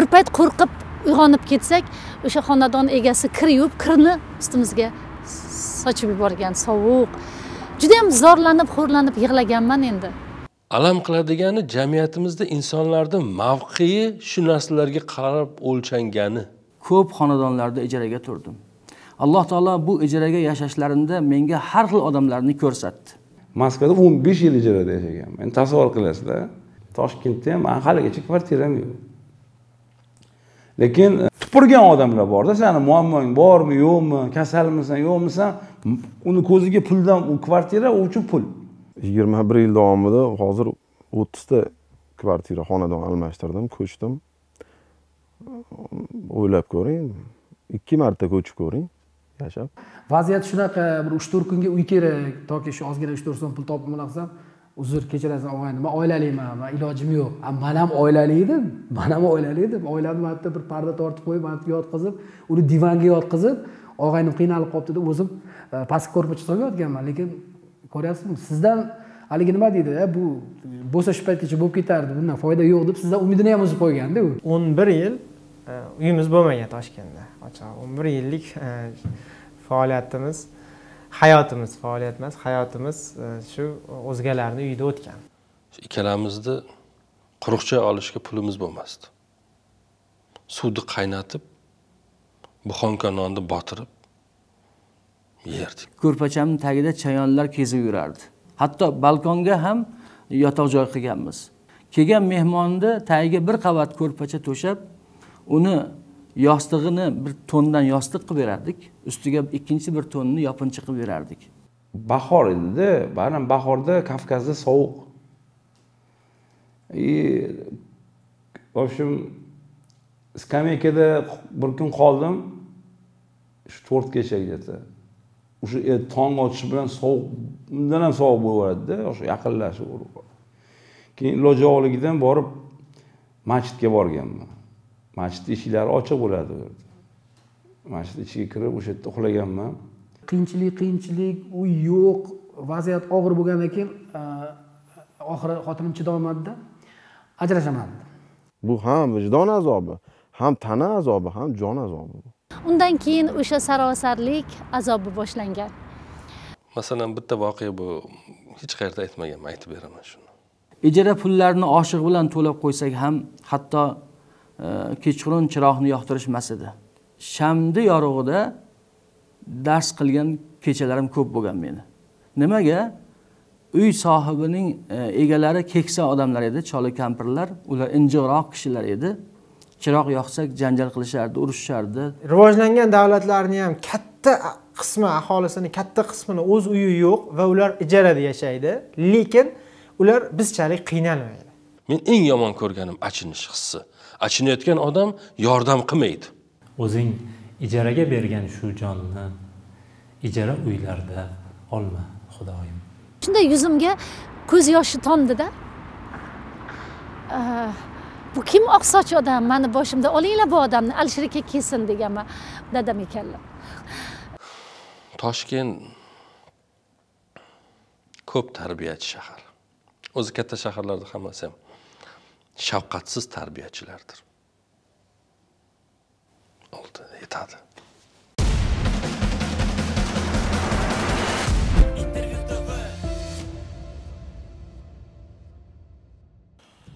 bir payt qo'rqib uyg'onib ketsak, o'sha xonadon egasi kir yuvib, kirni ustimizga sochib yuborgan, sovuq. Juda ham zorlanib, xo'rlanib yig'laganman endi. Alam qiladigani jamiyatimizda insonlarning mavqeyi shu narsalarga qarab o'lchangani. Ko'p xonadonlarda ijaraga turdim. Alloh taolo bu ijaraga yashashlarida menga har xil odamlarni ko'rsatdi. Moskvada 15 yil ijarada yashaganman. Endi tasavvur qilasizlar, Toshkentda ham haligacha kvartiram yo'q. Lekin tupurgan odamlar borda, seni muammoing bormi, yo'qmi, kasalmisan, yo'qmisan, uni ko'ziga puldan u kvartira u uchun pul. 21 yil davomida hozir 30 ta kvartira xonadon almashtirdim, ko'chdim. O'ylab ko'ring, 2 marta ko'chib ko'ring, yashab. Vaziyat shunaqa, bir 3-4 kunga uy kerak, toki shu ozgina 3-4 so'm pul topib olsam, uzr kechirasiz og'ayni, men oilaliman, men ilojim yo'q. Men ham oilali edim, oilamni hatto bir parda tortib qo'yib, hatto yotqizib, uni divanga yotqizib, og'aynim qiynalib qopti-da, o'zim pastki korpus chiqib yotganman, lekin ko'ryapsizmi, sizdan haligi nima deydi, bu bo'lsa shu paytgacha bo'lib ketardi, bundan foyda yo'q deb sizdan umidini ham uzib qo'yganda u. 11 yil uyimiz bo'lmagan Toshkentda. Ochig'i 11 yillik faoliyatimiz, hayotimiz, faoliyat emas, hayotimiz shu o'zgalarni uyida o'tgan. Ikkalamizni quruqcha olishga pulimiz bo'lmasdi. Suvni qaynatib, buxonka nonni botirib yerdik. Ko'rpachamning tagida chayonlar kezib yurardi. Hatto balkonga ham yotoq joy qilganmiz. Kelgan mehmonni tagiga bir qavat ko'rpacha to'shab, uni yostig'ini bir tondan yostiq qilib berardik. Ustiga ikkinchi bir tonni yopinchi qilib berardik. Bahor edi-da, ba'rim bahorda Kavkazda sovuq. Vobshim skameyada bir kun qoldim. Shu 4 kechagacha. O'sha tong otishi bilan sovuq, undan ham sovuq bo'lib boradi-da, o'sha yaqinlashib urib. Keyin iloji yo'qligidan borib masjidga borganman. Masjid eshiklari ochiq bo'ladi. Masjid ichiga kirib, o'sha yerda uxlaganman. Qiyinchilik, uy yo'q, vaziyat og'ir bo'lgandan keyin oxiri xotinim chidolmadi-da, ajrashaman. Bu ham vijdon azobi, ham tana azobi, ham jon azobi. Undan keyin o'sha sarosarlik azobi boshlangan. Masalan, bitta voqea bu, hech qayerda aytmaganman, aytib beraman shuni. Ijara pullarini oshiq bilan to'lab qo'ysak ham, hatto kechqurun chiroqni yoqtirishmas edi. Shamni yorug'ida dars qilgan kechalarim ko'p bo'lgan meni. Nimaga? Uy sohibining egalari keksa odamlar edi, chola kampirlar, ular injiqroq kishilar edi. Chiroq yoqsak janjal qilishardi, urushardi. Rivojlangan davlatlarning ham katta qismi aholisini, katta qismini o'z uyi yo'q va ular ijarada yashaydi, lekin ular bizchalik qiynalmaydi. Men eng yomon ko'rganim achinish hissi. Achinayotgan odam yordam qilmaydi. O'zing ijaraga bergan shu jonni ijara uylarda olma, xudoyim. Shunda yuzimga ko'z yoshi tomdi-da. Bu kim oq soch odam? Meni boshimda olinglar bu odamni, Alshirga kelsin deganman dadam ekanlar. Toshkent ko'p tarbiyachi shahar. O'zi katta shaharlarda hammasi ham şafqatsiz tarbiyachilardir. Oldi, yetadi.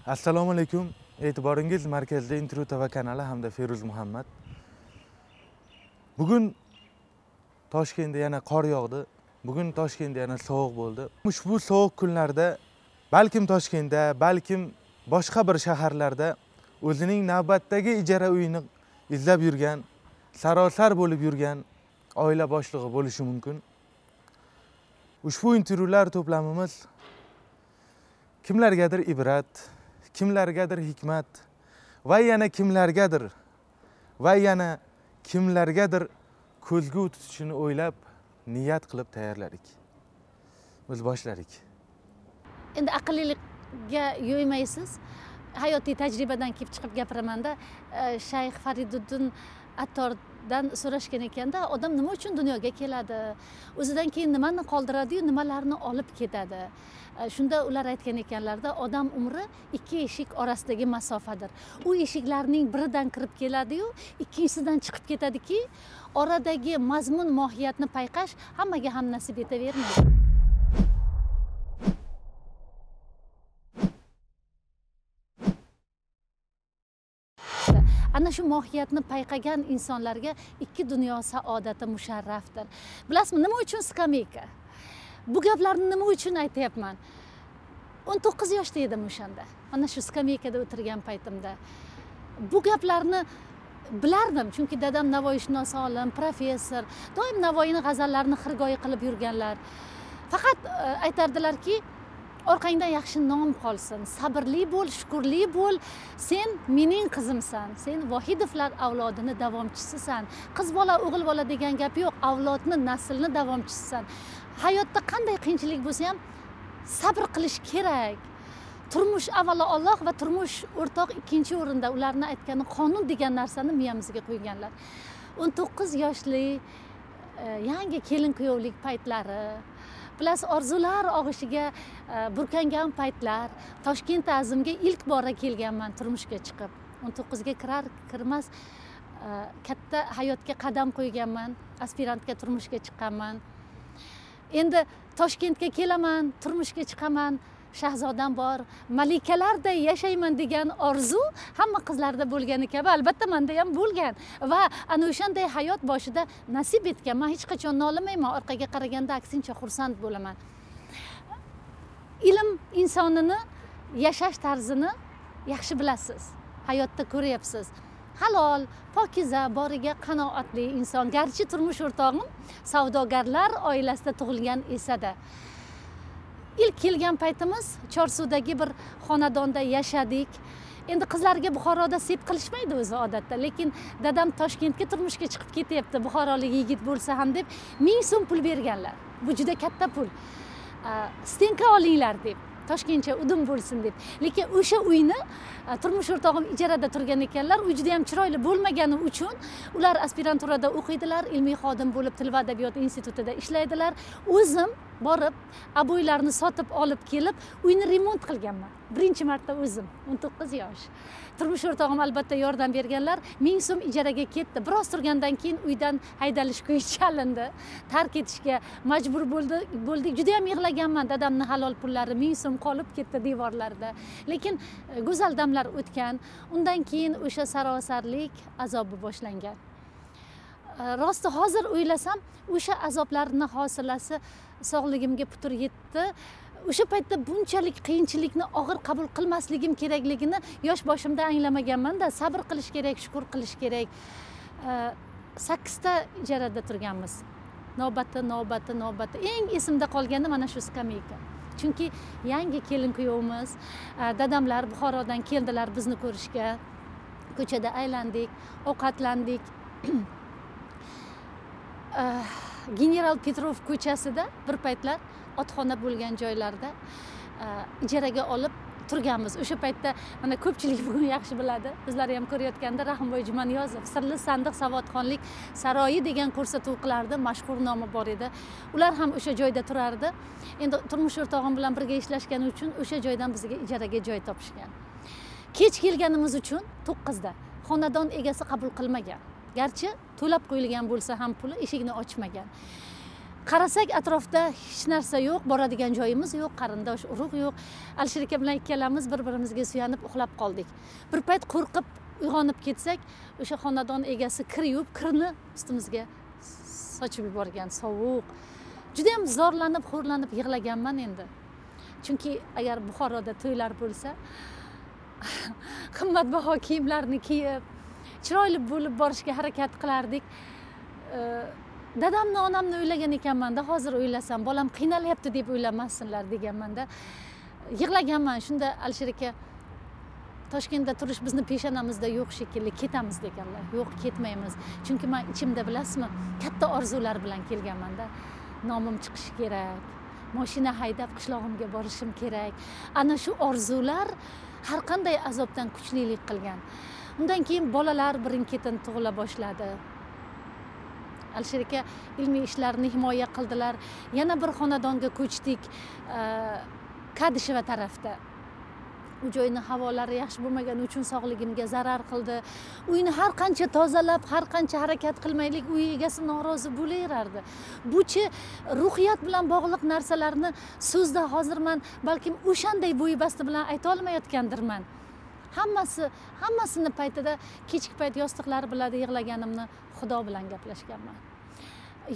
Assalomu alaykum. E'tiboringiz markazda intervyuTV kanali hamda FeruzMUHAMMAD. Bugun Toshkentda yana qor yog'di. Bugun Toshkentda yana sovuq bo'ldi. Ushbu sovuq kunlarda balkim Toshkentda, balkim boshqa bir shaharlarda o'zining navbatdagi ijara uyini izlab yurgan, sarosar bo'lib yurgan oila boshlig'i bo'lishi mumkin. Ushbu intervyular to'plamimiz kimlargadir ibrat, kimlargadir hikmat va yana kimlargadir ko'zgu tutishini o'ylab, niyat qilib tayyorladik. Biz boshladik. Endi aqllilik yo'ymaysiz. Hayotiy tajribadan kelib chiqib gapiramanda, Shayx Fariduddin attordan so'rashgan ekanda, odam nima uchun dunyoga keladi, o'zidan keyin nimani qoldiradi-yu nimalarni olib ketadi. Shunda ular aytgan ekanlarda, odam umri ikki eshik orasidagi masofadir. U eshiklarning biridan kirib keladi-yu, ikkinchisidan chiqib ketadiki, oradagi mazmun mohiyatni payqash hammaga ham nasib etavermaydi. Ana shu mohiyatni payqagan insonlarga ikki dunyo saodati musharrafdir. Bilasizmi, nima uchun skameyka? Bu gaplarni nima uchun aytayapman? 19 yoshda edim o'shanda. Mana shu skameykada o'tirgan paytimda bu gaplarni bilardim, chunki dadam navoiyshunos olim, professor, doim Navoiyning g'azallarini xirgoyi qilib yurganlar. Faqat aytardilarki, orqangdan yaxshi nom qolsin, sabrli bo'l, shukrli bo'l, sen mening qizimsan, sen Vohidovlar avlodini davomchisisan. Qiz bola, o'g'il bola degan gap yo'q, avlodni, naslni davomchisisan. Hayotda qanday qiyinchilik bo'lsa ham sabr qilish kerak. Turmush avvalo Alloh va turmush o'rtoq ikkinchi o'rinda, ularni aytgani qonun degan narsani miyamizga qo'yganlar. 19 yoshli yangi kelin kuyovlik paytlari, bilas orzular og'ishiga burkangan paytlar, Toshkentda azimga ilk bora kelganman turmushga chiqib. 19 ga kirar kirmas katta hayotga qadam qo'yganman, aspirantga turmushga chiqqanman. Endi Toshkentga kelaman, turmushga chiqaman, shahzodam bor, malikalarday yashayman degan orzu hamma qizlarda bo'lgani kabi albatta menda ham bo'lgan va ana o'shanday hayot boshida nasib etgan. Men hech qachon nolimayman, orqaga qaraganda aksincha xursand bo'laman. Ilm insonini yashash tarzini yaxshi bilasiz, hayotda ko'ryapsiz. Halol, pokiza, boriga qanoatli inson, garchi turmush o'rtog'im savdogarlar oilasida tug'ilgan esa-da. İlk kelgan paytimiz Chorsuvdagi bir xonadonda yashadik. Endi qizlarga Buxoroda sevib qilishmaydi o'zi odatda, lekin dadam Toshkentga turmushga chiqib ketyapti, buxorolik yigit bo'lsa ham deb 1000 so'm pul berganlar. Bu juda katta pul. Stenka olinglar deb, Toshkentcha udum bo'lsin deb. Lekin o'sha uyni turmush o'rtog'im ijarada turgan ekanlar. Uy juda ham chiroyli bo'lmagani uchun ular aspiranturada o'qiydilar, ilmiy xodim bo'lib Til va adabiyot institutida ishlaydilar. O'zim borib, aboylarni sotib olib kelib, uyni remont qilganman. Birinchi marta o'zim, 19 yosh. Turmush o'rtog'im albatta yordam berganlar, 1000 so'm ijaraga ketdi. Biroz turgandan keyin uydan haydalish kuyi chalindi. Tark etishga majbur bo'ldik. Juda ham yig'laganman. Dadamning halol pullari 1000 so'm qolib ketdi devorlarda. Lekin go'zal damlar o'tgan. Undan keyin o'sha sarosarlik azobi boshlangan. Rosti hozir o'ylasam, o'sha azoblarning hosilasi sog'ligimga putur yetdi. O'sha paytda bunchalik qiyinchilikni og'ir qabul qilmasligim kerakligini yosh boshimda anglamaganman-da, sabr qilish kerak, shukr qilish kerak. 8 ta ijarada turganmiz. Navbati. Eng esimda qolgani mana shu skameyka. Chunki yangi kelin kuyovimiz, dadamlar Buxorodan keldilar bizni ko'rishga. Ko'chada aylandik, ovqatlandik. General Petrov ko'chasida bir paytlar otxona bo'lgan joylarda ijaraga olib turganmiz. O'sha paytda mana ko'pchilik buni yaxshi biladi. Bizlar ham ko'rayotganda Rahimboy Jumaniyozov Sirli sandiq savodxonlik saroyi degan ko'rsatuv qilardi, mashhur nomi bor edi. Ular ham o'sha joyda turardi. Endi turmush o'rtog'im bilan birga ishlashgani uchun o'sha joydan bizga ijaraga joy topishgan. Kech kelganimiz uchun 9 da xonadon egasi qabul qilmagan. Garchi to'lab qo'yilgan bo'lsa ham puli, eshikni ochmagan. Qarasak atrofda hech narsa yo'q, boradigan joyimiz yo'q, qarindosh urug' yo'q. Alshir aka bilan ikkalamiz bir-birimizga suyanib uxlab qoldik. Bir payt qo'rqib uyg'onib ketsak, o'sha xonadon egasi kir yuvib, kirni ustimizga sochib yuborgan, sovuq. Juda ham zorlanib, xo'rlanib yig'laganman endi. Chunki agar Buxoroda to'ylar bo'lsa, qimmatbaho kiyimlarni kiyib chiroyli bo'lib borishga harakat qilardik. Dadamni, onamni o'ylagan ekanman-da, hozir o'ylasam bolam qiynalyapti deb o'ylamassinlar deganman-da. Yig'laganman. Shunda Alshir aka, Toshkentda turish bizni peshanamizda yo'q shekilli, ketamiz deganlar. Yo'q, ketmaymiz. Chunki men ichimda, bilasizmi, katta orzular bilan kelganman-da. Nomim chiqishi kerak. Mashina haydab qishlog'imga borishim kerak. Ana shu orzular har qanday azobdan kuchlilik qilgan. Undan keyin bolalar birin-ketin tug'ila boshladi. Alsherika ilmiy ishlarni himoya qildilar. Yana bir xonadonga ko'chdik. Kadishova tarafda. U joyning havolari yaxshi bo'lmagani uchun sog'ligimga zarar qildi. Uyni har qancha tozalab, har qancha harakat qilmaylik, uy egasi norozi bo'laverardi. Bu-chi ruhiyat bilan bog'liq narsalarni so'zda hozirman balkim o'shanday bo'yibasti bilan ayta olmayotgandirman. Hammasini paytida kechki payt yostiqlari bilan yig'laganimni Xudo bilan gaplashganman.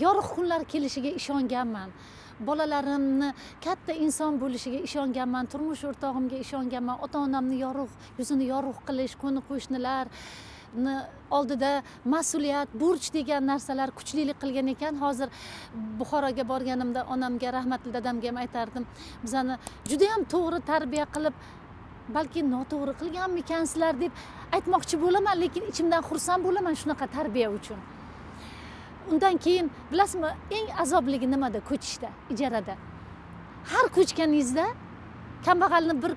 Yorug' kunlar kelishiga ishonganman. Bolalarimni katta inson bo'lishiga ishonganman, turmush o'rtog'imga ishonganman, ota-onamni yuzini yorug' qilish, qo'ni-qo'shnilarni oldida mas'uliyat, burch degan narsalar kuchlilik qilgan ekan. Hozir Buxoroga borganimda onamga, rahmatli dadamga ham aytardim, bizani juda ham to'g'ri tarbiya qilib, balki noto'g'ri qilganmikansizlar deb aytmoqchi bo'laman, lekin ichimdan xursand bo'laman shunaqa tarbiya uchun. Undan keyin bilasizmi, eng azobligi nimada? Ko'chishda, ijarada. Har ko'chganingizda kambag'alni bir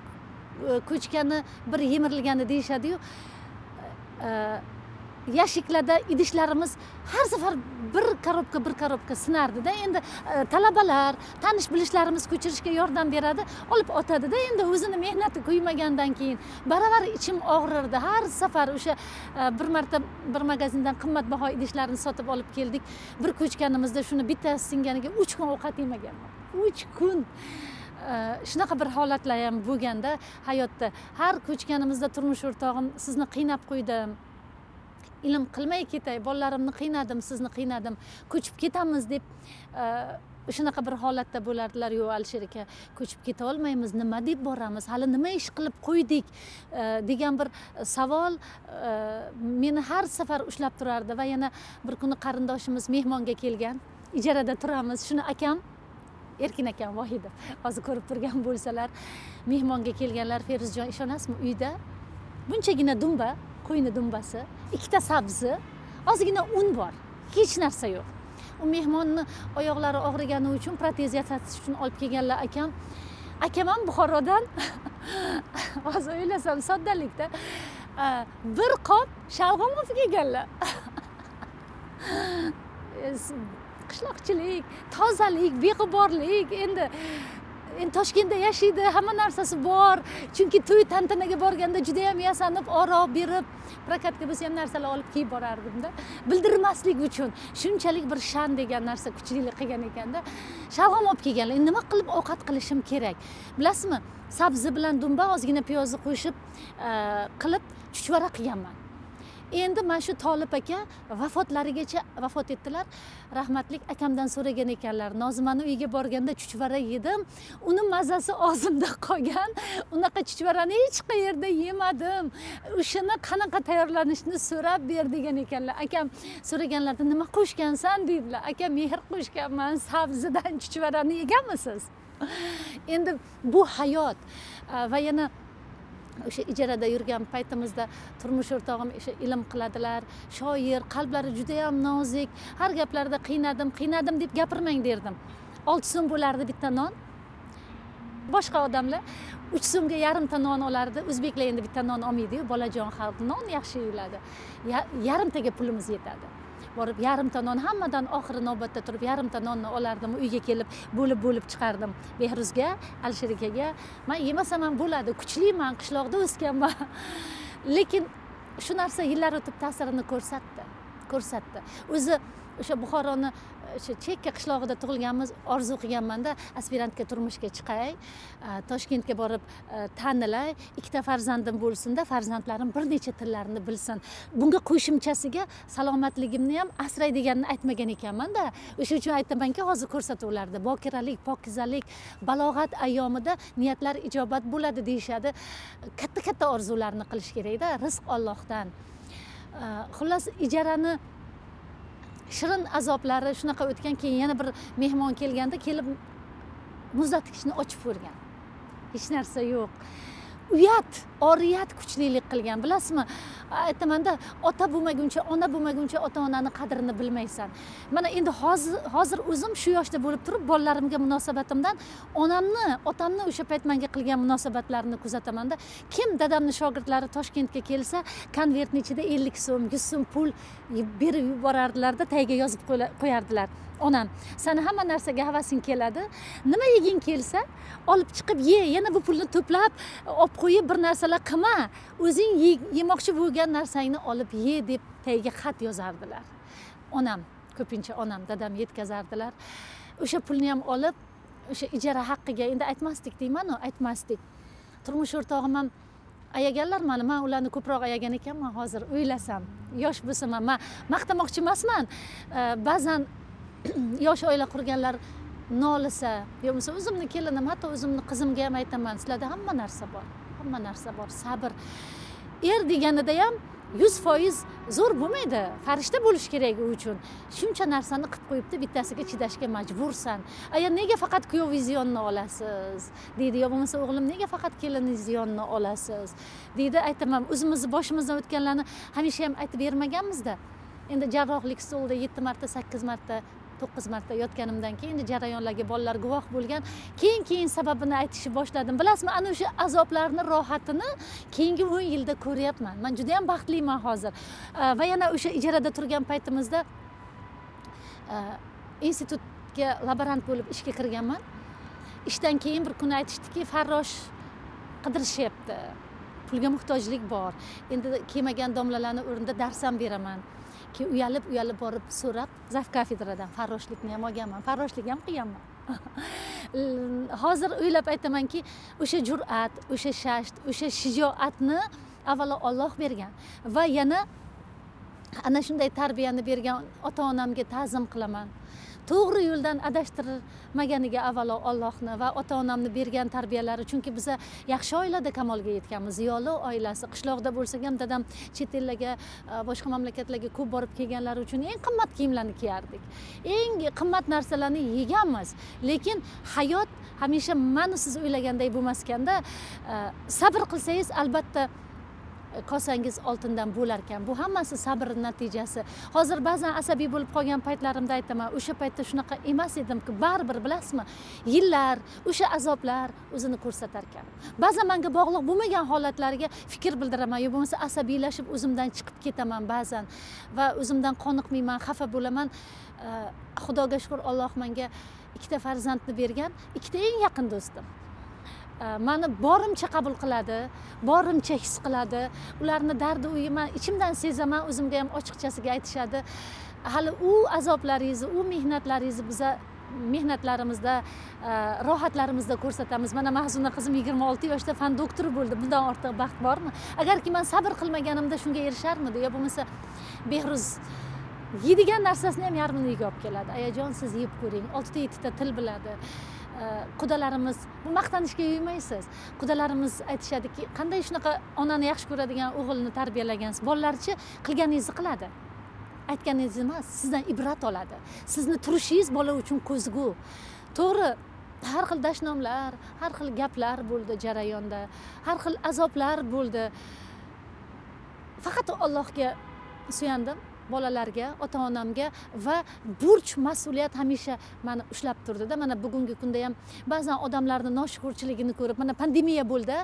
ko'chgani, bir yemirilgani deyshadi-yu. Yashiklarda idishlarimiz har safar bir karobka sinardi-da. Endi talabalar, tanish bilishlarimiz ko'chirishga yordam beradi, olib otadi-da. Endi o'zini mehnati qo'ymagandan keyin baravar ichim og'rirdi. Har safar o'sha bir marta bir magazindan qimmatbaho idishlarni sotib olib keldik. Bir ko'chganimizda shuni bittasi singaniga 3 kun ovqat yemaganman. 3 kun. Shunaqa bir holatlar ham bo'lganda hayotda har ko'chganimizda turmush o'rtog'im sizni qiynab qo'ydim. Ilm qilmay ketay, bolalarimni qiynadim, sizni qiynadim, ko'chib ketamiz deb shunaqa bir holatda bo'lardilar. Yo'q Alsherika, ko'chib keta olmaymiz, nima deb boramiz, hali nima ish qilib qo'ydik degan bir savol meni har safar ushlab turardi. Va yana bir kuni qarindoshimiz mehmonga kelgan, ijarada turamiz. Shuni akam Erkin akam Vohidov, hozir ko'rib turgan bo'lsalar, mehmonga kelganlar. Feruzjon, ishonasizmi, uyda bunchagina dumba, qo'yni dumbasi, 2ta sabzi, ozgina un bor, hech narsa yo'q. U mehmonni oyoqlari og'rigani uchun protez yasatish uchun olib kelganlar. Akam ham Buxorodan. Hozir o'ylasam soddalikda bir qop shalg'om olib kelganlar. Qishloqchilik, tozalik, beg'uborlik. Endi Toshkentda yashaydi, hamma narsasi bor. Chunki to'y tantanaga borganda juda ham yasanib, oro berib, prokatga biz ham narsalar olib kelib borardim-da. Bildirmaslik uchun shunchalik bir shan degan narsa kuchlilik qilgan ekanda, shalg'om olib kelganlar. Nima qilib ovqat qilishim kerak? Bilasizmi, sabzi bilan dumba, ozgina piyozni qo'shib qilib chuchvara qilganman. Endi mana shu Tolib aka vafotlarigacha vafot etdilar. Rahmatlik akamdan so'ragan ekanlar. Nozimani uyiga borganda chuchvara yedim. Uni mazasi og'zimda qolgan. Unaqa chuchvarani hech qayerda yemadim. O'shini qanaqa tayyorlanishini so'rab ber degan ekanlar. Akam so'raganlarda nima qo'shgansan dedilar. Aka, mehr qo'shganman. Sabzidan chuchvarani yeganmisiz? Endi bu hayot va yana o'sha ijarada yurgan paytimizda turmush o'rtog'im o'sha ilm qiladilar, shoir, qalblari juda ham nozik. Har gaplarida qiynadim deb gapirmang derdim. 6 so'm bo'lardi bitta non. Boshqa odamlar 3 so'mga yarimta non olardi. O'zbeklar endi bitta non olmaydi-yu, bolajon xalq non yaxshi yeyiladi. Yarimtaga pulimiz yetadi. Borib yarimta non, hammadan oxiri navbatda turib yarimta nonni olardim, uyga kelib bo'lib chiqardim. Behruzga, Alsherikaga. Men yemasam ham bo'ladi, kuchliman, qishloqda o'sganman. Lekin shu narsa yillar o'tib ta'sirini ko'rsatdi. O'zi o'sha Buxoroni o'sha chekka qishlog'ida tug'ilganmiz, orzu qilganmanda aspirantga turmushga chiqay, Toshkentga borib tanilay, 2ta farzandim bo'lsin-da, farzandlarim bir necha tillarini bilsin. Bunga qo'shimchasiga salomatligimni ham asray deganini aytmagan ekanman-da. O'sha uchun aytamanki, hozir ko'rsatuvlarda bokiralik, pokizalik, balog'at ayyomida niyatlar ijobat bo'ladi deyshadi. Katta-katta orzularni qilish kerak-da, rizq Allohdan. Xullas ijarani shirin azoblari shunaqa o'tgan. Keyin yana bir mehmon kelganda kelib muzlatgichni ochib ko'rgan. Hech narsa yo'q. uyat, oriyat kuchlilik qilgan. Bilasizmi? Aytmanda ota bo'lmaguncha, ona bo'lmaguncha ota-onaning qadrini bilmaysan. Mana endi hozir o'zim shu yoshda bo'lib turib, bolalarimga munosabatimdan onamni, otamni o'sha payt menga qilgan munosabatlarini kuzatamanda, kim dadamning shogirdlari Toshkentga kelsa, konvertning ichida 50 so'm, 100 so'm pul berib yuborardilar-da, tagiga yozib qo'yardilar. Onam, seni hamma narsaga havasing keladi. Nima yeging kelsa, olib chiqib ye, yana bu pulni to'plab, olib qo'yib bir narsalar qilma. O'zing yemoqchi bo'lgan narsangni olib ye deb tagiga xat yozardilar. Onam, ko'pincha onam, dadam yetkazardilar. O'sha pulni ham olib, o'sha ijara haqqiga endi aytmasdik deyman-ku, aytmasdik. Turmush o'rtog'im ham ayaganlar mani, men ularni ko'proq ayagan ekanman hozir o'ylasam. Yosh bo'lsam ham men maqtamoqchi emasman. Ba'zan yosh oila qurganlar nolisa, yo'qsa o'zimni kelinim, hatto o'zimni qizimga ham aytaman, sizlarda hamma narsa bor. Hamma narsa bor, sabr. Er deganida ham 100% zo'r bo'lmaydi. Farishta bo'lish kerak u uchun. Shuncha narsani qilib qo'yibdi, bittasiga chidashga majbursan. Aya nega faqat kuyovingiz yonni olasiz? Deydi, yo bo'lmasa o'g'lim nega faqat keliningiz yonni olasiz? Deydi, aytaman, o'zimizni boshimizdan o'tganlarni hamisha ham aytib bermaganmiz-da. Endi jarrohlik stolida 7 marta, 8 marta, 9 marta yotganimdan keyin jarayonlarga bolalar guvoh bo'lgan. Keyin sababini aytishni boshladim. Bilasizmi, ana o'sha azoblarni, rohatini keyingi 10 yilda ko'ryapman. Men juda ham baxtliman hozir. Va yana o'sha ijarada turgan paytimizda institutga laborant bo'lib ishga kirganman. Ishdan keyin bir kun aytishdiki, farrosh qidirishyapti. Pulga muhtojlik bor. Endi kelmagan domlalarning o'rnida dars ham beraman. Ki uyalib borib so'rab, zaf kafedradan farroshlikni ham olganman, farroshlik ham qilganman. Hozir o'ylab aytamanki, o'sha jur'at, o'sha shasht, o'sha shijoatni avvalo Alloh bergan va yana ana shunday tarbiyani bergan ota-onamga ta'zim qilaman. To'g'ri yo'ldan adashtirmaganiga avvalo Allohni va ota-onamni bergan tarbiyalari, chunki biz yaxshi oilada kamolga yetganmiz. Ziyoli oilasi, qishloqda bo'lsak ham dadam chet ellarga, boshqa mamlakatlarga ko'p borib kelganlari uchun eng qimmat kiyimlarni kiyardik. Eng qimmat narsalarni yeganmiz. Lekin hayot hamisha men siz o'ylaganday bo'lmasganda, sabr qilsangiz albatta kosangiz oltindan bo'lar ekan. Bu hammasi sabr natijasi. Hozir ba'zan asabiy bo'lib qolgan paytlarimda aytaman, o'sha paytda shunaqa emas edimki, baribir bilasizmi, yillar, o'sha azoblar o'zini ko'rsatar ekan. Ba'zan menga bog'liq bo'lmagan holatlarga fikr bildiraman, yo bo'lmasa asabiylashib o'zimdan chiqib ketaman ba'zan va o'zimdan qoniqmayman, xafa bo'laman. Xudoga shukr, Alloh menga 2 farzandni bergan, 2 eng yaqin do'stim. Meni borimcha qabul qiladi, borimcha his qiladi. Ularni dardi o'yman, ichimdan sezaman, o'zimga ham ochiqchasiga aytishadi. Hali u azoblaringizni, u mehnatlaringizni biza mehnatlarimizda, rohatlarimizda ko'rsatamiz. Mana Mahzuna qizim 26 yoshda fan doktori bo'ldi. Bundan ortiq baxt bormi? Agarki men sabr qilmaganimda shunga erisharmidi? Yo bo'lmasa Behruz yeydigan narsasini ham yarmini yeb olib keladi. Ayajon, siz yeb ko'ring. 6-7 ta til biladi. Qudalarimiz, bu maqtanishga yo'ymaysiz. Qudalarimiz aytishadiki, qanday shunaqa onani yaxshi ko'radigan o'g'ilni tarbiyalagansiz, bolalarchi qilganingizni qiladi. Aytganingiz emas, sizdan ibrat oladi. Sizni turishingiz bola uchun ko'zgu. To'g'ri, har xil dashnomlar, har xil gaplar bo'ldi jarayonda, har xil azoblar bo'ldi. Faqat Allohga suyandim. Bolalarga, ota-onamga va burch, mas'uliyat hamisha meni ushlab turdi-da. Mana bugungi kunda ham ba'zan odamlarning noshukurchiligini ko'rib, mana pandemiya bo'ldi.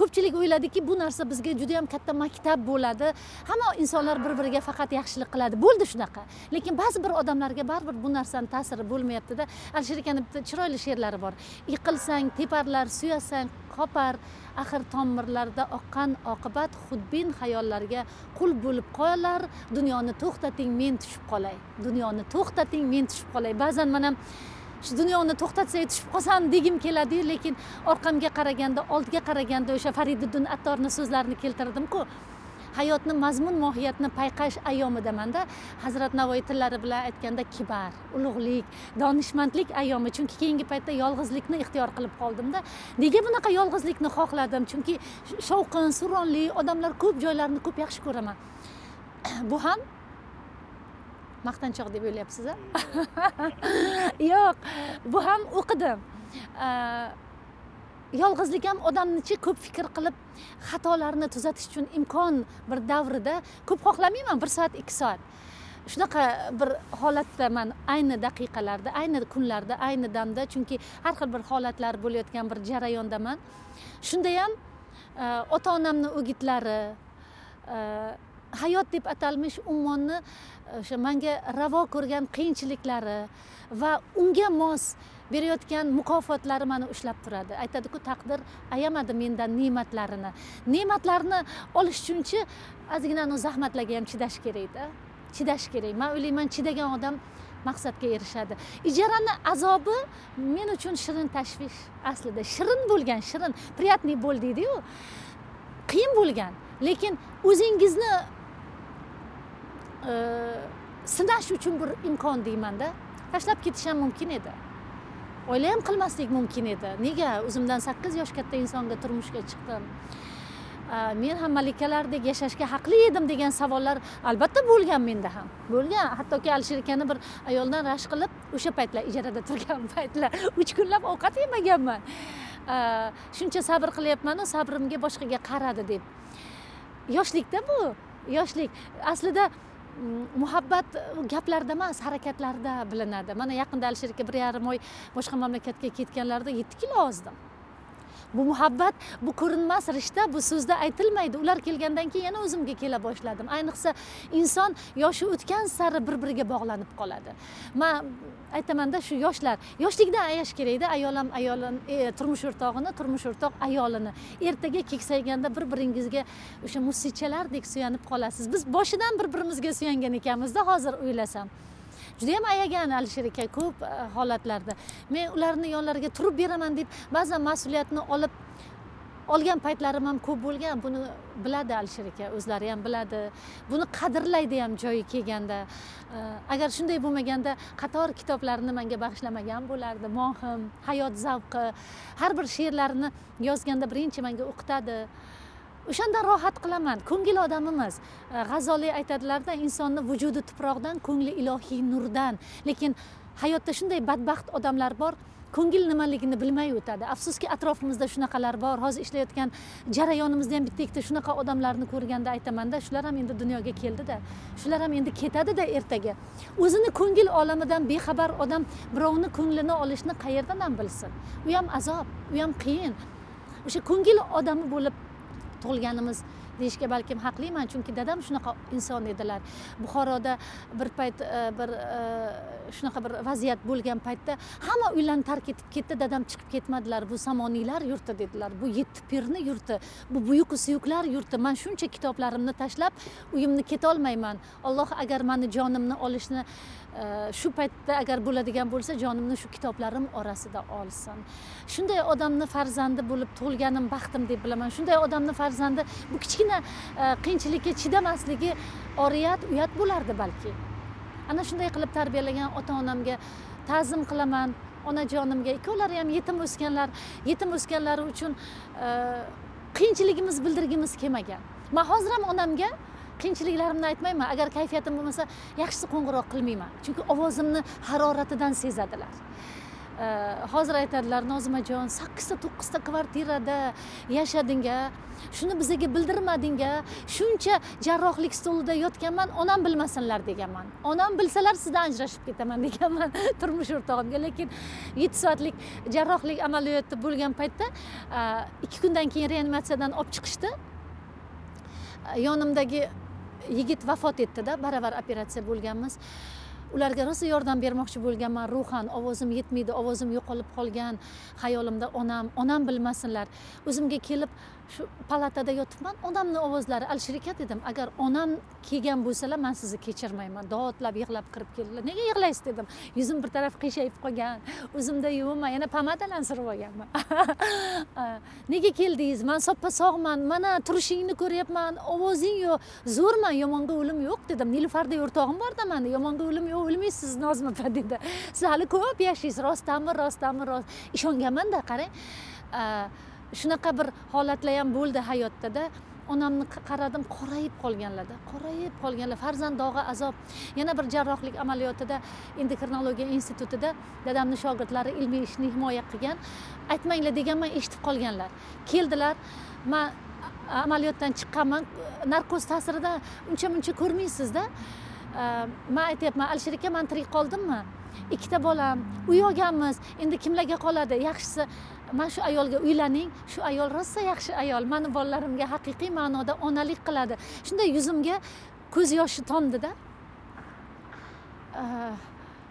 Ko'pchilik o'yladiki, bu narsa bizga juda ham katta maktab bo'ladi. Hamma insonlar bir-biriga faqat yaxshilik qiladi. Bo'ldi shunaqa. Lekin ba'zi bir odamlarga baribir bu narsaning ta'siri bo'lmayapti-da. Alshirkaning bitta chiroyli she'rlari bor. Yiqilsang, teparlar, suyasang, qopar, axir tomirlarda oqqan oqibat xudbin xayollarga qul bo'lib qolar. Dunyoni to'xtating, men tushib qolay. Dunyoni to'xtating, men tushib qolay. Ba'zan men ham shu dunyoni to'xtatsang, tushib qolsam degim keladi, lekin orqamga qaraganda, oldiga qaraganda o'sha Fariddin Attorning so'zlarini keltirdim-ku. Hayotning mazmun mohiyatini payqash ayyomidamanda Hazrat Navoiy tillari bilan aytganda kibar, ulug'lik, donishmandlik ayyomi. Chunki keyingi paytda yolg'izlikni ixtiyor qilib qoldim-da. Nega bunaqa yolg'izlikni xohladim? Chunki shovqin, suronli odamlar ko'p joylarni ko'p yaxshi ko'raman. Bu ham maqtanchoq deb o'ylayapsiz-a? Yo'q, bu ham o'qidim. yolg'izlik ham odamnichi ko'p fikr qilib xatolarni tuzatish uchun imkon bir davrida ko'p xohlamayman 1 soat 2 soat. Shunaqa bir holatda men ayni daqiqalarda, ayni kunlarda, ayni damda chunki har xil bir holatlar bo'layotgan bir jarayondaman. Shunda ham ota-onamning o'gitlari hayot deb atalmish ummonni o'sha menga ravo ko'rgan qiyinchiliklari va unga mos berayotgan mukofotlari meni ushlab turadi. Aytadi-ku, taqdir ayamadi mendan ne'matlarini. Ne'matlarni olish uchunchi azgina zahmatlarga ham chidash kerak-da. Chidash kerak. Men o'ylayman, chidagan odam maqsadga erishadi. Ijaraning azobi men uchun shirin tashvish aslida. Shirin bo'lgan, shirin, priyatniy bo'ldi deydi-ku. Qiyin bo'lgan, lekin o'zingizni sinash uchun bir imkon deyman-da. Tashlab ketish ham mumkin edi. Oila ham qilmaslik mumkin edi. Nega? O'zimdan 8 yosh katta insonga turmushga chiqdim. Men ham malikalardek yashashga haqli edim degan savollar albatta bo'lgan menda ham. Bo'lgan, hattoki Alshirkani bir ayoldan rashq qilib, o'sha paytlar ijarada turgan paytlar 3 kunlab ovqat yemaganman. Shuncha sabr qilyapman-ku, sabrimga boshqaga qaradi deb. Yoshlikda bu, yoshlik aslida muhabbat gaplarda emas, harakatlarda bilinadi. Mana yaqinda Alshirka 1,5 oy boshqa mamlakatga ketganlarda 7 kilo ozdim. Bu muhabbat, bu ko'rinmas rishta, bu so'zda aytilmaydi. Ular kelgandan keyin yana o'zimga kela boshladim. Ayniqsa inson yoshi o'tgan sari bir-biriga bog'lanib qoladi. Men aytaman-da, shu yoshlar, yoshlikdan ayash kerak-da, ayolam ayolini, turmush o'rtog'ini, turmush o'rtoq ayolini. Ertaga keksayganda bir-biringizga o'sha musichalardek suyanib qolasiz. Biz boshidan bir-birimizga suyangan ekanmiz-da, hozir o'ylasam. Juda ham ayagan Alisher aka ko'p holatlarda. Men ularni yonlariga turib beraman deb ba'zan mas'uliyatni olgan paytlarim ham ko'p bo'lgan. Buni biladi Alisher aka, o'zlari ham biladi. Buni qadrlaydi ham joyi kelganda. Agar shunday bo'lmaganda qator kitoblarini menga bag'ishlamagan bo'lardi. Mohim, hayot zavqi, har bir she'rlarini yozganda birinchi menga o'qitadi. O'shandan rohat qilaman. Ko'ngil odamimiz. G'azoli aytadilar-da, insonning vujudi tuproqdan, ko'ngli ilohiy nurdan. Lekin hayotda shunday badbaxt odamlar bor, ko'ngil nimaligini bilmay o'tadi. Afsuski atrofimizda shunaqalar bor. Hozir ishlayotgan jarayonimizda ham bitta-ikkita shunaqa odamlarni ko'rganda aytaman-da, shular ham endi dunyoga keldi-da, shular ham endi ketadi-da ertaga. O'zini ko'ngil olamidan bexabar odam birovni ko'nglini olishni qayerdan ham bilsin? U ham azob, u ham qiyin. O'sha ko'ngil odami bo'lib tug'ilganimiz deyishga balkim haqliman, chunki dadam shunaqa inson edilar. Buxoroda bir payt bir shunaqa bir vaziyat bo'lgan paytda hamma uylarni tark etib ketdi, dadam chiqib ketmadilar. Bu samoniylar yurti dedilar, bu 7 pirni yurti, bu buyuk suyuklar yurti. Men shuncha kitoblarimni tashlab uyimni ketolmayman. Alloh agar meni jonimni olishni shu paytda agar bo'ladigan bo'lsa, jonimni shu kitoblarim orasida olsin. Shunday odamni farzandi bo'lib tug'ilganim baxtim deb bilaman. Shunday odamni farzandi bu kichkina qiyinchilikka chidamasligi oriyat, uyat bo'lardi balki. Ana shunday qilib tarbiyalagan ota-onamga ta'zim qilaman, onajonimga. Ikkovlari ham yetim o'sganlar, yetim o'sganlari uchun qiyinchiligimiz bildirgimiz kelmagan. Men hozir ham onamga qiyinchiliklarimni aytmayman. Agar kayfiyatim bo'lmasa, yaxshisi qo'ng'iroq qilmayman. Chunki ovozimni haroratidan sezadilar. Hozir aytadilar, Nozimajon, 8-9 ta kvartirada yashadinga, shuni bizga bildirmadinga, shuncha jarrohlik stolida yotganman, onam bilmasinlar deganman. Onam bilsalar, sizdan ajrashib ketaman deganman turmush o'rtog'imga. Lekin 7 soatlik jarrohlik amaliyoti bo'lgan paytda 2 kundan keyin reanimatsiyadan olib chiqishdi. Yonimdagi yigit vafot etdi-da, baravar operatsiya bo'lganmiz. Ularga rosa yordam bermoqchi bo'lganman, ruhan ovozim yetmaydi, ovozim yo'qolib qolgan. Xayolimda onam bilmasinlar. O'zimga kelib shu palatada yotibman, onamni ovozlari Alshirka dedim. Agar onam kelgan bo'lsalar, men sizni kechirmayman. Dodlab yig'lab kirib keldilar. Nega yig'laysiz dedim. Yuzim bir taraf qiyshayib qolgan. O'zimda yuvma, yana pomadadan surib olganman. Nega keldingiz? Men soppa sog'man. Mana turishingni ko'ryapman. Ovozing yo'q, zo'rman, yomonga o'lim yo'q dedim. Nilufarda o'rtog'im borda menda. Yomonga o'lim yo'q, o'lmaysiz Nozima opa dedi. Siz hali ko'p yashaysiz. Rostdanmi. Ishonganman-da, qarang. Shunaqa bir holatlar ham bo'ldi hayotda-da. onamni qaradim, qorayib qolganlarda, farzandoga azob. Yana bir jarrohlik amaliyotida endokrinologiya institutida dadamning shogirdlari ilmiy ishni himoya qilgan, aytmanglar deganman, eshitib qolganlar. Keldilar, men amaliyotdan chiqqanman, narkoz ta'sirida uncha-muncha ko'rmaysiz-da. Men aytayapman, Alshirikka men tirik qoldimmi? Ikkita bolam, uy olganmiz. Endi kimlarga qoladi? Yaxshisi men shu ayolga uylaning, shu ayol rosa yaxshi ayol. Meni bolalarimga haqiqiy ma'noda onalik qiladi. Shunda yuzimga ko'z yoshi tomdi-da.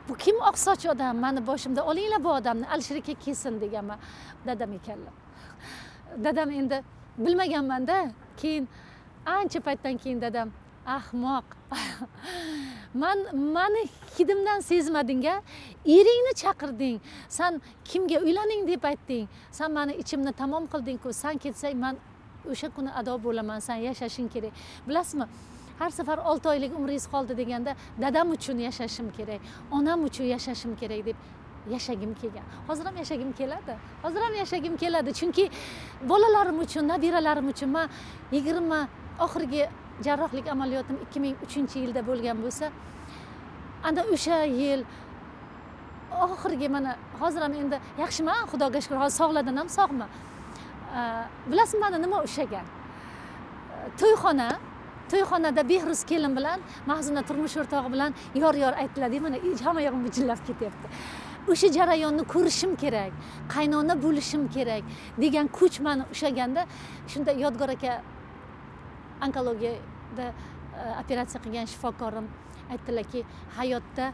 Bu kim oqsoch odam? Meni boshimda olinglar bu odamni, Alshirikka kelsin deganman. Dadam ekanlar. Dadam endi bilmaganman-da. Keyin ancha paytdan keyin dadam ahmoq. Mani hidimdan sezmading-a? Eringni chaqirding. Sen kimga uylaning deb aytding. Sen meni ichimni tamom qilding-ku. Sen ketsang men o'sha kuni ado bo'laman. Sen yashashing kerak. Bilasizmi? Har safar 6 oylik umringiz qoldi deganda dadam uchun yashashim kerak, onam uchun yashashim kerak deb yashagim kelgan. Hozir ham yashagim keladi. Chunki bolalarim uchun, nabiralarim uchun men 20 oxirgi jarrohlik amaliyotim 2003-yilda bo'lgan bo'lsa, ana o'sha yil oxirgi mana hozir ham endi yaxshiman, Xudoga shukr, hozir sog'ladim ham, sog'man. Bilasizmi meni nima ushlagan? To'yxonada Behruz kelin bilan, Mahzuna turmush o'rtog'i bilan yor-yor aytiladi, mana hamma yog'im bijillab ketyapti. O'sha jarayonni ko'rishim kerak, qaynona bo'lishim kerak degan kuch meni ushlaganda, shunda Yodgor aka onkologiyada operatsiya qilgan shifokorim aytdilarki, hayotda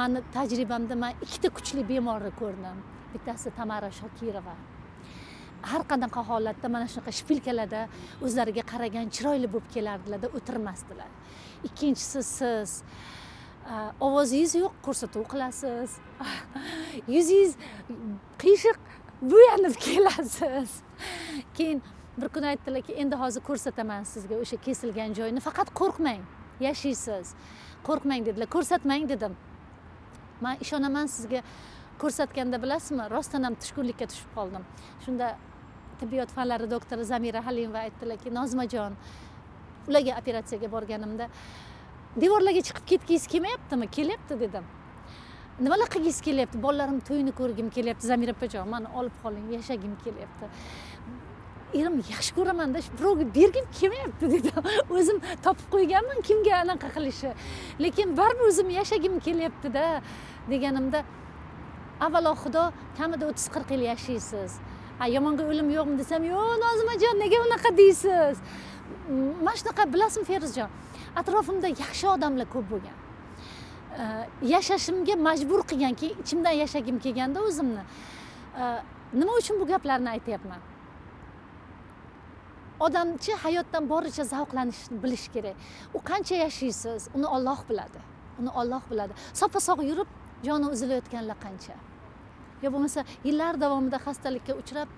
meni tajribamda men ikkita kuchli bemorni ko'rdim. Bittasi Tamara Shokirova. Har qanday holatda mana shunaqa shpilkalarda o'zlariga qaragan chiroyli bo'lib kelardilar, o'tirmasdilar. Ikkinchisi siz ovozingiz yo'q, ko'rsatuv qilasiz. Yuzingiz qishiq bo'yanib kelasiz. Keyin bir kun aytdilarki, endi hozir ko'rsataman sizga o'sha kesilgan joyini, faqat qo'rqmang, yashaysiz. Qo'rqmang dedilar, ko'rsatmang dedim. Men ishonaman sizga. Ko'rsatganda bilasizmi, rostdan ham tushkunlikka tushib qoldim. Shunda tibbiyot fanlari doktori Zamira Halimova aytdilarki, Nozimajon, ularga operatsiyaga borganimda devorlarga chiqib ketgingiz kelmayaptimi? Kelyapti dedim. Nimalar qilgingiz kelyapti? Bolalarim to'yini ko'rgim kelyapti. Zamira opajon, meni olib qoling, yashagim kelyapti. Erim yaxshi ko'raman-da, birovga bergim kelmayapti dedim. O'zim topib qo'yganman kimga anaqa qilishi. Lekin baribir o'zim yashagim kelyapti-da deganimda, avvalo Xudo kamida 30-40 yil yashaysiz. Yomonga o'lim yo'qmi desam, yo'q, Nozimajon, nega unaqa deysiz? Mana shunaqa, bilasizmi Feruzjon, atrofimda yaxshi odamlar ko'p bo'lgan. Yashashimga majbur qilganki, ichimdan yashagim kelganda o'zimni. Nima uchun bu gaplarni aytayapman? Odamchi hayotdan boricha zavqlanishni bilish kerak. U qancha yashaysiz, uni Alloh biladi. Sofa sog' yurib joni uzilayotganlar qancha? Yo bo'lmasa yillar davomida xastalikka uchrab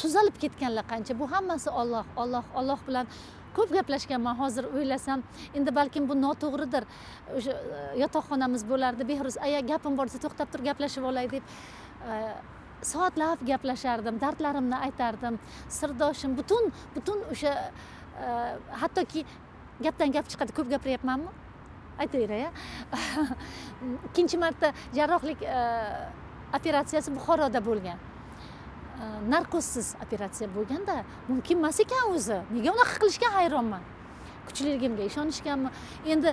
tuzalib ketganlar qancha? Bu hammasi Alloh, Alloh bilan ko'p gaplashganman hozir o'ylasam. Endi balkim bu noto'g'ridir. O'sha yotoqxonamiz bo'lardi. Behruz aya, gapim borsa to'xtab tur, gaplashib olay deb soatlab gaplashardim, dardlarimni aytardim. Sirdoshim butun o'sha hattoki gapdan gap chiqadi, ko'p gapiryapmanmi? Aytayra-ya. Ikkinchi marta jarrohlik operatsiyasi Buxoroda bo'lgan. Narkozsiz operatsiya bo'lganda mumkin emas ekan o'zi. Nega unaqa qilishga hayronman. Kuchligimga ishonishganmi? Endi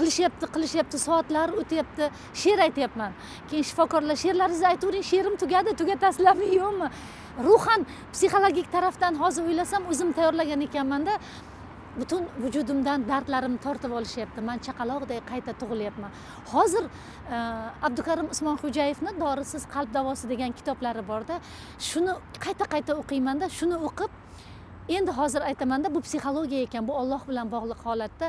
qilishyapti, soatlar o'tyapti, she'r aytayapman. Keyin shifokorlar, she'rlaringizni aytavering, she'rim tugadi, tugatasizlarmi yo'qmi? Ruhan, psixologik tarafdan hozir o'ylasam o'zim tayyorlagan ekanman-da. Butun vücudumdan dardlarim tortib olishyapti. Men chaqaloqday qayta tug'ilyapman. Hozir Abdukarim Usmonxo'jayevning Dorisiz qalb davosi degan kitoblari borda. Shuni qayta o'qiyman-da, shuni o'qib endi hozir aytaman-da, bu psixologiya ekan, bu Alloh bilan bog'liq holatda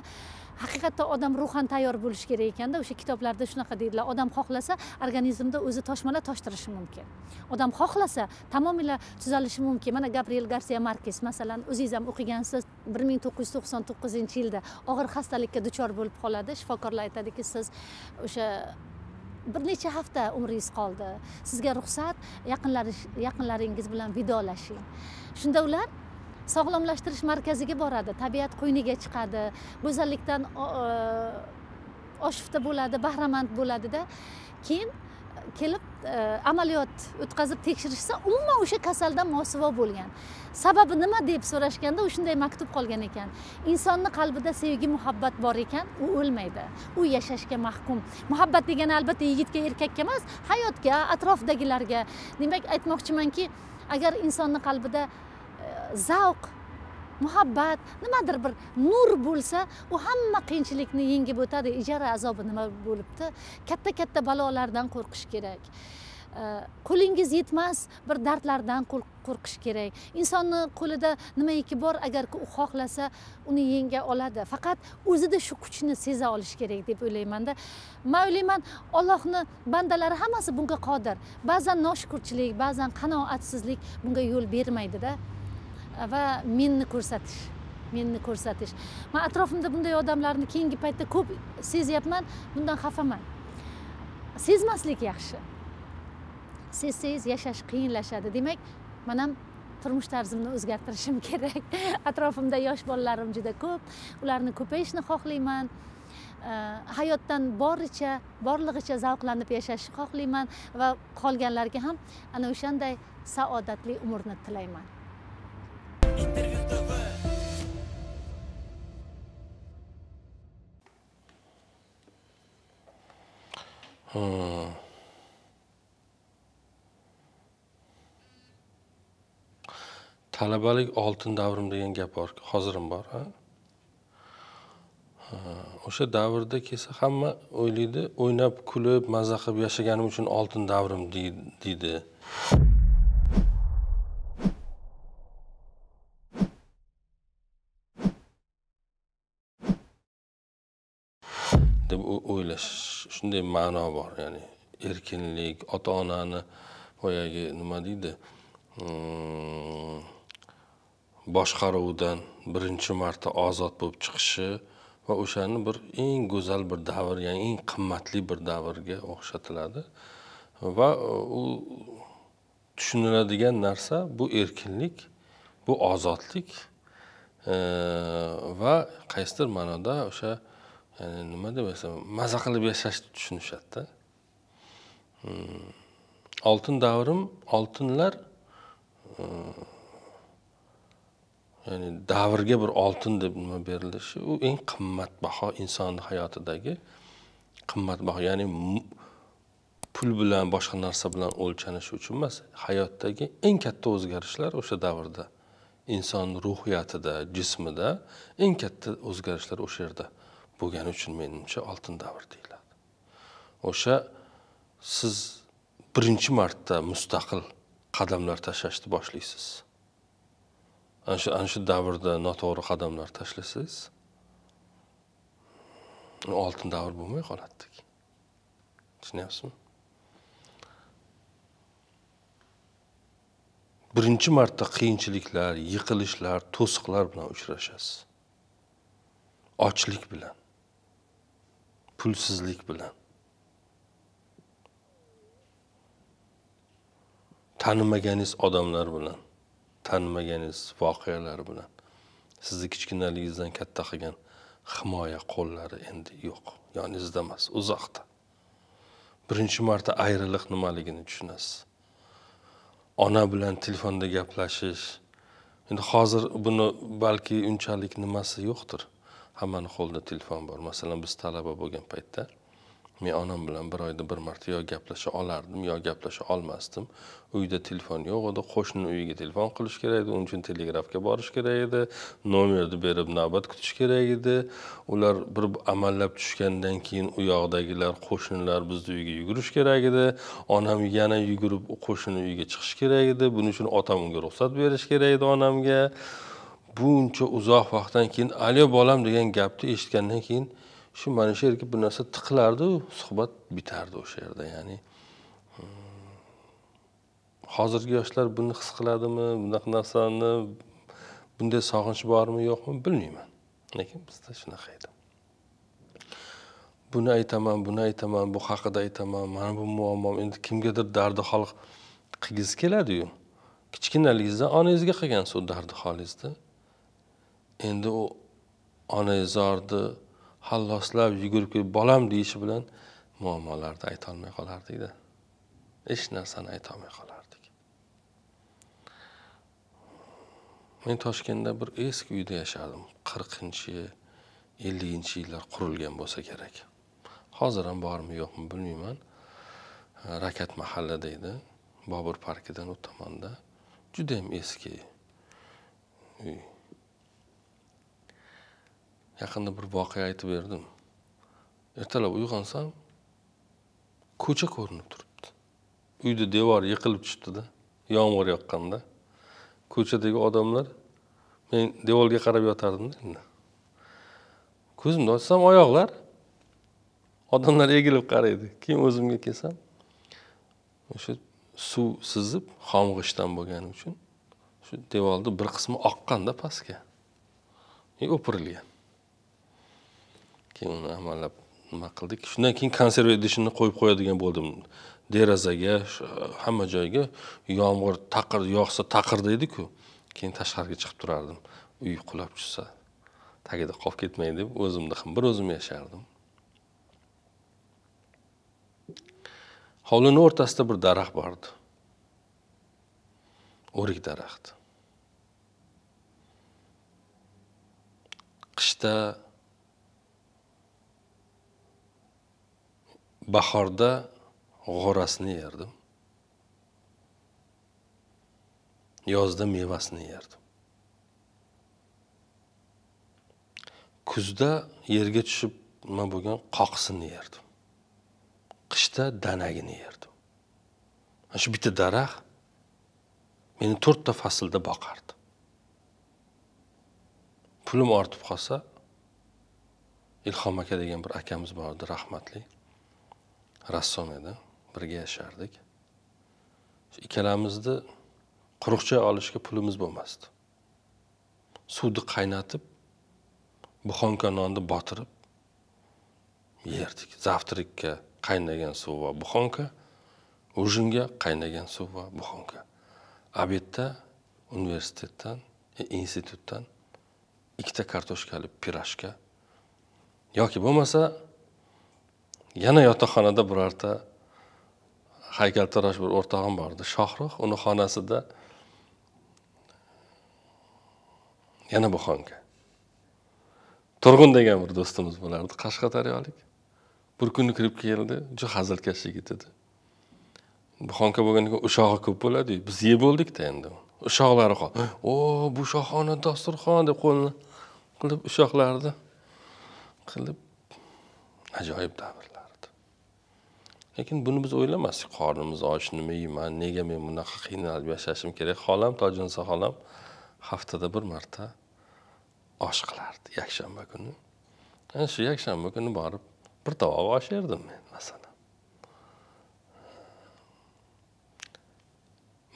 haqiqatda odam ruhan tayyor bo'lish kerak ekanda, o'sha kitoblarda shunaqa deydilar. Odam xohlasa organizmda o'zi toshmalar toshtirishi mumkin. Odam xohlasa tamomila tuzalishi mumkin. Mana Gabriel Garcia Marquez masalan, o'zingiz ham o'qigansiz, 1999-yilda og'ir xastalikka duchor bo'lib qoladi. Shifokorlar aytadiki, siz o'sha bir necha hafta umringiz qoldi. Sizga ruxsat, yaqinlaringiz bilan vidolashing. Shunda ular sog'lomlashtirish markaziga boradi, tabiat qo'yniga chiqadi, go'zallikdan oshufta bo'ladi, bahramand bo'ladi-da. Keyin kelib amaliyot o'tkazib tekshirishsa, umuman o'sha kasaldan mosuvo bo'lgan. Sababi nima deb so'rashganda o'shunday maktub qolgan ekan. Insonning qalbida sevgi, muhabbat bor ekan, u o'lmaydi. U yashashga mahkum. Muhabbat degani albatta yigitga, erkakka emas, hayotga, atrofdagilarga. Demak, aytmoqchimanki, agar insonning qalbida zavq, muhabbat, nimadir bir nur bo'lsa, u hamma qiyinchilikni yengib o'tadi. Ijara azobi nima bo'libdi? Katta-katta balolardan qo'rqish kerak. Qo'lingiz yetmas bir dardlardan qo'rqish kerak. Insonni qo'lida nimaiki bor, agar u xohlasa, uni yenga oladi. Faqat o'zida shu kuchni seza olish kerak deb o'ylayman-da. Men o'ylayman, Allohni bandalari hammasi bunga qodir. Ba'zan noshukrchilik, ba'zan qanoatsizlik bunga yo'l bermaydi-da. Va menni ko'rsatish. Men atrofimda bunday odamlarni keyingi paytda ko'p sezyapman, bundan xafaman. Sezmaslik yaxshi. Sezsangiz yashash qiyinlashadi. Demak, men ham turmush tarzimni o'zgartirishim kerak. Atrofimda yosh bolalarim juda ko'p. Ularni ko'payishni xohlayman. Hayotdan borlig'icha zavqlanib yashashni xohlayman va qolganlarga ham ana o'shanday saodatli umrni tilayman. Talabalik oltin davrim degan gap bor, hozirim bor, ha? O'sha davrda kelsa hamma o'ylaydi, o'ynab, kulib, mazza qilib yashaganim uchun oltin davrim deydi. O'ylash shunday ma'no bor, ya'ni erkinlik, ota-onani boyagi nima deydi, boshqaruvdan birinchi marta ozod bo'lib chiqishi va o'shani bir eng go'zal bir davr, ya'ni eng qimmatli bir davrga o'xshatiladi va u tushuniladigan narsa bu erkinlik, bu ozodlik va qaysidir ma'noda o'sha yani nima deb aytsam, mazza qilib yashashni tushunishadi. Oltin davrim, oltinlar yani davrga bir oltin deb nima berilishi, u eng qimmatbaho inson hayotidagi qimmatbaho, ya'ni pul bilan boshqa narsa bilan o'lchanishi uchun emas, hayotdagi eng katta o'zgarishlar o'sha davrda inson ruhiyatida, jismida eng katta o'zgarishlar o'sha yerda bo'lgani uchun menimcha oltin davr deyiladi. O'sha siz birinchi marta mustaqil qadamlar tashlashni boshlaysiz. Ana shu davrda noto'g'ri qadamlar tashlasangiz, oltin davr bo'lmay qoladi. Tushunyapsizmi? Birinchi marta qiyinchiliklar, yiqilishlar, to'siqlar bilan uchrashasiz. Ochlik bilan, pulsizlik bilan, tanimaganiz odamlar bilan, tanimaganiz voqealar bilan, sizni kichkinaligingizdan katta qilgan himoya qo'llari endi yo'q, yoningizda emas, uzoqda. Birinchi marta ayriliq nimaligini tushunasiz. Ona bilan telefonda gaplashish, endi hozir buni balki unchalik nimasi yo'qdir. Hammani qo'lida telefon bor. Masalan, biz talaba bo'lgan paytda men onam bilan bir oyda bir marta yo gaplasha olardim, yo gaplasha olmasdim. Uyda telefon yo'q edi, qo'shni uyiga telefon qilish kerak edi, uning uchun telegrafga borish kerak edi, nomerni berib navbat kutish kerak edi. Ular bir amallab tushgandan keyin u yoqdagilar, qo'shnilar bizni uyga yugurish kerak edi. Onam yana yugurib qo'shni uyiga chiqish kerak edi. Buning uchun otam unga ruxsat berish kerak edi onamga. Buncha uzoq vaqtdan keyin "Alyo bolam" degan gapni eshitgandan keyin shu mana shu yerga bir narsa tiqilardi, suhbat bitardi o'sha yerda. Ya'ni hozirgi yoshlar buni his qiladimi, bunday narsani, bunday sog'inch bormi, yo'qmi bilmayman. Lekin bizda shunaqa edi. Buni aytaman, bu haqida aytaman, mana bu muammom, endi kimgadir dardi xalq qilgis keladi-yu. kichkinaligingizda onangizga qilgan so'zlarni xolisdi. Endi u onangizorni halloslab yugurib kelib bolam deyishi bilan muammolarni ayta olmay qolardik-da. Hech narsani ayta olmay qolardik. Men Toshkentda bir eski uyda yashadim. 40-50-yillar qurilgan bo'lsa kerak. Hozir ham bormi yo'qmi bilmayman. Rakat mahallada edi. Bobur parkidan u tomonda. Juda ham eski uy. Yaqinda bir voqea aytib berdim. Ertalab uyg'onsam ko'cha ko'rinib turibdi. Uyning devori yiqilib tushdi-da, yomg'ir yoqqanda. Ko'chadagi odamlar men devorga qarab yotardim-da endi. Ko'zimni ochsam oyoqlar odamlar egilib qaraydi. Keyin o'zimga kelsam o'sha suv sizib xomg'ishdan bo'lgani uchun shu devorning bir qismi oqqanda pastga o'pirilgan. Keyin uni amalab nima qildik. Shundan keyin konserv idishini qo'yib qo'yadigan bo'ldim. Derazaga, hamma joyga yomg'ir taqir yo'qsa taqirdi-ku. Keyin tashqariga chiqib turardim. Uy qulab tushsa tagida qolib ketmaydi deb o'zimni ham bir o'zim yashardim. Hovlining o'rtasida bir daraxt bordi. O'rik daraxti. Qishda bahorda g'orasini yerdim. Yozda mevasini yerdim. Kuzda yerga tushib nima bo'lgan qoqsini yerdim. Qishda danagini yerdim. Mana shu bitta daraxt meni 4 ta faslda boqardi. Pulim ortib qolsa Ilhom aka degan bir akamiz bor edi, rahmatli. Rassom edi, birga yashardik. Ikkalamizni quruqcha olishga pulimiz bo'lmasdi. Suvni qaynatib, buxonka nonni botirib yerdik. Zavtrikka qaynagan suv va buxonka, ujinga qaynagan suv va buxonka. Obedda universitetdan, institutdan 2 ta kartoshkali pirojka yoki bo'lmasa yana yotoqxonada birorta haykaltarosh bir o'rtog'im bordi, Shohruh, uni xonasida yana buxonka. Turg'un degan bir do'stimiz bo'lardi, Qashqadaryolik. Bir kuni kirib keldi, juda hazilkash yigit edi. Buxonka bo'lganiga ushog'i ko'p bo'ladi, biz yeb bo'ldik-da endi. Ushoqlari qol. O, bu shohona dasturxon deb qo'lni qilib ushoqlarni qilib ajoyib davr. Lekin buni biz o'ylamasdik. Qornimiz och, nima yeyman, nega men bunaqa qiynalib yashashim kerak? Xolam, Tojinsa xolam haftada 1 marta osh qilardi yakshanba kuni. Ana shu yakshanba kuni borib bir tovoq osh yerdim men, masalan.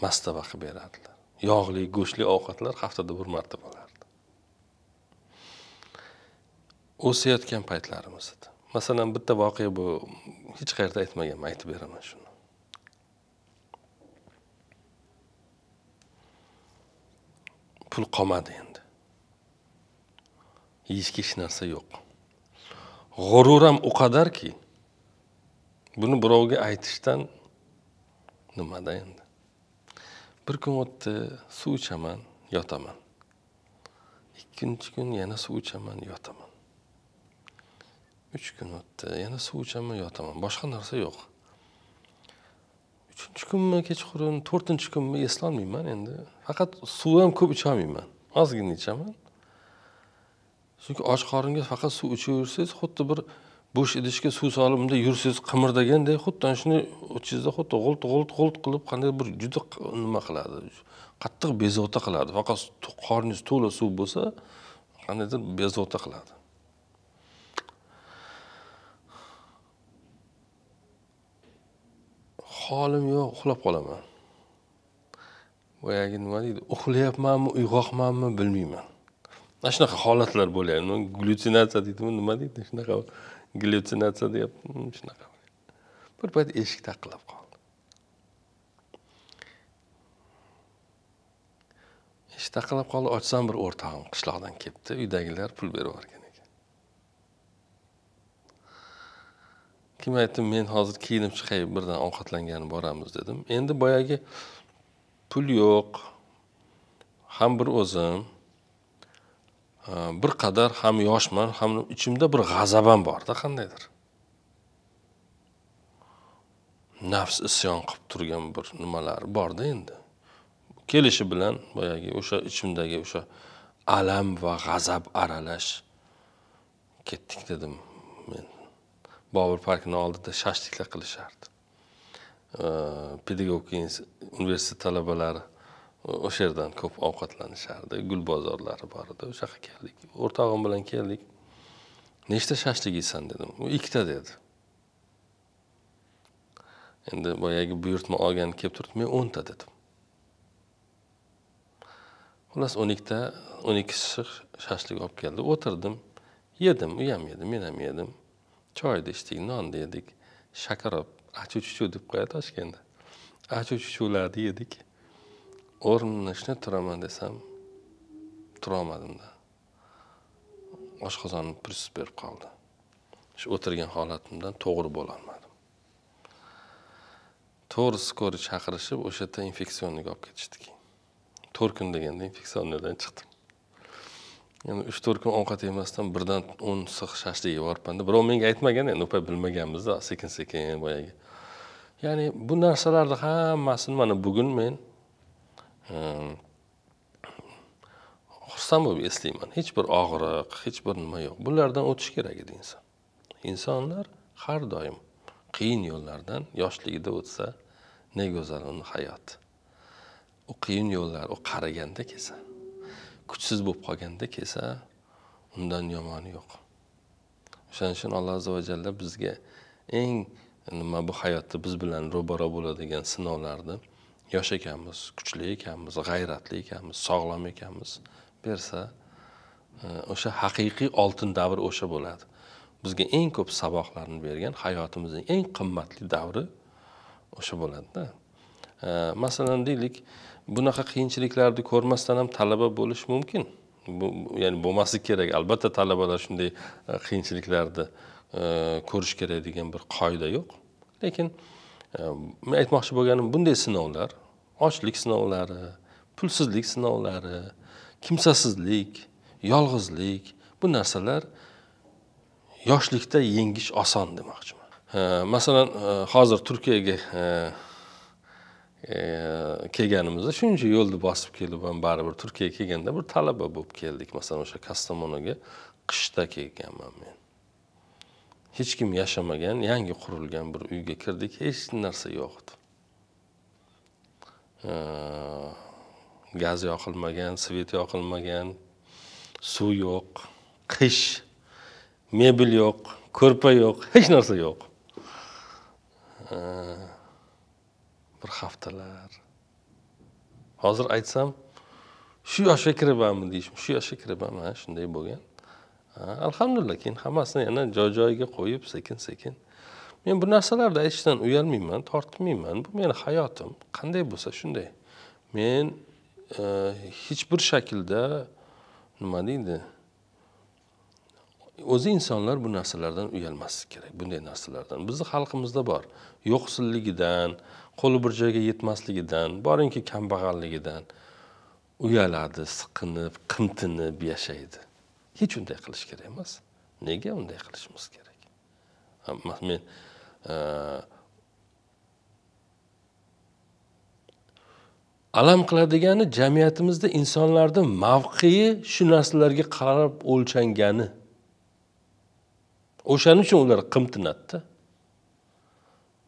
Mastaba qilib beradilar. Yog'li, go'shtli ovqatlar haftada 1 marta bo'lardi. O'sayotgan paytlarimiz edi. Masalan, bitta voqea bu hech qayerda aytmaganman, aytib beraman shuni. Pul qolmadi endi. Yeyishga hech narsa yo'q. G'ururam u qadarki, buni birovga aytishdan nimada endi. Bir kun o'tdi, suv ichaman, yotaman. Ikkinchi kun yana suv ichaman, yotaman. 3 kun o'tdi, yana suv ichaman, yotaman. Boshqa narsa yo'q. 3-chi kunmi, kechqurun, 4-chi kunmi eslolmayman endi. Faqat suv ham ko'p icha olmayman. Ozgina ichaman. Chunki och qoringa faqat suv ichaversangiz, xuddi bir bo'sh idishga suv solib unda yursangiz qimirdaganday, xuddi shuni o'chingizda xuddi g'ult-g'ult qilib qanday bir juda nima qiladi. Qattiq bezovta qiladi. Faqat qorningiz to'la suv bo'lsa, qandaydir bezovta qiladi. Holim yo'q, uxlab qolaman. Boyagi nima deydi, uxlayapmanmi, uyg'oqmanmi bilmayman. Mana shunaqa holatlar bo'laydi. Glyutsinatsiya deydimi, nima deydi? Shunaqa glyutsinatsiya deyapman, shunaqa. Bir payt eshik taqillab qoldi. Hiç takılıp kalı açsam bir ortağım kışladan kepti. Uydagiler pul beriverken ekan. Kim aytdim, men hazır kiyinib chiqay, birdan ovqatlangani boramiz dedim. Endi boyagi pul yo'q. Ham bir o'zim, bir kadar ham yoshman, ham içimde bir g'azabam bor da qandaydir. Nafs isyon qilib turgan bir nimalar bor da endi. Kelishi bilan boyagi o'sha ichimdagi o'sha alam va g'azab aralash ketdik dedim men. Bobur parkining oldida shashtiklar qilishardi. Pedagogika universiteti talabalari o yerdan ko'p ovqatlanishardi. Gul bozorlari bor edi. O'sha yerga keldik. O'rtog'im bilan keldik. Nechta shashlik yeysan dedim. U ikkita dedi. Endi boyagi buyurtma olgan kelib turib, men 10 ta dedim. Xullas 12 shashlik olib keldi. O'tirdim, yedim, u ham yedi, men ham yedim. Choy ichdik, non yedik, shakar olib, achu-chuchu deb qo'yadi Toshkentda. Achu-chuchularni yedik. O'rnimdan ishni turaman desam, turamadim da. Oshqozonim purs berib qoldi. Shu o'tirgan holatimdan to'g'ri bo'la olmadim. To'g'ri skori chaqirishib, o'sha yerda infeksionniga olib ketishdik. 4 kun deganda infeksionnidan chiqdim. Ya'ni 3-4 kun ovqat yemasdan birdan 10 siq shashlik yevorpanda, birov menga aytmagan, endi o'pa bilmaganmiz-da, sekin-sekin boyagi. Ya'ni bu narsalarning hammasini mana bugun men xursand bo'lib eslayman. Hech bir og'riq, hech bir nima yo'q. Bulardan o'tish kerak edi inson. Insonlar har doim qiyin yo'llardan yoshligida o'tsa, ne go'zal uning hayoti. U qiyin yo'llar, u qariganda kelsa, kuchsiz bo'lib qolganda kelsa, undan yomoni yo'q. O'shaning uchun Alloh azza va jalla bizga eng nima bu hayotda biz bilan ro'baro bo'ladigan sinovlarni yosh ekanmiz, kuchli ekanmiz, g'ayratli ekanmiz, sog'lom ekanmiz bersa, o'sha haqiqiy oltin davr o'sha bo'ladi. Bizga eng ko'p saboqlarni bergan, hayotimizning eng qimmatli davri o'sha bo'ladi-da. Masalan, deylik, bunaqa qiyinchiliklarni ko'rmasdan ham talaba bo'lish mumkin. Ya'ni bo'lmasi kerak. Albatta talabalar shunday qiyinchiliklarni ko'rish kerak degan bir qoida yo'q. Lekin men aytmoqchi bo'lganim, bunday sinovlar, ochlik sinovlari, pulsizlik sinovlari, kimsasizlik, yolg'izlik, bu narsalar yoshlikda yengish oson demoqchiman. Masalan, hozir Turkiyaga kelganimizda shuncha yo'lni bosib kelib ham baribir Turkiyaga kelganda bir talaba bo'lib keldik. Masalan, o'sha Kastamonuga qishda kelganman men. Hech kim yashamagan, yangi qurilgan bir uyga kirdik, hech narsa yo'q edi. Gaz yoqilmagan, svet yoqilmagan, suv yo'q, qish, mebel yo'q, ko'rpa yo'q, hech narsa yo'q. Bir haftalar. Hozir aytsam, shu yoshga kiramanmi deyishim, shu yoshga kiramanmi, shunday bo'lgan. Alhamdulillah, keyin hammasini yana joy-joyiga qo'yib, sekin-sekin. Men bu narsalarda aytishdan uyalmayman, tortmayman. Bu meni hayotim. Qanday bo'lsa shunday. Men hech bir shaklda nima deydi? O'zi insonlar bu narsalardan uyalmasligi kerak, bunday narsalardan. Bizning xalqimizda bor. Yo'qsilligidan, qo'li bir joyga yetmasligidan, borinki kambag'alligidan uyaladi, siqinib, qimtinib yashaydi. Hech unday qilish kerak emas. Nega unday qilishimiz kerak? Men alam qiladigani jamiyatimizda insonlarning mavqei shu narsalarga qarab o'lchangani. O'shaning uchun ular qimtinadi.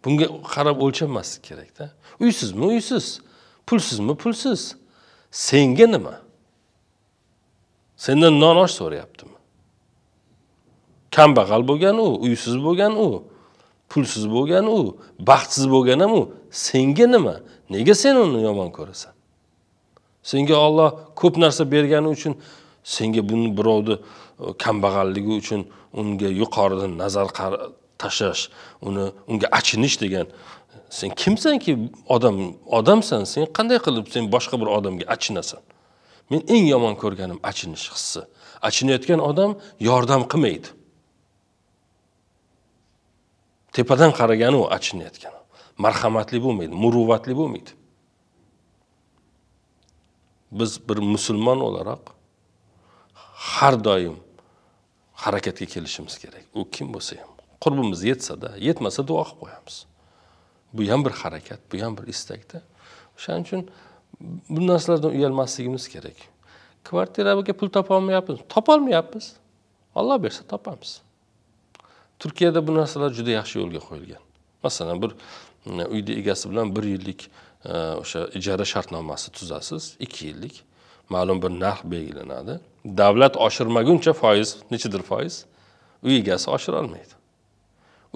Bunga qarab o'lchanmaslik kerak-da. Uysizmi, uysiz? Pulsizmi, pulsiz? Senga nima? Senden non osh so'rayaptimi? Kambag'al bo'lgan u, uysiz bo'lgan u, pulsiz bo'lgan u, baxtsiz bo'lgan ham u. Senga nima? Nega sen uni yomon ko'rasan? Senga Alloh ko'p narsa bergani uchun, senga buni birovni kambag'alligi uchun unga yuqoridan nazar tashlash, unga achinish degan. Sen kimsanki, odamsan, sen qanday qilib sen boshqa bir odamga achinasan? Men eng yomon ko'rganim achinish hissi. Achinayotgan odam yordam qilmaydi. Tepadan qaragani u achinayotgan. Marhamatli bo'lmaydi, muruvvatli bo'lmaydi. Biz bir musulmon olarak har doim harakatga kelishimiz kerak. U kim bo'lsa ham, qurbimiz yetsa-da, yetmasa duo qilib qo'yamiz. Bu ham bir harakat, bu ham bir istakda. Shuning uchun bu narsalardan uyalmasligimiz kerak. Kvartiraga pul topolmayapmiz. Topolmayapmiz. Alloh bersa topamiz. Turkiyada bu narsalar juda yaxshi yo'lga qo'yilgan. Masalan, bir uyda egasi bilan 1 yillik o'sha ijara shartnomasi tuzasiz, 2 yillik ma'lum bir narx belgilanadi. Davlat oshirmaguncha foiz nechidir foiz uy egasi oshira olmaydi.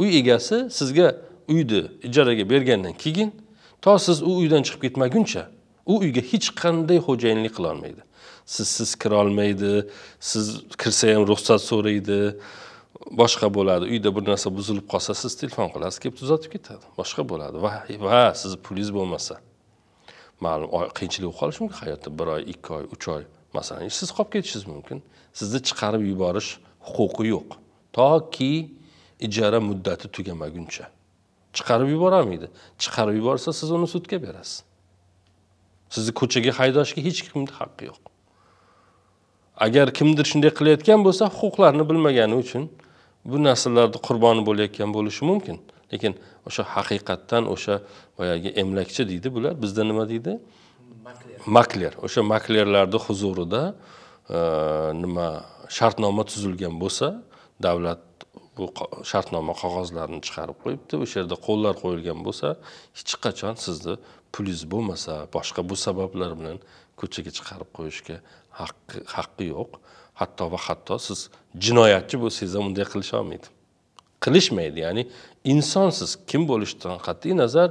Uy egasi sizga uyni ijaraga bergandan keyin to siz u uydan chiqib ketmaguncha u uyga hech qanday xo'jayinlik qila olmaydi. Siz kira olmaydi, siz kirsa ham ruxsat so'raydi, boshqa bo'ladi. Uyda bir narsa buzilib qolsa siz telefon qilasiz, kelib tuzatib ketadi. Boshqa bo'ladi. Va siz pulingiz bo'lmasa. Ma'lum qiyinchilik qolishi mumkin hayotda 1 oy, 2 oy, 3 oy masalan ishsiz qolib ketishingiz mumkin. Sizni chiqarib yuborish huquqi yo'q. Toki ijara muddati tugamaguncha. Chiqarib yubora olmaydi. Chiqarib yuborsa siz uni sudga berasiz. Sizni ko'chaga haydashga hech kimning haqqi yo'q. Agar kimdir shunday qilayotgan bo'lsa, huquqlarini bilmagani uchun bu narsalarning qurboni bo'layotgan bo'lishi mumkin. Lekin o'sha haqiqatdan o'sha boyagi emlakchi deydi bular, bizda nima deydi? Makler. O'sha maklerlarning huzurida nima shartnoma tuzilgan bo'lsa, davlat bu shartnoma qog'ozlarini chiqarib qo'yibdi. O'sha yerda qo'llar qo'yilgan bo'lsa, hech qachon sizni pulingiz bo'lmasa, boshqa bu sabablar bilan ko'chaga chiqarib qo'yishga haqqi yo'q. Hatto va hatto siz jinoyatchi bo'lsangiz ham unday qilish olmaydi. Qilishmaydi, ya'ni insonsiz kim bo'lishidan qat'iy nazar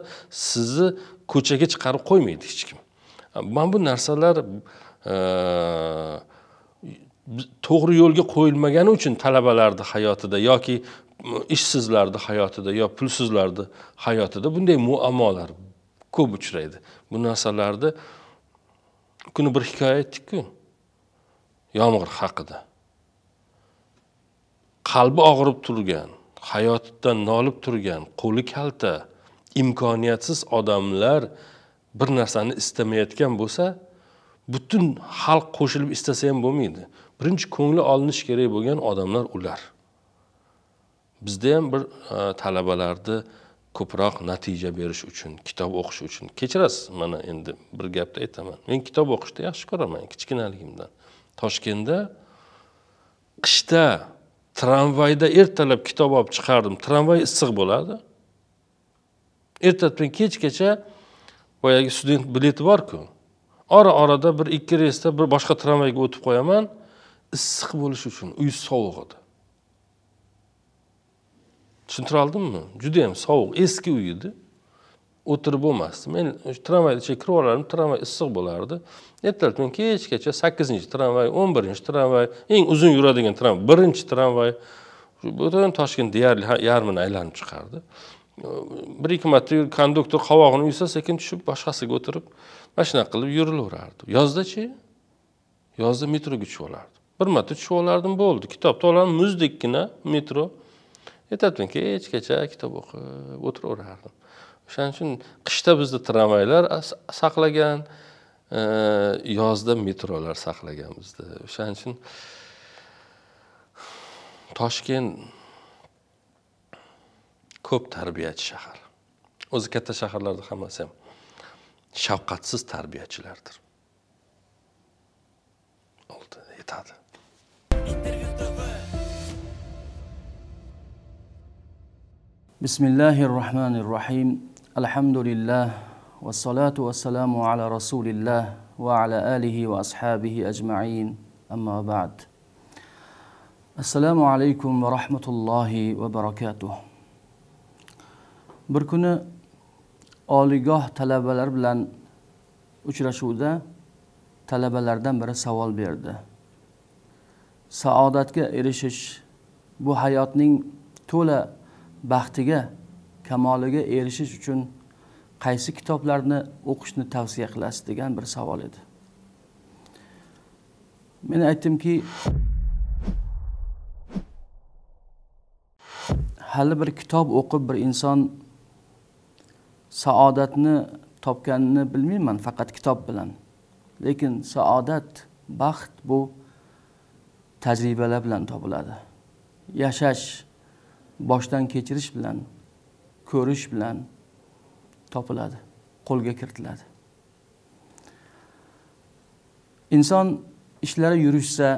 sizni ko'chaga chiqarib qo'ymaydi hech kim. Mana bu narsalar to'g'ri yo'lga qo'yilmagani uchun talabalarning hayotida yoki ishsizlarning hayotida yo pulsizlarning hayotida bunday muammolar ko'p uchraydi. Bu narsalarda kuni bir hikoya aytdik-ku. Yomg'ir haqida. Qalbi og'rib turgan, hayotidan nolib turgan, qo'li kalta, imkoniyatsiz odamlar bir narsani istamayotgan bo'lsa, butun xalq qo'shilib istasa ham bo'lmaydi. Birinchi ko'ngli olinish kerak bo'lgan odamlar ular. Bizda ham bir talabalarni ko'proq natija berish uchun, kitob o'qish uchun. Kechirasiz, mana endi bir gapni aytaman. Men kitob o'qishni yaxshi ko'raman, kichkinaligimdan. Toshkentda qishda tramvayda ertalab kitob olib chiqardim. Tramvay issiq bo'ladi. Ertadan kechgacha boyagi student bileti bor-ku. Ora-orada bir 2 reysda bir boshqa tramvayga o'tib qo'yaman, issiq bo'lish uchun, uy sovuq edi. Tushuntira oldimmi? Juda ham sovuq, eski uy edi. O'tirib bo'lmasdi. Men tramvayda chekib olardim, tramvay issiq bo'lardi. Ertalabdan kechgacha 8-chi tramvay, 11-chi tramvay, eng uzun yuradigan tramvay, 1-chi tramvay. Butun Toshkent deyarli yarmini aylanib chiqardi. 1-2 marta konduktor qovog'ini uysa, sekin tushib boshqasiga o'tirib, mana shunday qilib yurilaverardi. Yozda-chi? Yozda metroga tushib olardim. Bir marta tushib olardim, bo'ldi. Kitob to'lan muzdekkina metro. Ertadan kechgacha kitob o'qib o'tiraverardim. O'shaning uchun qishda bizda tramvaylar saqlagan, yozda metrolar saqlagan bizda. O'shaning uchun Toshkent ko'p tarbiyachi shahar. O'zi katta shaharlarda hammasi ham shafqatsiz tarbiyachilardir. Oldi, yetadi. Bismillahirrahmanirrahim. Alhamdulillah. Wassalatu wassalamu ala rasulillah va ala alihi va ashabihi ajma'in. Amma ba'd. Assalamu alaykum va rahmatullohi va barakatuh. Bir kuni oliygoh talabalar bilan uchrashuvda talabalardan biri savol berdi. Saodatga erishish bu hayotning to'la baxtiga, kamoliga erishish uchun qaysi kitoblarni o'qishni tavsiya qilasiz degan bir savol edi. Men aytdimki, hali bir kitob o'qib bir inson saodatni topganini bilmayman, faqat kitob bilan. Lekin saodat, baxt bu tajribalar bilan topiladi. Yashash, boshdan kechirish bilan, ko'rish bilan topiladi, qo'lga kiritiladi. İnson ishlari yurishsa,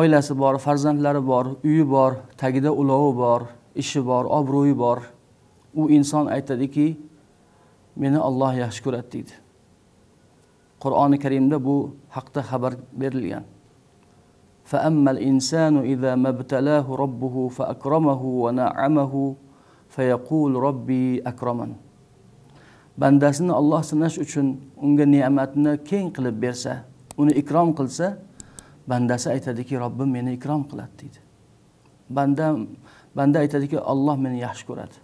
oilasi bor, farzandlari bor, uyi bor, tagida ulovi bor, ishi bor, obro'yi bor. U inson aytadiki, meni Alloh yaxshi ko'radi deydi. Qur'oni Karimda bu haqda xabar berilgan. فَأَمَّا الْإِنسَانُ إِذَا مَا ابْتَلَاهُ رَبُّهُ فَأَكْرَمَهُ وَنَعَّمَهُ فَيَقُولُ رَبِّي أَكْرَمَنِ. Bandasini Allah sinash uchun unga ne'matni keng qilib bersa, uni ikrom qilsa, bandasi aytadiki, Robbim meni ikrom qiladi deydi. Banda aytadiki, Alloh meni yaxshi ko'radi.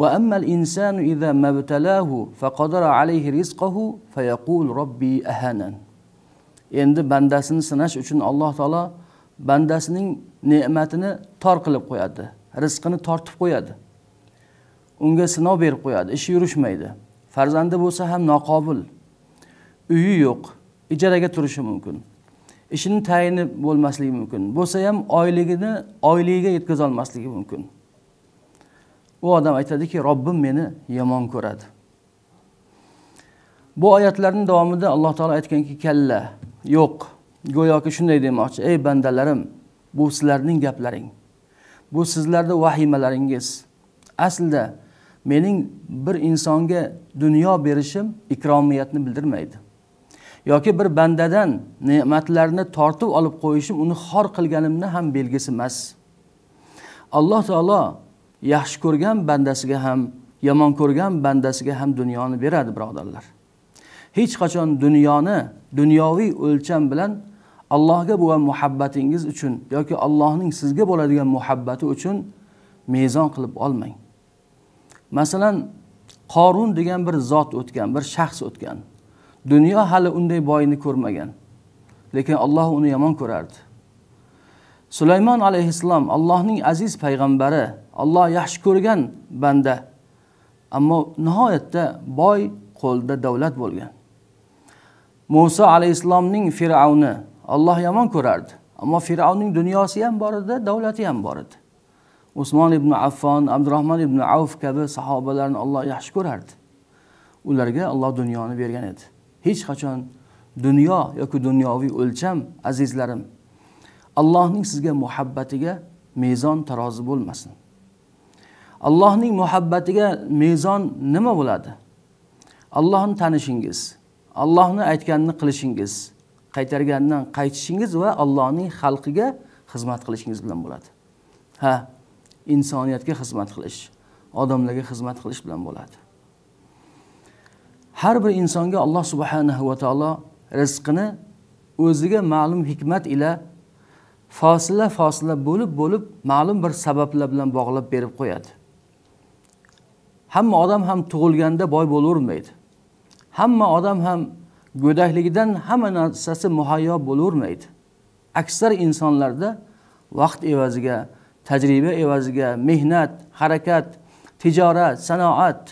Va ammal insanu idza mabtalahu faqadara alayhi rizqahu fayaqul robbi ahanan. Endi bandasini sinash uchun Alloh taolo bandasining ne'matini tor qilib qo'yadi, rizqini tortib qo'yadi. Unga sinov berib qo'yadi, ishi yurishmaydi. Farzandi bo'lsa ham noqobil. Uyi yo'q, ijaraga turishi mumkin. Ishini tayini bo'lmasligi mumkin. Bo'lsa ham oyligiga yetkaza olmasligi mumkin. U odam aytadiki, Robbim meni yomon ko'radi. Bu oyatlarning davomida Alloh taolo aytganki, kalla, yo'q. Go'yoki shunday demoqchi, ey bandalarim, bu sizlarning gaplaring. Bu sizlarning vahimalaringiz. Aslida mening bir insonga dunyo berishim ikromiyatni bildirmaydi. Yoki bir bandadan ne'matlarni tortib olib qo'yishim uni xor qilganimni ham belgisi emas. Alloh taolo yaxshi ko'rgan bandasiga ham, yomon ko'rgan bandasiga ham dunyoni beradi, birodarlar. Hech qachon dunyoni dunyoviy o'lcham bilan Allohga bo'lgan muhabbatingiz uchun yoki Allohning sizga bo'ladigan muhabbati uchun mezon qilib olmang. Masalan, Qarun degan bir zot o'tgan, bir shaxs o'tgan. Dunyo hali unday boyini ko'rmagan. Lekin Alloh uni yomon ko'rardi. Sulaymon alayhissalom, Allohning aziz payg'ambari, Alloh yaxshi ko'rgan banda. Ammo nihoyatda boy, qo'lda davlat bo'lgan. Musa alayhissalomning Fir'avni Alloh yomon ko'rardi. Ammo Fir'avning dunyosi ham bor edi, davlati ham bor edi. Usmon ibn Affon, Abdurrahmon ibn Avf kabi sahobalarni Alloh yaxshi ko'rardi. Ularga Alloh dunyoni bergan edi. Hech qachon dunyo yoki dunyoviy o'lcham, azizlarim, Allohning sizga muhabbatiga mezon tarozi bo'lmasin. Allohning muhabbatiga mezon nima bo'ladi? Allohni tanishingiz, Allohni aytganini qilishingiz, qaytargandan qaytishingiz va Allohning xalqiga xizmat qilishingiz bilan bo'ladi. Ha, insoniyatga xizmat qilish, odamlarga xizmat qilish bilan bo'ladi. Har bir insonga Alloh subhanahu va taolo rizqini o'ziga ma'lum hikmat ila fasla bo'lib ma'lum bir sabablar bilan bog'lab berib qo'yadi. Hamma odam ham tug'ilganda boy bo'lavermaydi. Hamma odam ham go'dakligidan hamma narsasi muhayyo bo'lavermaydi. Aksar insonlarda vaqt evaziga, tajriba evaziga, mehnat, harakat, tijorat, sanoat,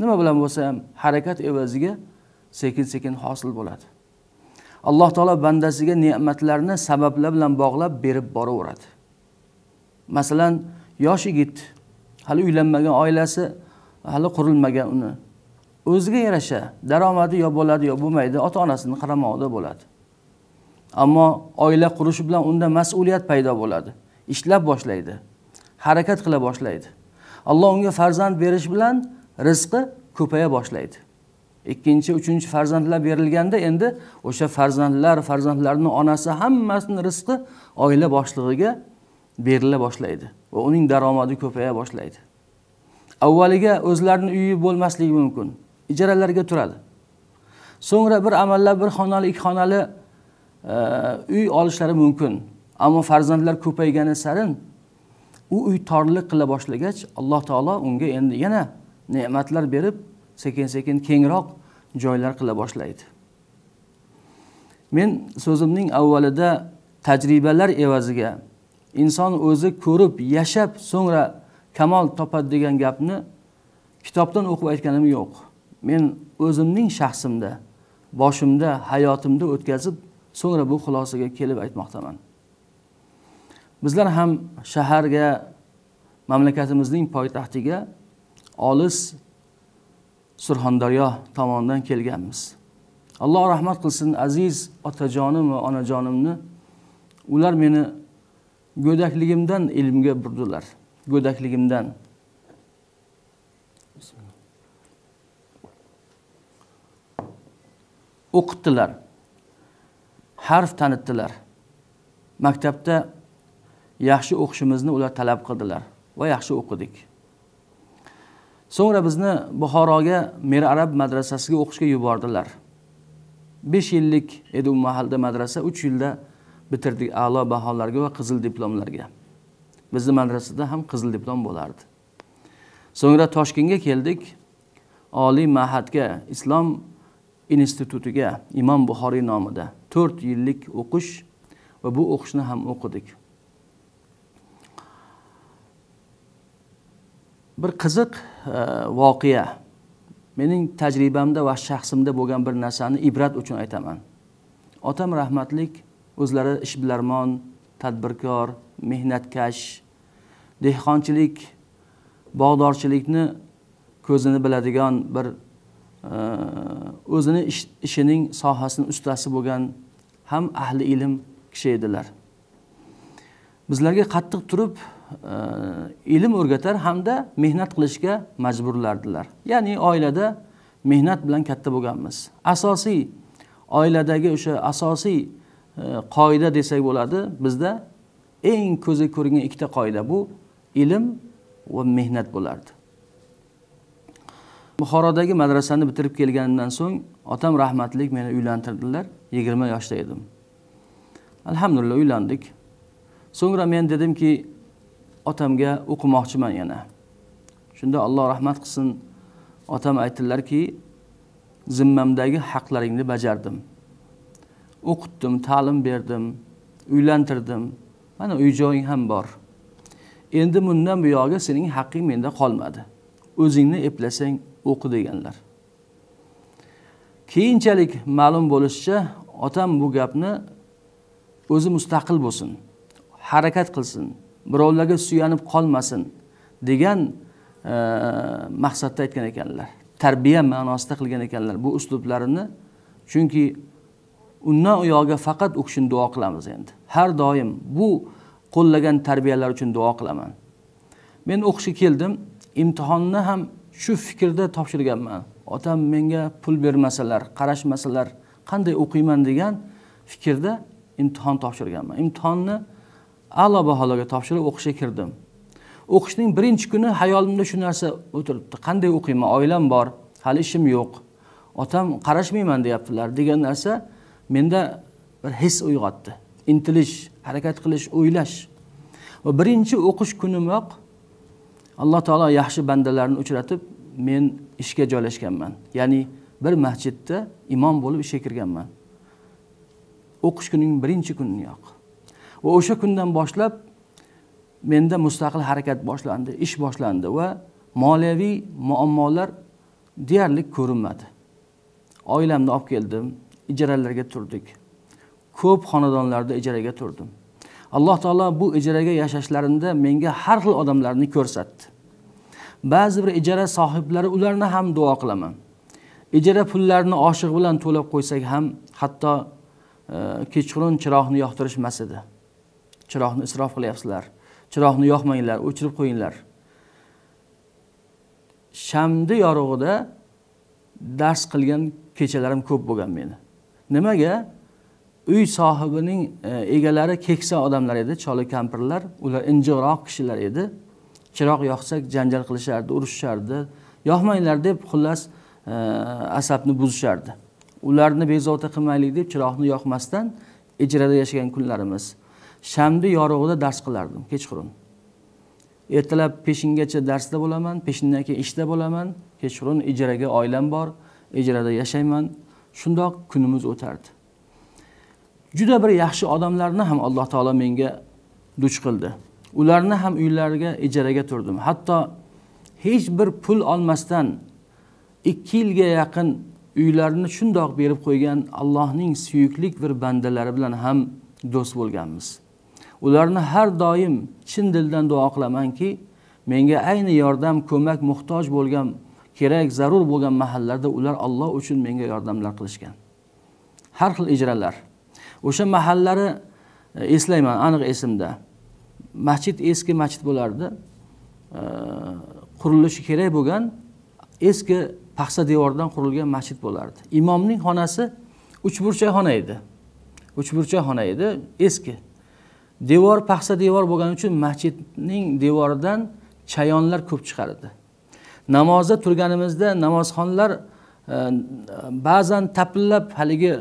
nima bilan bo'lsa ham harakat evaziga sekin-sekin hosil bo'ladi. Alloh taolo bandasiga ne'matlarni sabablar bilan bog'lab berib boraveradi. Masalan, yosh yigit, hali uylanmagan, oilasi hali qurilmagan, uni o'ziga yarasha daromadi yo bo'ladi yo bo'lmaydi, ota-onasini qaramoqda bo'ladi. Ammo oila qurish bilan unda mas'uliyat paydo bo'ladi. İşlab boshlaydi, harakat qila boshlaydi. Alloh unga farzand berish bilan rizqi ko'paya boshlaydi. Ikkinchi, uchinchi farzandlar berilganda endi o'sha farzandlar, farzandlarning onasi hammasining rizqi oila boshlig'iga berila boshlaydi va uning daromadi ko'paya boshlaydi. Avvaliga o'zlarining uyi bo'lmasligi mumkin, ijaralarga turadi. So'ngra bir amallab bir xonali, ikki xonali uy olishlari mumkin. Ammo farzandlar ko'paygani sarin u uy torlik qila boshlagach, Alloh taolo unga endi yana ne'matlar berib, sekin-sekin kengroq joylar qila boshlaydi. Men sözümün avvalida tecrübeler evaziga inson o'zi ko'rib, yashab, sonra kamol topadi degan gapni kitobdan o'qib aytganim yo'q. Men o'zimning shaxsimda, boshimda, hayotimda o'tkazib, sonra bu xulosaga kelib aytmoqdaman. Bizlar ham shaharga, mamlakatimizning poytaxtiga olis Surxondaryo tomonidan kelganmiz. Allah rahmat qilsin aziz otajonim va onajonimni. Ular meni go'dakligimdan ilmga burdilar. Go'dakligimdan. O'qitdilar. Harf tanitdilar. Maktabda yaxshi o'qishimizni ular talab qildilar va yaxshi o'qidik. Sonra bizni Buxoroga Mir Arab madrasasiga o'qishga yubordilar. 5 yillik edi u mahalda madrasa, 3 yilda bitirdik a'lo baholarga va qizil diplomlarga. Bizni madrasada ham qizil diplom bo'lardi. Sonra Toshkentga keldik. Oliy ma'hadga, Islom institutiga, Imom Buxoriy nomida 4 yillik o'qish va bu o'qishni ham o'qidik. Bir qiziq voqea. Mening tajribamda va shaxsimda bo'lgan bir narsani ibrat uchun aytaman. Otam rahmatlik o'zlari ishbilarmon, tadbirkor, mehnatkash, dehqonchilik, bog'dorchilikni ko'zini biladigan bir o'zini ishining sohasini ustasi bo'lgan ham ahli ilm kishi edilar. Bizlarga qattiq turib ilm o'rgatar hamda mehnat qilishga majburlardilar. Ya'ni oilada mehnat bilan katta bo'lganmiz. Asosiy oiladagi o'sha asosiy qoida desak bo'ladi, bizda eng ko'zga ko'ringan ikkita qoida bu ilm va mehnat bo'lardi. Buxorodagi madrasani bitirib kelganimdan so'ng otam rahmatlik meni uylantirdilar. 20 yoshda edim. Alhamdulillah uylandik. Sonra men dedimki otamga o'qimoqchiman yana. Shunda Alloh rahmat qilsin otam aytdilarki zimmamdagi haqlaringni bajardim. O'qitdim, ta'lim berdim, uylantirdim. Mana uy-joying ham bor. Endi bundan bu yo'ga sening haqqing menda qolmadi. O'zingni eplasang o'qi deganlar. Keyinchalik ma'lum bo'lishicha otam bu gapni o'zi mustaqil bo'lsin, harakat qilsin, birovlarga suyanib qolmasin degan maqsadda aytgan ekanlar. Tarbiya ma'nosida qilgan ekanlar bu uslublarini. Chunki undan u yoqqa faqat o'qishni duo qilamiz endi. Har doim bu qo'llagan tarbiyalar uchun duo qilaman. Men o'qishga keldim, imtihonni ham shu fikrda topshirganman. Otam menga pul bermasalar, qarashmasalar, qanday o'qiyman degan fikrda imtihon topshirganman. Imtihonni a'lo baholarga topshirib o'qishga kirdim. O'qishning birinchi kuni hayolimda shu narsa o'tiribdi. Qanday o'qiyman? Oilam bor, hali ishim yo'q. Otam qarashmayman deyaptilar degan narsa menda bir his uyg'otdi. Intilish, harakat qilish, o'ylash. Va birinchi o'qish kunimoq Alloh taolo yaxshi bandalarini uchratib, men ishga joylashganman. Ya'ni bir masjidda imom bo'lib ishga kirganman. O'qish kunining birinchi kuniyoq. Va o'sha kundan boshlab menda mustaqil harakat boshlandi, ish boshlandi va moliyaviy muammolar deyarli ko'rinmadi. Oilamni olib keldim. İcaralarga turdik. Ko'p xonadonlarda ijaraga turdim. Alloh taolo bu ijaraga yashashlarida menga har xil odamlarni ko'rsatdi. Ba'zi bir ijara sohiblari ularni ham duo qilaman. Ijara pullarini oshiq bilan to'lab qo'ysak ham, hatto kechqurun chiroqni yoqtirishmas edi. Chiroqni isrof qilyapsizlar. Chiroqni yoqmanglar, o'chirib qo'yinglar. Shamdi yorug'ida dars qilgan kechalarim ko'p bo'lgan meni. Nimaga? Uy sohibining egalari keksa odamlar edi, chola kampirlar, ular injiqroq kishilar edi. Chiroq yoqsak janjal qilishardi, urushardi. Yoqmanglar deb xullas asabni buzishardi. Ularni bezovta qilmaylik deb chiroqni yoqmasdan ijrada yashagan kunlarimiz. Shamdi yorug'ida dars qilardim kechqurun. Ertalab peshingacha darsda bo'laman, peshindan keyin ishda bo'laman, kechqurun ijraga oilam bor, ijrada yashayman. Shundoq kunimiz o'tardi. Juda bir yaxshi odamlarni ham Alloh taolo menga duch qildi. Ularni ham uylariga ijaraga turdim. Hatto hech bir pul olmasdan 2 yilga yaqin uylarini shundoq berib qo'ygan Allohning suyukli bir bandalari bilan ham do'st bo'lganmiz. Ularni har doim chin dildan duo qilamanki, menga ayni yordam, ko'mak muhtoj bo'lgan, kerak, zarur bo'lgan mahallarda ular Alloh uchun menga yordamlar qilishgan. Har xil ijralar. O'sha mahallari eslayman, aniq esimda. Masjid eski masjid bo'lardi. Qurilishi kerak bo'lgan eski paxsa devordan qurilgan masjid bo'lardi. Imomning xonasi 3 burchak xona edi. 3 burchak xona edi, eski. Devor paxsa devor bo'lgani uchun masjidning devoridan chayonlar ko'p chiqardi. Namozda turganimizda namozxonlar ba'zan tapillab haligi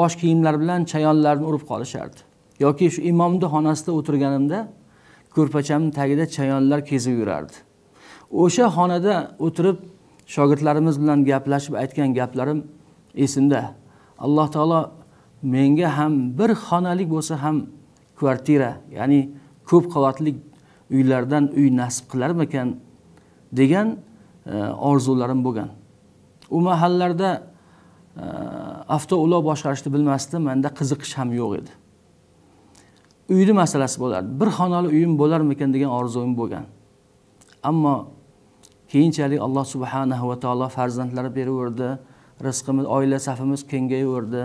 bosh kiyimlar bilan chayonlarni urib qolishardi. Yoki shu imomning xonasida o'tirganimda ko'rpachamning tagida chayonlar kezib yurardi. O'sha xonada o'tirib shogirdlarimiz bilan gaplashib aytgan gaplarim esimda. Alloh taolo menga ham bir xonalik bo'lsa ham kvartira, ya'ni ko'p qavatli uylardan uy nasib qilarmikan degan orzularim bo'lgan. U mahallarda avtoulov boshqarishni bilmasdim, menda qiziqish ham yo'q edi. Uyni masalasi bo'lardi. Bir xonali uyim bo'larmikan degan orzuim bo'lgan. Ammo keyinchalik Alloh subhanahu va taolo farzandlari beraverdi, rizqimiz, oila safimiz kengayaverdi.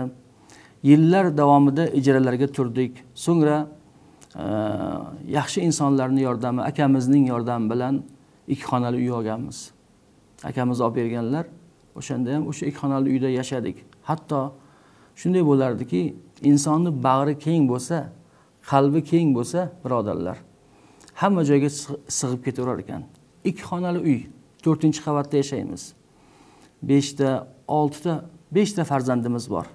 Yillar davomida ijaralarga turdik. So'ngra yaxshi insonlarning yordami, akamizning yordami bilan 2 xonali uy olganmiz. Akamiz olib berganlar, o'shanda ham o'sha 2 xonali uyda yashadik. Hatto shunday bo'lardiki, insonni bag'ri keng bo'lsa, qalbi keng bo'lsa, birodarlar, hamma joyga sig'ib ketaverar ekan. 2 xonali uy, 4-qavatda yashaymiz. 5ta farzandimiz bor.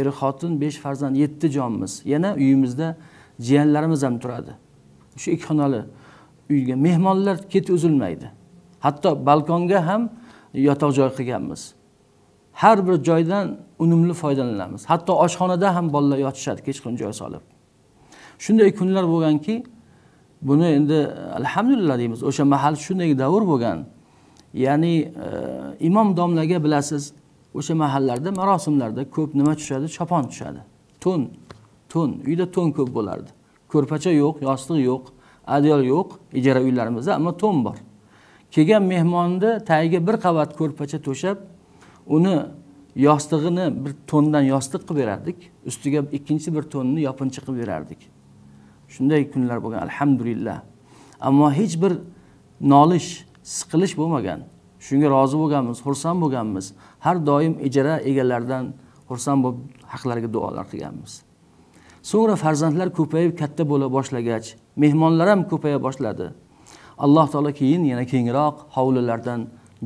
Eri xotin, 5 farzand, 7 jonimiz. Yana uyimizda jiyanlarimiz ham turadi. Shu 2 xonali uyga mehmonlar ketib uzilmaydi. Hatto balkonga ham yotoq joy qilganmiz. Har bir joydan unumli foydalanamiz. Hatto oshxonada ham bolalar yotishadi kechqurun joy solib. Shunday kunlar bo'lganki, buni endi alhamdulillah deymiz. O'sha mahal shunday davr bo'lgan. Ya'ni imom domlaga bilasiz, o'sha mahallarda marosimlarda ko'p nima tushadi? Chopon tushadi. To'n, uyda to'n ko'p bo'lardi. Ko'rpacha yo'q, yostiq yo'q, adyol yo'q ijara uylarimizda, ammo to'n bor. Kelgan mehmonni tagiga 1 qavat ko'rpacha to'shab, uni yostig'ini bir to'ndan yostiq qilib berardik, ustiga 2-chi bir to'nni yopinchi qilib berardik. Shunday kunlar bo'lgan, alhamdulillah. Ammo hech bir nolish, siqilish bo'lmagan. Shunga rozi bo'lganmiz, xursand bo'lganmiz. Har doim ijara egalaridan xursand bo'lib haqlarga duolar qilganmiz. So'ngra farzandlar ko'payib katta bo'la boshlagach, mehmonlar ham ko'paya boshladi. Alloh taolo keyin yana kengroq hovlilardan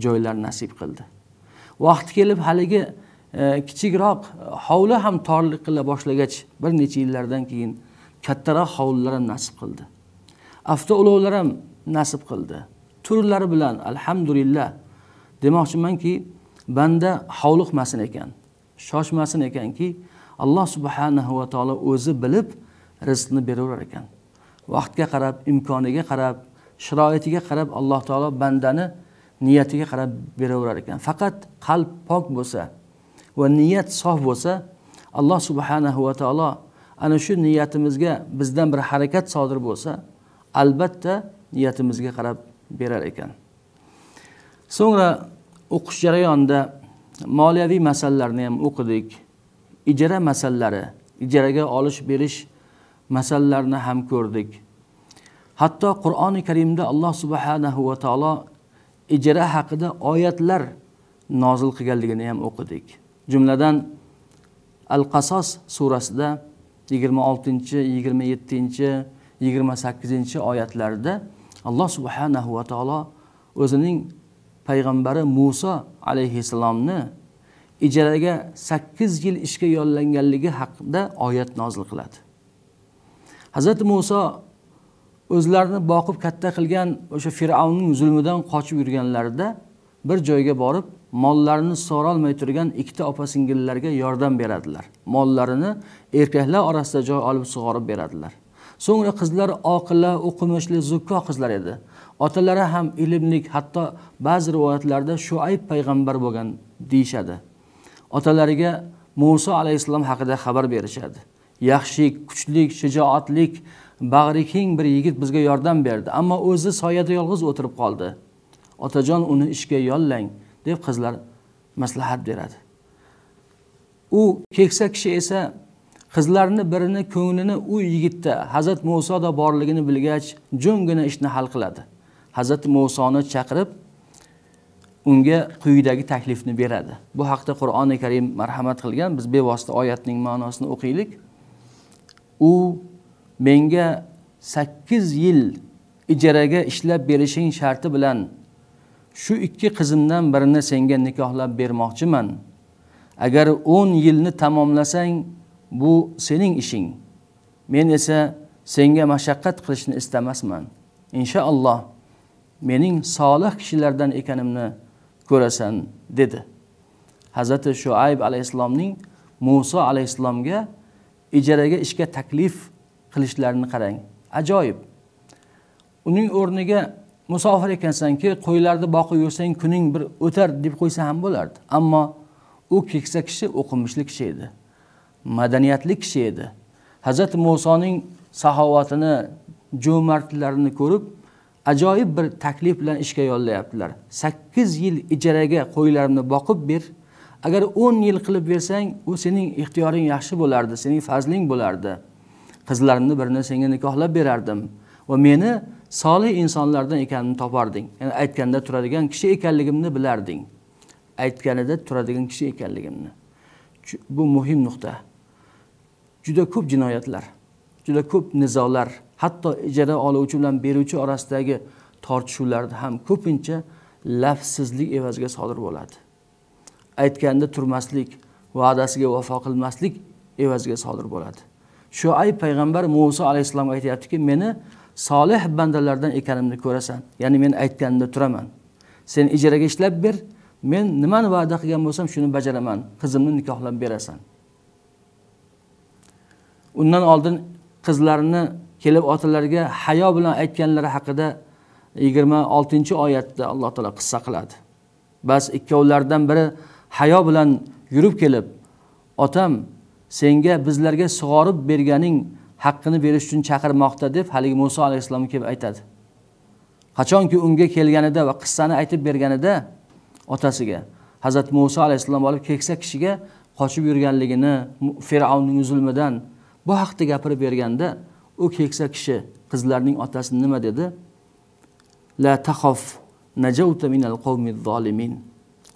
joylar nasib qildi. Vaqt kelib haligi kichikroq hovli ham torlik qila boshlagach, bir necha yillardan keyin kattaroq hovlilar ham nasib qildi. Avtoulovlar ham nasib qildi. Turlari bilan alhamdulillah. Demoqchimanki, banda hovliqmasin ekan, shoshmasin ekanki, Alloh subhanahu va taolo o'zi bilib rizqni beraverar ekan. Vaqtga qarab, imkoniga qarab, sharoitiga qarab Alloh taolo bandani niyatiga qarab beraverar ekan. Faqat qalb pok bo'lsa va niyat sof bo'lsa, Alloh subhanahu va taolo ana shu niyatimizga bizdan bir harakat sodir bo'lsa, albatta niyatimizga qarab berar ekan. So'ngra o'qish jarayonida moliyaviy masalalarni ham o'qidik. Ijara masalalari, ijaraga olish berish masalalarini ham ko'rdik. Hatto Qur'oni Karimda Alloh subhanahu va taolo ijara haqida oyatlar nozil qilganligini ham o'qidik. Jumladan Al-Qasos surasida 26-27-28 oyatlarda Alloh subhanahu va taolo o'zining payg'ambari Musa alayhisalomni ijaraga 8 yil ishga yollanganligi haqida oyat nozil qiladi. Hazrat Musa o'zlarini boqib katta qilgan o'sha Fir'avnning zulmidan qochib yurganlarida bir joyga borib mollarını so'ralmay turgan ikkita opa-singillarga yordam beradilar. Mollarini erkaklar orasida joy olib sug'orib beradilar. So'ngra qizlar oqila, o'qimishli, zukko qizlar edi. Otalari ham ilmlik, hatto ba'zi rivoyatlarda Shuayb payg'ambar bo'lgan deyshadi. Otalariga Musa alayhisalom haqida xabar berishadi. Yaxshi, kuchli, shijoatlik, bag'ri keng bir yigit bizga yordam berdi, ammo o'zi soyada yolg'iz o'tirib qoldi. Otajon uni ishga yollang deb qizlar maslahat beradi. U keksa kishi esa qizlarni birini ko'nglini u yigitda Hazrat Musa da borligini bilgach, jungina ishni hal qiladi. Hazrat Musoni chaqirib unga quyidagi taklifni beradi. Bu haqda Qur'oni Karim marhamat qilgan, biz bevosita oyatning ma'nosini o'qiylik. U menga 8 yil ijaraga ishlab berishing sharti bilan şu iki kızımdan birini senga nikohlab bermoqchiman. Agar 10 yilni tamomlasang, bu sening ishing. Men esa senga mashaqqat qilishni istamasman. İnşaallah mening solih kishilardan ekanimni ko'rasan dedi. Hazrati Shuayb alayhisalomning Musa alayhisalomga ijaraga ishga taklif qilishlarini qarang. Ajoyib. Uning o'rniga musofir ekansanki, qo'ylarni boqib yursang kuning bir o'tar deb qo'ysa ham bo'lardi. Ammo u keksa kishi o'qimishli kishi edi. Madaniyatli kishi edi. Hazrat Musoning saxovatini, jo'mardlarini ko'rib, ajoyib bir taklif bilan ishga yollayaptilar. 8 yil ijaraga qo'ylarimni boqib ber. Agar 10 yil qilib bersang, u sening ixtiyoring yaxshi bo'lardi, sening fazling bo'lardi. Qizlarimni birini senga nikohlab berardim va meni solih insonlardan ekanini toparding. Yani aytganda turadigan kishi ekanligimni bilarding. Aytganida turadigan kishi ekanligimni. Bu muhim nuqta. Juda ko'p jinoyatlar, juda ko'p nizolar, hatto ijara oluvchi bilan beruvchi orasidagi tortishuvlarda ham ko'pincha lafsizlik evaziga sodir bo'ladi. Aytganda turmaslik, va'dasiga vafo qilmaslik evaziga sodir bo'ladi. Shuayb payg'ambar Musa alayhisalomga aytayaptiki, meni solih bandalardan ekanimni ko'rasan. Ya'ni men aytganimda turaman. Sen ijaraga ishlab ber, men nimani va'da qilgan bo'lsam shuni bajaraman. Qizimni nikohlab berasan. Undan oldin qizlarini kelib otalarga hayo bilan aytganlari haqida 26-oyatda Alloh taolo qissa qiladi. Bas ikkovlaridan biri hayo bilan yurib kelib, "Otam, senga bizlarga sug'orib berganing haqqini berish uchun chaqirmoqda" deb haligi Musa alayhisalomga kelib aytadi. Qachonki unga kelganida va qissani aytib berganida otasiga Hazrat Musa alayhisalom olib keksa kishiga qochib yurganligini, Fir'avnning zulmidan bu haqda gapirib berganda, u keksa kishi qizlarning otasi nima dedi? La taxof najauta minal qawmiz zolimin.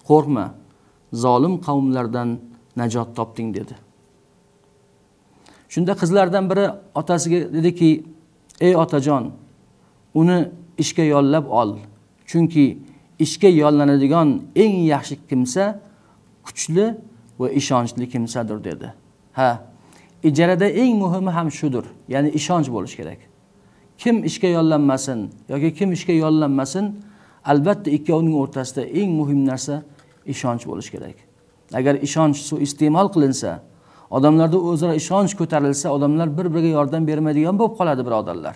Qo'rqma, zolim qavmlardan najot topding dedi. Shunda qizlardan biri otasiga dediki, "Ey otajon, uni ishga yollab ol. Chunki ishga yollanadigan eng yaxshi kimsa kuchli va ishonchli kimsadir" dedi. Ha, ijarada eng muhimi ham shudur. Ya'ni ishonch bo'lish kerak. Kim ishga yollanmasin yoki kim ishga yollanmasin, albatta ikkovining o'rtasida eng muhim narsa ishonch bo'lish kerak. Agar ishonch suiiste'mol qilinsa, odamlarda o'zaro ishonch ko'tarilsa, odamlar bir-biriga yordam bermaydigan bo'lib qoladi, birodarlar.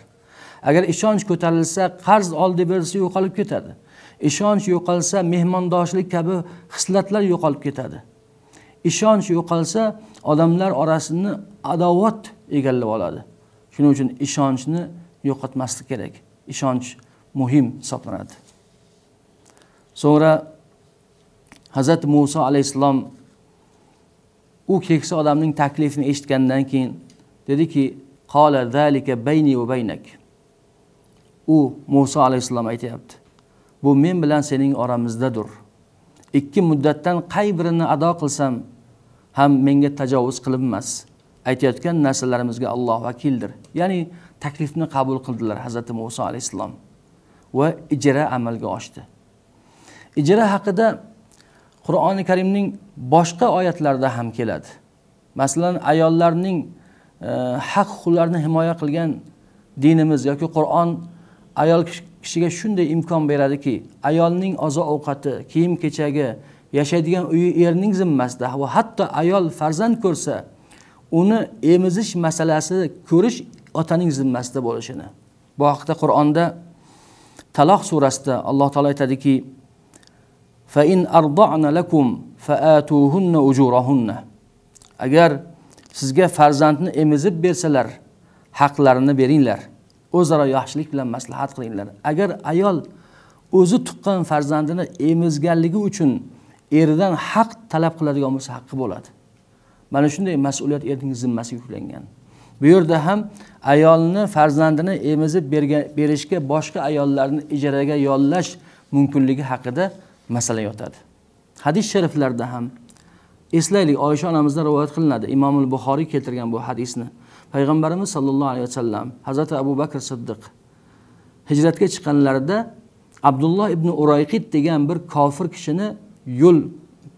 Agar ishonch ko'tarilsa, qarz oldi bersa yo'qolib ketadi. Ishonch yo'qolsa, mehmondoshlik kabi xislatlar yo'qolib ketadi. Ishonch yo'qolsa, odamlar orasini adovat egallab oladi. Shuning uchun ishonchni yo'qotmaslik kerak. Ishonch muhim hisoblanadi. So'ngra Hazrat Musa alayhisalom u keksa odamning taklifini eshitgandan keyin dediki, "Qala zalika bayni va baynak." U Musa alayhisalom aytayapti, "Bu men bilan sening oramizdadir. Ikki muddatdan qay birini ado qilsam ham menga tajovuz qilinmas. Aytayotgan narsalarimizga Alloh vakildir." Ya'ni taklifni qabul qildilar Hazrat Musa alayhisalom va ijara amalga oshdi. Ijara haqida Qur'oni Karimning boshqa oyatlarda ham keladi. Masalan, ayollarning haq-huquqlarini himoya qilgan dinimiz yoki Qur'on ayol kishiga shunday imkon beradiki, ayolning oziq-ovqati, kiyim-kechagi, yaşaydigan uyi erning zimmasida va hatto ayol farzand ko'rsa, uni emizish masalasi ko'rish otaning zimmasida bo'lishini. Bu haqda Qur'onda Taloq surasida Alloh taolay aytadiki: "Fa in arda'na lakum fa'atuhunna ujurahunna." Agar sizga farzandni emizib bersalar, haqlarini beringlar. O'zaro yaxshilik bilan maslahat qilinglar. Agar ayol o'zi tuqqan farzandini emizganligi uchun eridan haq talab qiladigan bo'lsa, haqqi bo'ladi. Mana shunday mas'uliyat erning zimmasiga yuklangan. Bu yerda ham ayolni farzandini emizib berishga boshqa ayollarni ijaraga yollash mumkinligi haqida masala yotadi. Hadis shariflarda ham eslaylik, Oysha onamizdan rivoyat qilinadi. Imom al-Buxoriy keltirgan bu hadisni. Payg'ambarimiz sallallohu alayhi vasallam Hazrat Abu Bakr Siddiq hijratga chiqqanlarida Abdullah ibn Urayqit degan bir kofir kishini yo'l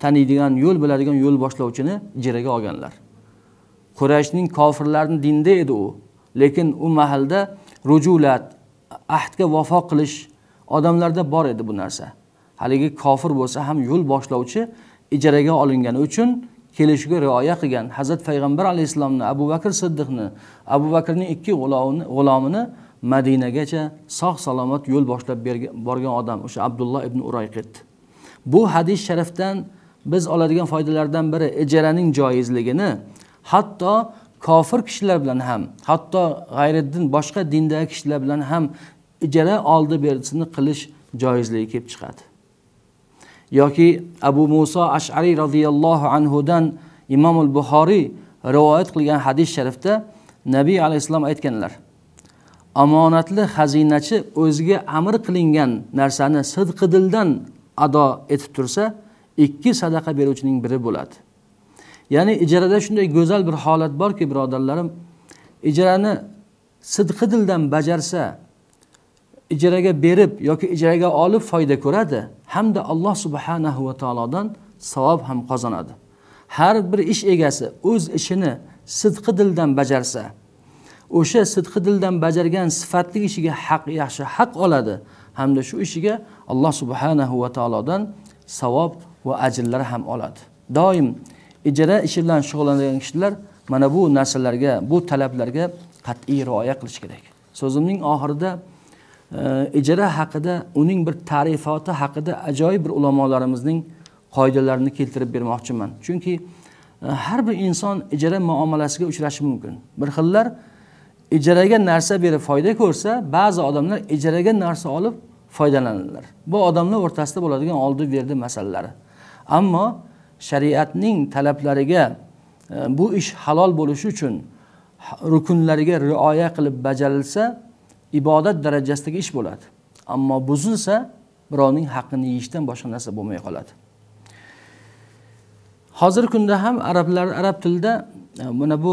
taniydigan, yo'l biladigan yo'l boshlovchini ijaraga olganlar. Qurayshning kofirlarining dinida edi u, lekin u mahalda rujulat, ahdga vafo qilish odamlarda bor edi bu narsa. Haligi kofir bo'lsa ham yo'l boshlovchi ijaraga olingani uchun kelishga rioya qilgan. Hazrat Payg'ambar alayhisalomni, Abu Bakr Siddiqni, Abu Bakrning ikki g'ulomini Madinagacha sog' salomat yo'l boshlab borgan odam o'sha Abdullah ibn Urayqit. Bu hadis sharifdan biz oladigan foydalardan biri ijaraning joizligini hatto kofir kishilar bilan ham, hatto g'ayriddin boshqa dindagi kishilar bilan ham ijara oldi berisini qilish joizligi kelib chiqadi. Yoki Abu Musa Ash'ari radhiyallohu anhudan Imom al-Buxoriy rivoyat qilgan hadis sharifda Nabiy alayhissalom aytganlar: "Omonatli xazinachi o'ziga amr qilingan narsani sidqi dildan ado etib tursa, ikki sadaqa beruvchining biri bo'ladi." Ya'ni ijarada shunday go'zal bir holat borki, birodarlarim, ijarani sidqi dildan bajarsa, ijaraga berib yoki ijaraga olib foyda ko'radi hamda Alloh subhanahu va taolodan savob ham qozonadi. Har bir ish egasi o'z ishini sidqi dildan bajarsa, o'sha sidqi dildan bajargan sifatli ishiga yaxshi haq oladi hamda shu ishiga Alloh subhanahu va taolodan savob va ajrlar ham oladi. Doim ijara ishi bilan shug'ullanadigan kishilar mana bu narsalarga, bu talablarga qat'iy rioya qilish kerak. So'zimning oxirida ijara haqida, uning bir ta'rifoti haqida ajoyib bir ulamolarimizning qoidalarini keltirib bermoqchiman. Chunki har bir inson ijara muomalasiga uchrashi mumkin. Bir xillar ijaraga narsa berib foyda ko'rsa, ba'zi odamlar ijaraga narsa olib foydalanadilar. Bu odamlar o'rtasida bo'ladigan oldi-berdi masalalari. Ammo shariatning talablariga, bu ish halol bo'lishi uchun rukunlariga rioya qilib bajarilsa, ibodat darajasidagi ish bo'ladi. Ammo buzilsa, birovning haqqini yeyishdan boshqa narsa bo'lmay qoladi. Hozir kunda ham arab tilida mana bu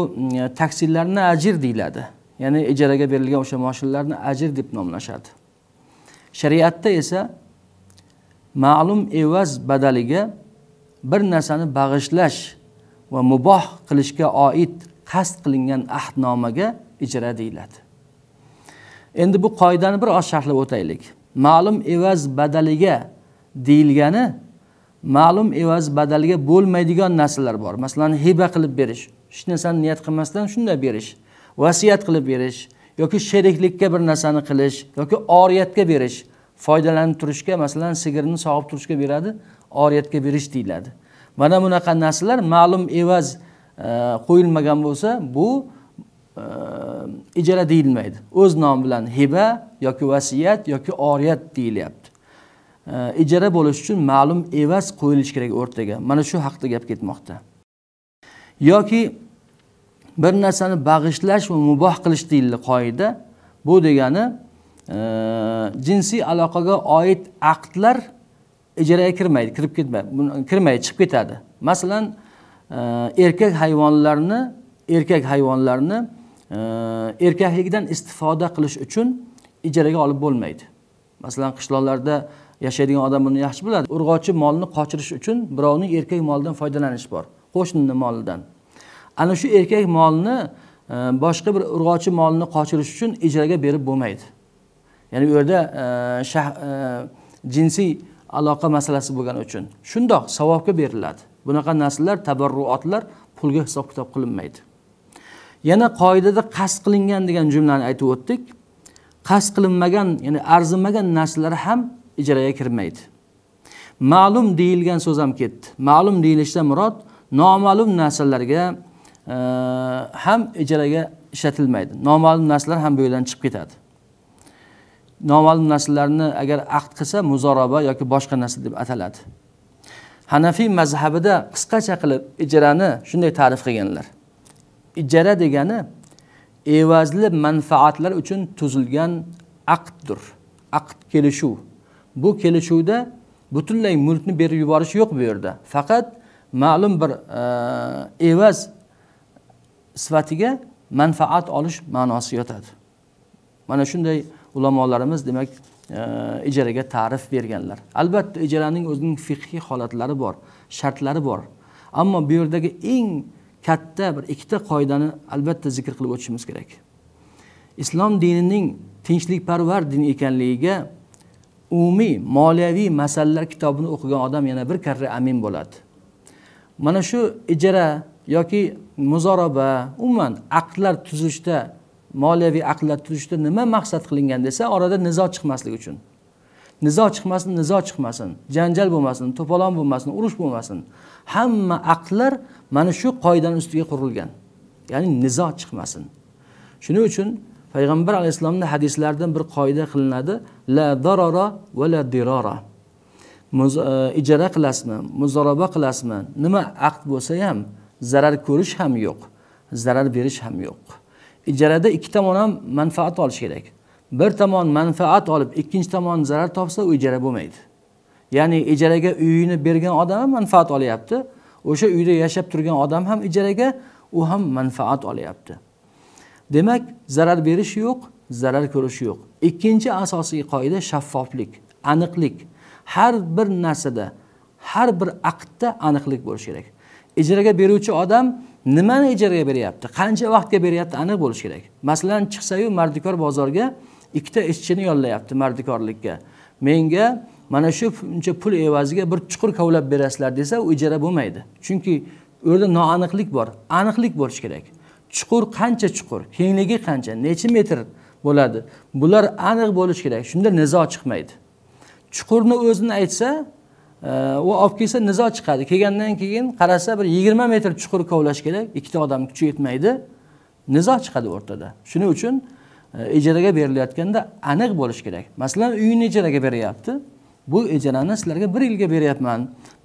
taksilarni ajr deyiladi. Ya'ni ijaraga berilgan o'sha mashinlarni ajr deb nomlashadi. Shariatda esa ma'lum evaz badaliga bir narsani bag'ishlash va muboh qilishga oid qasd qilingan ahdnomaga ijara deyiladi. Endi bu qoidani bir oz sharhlab o'taylik. Ma'lum evaz badaliga deyilgani, ma'lum evaz badaliga bo'lmaydigan narsalar bor. Masalan, hiba qilib berish, hech narsani niyat qilmasdan shunday berish, vasiyat qilib berish yoki sheriklikka bir narsani qilish yoki oriyatga berish, foydalanib turishga, masalan, sigirni sog'ib turishga beradi, oriyatga berish deyiladi. Mana bunaqa narsalar ma'lum evaz qo'yilmagan bo'lsa, bu ijara deyilmaydi. O'z nomi bilan hiba yoki vasiyat yoki oriyat deyilyapti. Ijara bo'lish uchun ma'lum evaz qo'yilish kerak o'rtaga. Mana shu haqda gap ketmoqda. Yoki bir narsani bag'ishlash va muboh qilish deyiladi qoida. Bu degani jinsiy aloqaga oid aqdlar ijaraga kirmaydi, kirmaydi, chiqib ketadi. Masalan, erkak hayvonlarni erkaklikdan istifoda qilish uchun ijaraga olib bo'lmaydi. Masalan, qishloqlarda yashaydigan odam buni yaxshi biladi. Urg'ochi molni qochirish uchun birovning erkak molidan foydalanish bor, qo'shnining molidan. Ana shu erkak molni boshqa bir urg'ochi molni qochirish uchun ijaraga berib bo'lmaydi. Ya'ni u yerda jinsiy aloqa masalasi bo'lgani uchun shundoq savobga beriladi. Bunaqa narsalar, tabarruatlar pulga hisob-kitob qilinmaydi. Yana qoidada qasd qilingan degan jumlani aytib o'tdik. Qasd qilinmagan, ya'ni arzimagan narsalar ham ijaraga kirmaydi. Ma'lum deyilgan so'z ham ketdi. Ma'lum deyilishdan murod noma'lum narsalarga ham ijaraga ishlatilmaydi. Noma'lum narsalar ham bu yo'ldan chiqib ketadi. Noma'lum narsalarni agar aqd qilsa muzoroba yoki boshqa narsa deb ataladi. Hanafiy mazhabida qisqacha qilib ijrani shunday ta'rif qilganlar. Ijara degani evazli manfaatlar uchun tuzilgan aqddir. Aqd kelishuv. Bu kelishuvda butunlay mulkni berib yuborish yo'q bu yerda. Faqat ma'lum bir evaz sifatiga manfaat olish ma'nosi yotadi. Mana shunday ulamolarimiz demak ijaraga ta'rif berganlar. Albatta ijaraning o'zining fiqhiy holatlari bor, shartlari bor. Ammo bu yerdagi eng katta bir ikkita qoidani albatta zikr qilib o'tishimiz kerak. Islom dinining tinchlikparvar din ekanligiga umumiy moliyaviy masalalar kitobini o'qigan odam yana bir karra amin bo'ladi. Mana shu ijara yoki muzoroba, umuman aqdlar tuzishda, moliyaviy aqdlar tuzishda nima maqsad qilingan desa, orada nizo chiqmasligi uchun. Nizo chiqmasin, nizo chiqmasin, janjal bo'lmasin, to'polon bo'lmasin, urush bo'lmasin. Hamma aqdlar mana shu qoidaning ustiga qurilgan. Ya'ni nizo chiqmasin. Shuning uchun Payg'ambar alayhisolamning hadislaridan bir qoida qilinadi: la darara va la dirara. Ijara qilasmi, muzoroba qilasmi, nima aqd bo'lsa ham zarar ko'rish ham yo'q, zarar berish ham yo'q. Ijarada ikki tomon ham manfaat olish kerak. Bir tomon manfaat olib, ikkinchi tomon zarar topsa, u ijara bo'lmaydi. Ya'ni ijaraga uyini bergan odam ham manfaat olyapti, o'sha uyda yashab turgan odam ham ijaraga, u ham manfaat olyapti. Demak, zarar berish yo'q, zarar ko'rish yo'q. Ikkinchi asosiy qoida shaffoflik, aniqlik. Har bir narsada, har bir aqdda aniqlik bo'lishi kerak. Ijaraga beruvchi odam nimani ijaraga beryapti, qancha vaqtga beryapti aniq bo'lish kerak. Masalan, chiqsa-yu mardikor bozorga ikkita ishchini yollayapti mardikorlikka. Menga mana shu uncha pul evaziga bir chuqur kavlab berasizlar desa, u ijara bo'lmaydi. Chunki u yerda noaniqlik bor. Aniqlik bo'lish kerak. Chuqur qancha chuqur, kengligi qancha, necha metr bo'ladi? Bular aniq bo'lish kerak. Shunda nizo chiqmaydi. Chuqurni o'zini aytsa, va olib kelsa nizo chiqadi. Kelgandan keyin qarasa bir 20 metr chuqur kovlash kerak, ikkita odam kuchi yetmaydi, nizo chiqadi o'rtada. Shuning uchun ijaraga berilayotganda aniq bo'lish kerak. Masalan, uyni ijaraga beryapti. Bu ijarani sizlarga 1 yilga beryapman,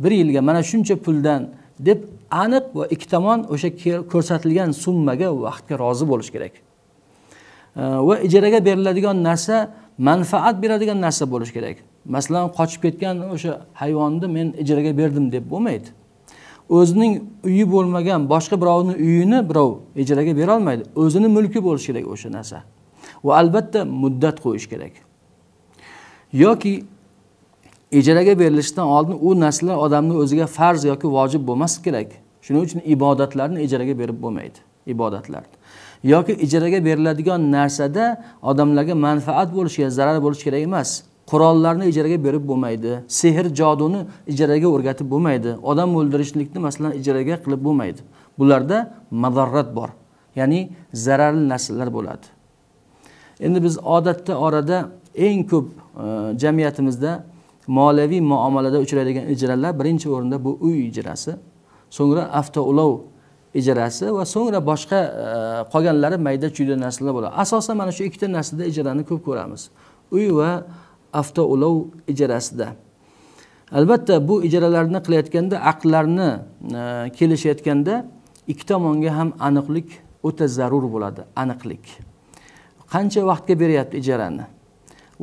1 yilga mana shuncha puldan deb aniq va ikki tomon o'sha ko'rsatilgan summaga, vaqtga rozi bo'lish kerak. Va ijaraga beriladigan narsa manfaat beradigan narsa bo'lish kerak. Masalan, qochib ketgan o'sha hayvonni men ijaraga berdim deb bo'lmaydi. O'zining uyi bo'lmagan boshqa birovning uyini birov ijaraga bera olmaydi. O'zini mulki bo'lishi kerak o'sha narsa. Va albatta muddat qo'yish kerak. Yoki ijaraga berilishdan oldin u narsalar odamning o'ziga farz yoki vojib bo'lmasi kerak. Shuning uchun ibodatlarni ijaraga berib bo'lmaydi, ibodatlar. Yoki ijaraga beriladigan narsada odamlarga manfaat bo'lishiga, zarar bo'lishi kerak emas. Qurollarni ijaraga berib bo'lmaydi, sehr joduni ijaraga o'rgatib bo'lmaydi, odam o'ldirishlikni masalan ijaraga qilib bo'lmaydi. Bularda madarrat bor, ya'ni zararli narsalar bo'ladi. Endi biz odatda orada eng ko'p jamiyatimizda moliyaviy muomalada uchraydigan ijaralar birinchi o'rinda bu uy ijarasi, so'ngra avtoulov ijarasi va so'ngra boshqa qolganlari mayda-chuyda narsalar bo'ladi. Asosan mana shu ikkita narsada ijarani ko'p ko'ramiz. Uy va avtoulov ijarasida. Albatta bu ijaralarni qilayotganda, aqdlarni kelishayotganda ikki tomonga ham aniqlik o'ta zarur bo'ladi, aniqlik. Qancha vaqtga beryapti ijarani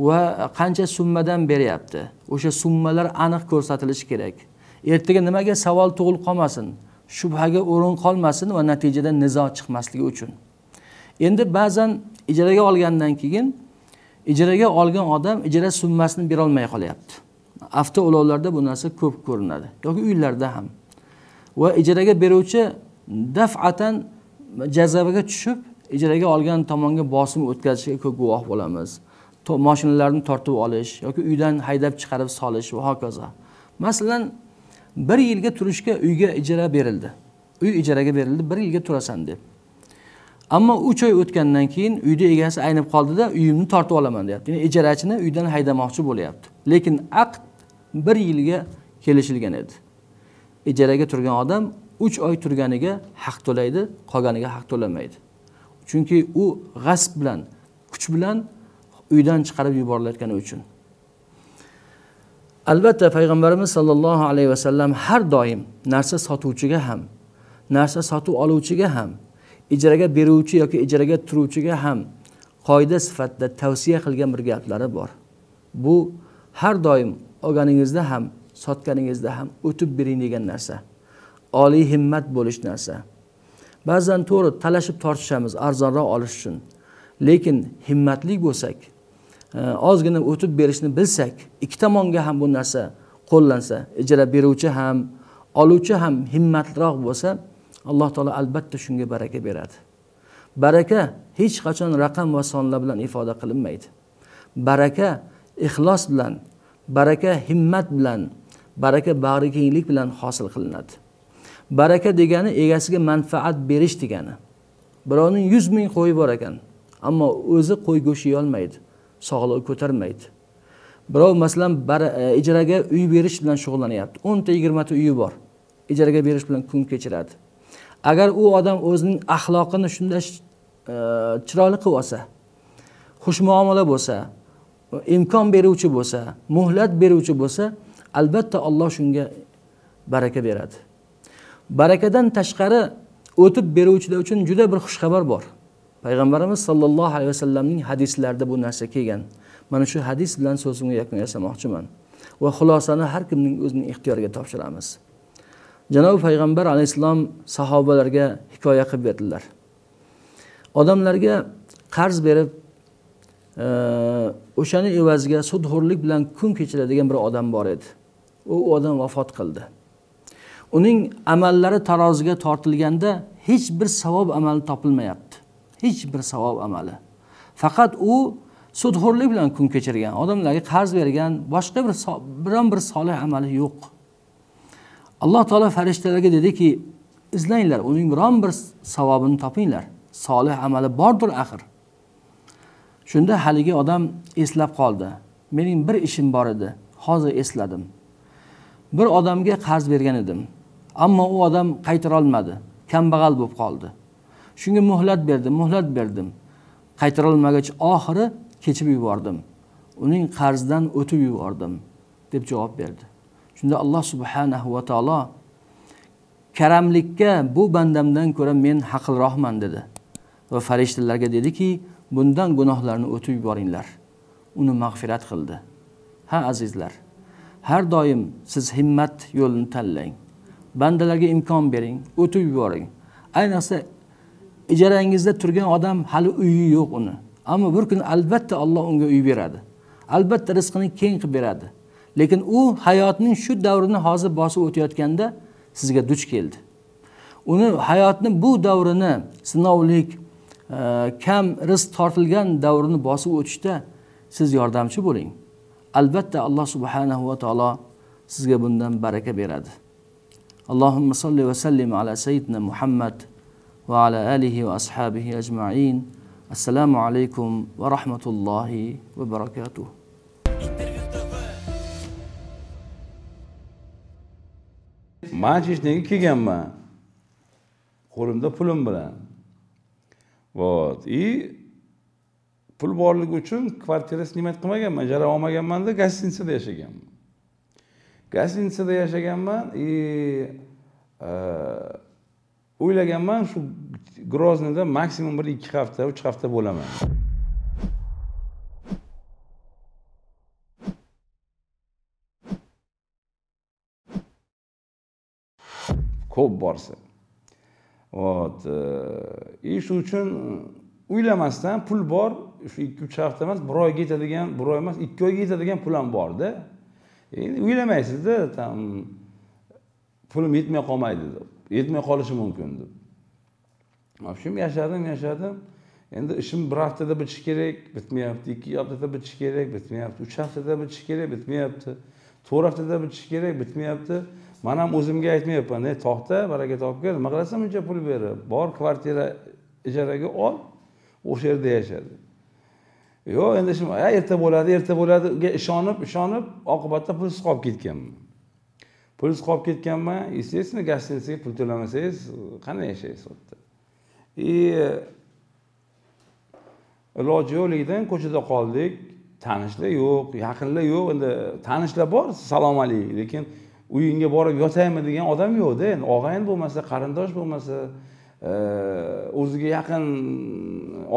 va qancha summadan beryapti? O'sha summalar aniq ko'rsatilishi kerak. Ertaga nimaga savol tug'ilib qolmasin, shubhaga o'rin qolmasin va natijada nizo chiqmasligi uchun. Endi ba'zan ijaraga olgandan keyin ijaraga olgan odam ijara summasini bera olmay qolyapti. Avtoulovlarda bu narsa ko'p ko'rinadi yoki uylarda ham. Va ijaraga beruvchi daf'atan jazavaga tushib, ijaraga olgan tomonga bosim o'tkazishga ko'p guvoh bo'lamiz. maşinalarını tortib olish yoki uydan haydab chiqarib solish va hokazo. Masalan, bir yilga turishga uyga ijara berildi. Uy ijaraga berildi, bir yilga turasan deb. Ammo 3 oy o'tgandan keyin uyda egasi aynib qoldi-da, uyimni tortib olaman deyapti. Ya'ni ijarachini uydan haydamoqchi bo'lyapti. Lekin aqd 1 yilga kelishilgan edi. Ijaraga turgan odam 3 oy turganiga haq to'laydi, qolganiga haq to'lamaydi. Chunki u g'asb bilan, kuch bilan uydan chiqarib yuborilayotgani uchun. Albatta payg'ambarimiz sallallohu alayhi vasallam har doim narsa sotuvchiga ham, narsa sotuv oluvchiga ham, ijaraga beruvchi yoki ijaraga turuvchiga ham qoida sifatida tavsiya qilgan bir gaplari bor. Bu har doim olganingizda ham, sotganingizda ham o'tib bering degan narsa. Oliy himmat bo'lish narsa. Ba'zan to'g'ri talashib tortishamiz arzonroq olish uchun. Lekin himmatli bo'lsak, ozgina o'tib berishni bilsak, ikki tomonga ham bu narsa qo'llansa, ijara beruvchi ham, oluvchi ham himmatliroq bo'lsa, Alloh taolo albatta shunga baraka beradi. Baraka hech qachon raqam va sonlar bilan ifoda qilinmaydi. Baraka ixlos bilan, baraka himmat bilan, baraka bag'rikenglik bilan hosil qilinadi. Baraka degani egasiga manfaat berish degani. Birovning 100 ming qo'yi bor ekan, ammo o'zi qo'y go'shti yeyolmaydi, sog'lig'i ko'tarmaydi. Birov masalan ijaraga uy berish bilan shug'ullanyapti. 10 ta 20 ta uyi bor. Ijaraga berish bilan kun kechiradi. Agar u odam o'zining axloqini shunday chiroyli qilib olsa, xushmuomala bo'lsa, imkon beruvchi bo'lsa, muhlat beruvchi bo'lsa, albatta Alloh shunga baraka beradi. Barakadan tashqari o'tib beruvchilar uchun juda bir xush xabar bor. Payg'ambarimiz sallallohu alayhi vasallamning hadislarida bu narsa kelgan. Mana shu hadis bilan so'zimni yakun yasamoqchiman va xulosani har kimning o'zining ixtiyoriga topshiramiz. Janob payg'ambar alayhisalom sahobalarga hikoya qilib berdilar. Odamlarga qarz berib, o'shani evaziga sudxo'rlik bilan kun kechiradigan bir odam bor edi. U odam vafot qildi. Uning amallari taroziga tortilganda hech bir savob amali topilmayapti. Hech bir savob amali. Faqat u sudxo'rlik bilan kun kechirgan, odamlarga qarz bergan, boshqa biron bir solih amali yo'q. Alloh taolo farishtalarga dediki, izlanglar, uning biron bir savobini topinglar. Solih amali bordir axir. Shunda haligi odam eslab qoldi. Mening bir ishim bor edi, hozir esladim. Bir odamga qarz bergan edim, ammo u odam qaytara olmadi, kambag'al bo'lib qoldi. Shunga muhlat berdim. Qaytara olmagach oxiri kechib yubordim. Uning qarzdan o'tib yubordim deb javob berdi. Shunda Alloh subhanahu va taolo karamlikka bu bandamdan ko'ra men haqliroqman dedi. Va farishtalarga dediki, bundan gunohlarni o'tib yuboringlar. Uni mag'firat qildi. Ha azizlar, har doim siz himmat yo'lini tanlang. Bandalarga imkon bering, o'tib yuboring. Ayniqsa ijarangizda turgan odam hali uyi yo'q uni. Ammo bir kun albatta Alloh unga uy beradi. Albatta rizqini keng qilib beradi. Lekin u hayotning shu davrini hozir bosib o'tayotganda sizga duch keldi. Uni hayotning bu davrini, sinovlik, kam rizq tortilgan davrini bosib o'tishda siz yordamchi bo'ling. Albatta Alloh subhanahu va taolo sizga bundan baraka beradi. Allohumma salli va sallim ala sayyidina Muhammad va ala alihi va ashabihi ajma'in. Assalomu alaykum va rahmatullohi va barakatuh. Men ishga kelganman. Qo'limda pulim bilan. Vot, pul borligi uchun kvartira snimat qilmaganman, ijara olmaganman-da, gastinsada yashaganman. Gastinsada yashaganman, o'ylaganman shu Grozniyda maksimum 1-2 hafta, 3 hafta bo'laman. Ko'p borsa. Vot, shu uchun uylamasdan pul bor, shu 2-3 hafta emas, 1 oyga yetadigan, 1 oy emas, 2 oyga yetadigan pul ham bor-da. Endi uylamaysiz-da, tam pulim yetmay qolmaydi deb. Yetmay qolishi mumkin deb. Mana shunday yashadim. Endi ishim bir haftada bitishi kerak, bitmayapti. 2 haftada bitishi kerak, bitmayapti. 3 haftada bitishi kerak, bitmayapti. 4 haftada bitishi kerak, bitmayapti. Men ham o'zimga aytmayapman, "Ey to'xta, baraka topgir, nima qilasan buncha pul berib? Bor kvartira ijaraga ol, o'sha yerda yashadi." Yo'q, endi ishim, "Erta bo'ladi, erta bo'ladi" ga ishonib, oqibatda pulsiz qolib ketganman. Pulsiz qolib ketganman, естественно, gastinisaga pul to'lamasangiz, qanday yashaysiz u yerda? Iloji yo'qligidan ko'chada qoldik. Tanishlar yo'q, yaqinlar yo'q. Endi tanishlar bor, salom alaykum, lekin uyinga borib yotaymi degan odam yo'q-da. Endi og'ayin bo'lmasa, qarindosh bo'lmasa, o'ziga yaqin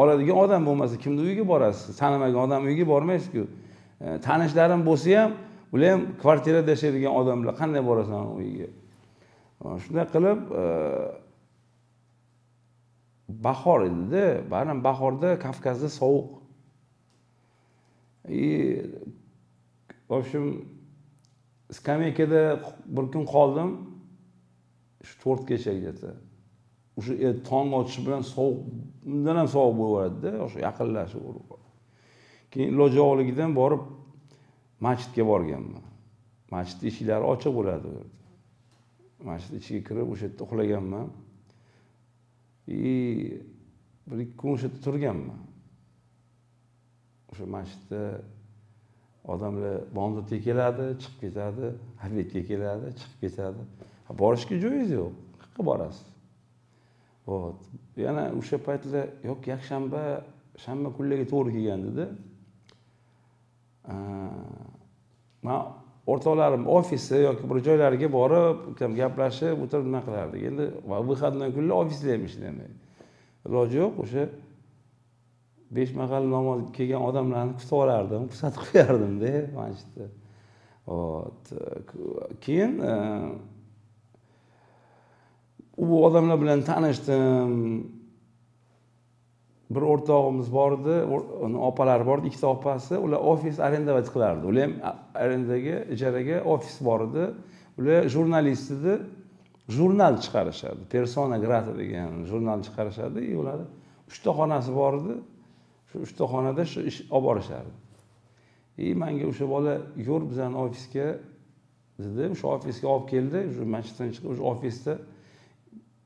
oladigan odam bo'lmasa, kimni uyiga borasiz? Tanimagan odam uyiga bormaysiz-ku. Tanishlarim bo'lsa ham, ular ham kvartirada yashaydigan odamlar, qanday borasan uyiga? Shunday qilib bahor edi-da, baribir bahorda Kavkazda sovuq. Vobshim skameyada bir kun qoldim. Shu 4 kechagacha. O'sha tong otishi bilan sovuq, undan ham sovuq bo'lardi-da, o'sha yaqinlashib urib. Keyin iloji yo'qligidan borib masjidga borganman. Masjid eshiklari ochiq bo'ladi. Masjid ichiga kirib o'sha yerda uxlaganman. Bir ikki kun o'sha turganman. O'sha masjidda odamlar bomdodga keladi, chiqib ketadi, habetga keladi, chiqib ketadi. Borishga joyingiz yo'q, qayerga borasiz? Vot. Yana o'sha paytlar yo'q, yakshanba, shanba kunlariga to'g'ri kelgandi-da. Men o'rtoqlarim ofisi yoki bir joylariga borib, gaplashib, o'tirib nima qilardik. Endi выходной kunlar ofislar ham ishlamaydi. Iloji yo'q, o'sha 5 mahal namoz kelgan odamlarni kutib olardim, kutib qo'yardim-da, masjidda. Vot. Keyin bu odamlar bilan tanishdim. Bir o'rtog'imiz bor edi, uni opalari bor edi, ikkita opasi, ular ofis arendovat qilardi. Ular ham arendaga, ijaraga ofis bor edi. Ular jurnalist edi, jurnal chiqarishadi. Persona grata degan jurnal chiqarishadi. Ularning 3 ta xonasi bor edi. Shu 3 ta xonada shu ish olib borishardi. Menga o'sha bola "Yur bizani ofisga" dedi. O'sha ofisga olib keldi. Shu masjiddan chiqib, o'sha ofisda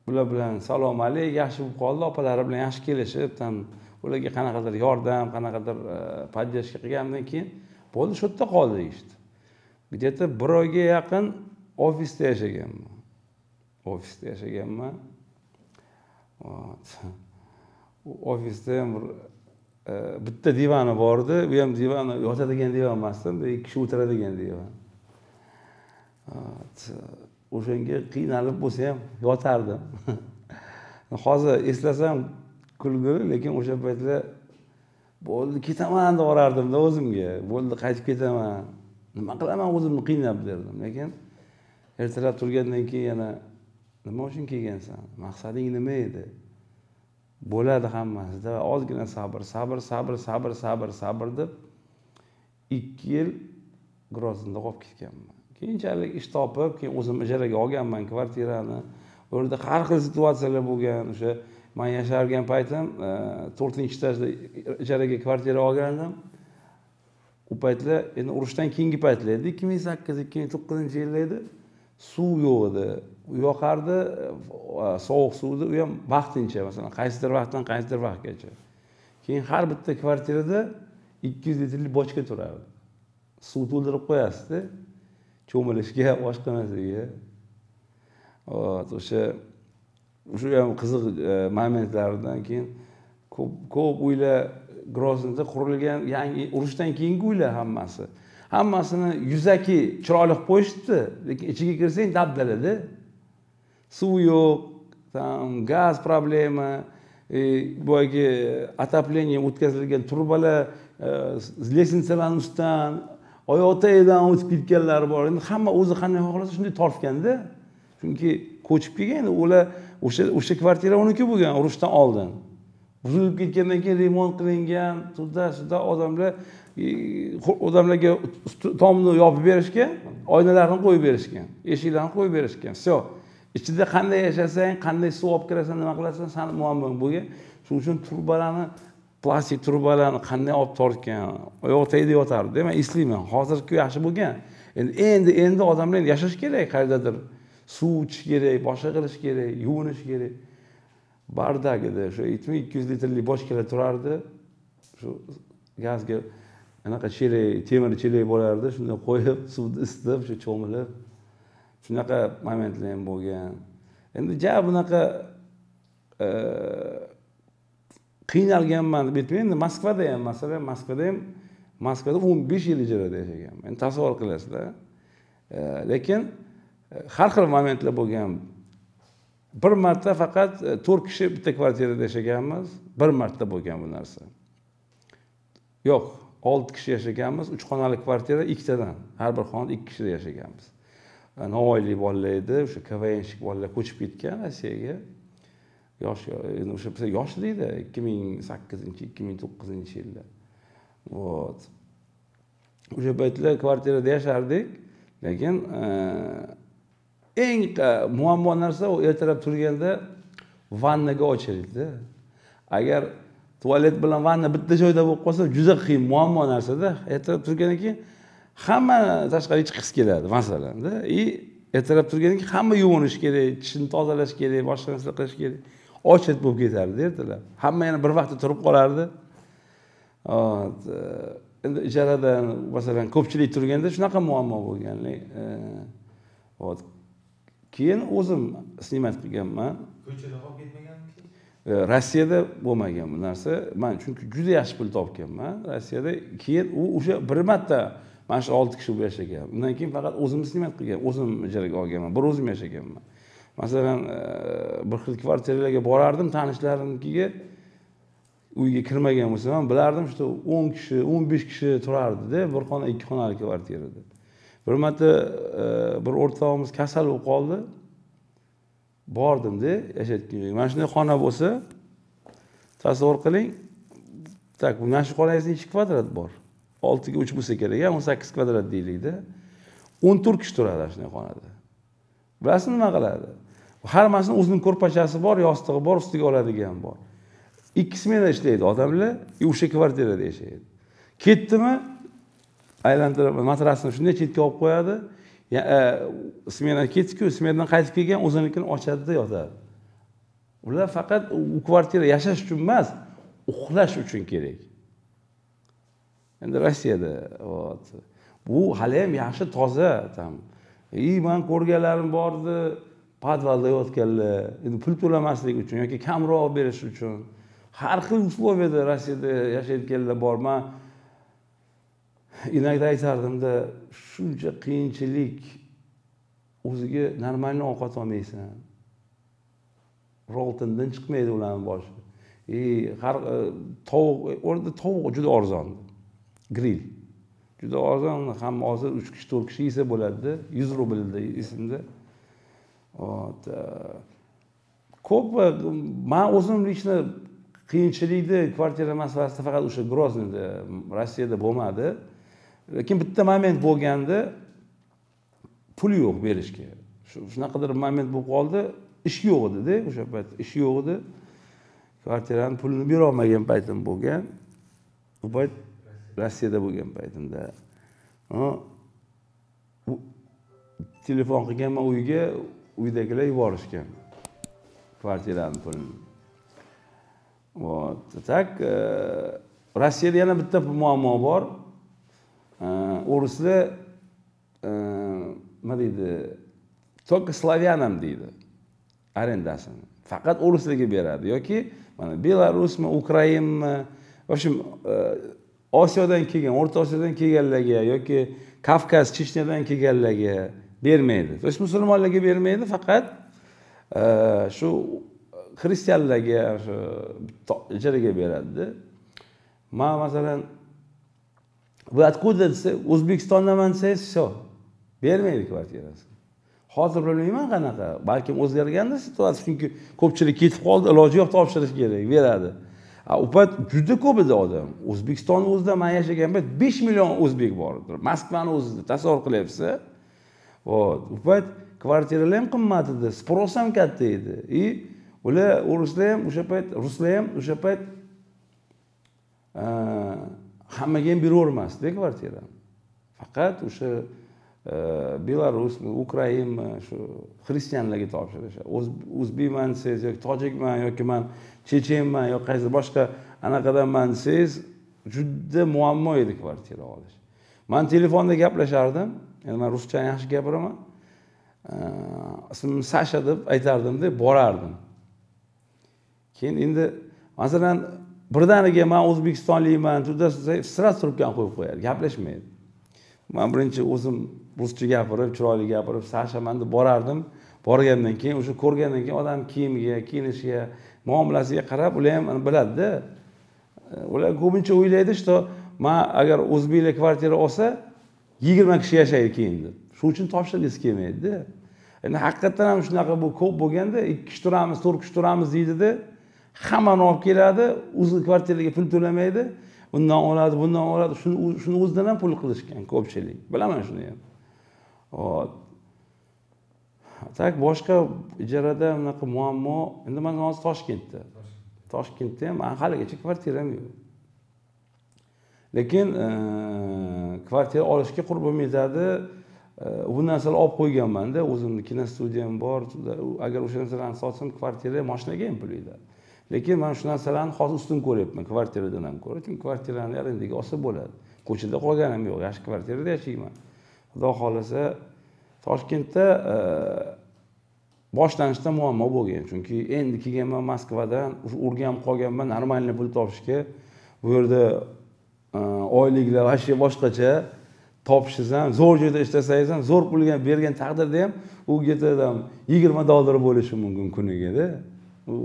ular bilan salom alaykum, yaxshi bo'lib qoldi, opalari bilan yaxshi kelishib, tam ularga qanaqadir yordam, qanaqadir podjashka qilgandan keyin bo'ldi, shu yerda qoldi ishdi. Bu yerda 1 oyga yaqin ofisda yashaganman. Ofisda yashaganman. Ofisda ham bitta divani bor edi, u ham divan yotadigan divan emasdi, 2 kishi o'tiradigan divan. O'shanga qiynalib bo'lsa ham yotardim. Hozir eslasam kulguli, lekin o'sha paytlar bo'ldi, ketaman deb o'rardim-da o'zimga. Bo'ldi, qaytib ketaman. Nima qilaman o'zimni qiynab derdim. Lekin ertalab turgandan keyin yana nima uchun kelgansan? Maqsading nima edi? Bo'ladi hammasida, ozgina sabr, sabr, sabr, sabr, sabr, sabr deb 2 yil Groznda qolib ketganman. Keyinchalik ish topib, keyin o'zim ijaraga olganman kvartirani. U yerda har xil situatsiyalar bo'lgan. O'sha men yashargan paytim 4-etajda ijaraga kvartira olgandim. U paytlar endi urushdan keyingi paytlar edi, 2008-2009-yillar edi. Suv yo'q edi. U yoqardi, sovuq suv edi, u ham vaqtincha, masalan, qaysidir vaqtdan qaysidir vaqtgacha. Keyin har bitta kvartirada 200 litrli bochka turardi. Suv to'ldirib qo'yasiz-da. Cho'milishga, boshqamasiga. O'sha ham qiziq momentlardan keyin ko'p uylar Groznda qurilgan, yangi urushdan keyingi uylar hammasi. Hammasini yuzaki chiroyli qilib qo'yishdi, lekin ichiga kirsang dabdalada. Suv yo'q, tam gaz problema, boyagi atapleniya o'tkazilgan turbalar, lestnitsalarning ustidan oyoqdan o'tib ketganlar bor. Endi hamma o'zi qanday xohlasa shunday tortganda. Chunki ko'chib kelgan, ular o'sha kvartira uniki bo'lgan urushdan oldin. Buzilib ketgandan keyin remont qilingan, turda odamlarga tomni yopib berishgan, oynalarni qo'yib berishgan, eshiklarni qo'yib berishgan. Vse, İçinde qanday yaşasan, qanday suv olib kirasan, nima qilasan, seni muammo bo'lgan. Shuning uchun turbalarni, plastik turbalarni qanday olib tortgan, oyoq tagida yotardi, deyman, eslayman. Hozirki yaxshi bo'lgan. Endi odamlar yashash kerak, qaydadir. Suv ichish kerak, boshqa qilish kerak, yuvinish kerak. Bardagida shu 200 litrli boshkalar turardi. Shu gazga anaqa chelak, temir chelak bo'lardi, shunda qo'yib, suvni isitib, shu cho'milib shunaqa momentlar ham bo'lgan. Endi ja bunaqa qiynalganman deb aytmayman. Moskvada ham, masalan, Moskvada 15 yil ijroda yashaganman. Endi tasavvur qilasizlar. Lekin har xil momentlar bo'lgan. Bir marta faqat 4 kishi bitta kvartirada yashaganmiz. Bir marta bo'lgan bu narsa. Yo'q, 6 kishi yashaganmiz. 3 xonali kvartirada 2tadan. Har bir xonada 2 kishi yashaganmiz. Navoiylik bolalar edi, o'sha KVNshik bolalar ko'chib ketgan Rossiyaga. Yosh, endi o'sha bizga yosh deydi, 2008-2009-yillar. Vot. O'sha paytlar kvartirada yashardik, lekin eng muammo narsa u ertalab turganda vannaga ochirildi. Agar tualet bilan vanna bitta joyda bo'lib qolsa, juda qiyin muammo narsa-da. Ertalab turgandan keyin hamma tashqariga chiqis keladi masalanda. Ertalab turgandan keyin hamma yuvinish kerak, tishni tozalash kerak, boshqa narsa qilish kerak. Ochet bo'lib ketardi ertalab. Hamma yana bir vaqtda turib qolardi. Endi ijaradan masalan ko'pchilik turganda shunaqa muammo bo'lganlik. Keyin o'zim snimat qilganman. Ko'chada qolib ketmaganmi? Rossiyada bo'lmagan bu narsa. Men chunki juda yaxshi pul topganman Rossiyada. Keyin u o'sha bir marta mana shu 6 kishi bu yashagan. Undan keyin faqat o'zim snimat qilgan, o'zim ijaraga olganman, bir o'zim yashaganman. Masalan, bir xil kvartiralarga borardim, tanishlarimnikiga uyga kirmagan bo'lsam ham bilardim, shu 10 kishi, 15 kishi turardi-da, bir xona, ikki xonali kvartirada. Bir marta bir o'rtog'imiz kasal bo'lib qoldi. Bordim-da, yashayotgan joyga. Mana shunday xona bo'lsa, tasavvur qiling, tak, mana shu xonangizda 2 kvadrat bor. 6ga 3 bo'lsa kerak, 18 kvadrat deylik-da. 14 kishi turadi shunday xonada. Bilasizmi nima qiladi? Har birsining o'zining ko'rpachasi bor, yostig'i bor, ustiga oladigan bor. 2 smena ishlaydi odamlar, o'sha kvartirada yashaydi. Ketdimi, aylantirib matrasini shunday chetga olib qo'yadi. Smena ketdi-ku, smenadan qaytib kelgan o'zinikini ochadi-da yotadi. Ular faqat u kvartira yashash uchun emas, uxlash uchun kerak. Endi Rossiyada, bu hali ham yaxshi toza tam. Men ko'rganlarim bordi, podvalda yotganlar, endi pul to'lamaslik uchun yoki kamroq berish uchun har xil условияда Rossiyada yashayotganlar bor. Men inakda aytardimda, shuncha qiyinchilik, o'ziga normalni ovqat olmaysan. Roltindan chiqmaydi ularning boshi. Har tovuq, o'rda tovuq juda arzon. Grill. Juda arzon, ham hozir 3 kishi, 4 kishi yesa bo'ladi-da, 100 rublda esimda. Ko'p men o'zim lichni qiyinchilikni kvartira masalasida faqat o'sha Groznyda, Rossiyada bo'lmadi. Lekin bitta moment bo'lganda pul yo'q berishga. Shunaqadir moment bo'lib qoldi, ish yo'q edi-da, o'sha payt ish yo'q edi. Kvartiraning pulini bera olmagan paytim bo'lgan. Bu payt Rossiyada bo'lgan paytimda. Telefon qilganman uyga, uydagilar yuborishgan. Kvartiraning pulini. Tak, Rossiyada yana bitta muammo bor. O'rislar nima deydi? Только slavyanam deydi. Arendasini. Faqat o'rislarga beradi yoki mana Belarusmi, Ukrainmi, o'sha Osiyodan kelgan, O'rta Osiyodan kelganlarga yoki Kavkaz, Chechniyadan kelganlarga bermaydi. O'sha musulmonlarga bermaydi, faqat shu xristianlarga shu ijaraga beradi. Men masalan bu откуда desa, O'zbekistondanman desa, всё. Bermaydi kvartirasini. Hozir bilmayman qanaqa, balkim o'zgargandir situatsiya, chunki ko'pchilik ketib qoldi, iloji yo'q topshirish kerak, beradi. Upat juda ko'p edi odam. O'zbekiston o'zida men yashagan payt 5 million o'zbek bor edi. Moskvani o'zida tasavvur qilyapsiz. Upat kvartiralar ham qimmat edi, spros ham katta edi. I ular o'rislar ham o'sha payt, ruslar ham o'sha payt hammaga ham beravermasdi kvartirani. Faqat o'sha Belarus, Ukraina shu xristianlarga topshirishadi. O'zbekman siz yoki tojikman yoki men chechenman yoki qaysi boshqa anaqadanman siz juda muammo edi kvartira olish. Men telefonda gaplashardim. Endi men ruscha yaxshi gapiraman. Ismim Sasha deb aytardim-da, borardim. Keyin endi masalan birdaniga men O'zbekistonlikman, juda sira turibgan qo'yib qo'yar, gaplashmaydi. Men birinchi o'zim ruscha gapirib, chiroyli gapirib, Sasha men deb borardim. Borgandan keyin o'sha ko'rgandan keyin odam kiyimiga, kiyinishiga, muomalasiga qarab ular ham biladi-da. Ular ko'pincha o'ylaydi, "Shu men agar o'zbeklar kvartira olsa, 20 kishi yashaydi keyin" deb. Shuning uchun topshirgisi kelmaydi-da. Endi haqiqatan ham shunaqa bu ko'p bo'lganda 2 kishi turamiz, 4 kishi turamiz deydi-da, hammani olib keladi, o'zi kvartiraga pul to'lamaydi. Bundan oladi, bundan oladi. Shuni o'zidan ham pul qilishgan ko'pchilik. Bilaman shuni ham. Hop. Tak boshqa ijarada bunaqa muammo. Endi men hozir Toshkentda. Toshkentda ham haligacha kvartiram yo'q. Lekin kvartira olishga qurbim yetadi. Bu narsalarni olib qo'yganman-da, o'zimning kinostudiyam bor. Agar o'sha narsalarni sotsam, kvartira, mashinaga ham pul yetadi. Lekin men shu narsalarni hozir ustun ko'ryapman, kvartiradan ham ko'ra. Chunki kvartirani arendaga olsa bo'ladi. Ko'chada qolganim yo'q, yaxshi kvartirada yashayman. Xudo xolasa Toshkentda boshlanishda muammo bo'lgan. Chunki endi kelganman Moskvadan, o'rganib qolganman normalni pul topishga. Bu yerda oyliklar vashya boshqacha topshingiz ham, zo'r joyda ishlasangiz ham, zo'r pulga bergan taqdirda ham u yetadan $20 bo'lishi mumkin kuniga-da. U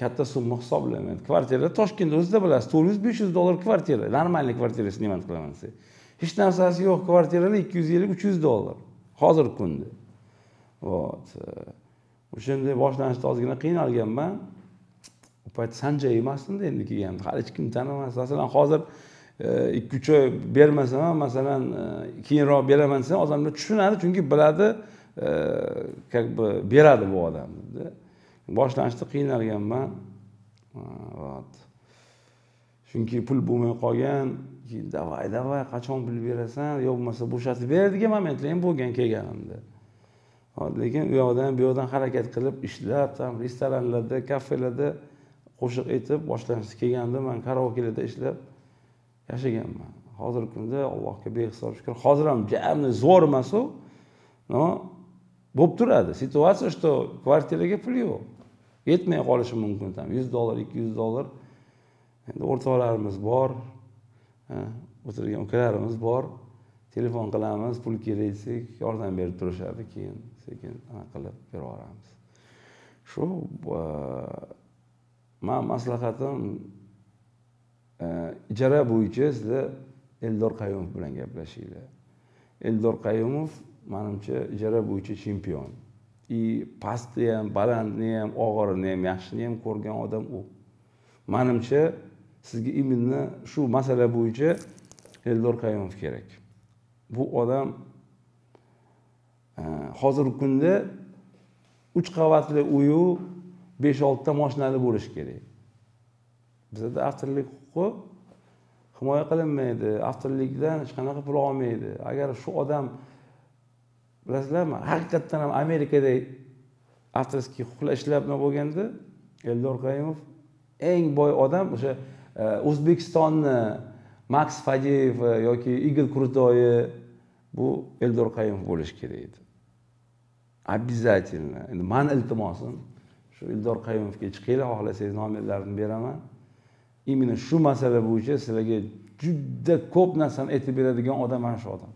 katta summa hisoblanmaydi. Kvartira Toshkentda o'zida bilasiz, $400-500 kvartira. Normalniy kvartirasini nima qilaman siz? Hech narsasi yo'q kvartiralar $250-300. Hozirgi kunda. Vot. O'shanda boshlanishda ozgina qiynalganman. U payt Sanjay emasdim-da, endi kelgandim. Hali hech kim tanimas. Masalan, hozir 2-3 oy bermasam ham, masalan, keyinroq beraman desam, odamlar tushunadi, chunki biladi, qanday beradi bu odamni. Boshlanishda qiynalganman. Vot. Chunki pul bo'lmay qolgan, davay, qachon pul berasan, yo'q bo'lmasa bo'shatib ber degan momentlar ham bo'lgan kelganimda. Hozir lekin u yoqdan bu yoqdan harakat qilib, ishlab, ham restoranlarda, kafelarda qo'shiq aytib boshlanishga kelganda men karaokelarda ishlab yashaganman. Hozirgi kunda Allohga behisob shukr, hozir ham jamni zo'r masu, no, bo'lib turadi. Situatsiya shu, kvartiraga pul yo'q. Yetmay qolishi mumkin ham. $100, $200. Endi o'rtoqlarimiz bor, o'tirgan ukalarimiz bor. Telefon qilamiz, pul kerak desak, yordam berib turishadi, keyin sekin qilib berib yuboramiz. Shu men maslahatim ijara bo'yicha sizlar Eldor Qayumov bilan gaplashinglar. Eldor Qayumov menimcha ijara bo'yicha chempion. I pastni ham, balandni ham, og'irini ham, yaxshini ham ko'rgan odam u. Menimcha sizga imminni shu masala bo'yicha Eldor Qayumov kerak. Bu odam hozirgi kunda 3 qavatli uyi 5-6 ta mashinali bo'lishi kerak. Bizda avtorlik huquqi himoya qilinmaydi, avtorlikdan hech qanaqa pul olmaydi. Agar shu odam bilasizlarmi, haqiqatdan ham Amerikada avtorskiy huquqlar ishlabni bo'lganda Eldor Qayumov eng boy odam, o'sha O'zbekistonni Max Fadiyev yoki Igor Krutoyi, bu Eldor Qayumov bo'lish kerak edi. Obязательно. Endi men iltimosim shu Eldor Qayumovga chiqinglar, xohlasangiz nomerlarini beraman. Именно shu masala bo'yicha sizlarga juda ko'p narsani aytib beradigan odam mana shu odam.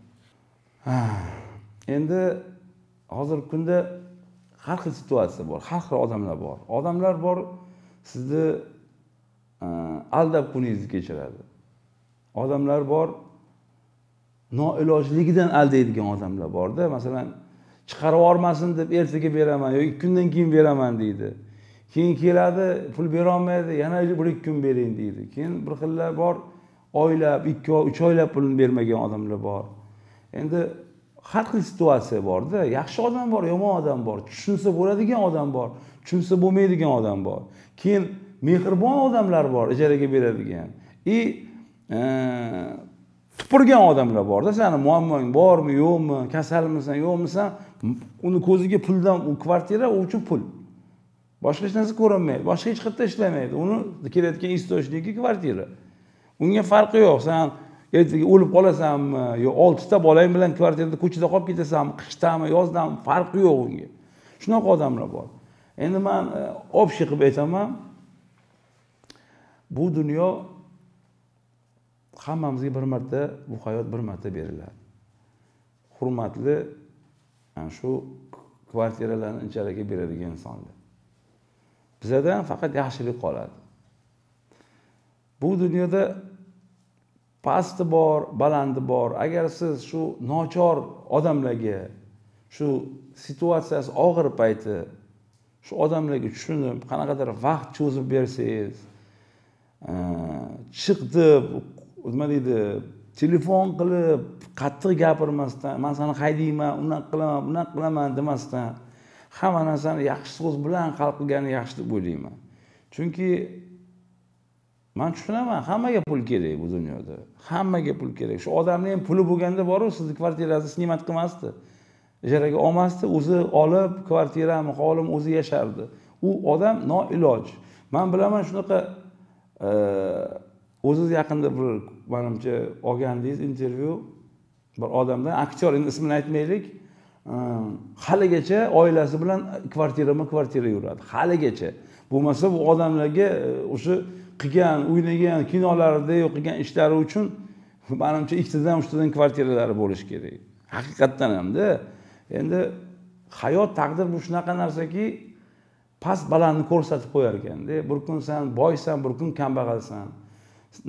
Endi hozirgi kunda har xil situatsiya bor, har xil odamlar bor. Odamlar bor, sizni aldab kuningizni kechiradi. Odamlar bor, noilojligidan aldaydigan odamlar bor-da. Masalan, chiqarib yormasin deb ertaga beraman yoki 2 kundan keyin beraman deydi. Keyin keladi, pul bera olmaydi, yana 1-2 kun bering deydi. Keyin bir xillar bor, oylab, 2 oy, 3 oylab pulni bermagan odamlar bor. Endi Har xil situatsiya bor-da. Yaxshi odam bor, yomon odam bor, tushunsa bo'ladigan odam bor, tushunsa bo'lmaydigan odam bor. Keyin mehribon odamlar bor, ijaraga beradigan. Tupurgan odamlar bor-da, seni muammoing bormi, yo'qmi, kasalmisan, yo'qmisan, uni ko'ziga puldan u kvartira u uchun pul. Boshqa hech narsa ko'rinmaydi, boshqa hech qayerda ishlamaydi. Uni kelayotgan istochnikki kvartira. Unga farqi yo'q, sen ertaga o'lib qolasanmi, yo 6 ta bolang bilan kvartirada ko'chada qolib ketasanmi, qishdami, yozdami, farqi yo'q unga. Shunaqa odamlar bor. Endi men obshiy qilib aytaman, bu dunyo hammamizga bir marta, bu hayot bir marta beriladi. Hurmatli, yani şu kvartiralarni ijaraga beradigan insonlar. Bizadan faqat yaxshilik qoladi. Bu dunyoda pasti bor, balandi bor. Agar siz şu nochor odamlarga, şu situatsiyasi og'ir payti, şu odamlarga tushunib, qanaqadir vaqt cho'zib bersangiz, chiqdi nima deydi, telefon qilib, qattiq gapirmasdan, men seni haydayman, unaqa qilaman demasdan, hamma narsani yaxshi so'z bilan hal qilgani yaxshi deb o'ylayman. Chunki men tushunaman, hammaga pul kerak bu dunyoda. Hammaga pul kerak. Shu odamning ham puli bo'lganda bor-ku, sizni kvartirangizni snimat qilmasdi, ijaraga olmasdi, o'zi olib, kvartirani xolim o'zi yashardi. U odam noiloj. Men bilaman shunaqa o'zingiz yaqinda bir menimcha olgandingiz intervyu bir odamdan, aktyor, endi ismini aytmaylik, haligacha oilasi bilan kvartirama-kvartira yuradi. Haligacha. Bo'lmasa bu odamlarga o'sha qilgan, o'ynagan kinolarida qilgan ishlari uchun menimcha 2-3 tadan kvartiralari bo'lishi kerak. Haqiqatdan hamda endi hayot taqdir bu shunaqa narsaki, past balandni ko'rsatib qo'yar ekan-da. Bir kun sen boysan, bir kun kambag'alsan.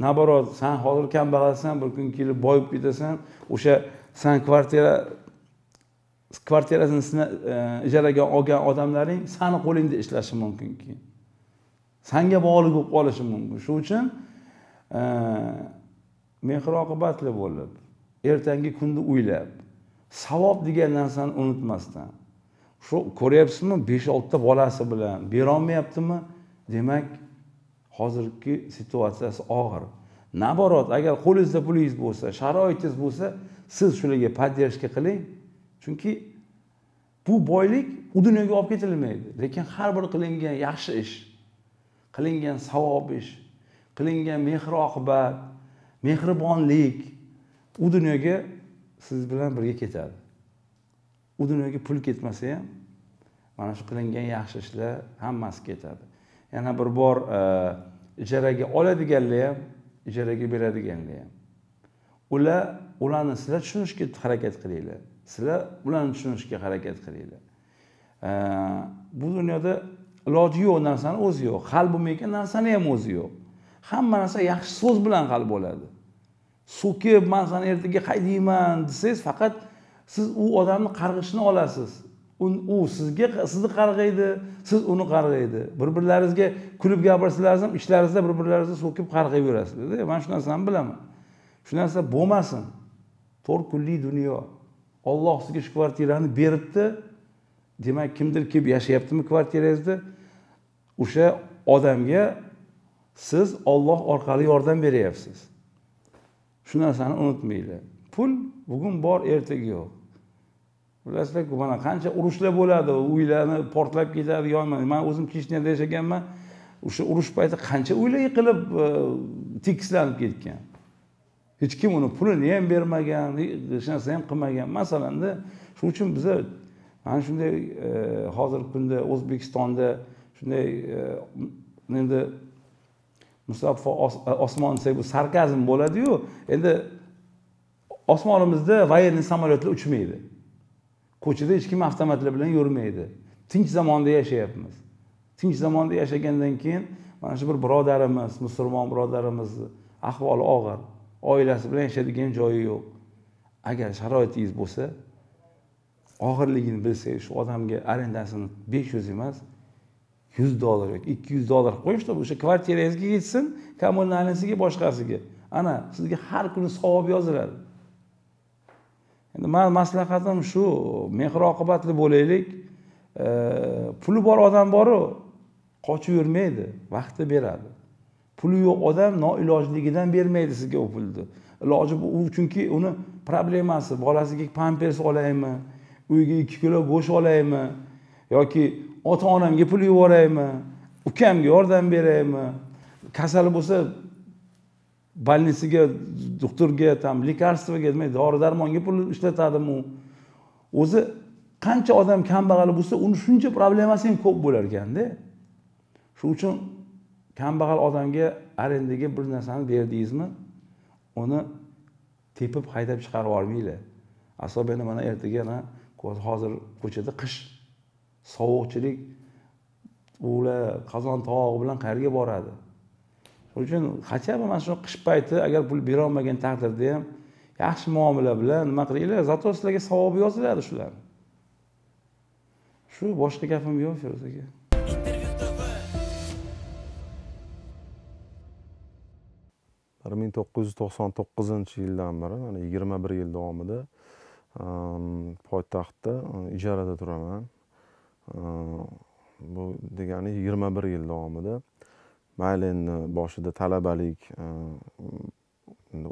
Nabarot, sen hozir kambag'alsan, bir kun kelib boyib ketasan, o'sha sen kvartirasini ijaraga olgan odamlaring seni qo'lingda ishlashi mumkin-ki. Senga bog'liq bo'lib qolishi mumkin. Shuning uchun mehr-oqibatli bo'lib, ertangi kunni o'ylab, savob degan narsani unutmasdan. Shu ko'ryapsizmi, 5-6 ta bolasi bilan bera olmayaptimi? Demak, hozirgi situatsiyasi og'ir. Naborot, agar qo'lingizda pulingiz bo'lsa, sharoitingiz bo'lsa, siz shularga poddershka qiling. Chunki bu boylik u dunyoga olib ketilmaydi. Lekin har bir qilingan yaxshi ish, qilingan savob ish, qilingan mehr-oqibat, mehribonlik u dunyoga siz bilan birga ketadi. U dunyoga pul ketmasa ham, mana shu qilingan yaxshi ishlar hammasi ketadi. Yana bir bor ijaraga oladiganlar ham, ijaraga beradiganlar ham. Ularni sizlar tushunishga harakat qilinglar. Sizlar ularni tushunishga harakat qilinglar. Bu dunyoda iloji yo'q narsani o'zi yo'q. Hal bo'lmayotgan narsani ham o'zi yo'q. Hamma narsa yaxshi so'z bilan hal bo'ladi. So'kib, men seni ertaga haydayman desangiz, faqat siz u odamni qarg'ishini olasiz. U sizni qarg'aydi, siz uni qarg'aydi. Bir-birlaringizga kulib gapirsalaringiz ham, ishlaringizda bir-birlaringizni so'kib qarg'ayib yurasizlar-da. Men shu narsani bilaman. Shu narsa bo'lmasin. 4 kunlik dunyo. Alloh sizga shu kvartirani beribdi. Demak, kimdir kelib yashayaptimi kvartirangizda? O'sha odamga siz Alloh orqali yordam beryapsiz. Shu narsani unutmanglar. Pul bugun bor, ertaga yo'q. Bilasizlar-ku, mana qancha urushlar bo'ladi, uylarni portlab ketadi, yonmaydi. Men o'zim Chechniyada yashaganman. O'sha urush payti qancha uylar yiqilib, tekislanib ketgan. Hech kim uni pulini ham bermagan, hech narsa ham qilmagan. Masalan-da, shuning uchun biz mana shunday hozirgi kunda O'zbekistonda shunday endi Musaffo Osmon desa bu sarkazm bo'ladi-yu, endi osmonimizda voyenniy samolyotlar uchmaydi. Ko'chada hech kim avtomatlar bilan yurmaydi. Tinch zamonda yashayapmiz. Tinch zamonda yashagandan keyin mana shu bir birodarimiz, musulmon birodarimiz ahvoli og'ir, oilasi bilan yashaydigan joyi yo'q. Agar sharoitingiz bo'lsa, og'irligini bilsangiz, shu odamga arendasini 500 emas, $100 yoki $200 qo'yishda o'sha kvartirangizga yetsin, kommunalnisiga, boshqasiga. Ana sizga har kuni savob yoziladi. Meni maslahatim shu, mehr-oqibatli bo'laylik. Puli bor odam boru qochib yurmaydi, vaqtni beradi. Puli yo'q odam noilojligidan bermaydi sizga u pulni. Iloji u chunki uni problemasi, bolasiga pampers olaymi, uyga 2 kilo go'sht olaymi yoki ota-onamga pul yuboraymi, ukamga yordam beraymi, kasal bo'lsa bolnitsaga, doktorga, tam lekarstvaga, demak, dori-darmonga pul ishlatadimi u? O'zi qancha odam kambag'al bo'lsa, uni shuncha problemasi ham ko'p bo'lar ekan-da. Shuning uchun kambag'al odamga arendaga bir narsani berdingizmi, uni tepib haydab chiqarib olmanglar. Asoban mana ertaga hozir ko'chada qish, sovuqchilik, ular qozon tog'i bilan qayerga boradi? Shuning uchun hachaba mana shu qish payti agar pul bera olmagan taqdirda ham yaxshi muomala bilan nima qilinglar, zato sizlarga savob yoziladi shular. Shu boshqa gapim yo'q Feruz aka. IntervyuTV 1999-yildan beri, yani 21 yil davomida poytaxtda ijarada turaman. Bu degani 21 yil davomida. Mayli endi boshida talabalik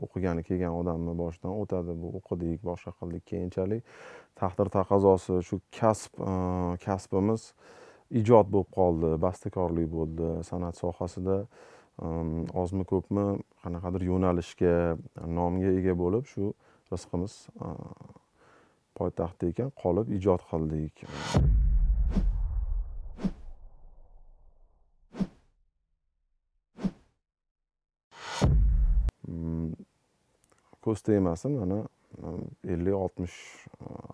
o'qigani kelgan odamni boshidan o'tadi, bu o'qidik, boshqa qildik, keyinchalik taqdir taqozosi shu kasbimiz ijod bo'lib qoldi, bastakorlik bo'ldi, san'at sohasida ozmi ko'pmi qanaqadir yo'nalishga, nomga ega bo'lib shu rizqimiz poytaxtda ekan qolib ijod qildik. Ko'z tegmasin, mana 50-60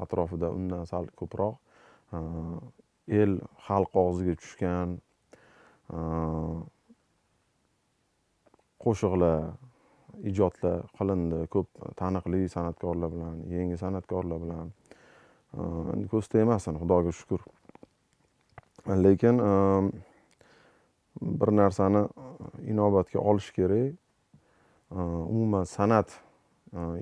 atrofida undan sal ko'proq el xalq og'ziga tushgan qo'shiqlar, ijodlar qilindi ko'p taniqli san'atkorlar bilan, yangi san'atkorlar bilan. Endi ko'z tegmasin, Xudoga shukr. Lekin bir narsani inobatga olish kerak. Umuman san'at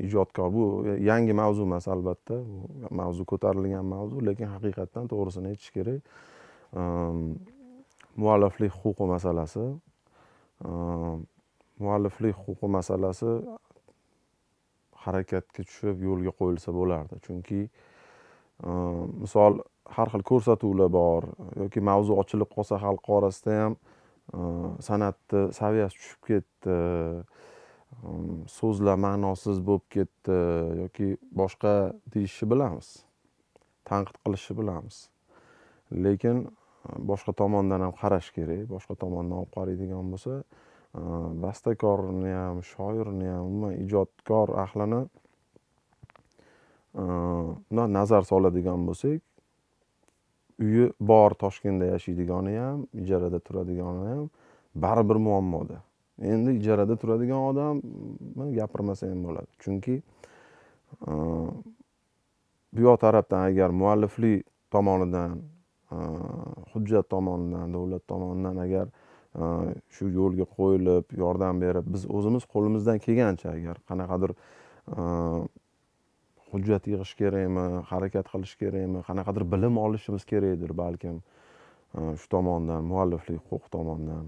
ijodkor, bu yangi mavzu emas albatta, bu mavzu ko'tarilgan mavzu, lekin haqiqatan to'g'risini aytish kerak. Mualliflik huquqi masalasi, harakatga tushib yo'lga qo'yilsa bo'lardi, chunki misol har xil ko'rsatuvlar bor yoki mavzu ochilib qolsa xalq orasida ham san'atni saviyasi tushib ketdi, so'zlar ma'nosiz bo'lib ketdi yoki boshqa deyishni bilamiz, tanqid qilishni bilamiz, lekin boshqa tomondan ham qarash kerak. Boshqa tomondan olib qaraydigan bo'lsa, bastakorni ham, shoirni ham, umuman ijodkor ahlini nazar soladigan bo'lsak, uyi bor Toshkentda yashaydigani ham, ijarada turadigani ham baribir muammoda. Endi ijarada turadigan odam gapirmasa ham bo'ladi. Chunki bu yoq tarafdan agar mualliflik tomonidan, hujjat tomonidan, davlat tomonidan agar shu yo'lga qo'yilib, yordam berib, biz o'zimiz qo'limizdan kelgancha agar qanaqadir hujjat yig'ish kerakmi, harakat qilish kerakmi, qanaqadir bilim olishimiz kerakdir balkim shu tomondan, mualliflik huquq tomonidan.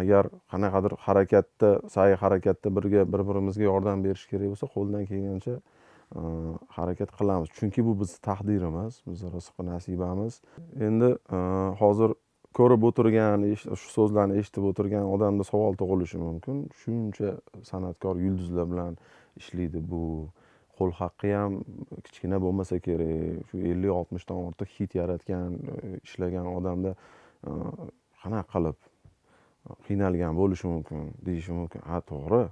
Agar qanaqadir harakatda, sa'y-harakatda bir-birimizga yordam berish kerak bo'lsa, qo'ldan kelgancha harakat qilamiz. Chunki bu biz taqdirimiz, bizning rizqi nasibamiz. Endi hozir ko'rib o'tirgan, shu so'zlarni eshitib o'tirgan odamda savol tug'ilishi mumkin. Shuncha san'atkor yulduzlar bilan ishlaydi, bu qo'l haqqi ham kichkina bo'lmasa kerak. Shu 50-60 dan ortiq hit yaratgan, ishlagan odamda qanaqa qilib qiynalgan bo'lishi mumkin, deyishi mumkin. Ha, to'g'ri,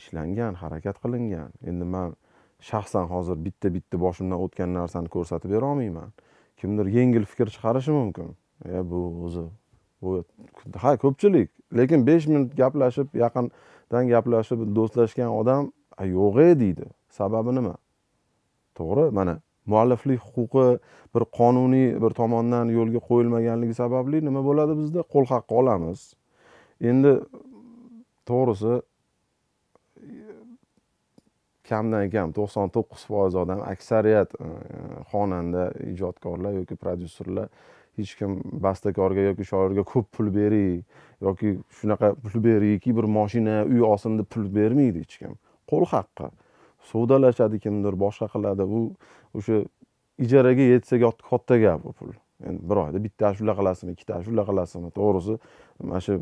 ishlangan, harakat qilingan. Endi men shaxsan hozir bitta boshimdan o'tgan narsani ko'rsatib bera olmayman. Kimdir yengil fikr chiqarishi mumkin. Bu o'zi ha ko'pchilik, lekin 5 minut gaplashib, yaqindan gaplashib, do'stlashgan odam yo'g'e deydi. Sababi nima? To'g'ri, mana mualliflik huquqi bir qonuniy bir tomondan yo'lga qo'yilmaganligi sababli nima bo'ladi, bizda qo'l haqqi olamiz. Endi to'g'risi kamdan kam 99% odam, aksariyat xonanda, ijodkorlar yoki prodyuserlar hech kim bastakorga yoki shoirga ko'p pul bering yoki shunaqa pul beriki bir mashina, uy osinda pul bermaydi hech kim. Qo'l haqqi. Savdolashadi kimdir, boshqa qiladi. Bu o'sha ijaraga yetsa katta gap bu pul. Yani bir oyda bitta shular qilasizmi, ikkita shular qilasizmi, to'g'risi mana shu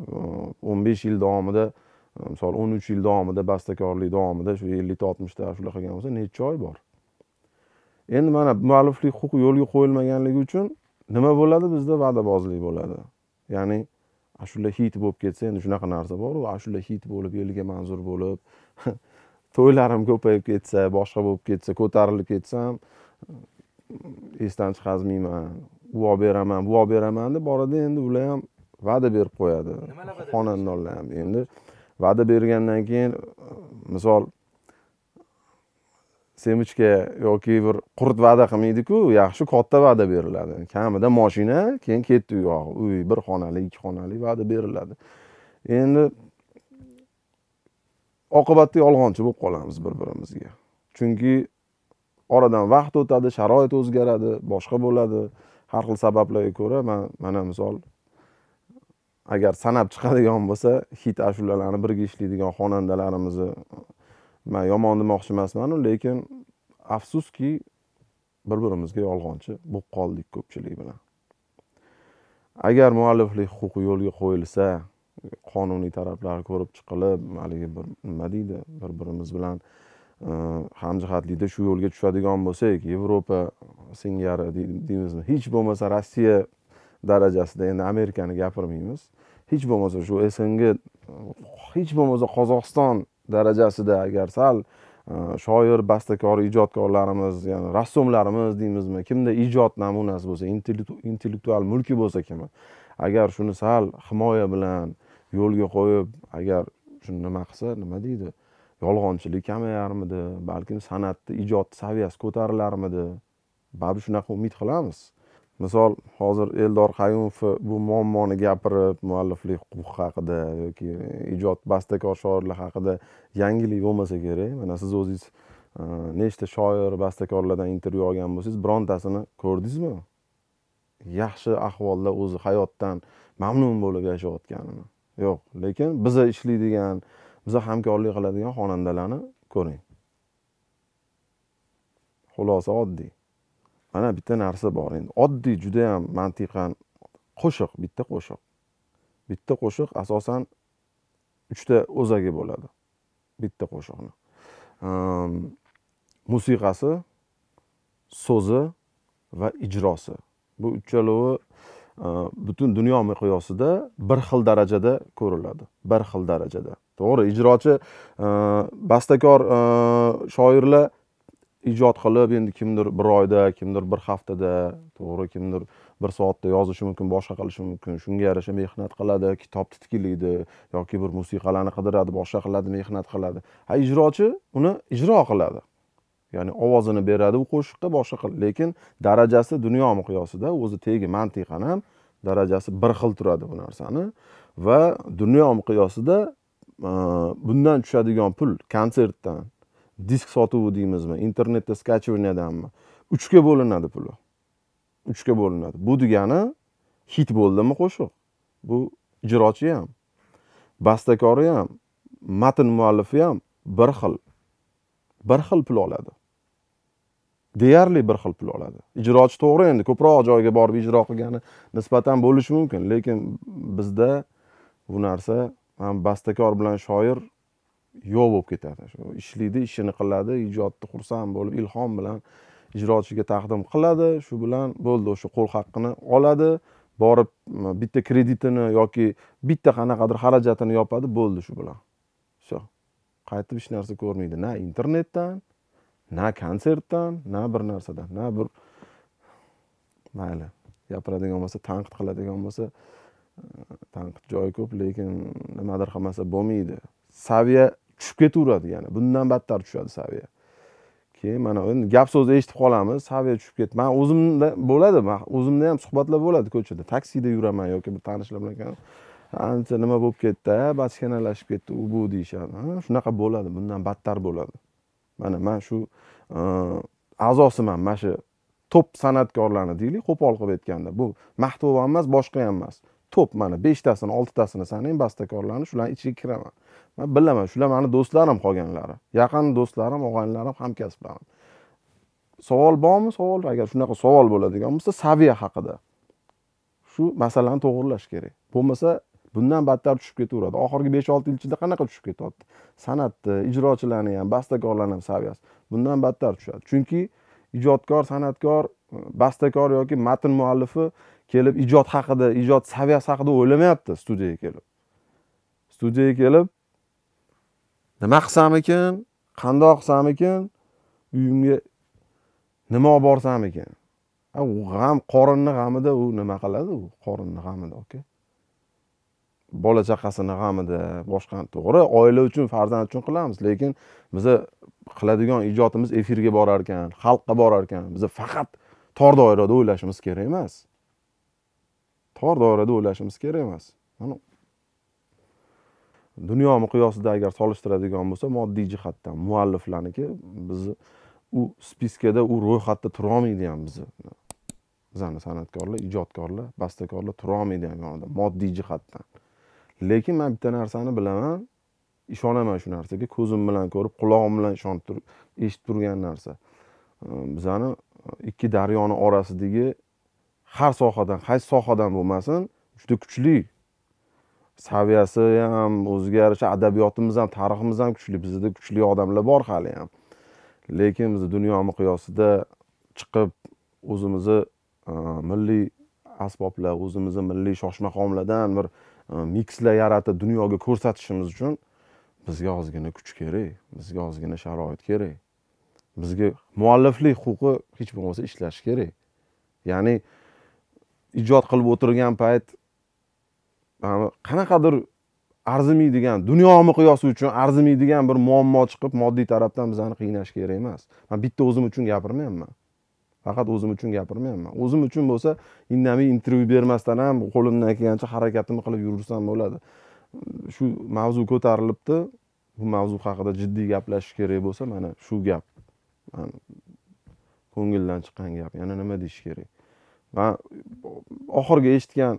15 yil davomida, misol 13 yil davomida bastakorlik davomida shu 50-60 ta shular qilgan bo'lsa, necha oy bor. Endi mana mualliflik huquqi yo'lga qo'yilmaganligi uchun nima bo'ladi? Bizda va'dabozlik bo'ladi. Ya'ni ashula hit bo'lib ketsa, endi shunaqa narsa bor, u ashula hit bo'lib, elga manzur bo'lib, to'ylarim ko'payib ketsa, boshqa bo'lib ketsa, ko'tarilib ketsam, esdan chiqazmayman. Bu oberaman, bu oberaman deb borada endi ular ham va'da berib qo'yadi. Xonandonlar ham endi va'da bergandan keyin, misol semichka yoki bir qurt va'da qilmaydi-ku, yaxshi katta va'da beriladi. Kamida mashina, keyin ketdi yo'q, uy, bir xonali, ikki xonali va'da beriladi. Endi oqibatda yolg'onchi bo'lib qolamiz bir-birimizga. Chunki oradan vaqt o'tadi, sharoit o'zgaradi, boshqa bo'ladi. Har xil sabablarga ko'ra mana misol agar sanab chiqadigan bo'lsa, hit ashulalarni birga ishlaydigan xonandalarimizni men yomon demoqchi emasman, lekin afsuski bir-birimizga yolg'onchi bo'lib qoldik ko'pchilik bilan. Agar mualliflik huquqi yo'lga qo'yilsa, qonuniy taraflari ko'rib chiqilib, haliga bir nima deydi, bir-birimiz bilan hamjihatlikda shu yo'lga tushadigan bo'lsak, Yevropa singari deymizmi, hech bo'lmasa Rossiya darajasida, endi Amerikani gapirmaymiz, hech bo'lmasa shu SNG, hech bo'lmasa Qozog'iston darajasida agar sal shoir, bastakor, ijodkorlarimiz, ya'ni rassomlarimiz deymizmi, kimda ijod namunasi bo'lsa, intellektual mulki bo'lsa kimi, agar shuni sal himoya bilan yo'lga qo'yib, agar shuni nima qilsa, nima deydi, yolg'onchilik kamayarmidi, balkim san'atda ijod saviyasi ko'tarilarmidi? Ba'zi shunaqa umid qilamiz. Misol hozir Eldor Qayumov bu muammoni gapirib, mualliflik huquqi haqida yoki ijod bastakor shoirlar haqida yangilik bo'lmasa kerak. Mana siz o'zingiz nechta shoir, bastakorlardan intervyu olgan bo'lsangiz, birontasini ko'rdingizmi? Yaxshi ahvolda o'zi hayotdan mamnun bo'lib yashayotganini. Yo'q, lekin biz ishlaydigan, biza hamkorlik qiladigan xonandalarni ko'ring. Xulosa oddiy. Mana bitta narsa bor endi. Oddiy juda ham mantiqan qo'shiq, bitta qo'shiq. Bitta qo'shiq asosan 3 ta o'zagi bo'ladi. Bitta qo'shiqni. Musiqasi, so'zi va ijrosi. Bu uchalovi butun dunyo miqyosida bir xil darajada ko'riladi. Bir xil darajada. To'g'ri, ijrochi bastakor shoirlar ijod qilib, endi kimdir bir oyda, kimdir bir haftada, to'g'ri, kimdir bir soatda yozishi mumkin, boshqa qilishi mumkin. Shunga yarasha mehnat qiladi, kitob titkilaydi yoki bir musiqalarni qidiradi, boshqa qiladi, mehnat qiladi. Ha, ijrochi uni ijro qiladi. Ya'ni ovozini beradi, u qo'shiqqa boshqa qiladi, lekin darajasi dunyo miqyosida o'zi tegi mantiqan ham darajasi bir xil turadi bu narsani va dunyo miqyosida bundan tushadigan pul konsertdan, disk sotuvi deymizmi, internetda skachivaniyadanmi, 3ga bo'linadi puli. 3ga bo'linadi. Bu degani hit bo'ldimi qo'shiq? Bu ijrochi ham, bastakori ham, matn muallifi ham bir xil pul oladi. Deyarli bir xil pul oladi. Ijrochi to'g'ri endi ko'proq joyga borib ijro qilgani nisbatan bo'lishi mumkin, lekin bizda bu narsa ham bastakor bilan shoir yo'q bo'lib ketadi. Shu ishlaydi, ishini qiladi, ijodni xursand bo'lib, ilhom bilan ijrochiga taqdim qiladi, shu bilan bo'ldi, o'sha qo'l haqqini oladi, borib bitta kreditini yoki bitta qanaqadir xarajatini yopadi, bo'ldi shu bilan. Shu. Qaytib hech narsa ko'rmaydi, na internetdan, na konsertdan, na bir narsadan, na bir mayli, gapiradigan bo'lsa, tanqid qiladigan bo'lsa, tanqid joyi ko'p, lekin nimadir qilmasa bo'lmaydi. Saviya tushib ketaveradi, ya'ni bundan battar tushadi saviya. Keyin mana endi gap so'zni eshitib qolamiz, saviya tushib ketdi. Men o'zimda bo'ladi, men o'zimda ham suhbatlar bo'ladi ko'chada, taksida yuraman yoki bir tanishlar bilan. Ancha nima bo'lib ketdi, bachkanalashib ketdi, u bu deyishadi. Shunaqa bo'ladi, bundan battar bo'ladi. Mana men shu a'zosiman, mana shu top san'atkorlarni deylik, qo'pol qilib aytganda bu Mahtuba emas, boshqa ham emas. Top mana 5 tasini, 6 tasini sanang bastakorlarni shularning ichiga kiraman. Men bilaman, shular meni do'stlarim qolganlari, yaqin do'stlarim, og'aynilarim, hamkasblarim. Savol bormi? Savol, agar shunaqa savol bo'ladigan bo'lsa, saviya haqida. Shu masalani to'g'rilash kerak. Bo'lmasa bundan battar tushib ketaveradi. Oxirgi 5-6 yil ichida qanaqa tushib ketyapti? San'atni, ijrochilarni ham, bastakorlarni ham saviyasi bundan battar tushadi. Chunki ijodkor, san'atkor, bastakor yoki matn muallifi kelib ijod haqida, ijod saviyasi haqida o'ylamayapti studiyaga kelib. Studiyaga kelib nima qilsam ekan, qandoq qilsam ekan, uyimga nima olib borsam ekan. U g'am, qorinni g'amida u nima qiladi? U qorinni g'amida, okay. Bola chaqasini g'amida, boshqa to'g'ri, oila uchun, farzand uchun qilamiz, lekin biz qiladigan ijodimiz efirga borar ekan, xalqqa borar ekan, biz faqat tor doirada o'ylashimiz kerak emas. Tor doirada o'ylashimiz kerak emas. Mana dunyo miqyosida agar solishtiradigan bo'lsa, moddiy jihatdan mualliflarniki biz u spiskada, u ro'yxatda tura olmaydi ham bizni. Bizani san'atkorlar, ijodkorlar, bastakorlar tura olmaydi ham yonida moddiy jihatdan. Lekin men bitta narsani bilaman, ishonaman shu narsaga, ko'zim bilan ko'rib, quloqim bilan ishonib turib, eshitib turgan narsa. Bizani ikki daryoni orasidagi har sohadan, qaysi sohadan bo'lmasin, juda kuchli. Saviyasi ham o'zgarishi, adabiyotimiz ham, tariximiz ham kuchli. Bizda kuchli odamlar bor hali ham. Lekin biz dunyo miqyosida chiqib o'zimizni milliy asboblar, o'zimizni milliy shoshmaqomlardan bir mikslar yaratib dunyoga ko'rsatishimiz uchun bizga ozgina kuch kerak, bizga ozgina sharoit kerak. Bizga mualliflik huquqi hech bo'lmasa ishlash kerak. Ya'ni ijod qilib o'tirgan payt qanaqadir arzimaydigan, dunyo miqyosi uchun arzimaydigan bir muammo chiqib, moddiy tarafdan bizani qiynash kerak emas. Men bitta o'zim uchun gapirmayman. Faqat o'zim uchun gapirmayman. O'zim uchun bo'lsa, indamay intervyu bermasdan ham qo'limdan kelgancha harakatimni qilib yurursam bo'ladi. Shu mavzu ko'tarilibdi. Bu mavzu haqida jiddiy gaplashish kerak bo'lsa, mana shu gap. Ko'ngildan chiqqan gap. Yana nima deish kerak? Men oxirgi eshitgan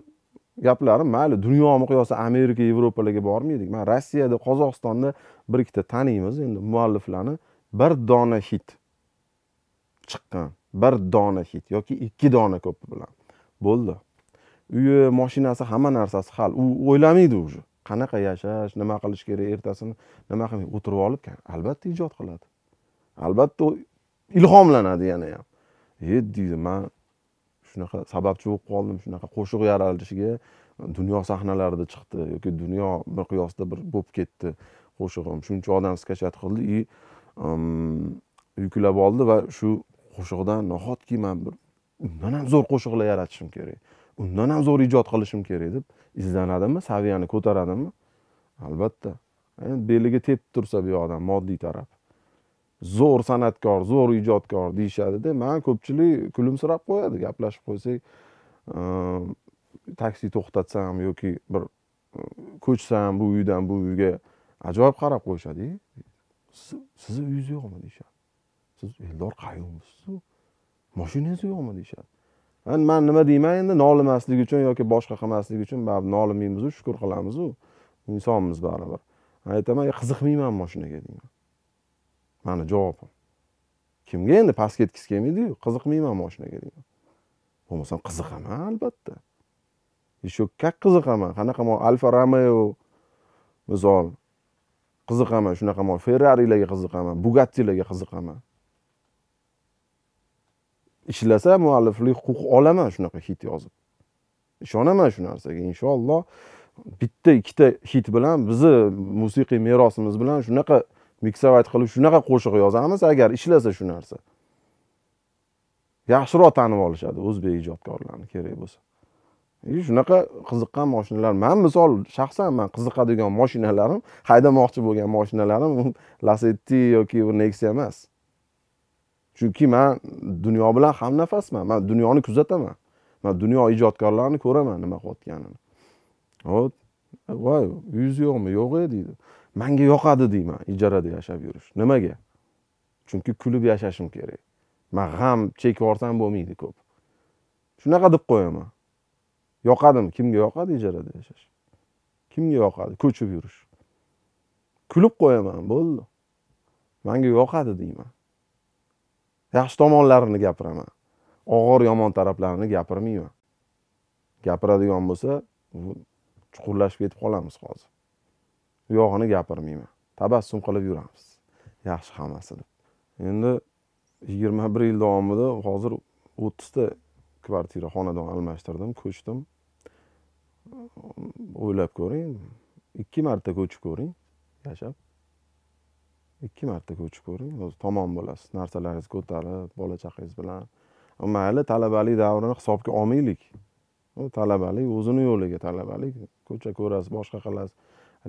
gaplarim, mayli dunyo miqyosi Amerika, Yevropalarga bormaydik. Men Rossiyada, Qozog'istonda bir ikkita taniymiz endi mualliflarni, bir dona hit chiqqan, bir dona hit yoki ikki dona ko'p bilan bo'ldi. Uyi, mashinasi, hamma narsasi hal. U o'ylamaydi o'zi. Qanaqa yashash, nima qilish kerak, ertasini nima qilib o'tirib olib, albatta ijod qiladi. Albatta ilhomlanadi yana ham. Deydi, men shunaqa sababchi bo'lib qoldim, shunaqa qo'shiq yaralishiga, dunyo sahnalarida chiqdi yoki dunyo miqyosida bir bo'lib ketdi qo'shig'im. Shuncha odam skachat qildi, yuklab oldi va shu qo'shiqdan nahotki men bir undan ham zo'r qo'shiqlar yaratishim kerak, undan ham zo'r ijod qilishim kerak deb izlanadimmi, saviyani ko'taradimmi? Albatta. Endi beliga tepib tursa bu odam moddiy taraf. Zo'r san'atkor, zo'r ijodkor deyishadi-da, men ko'pchilik kulimsirab qo'yadi. Gaplashib qo'ysak, taksi to'xtatsam yoki bir ko'chsam bu uydan bu uyga ajoyib qarab qo'yishadi. Siz uyingiz yo'qmi deyshadi. Siz Eldor Qayumovsiz. Mashinangiz yo'qmi deyshadi. Endi men nima deyman endi, nolimaslik uchun yoki boshqa qilmaslik uchun baribir nolimaymiz, shukr qilamiz. Insonmiz baribir. Aytaman, qiziqmayman mashinaga deyman. Mana javobim. Kimga endi past ketkisi kelmaydi-ku, qiziqmayman mashinaga deyman. Bo'lmasam qiziqaman albatta. Ishokka qiziqaman. Qanaqa mo Alfa Romeo misol qiziqaman, shunaqa mo Ferrarilarga qiziqaman, Bugattilarga qiziqaman. Ishlasa mualliflik huquqi olaman shunaqa hit yozib. Ishonaman shu narsaga, inshaalloh bitta ikkita hit bilan bizi musiqiy merosimiz bilan shunaqa miksavat qilib shunaqa qo'shiq yozamiz, agar ishlasa shu narsa. Yaxshiroq tanib olishadi o'zbek ijodkorlarini kerak bo'lsa. Shunaqa qiziqqan mashinalar, men misol shaxsan men qiziqadigan mashinalarim, haydamoqchi bo'lgan mashinalarim Lacetti yoki Nexia emas. Chunki men dunyo bilan hamnafasman, men dunyoni kuzataman. Men dunyo ijodkorlarini ko'raman, nima qilayotganini. Hop, voy, yuz yo'qmi? Yo'q deydi. Menga yoqadi deyman, ijarada yashab yurish. Nimaga? Chunki kulib yashashim kerak. Men g'am chekorsam bo'lmaydi ko'p. Shunaqa deb qo'yaman. Yoqadimi? Kimga yoqadi ijarada yashash? Kimga yoqadi ko'chib yurish? Kulib qo'yaman, bo'ldi. Menga yoqadi deyman. Yaxshi tomonlarini gapiraman. Og'ir yomon taraflarini gapirmayman. Gapiradigan bo'lsa, chuqurlashib ketib qolamiz hozir. Bu yog'ini gapirmayman. Tabassum qilib yuramiz. Yaxshi hammasini. Endi 21 yil davomida hozir 30 ta kvartira xonadon almashtirdim, ko'chdim. O'ylab ko'ring, 2 marta ko'chib ko'ring, yashab. 2 marta ko'chib ko'ring, o'z tomon bo'lasiz, narsalaringizni ko'tarib, bola chaqangiz bilan. Mayli, talabalik davrini hisobga olmaylik. O talabalik o'zini yo'liga talabalik, ko'cha ko'rasiz, boshqa qilasiz.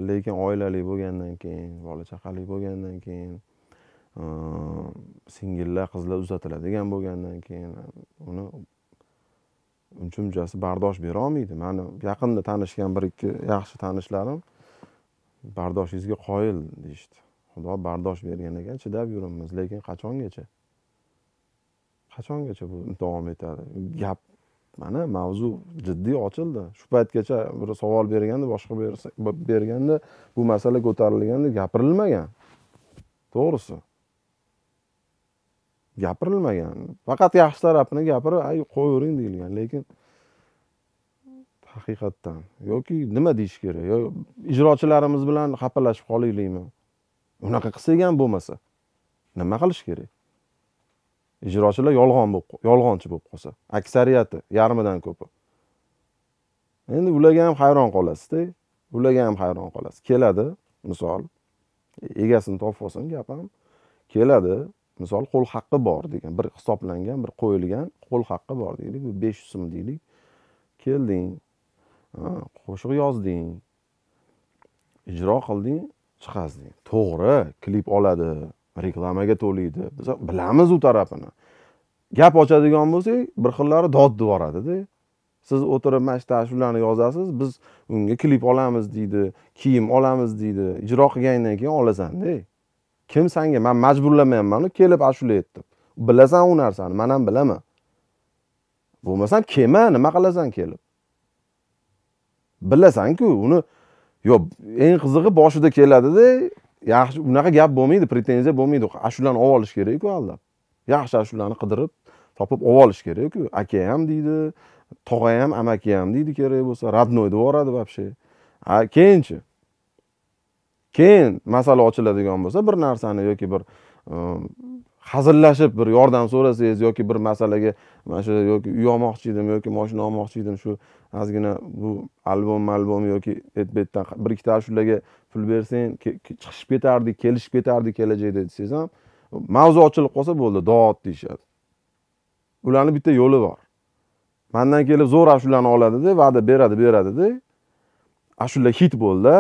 Lekin oilali bo'lgandan keyin, bola chaqali bo'lgandan keyin, singillar, qizlar uzatiladigan bo'lgandan keyin uni unchunchasi bardosh bera olmaydi. Meni yaqinda tanishgan bir-ikki yaxshi tanishlarim bardoshingizga qoyil deydi. Xudo bardosh berganiga chidab yuramiz, lekin qachongacha? Qachongacha bu davom etadi? Gap mana mavzu ciddi açıldı. Şu paytgacha bir savol berganda, boshqa berganda bu masala ko'tarilganda gapirilmagan. To'g'risi. Gapirilmagan. Faqat yaxshi tarafini gapirib, ay qo'yavering deyilgan, lekin haqiqatdan yoki nima deyish kerak? Yo ijrochilarimiz bilan xapalashib qolaylikmi? Unaqa qilsak ham bo'lmasa, nima qilish kerak? İcraçılar yolğonchi bo'lib qolsa. Aksariyati, yarmidan ko'pi. Endi ularga ham hayron qolasiz-da. Ularga ham hayron qolasiz. Keladi, misol, egasini topib olsin gap ham. Keladi, misol qo'l haqqi bor degan, bir hisoblangan, bir qo'yilgan qo'l haqqi bor deylik, bu 500 so'm deylik. Kelding, qo'shiq yozding, ijro qilding, chiqazding. To'g'ri, klip oladi. Reklamaga to'laydi. Biz bilamiz u tarafini. Gap ochadigan bo'lsak, bir xillari dod devoradi-da. Siz o'tirib mashtaashlarni yozasiz, biz unga klip olamiz deydi, kiyim olamiz deydi. Ijro qilgandan keyin olasan-da. Kim senga? Men majburlamayman uni, kelib ashula aytdim. Bilasan u narsani, men ham bilaman. Bo'lmasam kelma, nima qilasan kelib? Bilasan-ku, uni yo'q, eng qizig'i boshida keladi-da. Yaxshi unaqa gap bo'lmaydi, pretenziya bo'lmaydi. Ashulani olib olish kerak-ku allab. Yaxshi ashulani qidirib, topib olib olish kerak-ku. Aka ham deydi, tog'a ham, amaki ham deydi, kerak bo'lsa, radnoy deb o'radi vobshe. Ha, keyinchi. Keyin masala ochiladigan bo'lsa, bir narsani yoki bir hazillashib, bir yordam so'rasangiz yoki bir masalaga mana shu yoki uy olmoqchi edim yoki mashina olmoqchi edim, shu azgina bu albom yoki etbetdan bir ikkita ashulaga pul bersang chiqishib ketardik, kelishib ketardik kelajakda desangiz ham mavzu ochilib qolsa bo'ldi, dod deyishadi. Ularning bitta yo'li bor. Mendan kelib zo'r ashulani oladi-da, va'da beradi-da. Ashula hit bo'ldi.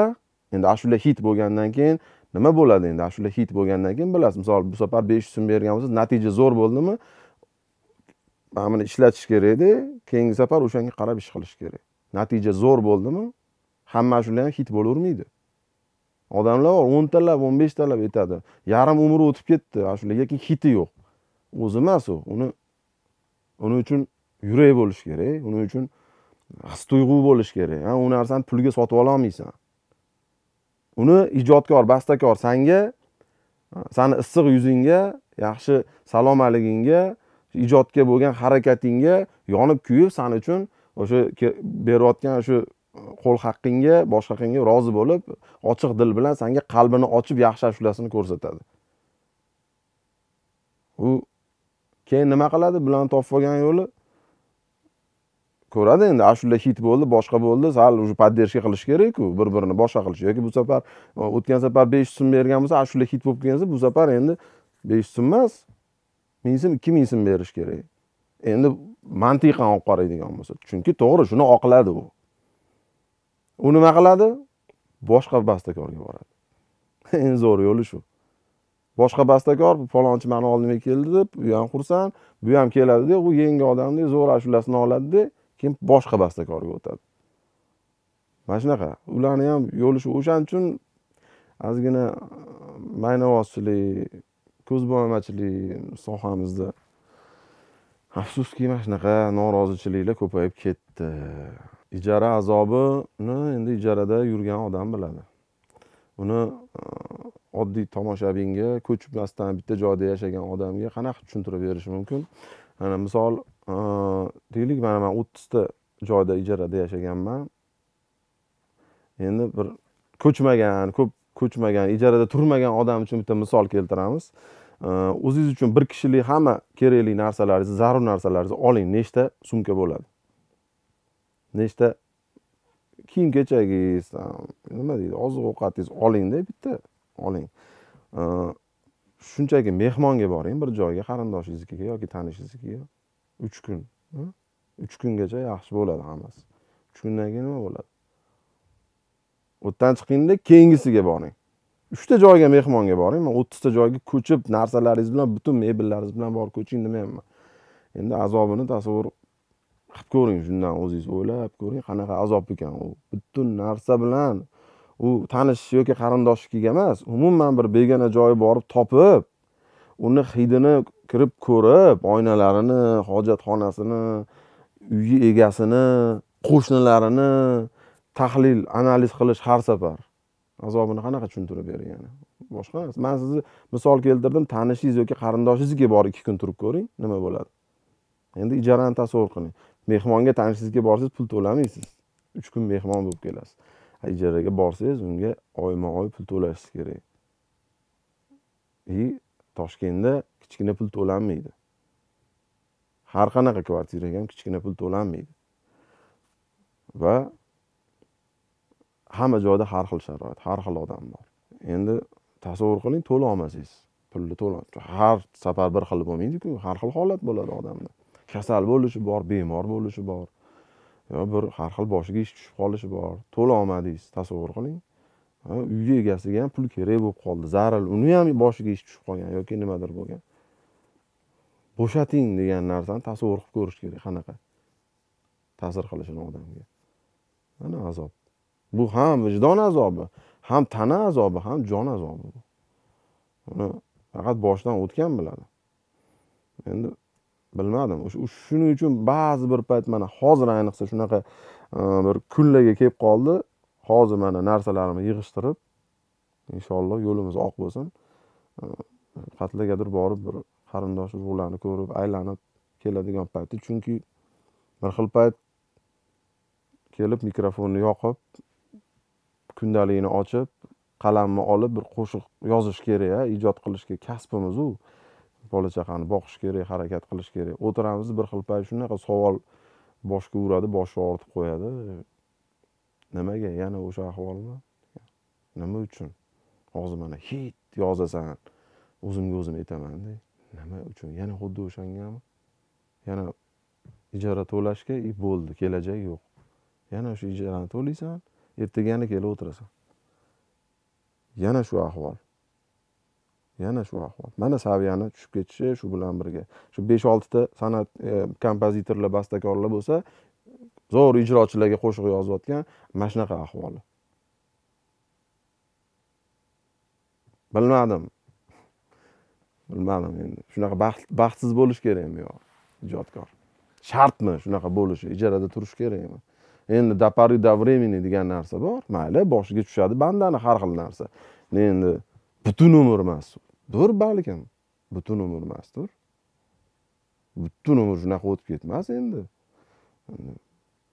Endi ashula hit bo'lgandan keyin nima bo'ladi endi? Ashula hit bo'lgandan keyin bilasiz, misol bu safar 500 so'm bergan bo'lsangiz, natija zo'r bo'ldimi? Mana buni ishlatish kerak edi. Keyingi safar o'shanga qarab ish qilish kerak. Natija zo'r bo'ldimi? Hamma ashula ham hit bo'lavermaydi. Odamlar 10 talab, 15 talab etadi. Yarim umri o'tib ketdi ashula, lekin hiti yo'q. O'zi emas u. Uni uchun yurak bo'lish kerak, uni uchun his-tuyg'u bo'lish kerak. Ha, u narsani pulga sotib ola olmaysan. Uni ijodkor, bastakor senga, seni issiq yuzingga, yaxshi salomatligingga, ijodga bo'lgan harakatingga yonib kuyib, sen uchun o'sha berayotgan shu qo'l haqqingga, boshqa haqqingga rozi bo'lib, ochiq dil bilan senga qalbini ochib, yaxshi ashulasini ko'rsatadi. U keyin nima qiladi? Bilan topib olgan yo'li ko'radi endi, ashula hit bo'ldi, boshqa bo'ldi, sal o'sha poddershka qilish kerak-ku, bir-birini boshqa qilish yoki bu safar o'tgan safar 500 so'm bergan bo'lsa, ashula hit bo'lib kelsa, bu safar endi 500 so'm emas, 1000 so'm, 2000 so'm berish kerak. Endi mantiqan olib qaraydigan bo'lsa, chunki to'g'ri shuni oqladi u. U nima qiladi? Boshqa bastakorga boradi. Eng zo'r yo'li shu. Boshqa bastakor falonchi meni oldimga keldi deb, u ham xursand, bu ham keladi-da, u yangi odamni zo'r ashulasini oladi-da. Kim boshqa bastakorga o'tadi. Mana shunaqa. Ularni ham yo'lishi o'shaning uchun azgina maynavozchilik, ko'zbo'yamachilik sohamizda afsuski mana shunaqa norozichiliklar ko'payib ketdi. Ijara azobini endi ijarada yurgan odam biladi. Uni oddiy tomoshabinga ko'chmasdan bitta joyda yashagan odamga qanaqa tushuntirib berish mumkin? Ana misol, deylik mana men 30 ta joyda ijarada yashaganman. Endi bir ko'chmagan, ko'p ko'chmagan, ijarada turmagan odam uchun bitta misol keltiramiz. O'zingiz uchun bir kishilik hamma kerakli narsalaringizni, zarur narsalaringizni oling. Nechta sumka bo'ladi? Nechta kiyim kechagingiz, nima deydi, oziq-ovqatingiz oling-da, bitta oling. Shunchaki mehmonga boring, bir joyga, qarindoshingizniki yoki tanishingizniki. 3 kun, 3 kungacha yaxshi bo'ladi hammasi. 3 kundan keyin nima bo'ladi? O'tdan chiqingda keyingisiga boring. 3 ta joyga mehmonga boring. Men 30 ta joyga ko'chib, narsalaringiz bilan, butun mebellaringiz bilan borib ko'ching demayman. Endi azobini tasavvur qilib ko'ring, shundan o'zingiz o'ylab ko'ring, qanaqa azob ekan u. Butun narsa bilan u tanish yoki qarindoshiga emas, umuman bir begona joyi borib topib, uni hidini kirib ko'rib, oynalarini, hojatxonasini, uyi egasini, qo'shnilarini tahlil, analiz qilish har safar. Azobini qanaqa tushuntirib bergani? Boshqa emas. Men sizni misol keltirdim, tanishingiz yoki qarindoshingizga borib 2 kun turib ko'ring, nima bo'ladi? Endi ijarani tasavvur qiling. Mehmonga tanishingizga borsangiz pul to'lamaysiz. 3 kun mehmon bo'lib kelasiz. Ijaraga borsangiz, unga oyma-oy pul to'lashingiz kerak. Toshkentda kichkina pul to'lanmaydi. Har qanaqa kvartiraga ham kichkina pul to'lanmaydi. Va hamma joyda har xil sharoit, har xil odam bor. Endi tasavvur qiling, to'la olmasangiz, pulni to'la. Har safar bir xil bo'lmaydi-ku, har xil holat bo'ladi odamda. Kasal bo'lishi bor, bemor bo'lishi bor. Yo bir har xil boshiga ish tushib qolishi bor. To'la olmadingiz, tasavvur qiling. Uy egasiga ham pul kerak bo'lib qoldi, zarar, uni ham boshiga ish tushib qolgan yoki nimadir bo'lgan. Bo'shating degan narsani tasavvur qilib ko'rish kerak, qanaqa ta'sir qilishini odamga. Mana azob. Bu ham vijdon azobi, ham tana azobi, ham jon azobi. Uni faqat boshdan o'tgan biladi. Endi bilmadim. Shuning uchun ba'zi bir payt mana hozir ayniqsa shunaqa bir kunlarga kelib qoldi. Hozir mana narsalarimni yig'ishtirib, inshaalloh yo'limiz oq bo'lsin. Qatlagadir borib bir qarindosh urug'larni ko'rib, aylanib keladigan paytda, chunki bir xil payt kelib mikrofonni yoqib kundaligini ochib, qalamni olib bir qo'shiq yozish kerak-a, ijod qilishga kasbimiz u. Bola chaqani boqish kerak, harakat qilish kerak. O'tiramiz bir xil payt shunaqa savol boshga uradi, bosh og'ritib qo'yadi. Nimaga yana o'sha ahvolmi? Nima uchun? Hozir mana hit yozasan, o'zimga o'zim aytaman-da. Nima uchun? Yana xuddi o'shangami? Yana ijara to'lashga bo'ldi, kelajak yo'q. Yana shu ijarani to'laysan, ertagini kelib o'tirasan. Yana shu ahvol. Yana shu ahvol. Mana saviyani tushib ketishi shu bilan birga. Shu 5-6 ta san'at kompozitorlar, bastakorlar bo'lsa, zo'r ijrochilarga qo'shiq yozayotgan mana shunaqa ahvoli. Bilmadim endi. Shunaqa baxtsiz bo'lish kerakmi yo ijodkor? Shartmi shunaqa bo'lishi? Ijarada turish kerakmi? Endi dapari da vremeni degan narsa bor. Mayli, boshiga tushadi bandani har xil narsa. Endi butun umr emas. Dur balkim, butun umr emas, dur. Butun umr shunaqa o'tib ketmas endi.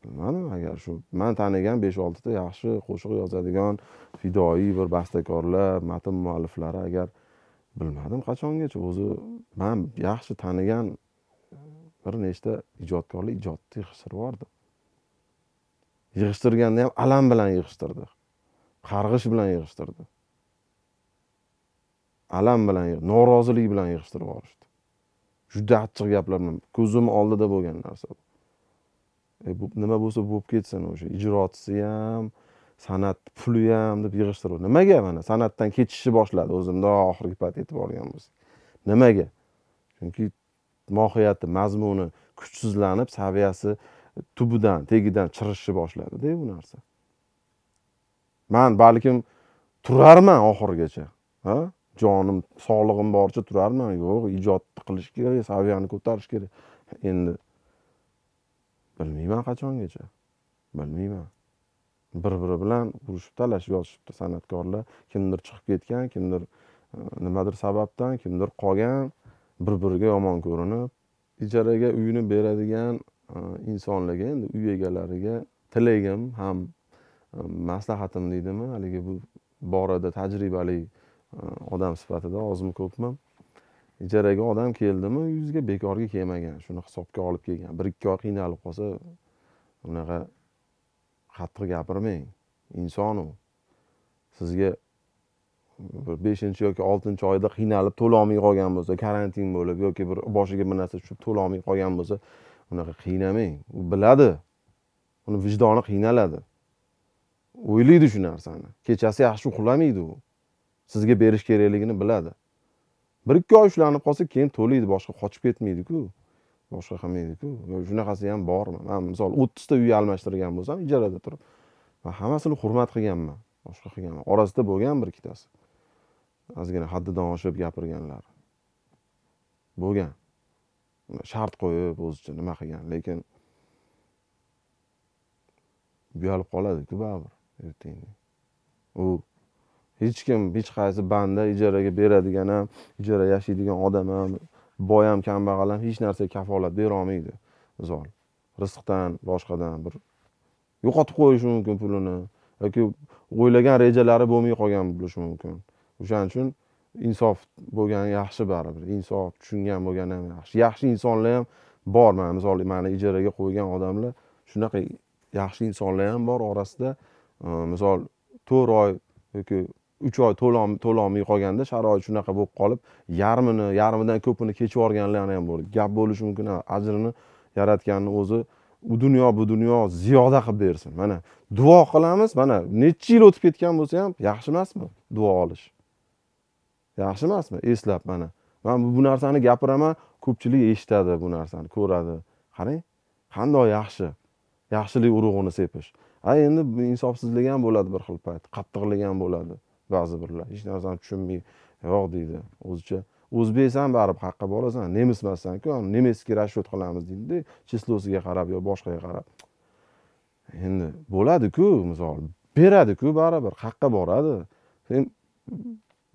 Bilmadim, agar shu men tanigan 5-6 ta yaxshi qo'shiq yozadigan fidoiy bir bastakorlar, matn mualliflari agar bilmadim qachongacha o'zi men yaxshi tanigan bir nechta ijodkorlar ijodni yig'ishtirib yig'ishtirganda ham alam bilan yig'ishtirdi. Qarg'ish bilan yig'ishtirdi. Alam bilan, norozilik bilan yig'ishtirib olishdi. Juda achchiq gaplar bilan, ko'zim oldida bo'lgan narsa. Bu nima bo'lsa bo'lib ketsin o'sha ijrochisi ham, san'at puli ham deb yig'ishtirib. Nimaga mana san'atdan ketishni boshladi o'zimda oxirgi payt aytib olgan bo'lsak. Nimaga? Chunki mohiyati, mazmuni kuchsizlanib, saviyasi tubidan, tegidan chirishni boshladi-da bu narsa. Men balkim turarman oxirgacha, jonim, sog'lig'im borcha turarman, yo'q, ijodni qilish kerak, saviyani ko'tarish kerak. Endi bilmayman qachongacha. Bilmayman. Bir-biri bilan urushib talash yozishibdi san'atkorlar, kimdir chiqib ketgan, kimdir nimadir sababdan, kimdir qolgan, bir-biriga yomon ko'rinib, ijaraga uyini beradigan insonlarga, endi uy egalariga tilagim ham maslahatim deydimi, haliga bu borada tajribali odam sifatida ozmi ko'pmi ijaraga odam keldimi yuzga bekorga kelmagan, shuni hisobga olib kelgan. 1-2 oy qiynalib qolsa unaqa qattiq gapirmang, inson u. Sizga 5-chi yoki 6-chi oyda qiynalib to'la olmay qolgan bo'lsa, karantin bo'lib yoki bir boshiga bir narsa tushib to'la olmay qolgan bo'lsa, unaqa qiynamang. U biladi, uni vijdoni qiynaladi, o'ylaydi shu narsani. Kechasi yaxshi uxlamaydi u. Sizga berish kerakligini biladi. 1-2 oy ushlanib qolsa, keyin to'laydi, boshqa qochib ketmaydi-ku. Boshqa qilmaydi-ku. Shunaqasi ham bormi? Men misol 30 ta uy almashtirgan bo'lsam, ijarada turib, va hammasini hurmat qilganman, boshqa qilganman. Orasida bo'lgan bir-ikkitasi. Azgina haddidan oshib gapirganlar. Bo'lgan. Shart qo'yib, o'zicha nima qilgan, lekin buyalib qoladi-ku baribir ertangga. U hech kim, hech qaysi banda ijaraga beradigan ham, ijara yashaydigan odam ham, boy ham, kambag'al ham hech narsaga kafolat bera olmaydi. Misol, rizqdan, boshqadan bir yo'qotib qo'yishi mumkin pulini yoki o'ylagan rejalari bo'lmay qolgan bo'lishi mumkin. O'shaning uchun insof bo'lgan yaxshi baribir. Insof tushungan bo'lgan ham yaxshi. Yaxshi insonlar ham bor, misol, mana ijaraga qo'ygan odamlar, shunaqa yaxshi insonlar ham bor orasida. Misol, 4 oy yoki 3 oy to'lolmay qolganda sharoit shunaqa bo'lib qolib, yarmini, yarmidan ko'pini kechib o'rganlarni ham bo'ldi. Gap bo'lishi mumkin, ajrini yaratganning o'zi u dunyo bu dunyo ziyoda qilib bersin. Mana duo qilamiz, mana necha yil o'tib ketgan bo'lsa ham yaxshi emasmi duo olish? Yaxshi emasmi? Eslab mana. Men bu narsani gapiraman, ko'pchilik eshitadi bu narsani, ko'radi. Qarang, qanday yaxshi. Yaxshilik urug'ini sepish. Ha, endi insofsizlik ham bo'ladi bir xil payt, qattiqlik ham bo'ladi. Ba'zi birlar hech narsani tushunmay, yo'q deydi. O'zicha o'zbeksan barib haqqa borasan, nemismasan-ku, nemisga rashyot qilamiz deydi-da, chislosiga qarab yo boshqaga qarab. Endi bo'ladi-ku, misol, beradi-ku baribir, haqqa boradi. Sen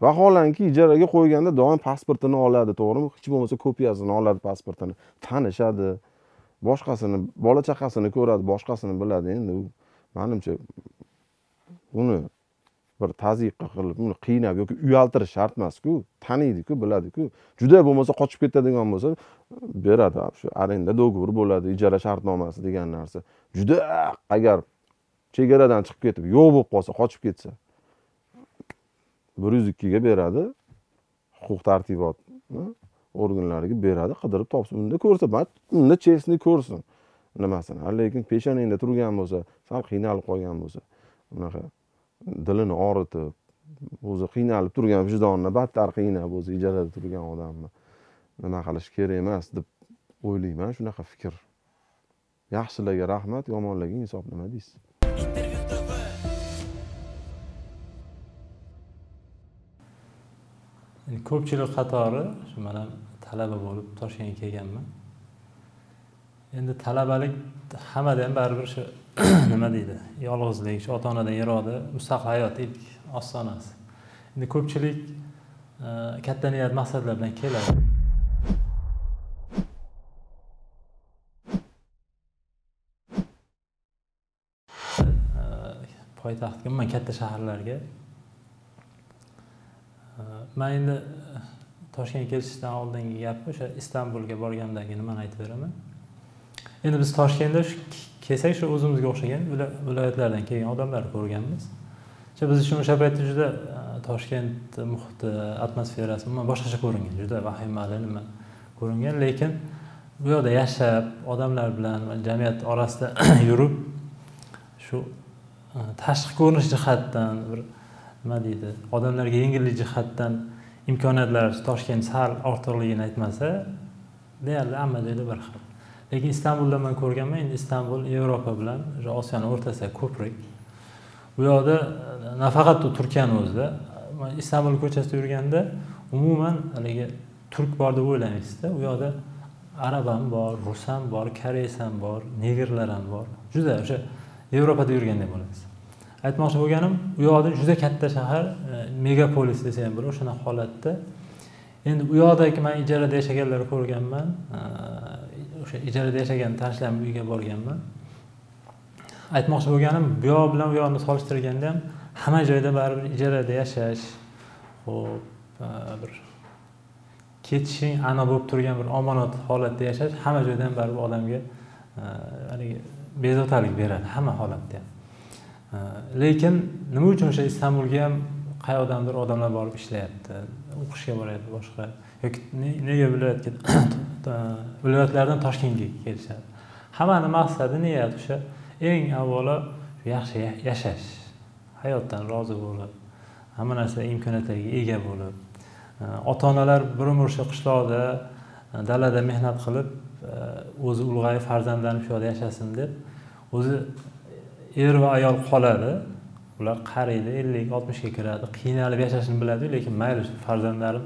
vaholanki ijaraga qo'yganda doim pasportini oladi, to'g'rimi? Hech bo'lmasa kopiyasini oladi pasportini, tanishadi. Boshqasini, bola chaqasini ko'radi, boshqasini biladi. Endi u menimcha uni bir tazyiqqa qilib, uni qiynab yoki uyaltirish shart emas-ku. Taniydi-ku, biladi-ku. Juda bo'lmasa qochib ketadigan bo'lsa, beradi, shu arenda do'g'ri bo'ladi, ijara shartnomasi degan narsa. Juda agar chegaradan chiqib ketib, yo'q bo'lib qolsa, qochib ketsa, 102 ga beradi. Huquq tartibot organlariga beradi, qidirib topsin, unda ko'rsa, unda chesni ko'rsin. Nimasini, lekin peshanangda turgan bo'lsa, sal qiynalib qolgan bo'lsa, unaqa dilini og'ritib, o'zi qiynalib turgan vijdonini battar qiynab, o'zi ijarada turgan odamni nima qilish kerak emas deb o'ylayman, shunaqa fikr. Yaxshilarga rahmat, yomonlarga insof, nima deysiz? Ko'pchilik qatori, shu men ham talaba bo'lib Toshkentga kelganman. Endi talabalik hammada ham baribir shu nima deydi? Yolg'izlik, shu ota-onadan yiroqda mustaqil hayot ilk ostonasi. Endi ko'pchilik katta niyat maqsadlar bilan keladi. Poytaxtga, men katta shaharlarga. Men endi Toshkentga kelishdan oldingi gapni o'sha Istanbulga borganimdagi nimani aytib beraman. Endi biz Toshkentda kelsak, shu o'zimizga o'xshagan viloyatlardan kelgan odamlar ko'rganmiz. Biz uchun o'sha paytda juda Toshkent muhiti, atmosferasi umuman boshqacha ko'ringan, juda vahimali nima ko'ringan, lekin bu yerda yashab, odamlar bilan jamiyat orasida yurib, shu tashqi ko'rinish jihatdan, bir nima deydi, odamlarga yengillik jihatdan imkoniyatlar Toshkent sal ortiqligini aytmasa, deyarli hamma joyda bir xil. Lekin Istanbulda men ko'rganman, endi Istanbul Yevropa bilan Osiyoning o'rtasida ko'prik. Bu yerda nafaqat Turkiyaning o'zida, İstanbul ko'chasida yurganda umuman haligi turk bor deb o'ylaysizda, u yoqda arab ham bor, rus ham bor, koreys ham bor, negerlar ham bor. Juda o'sha Yevropada yurgandek bo'lasiz. Aytmoqchi bo'lganim, u yoqda juda katta shahar, megapolis desa ham bo'ladi, o'shana holatda. Endi u yoqdagi men ijarada yashaganlarni ko'rganman. O'sha ijarada yashagan tanishlar uyiga borganman. Aytmoqchi bo'lganim, bu yoq bilan u yoqni solishtirganda ham hamma joyda baribir ijarada yashash, hop, bir ketishing ana bo'lib turgan bir omonat holatda yashash hamma joydan baribir odamga bezovtalik beradi, hamma holatda ham. Lekin nima uchun o'sha Istanbulga ham qayerdandir odamlar borib ishlayapti, o'qishga boradi boshqa yoki nega viloyatga viloyatlardan Toshkentga kelishadi. Hammani maqsadi niyat o'sha eng avvalo yaxshi yashash, hayotdan rozi bo'lib, hamma narsa imkoniyatiga ega bo'lib, ota-onalar bir umr shu qishloqda, dalada mehnat qilib, o'zi ulg'ayib farzandlarim shu yerda yashasin deb, o'zi er va ayol qoladi. Ular qariydi, 50-60 ga kiradi, qiynalib yashashni biladi, lekin mayli farzandlarim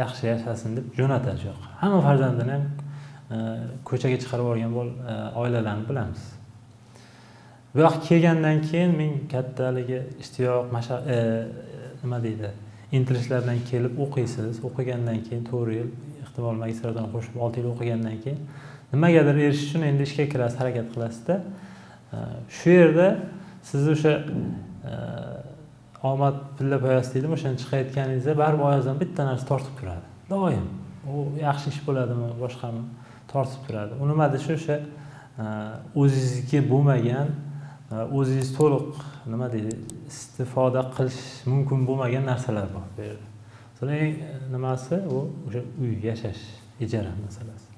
yaxshi yashasin deb jo'natadi yo'q. Hamma farzandini ham ko'chaga chiqarib olgan oilalarni bilamiz. Bu yoqqa kelgandan keyin men kattaligi ishtiyoq, nima deydi, intilishlardan kelib o'qiysiz, o'qigandan keyin 4 yil, ehtimol magistraturani qo'shib 6 yil o'qigandan keyin nimagadir erishish uchun endi ishga kirasiz, harakat qilasizda. Shu yerda siz o'sha omad pilla poyasi dedim, o'shani chiqayotganingizda baribir oyozdan bitta narsa tortib turadi. Doim u yaxshi ish bo'ladimi, boshqami tortib turadi. U nima desa o'sha o'zingizga bo'lmagan, o'zingiz to'liq nima deydi, istifoda qilish mumkin bo'lmagan narsalar bor bu yerda. Masalan, nimasi u o'sha uy yashash, ijara masalasi.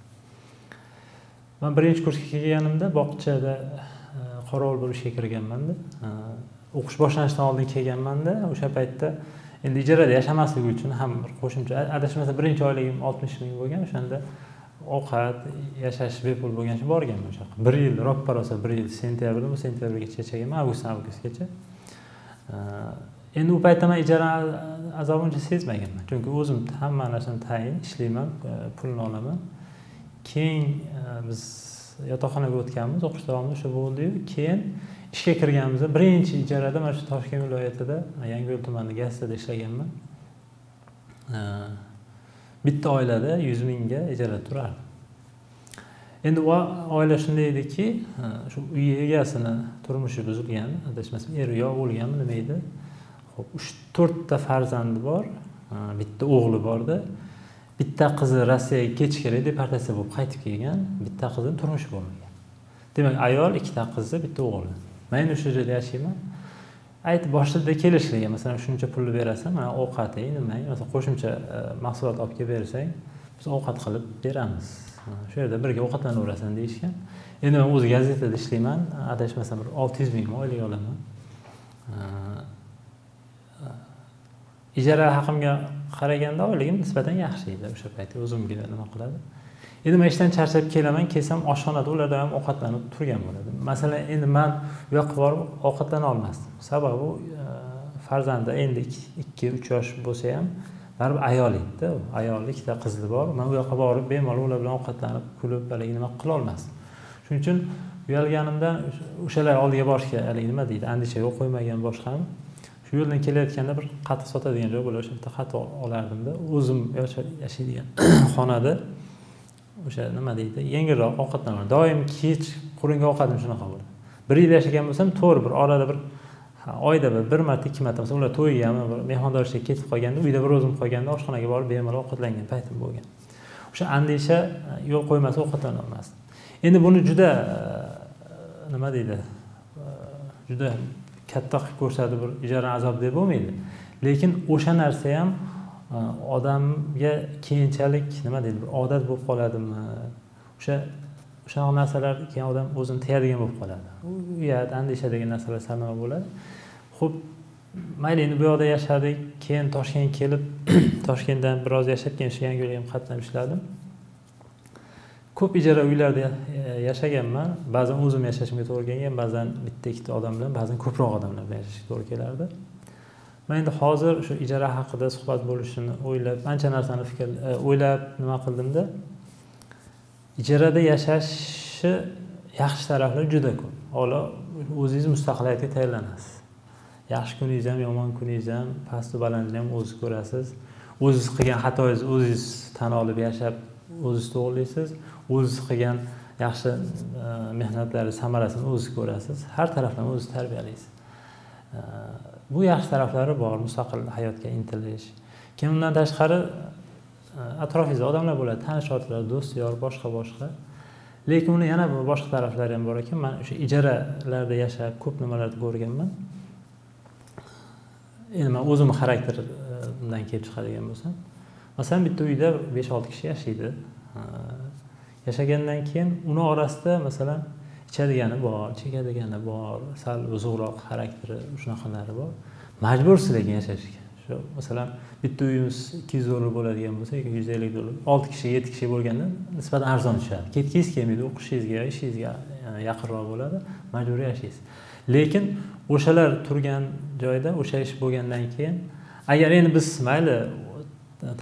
Men birinchi kursga kelganimda bog'chada qorovul bo'lib ishga kirganman-da. O'qish boshlanishidan oldin kelganman-da. O'sha paytda endi ijarada yashamaslik uchun ham bir qo'shimcha, adashmasam birinchi oyligim 60 ming bo'lgan. O'shanda ovqat, yashash bepul bo'lgan uchun borganman o'sha yoqqa. 1 yil ropparosa 1 yil sentyabrgacha yashaganman, avgustdan avgustgacha. Endi u paytda men ijara azobini sezmaganman, chunki o'zim hamma narsani tayin ishlayman, pulni olaman. Keyin biz yotoqxonaga o'tganmiz, o'qish davomida o'sha bo'ldi-yu, keyin ishga kirganimizda birinchi ijarada mana shu Toshkent viloyatida, Yangiyo'l tumanida gazetda ishlaganman. Bitta oilada 100 mingga ijara turardi. Endi u oila shunday ediki, shu uy egasini turmushi buzilgan, adashmasam eri yo o'lganmi nima edi. Xo'p, 3-4 ta farzandi bor, bitta o'g'li bor-da. Bitta qizi Rossiyaga ketish kerak deb deportatsiya bo'lib qaytib kelgan, bitta qizi turmush bo'lmagan. Demak, ayol, 2 ta qizi, bitta o'g'li. Men o'sha yerda yashayman. Aytib boshida kelishilgan, masalan, shuncha pulni berasan, mana ovqating, nima, masalan, qo'shimcha mahsulot olib kelib bersang, biz ovqat qilib beramiz. Shu yerda birga ovqatlanaversan deyishgan. Endi men o'zi gazetada ishlayman, adashmasam bir 600 ming oylik olaman. Ijara haqimga qaraganda oyligim nisbatan yaxshi edi o'sha paytda, o'zimga nima qiladi. Endi men ishdan charchab kelaman, kelsam oshxonada ulardan ham ovqatlanib turgan bo'ladi. Masalan, endi men bu yoqqa borib ovqatlana olmasdim. Sababi farzandi endi 2-3 yosh bo'lsa ham, baribir ayol edi-da, ayol, 2 ta qizli bor. Men bu yoqqa borib bemalol ular bilan ovqatlanib, kulib, balki nima qila olmasdim. Shuning uchun uyalganimdan o'shalar oldiga borishga nima deydi, andisha yo'q qo'ymagan boshqam. Shu yo'ldan kelayotganda bir qatiq sotadigan joy bo'lib, o'sha yerda qatiq olardim-da. O'zim yashaydigan xonada o'sha nima deydi, yengilroq ovqatlanardim. Doim kech qurungan ovqatim shunaqa bo'ladi. Bir yil yashagan bo'lsam, to'g'ri bir orada bir oyda bir marta, 2 marta masalan, ular to'ygami, bir mehmondoshlikka ketib qolganda, uyda bir o'zim qolganda oshxonaga borib bemalol ovqatlangan paytim bo'lgan. O'sha andisha yo'l qo'ymasa ovqatlana olmasdim. Endi buni juda nima deydi, juda katta qilib ko'rsatib bir ijara azob deb bo'lmaydi. Lekin o'sha narsa ham odamga keyinchalik nima deydi, bir odat bo'lib qoladimi? O'sha narsalar keyin odam o'zini tiyadigan bo'lib qoladi. Uyat, andisha degan narsalar sal nima bo'ladi. Xo'p, mayli endi bu yoqda yashadik, keyin Toshkentga kelib, Toshkentdan biroz yashab, keyin shu Yangiyo'lga ham qatnab ishladim. Ko'p ijara uylarda yashaganman. Ba'zan o'zim yashashimga to'g'ri kelgan, ba'zan bitta-ikkita odam bilan, ba'zan ko'proq odamlar bilan yashashga to'g'ri kelardi. Ben de hazır şu icra hakkında sohbet buluşunu oylab, anca narsani fikir oylab nima qildimda. İcarada yaşaşı yaxshi taraflar juda ko'p. Ola o'zingiz mustaqillikka tayyorlanasiz. Yaxshi kuningiz ham, yomon kuningiz ham, past va balandni ham o'zingiz ko'rasiz. O'zingiz qilgan xatoingizni o'zingiz tan olib yashab, o'zingiz to'g'rilaysiz. O'zingiz qilgan yaxshi mehnatlarni samarasini o'zingiz ko'rasiz. Har tarafdan o'zingiz tarbiyalaysiz. Bu yaxshi taraflari bor, mustaqil hayotga intilish. Kim undan tashqari atrofingizda odamlar bo'ladi, tanishlar, do'st, yor, boshqa. Lekin uni yana boshqa taraflari ham bor ekan. Men o'sha ijaralarda yashab, ko'p nimalarni ko'rganman. Endi men o'zim xarakterimdan kelib chiqadigan bo'lsam, masalan bitta uyda 5-6 kishi yashaydi. Yashagandan keyin uni orasida masalan ichadigani bor, chekadigani bor, sal o'zroq xarakteri, shunaqalari bor. Majbursiz lekin yashashga. Shu masalan bitta uyimiz $200 bo'ladigan bo'lsa, 250 dollar, 6 kishi, 7 kishi bo'lganda nisbatan arzon tushadi. Ketgingiz kelmaydi, o'qishingizga, ishingizga yaqinroq bo'ladi, majburiy yashaysiz. Lekin o'shalar turgan joyda o'sha ish bo'lgandan keyin agar endi biz mayli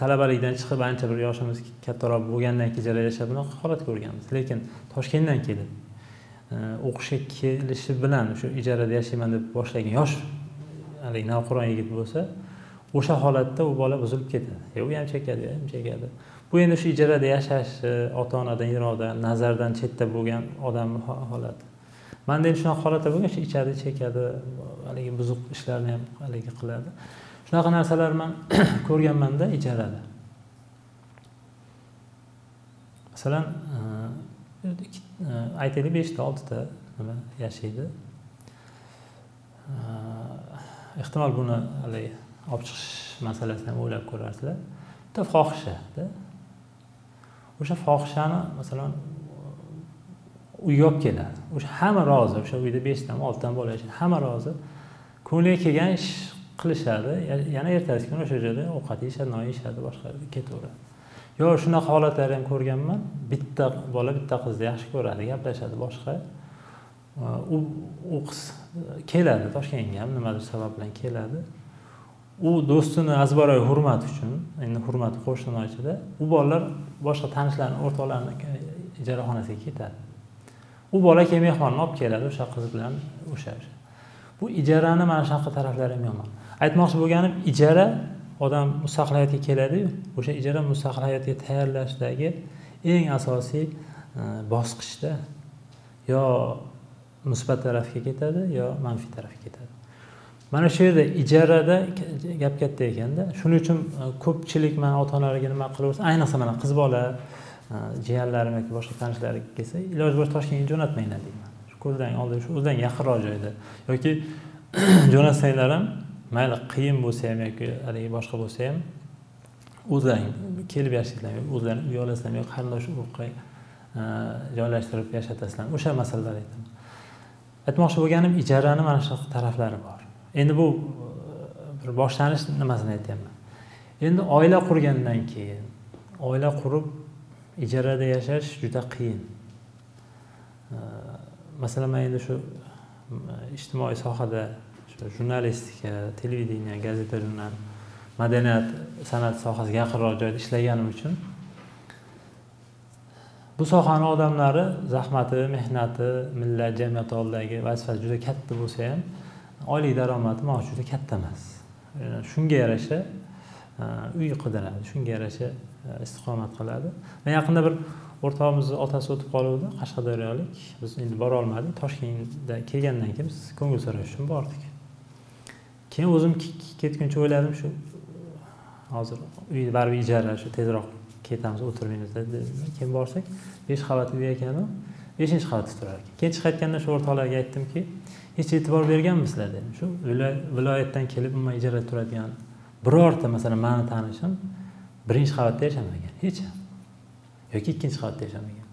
talabalikdan chiqib ancha bir yoshimiz kattaroq bo'lgandan keyin ijara yashab bunaqa holat ko'rganmiz. Lekin Toshkentdan kelib o'qishga kelishi bilan shu ijarada yashayman deb boshlagan yosh haligi navqiron yigit bo'lsa, o'sha holatda u bola buzilib ketadi. U ham chekadi, ham chekadi. Bu endi shu ijarada yashash, ota-onadan yiroqdan, nazardan chetda bo'lgan odamning holati. Menda endi shunaqa holatda bo'lgan, shu ichadi, chekadi, haligi buzuq ishlarni ham haligi qiladi. Shunaqa narsalarni men ko'rganman-da ijarada. Masalan, aytaylik 5-6ta nima yashaydi. Ehtimol buni haligi olib chiqish masalasini ham o'ylab ko'rarsizlar. Bitta fohisha-da. O'sha fohishani masalan uy yo'q keladi. O'sha hamma rozi, o'sha uyda 5 dan 6 dan bola yashaydi. Hamma rozi. Ko'ngliga kelgan ish qilishadi. Yana ertasi kuni o'sha joyda ovqat yeyishadi, non yeyishadi, boshqa ketaveradi. Yo, shunaqa holatlarni ham ko'rganman. Bitta bola bitta qizni yaxshi ko'radi, gaplashadi, boshqa. U qiz keladi Toshkentga ham nimadir sabab bilan keladi. U do'stini azbaroy hurmat uchun, endi hurmat qo'shni ichida, u bolalar boshqa tanishlarning o'rtoqlarining ijaraxonasiga ketadi. U bola kelib mehmonni olib keladi o'sha qiz bilan o'sha. Bu ijarani mana shunaqa taraflari ham yomon. Aytmoqchi bo'lganim, ijara odam mustaqil hayotga keladi-yu, o'sha ijara mustaqil hayotga tayyorlashdagi eng asosiy bosqichda yo musbat tarafga ketadi, yo manfiy tarafga ketadi. Mana shu yerda ijarada gap katta ekanda, shuning uchun ko'pchilik men ota-onalarga nima qilaversa, ayniqsa mana qiz bola, jiyanlarim yoki boshqa tanishlariga kelsa, iloji bo'lsa Toshkentga jo'natmanglar deyman. Shu ko'zdan oldi, shu o'zidan yaqinroq joyda yoki jo'natsanglar ham mayli qiyin bo'lsa ham yoki haligi boshqa bo'lsa ham o'zlaring kelib yashaydilar, o'zlaring uy olasizlar yoki qarindosh urug'ga joylashtirib yashatasizlar. O'sha masalalar aytaman. Aytmoqchi bo'lganim, ijarani mana shu taraflari bor. Endi bu bir boshlanish nimasini aytayapman. Endi oila qurgandan keyin, oila qurib ijarada yashash juda qiyin. Masalan, men endi shu ijtimoiy sohada jurnalistika, televideniya, gazeta, jurnal, madaniyat, san'at sohasiga yaqinroq joyda ishlaganim uchun bu sohaning odamlari zahmati, mehnati, millat jamiyati oldidagi vazifasi juda katta bo'lsa ham, oylik daromadi maosh juda katta emas. Shunga yarasha uy qidiradi, shunga yarasha istiqomat qiladi. Men yaqinda bir o'rtog'imizning otasi o'tib qoluvdi, Qashqadaryolik. Biz endi bora olmadik. Toshkentga kelgandan keyin biz ko'ngil so'rash uchun bordik. Keyin o'zim ketguncha o'yladim, shu hozir uy baribir ijara, shu tezroq ketamiz, o'tirmaymiz dedi. Keyin borsak 5 qavatli uy ekan u, 5-chi qavatda turar ekan. Keyin chiqib ketganda shu o'rtoqlarga aytdimki, hech e'tibor berganmisizlar dedim. Shu viloyatdan kelib umuman ijarada turadigan birorta masalan meni tanishim 1-chi qavatda yashamagan, hech yoki 2-chi qavatda yashamagan.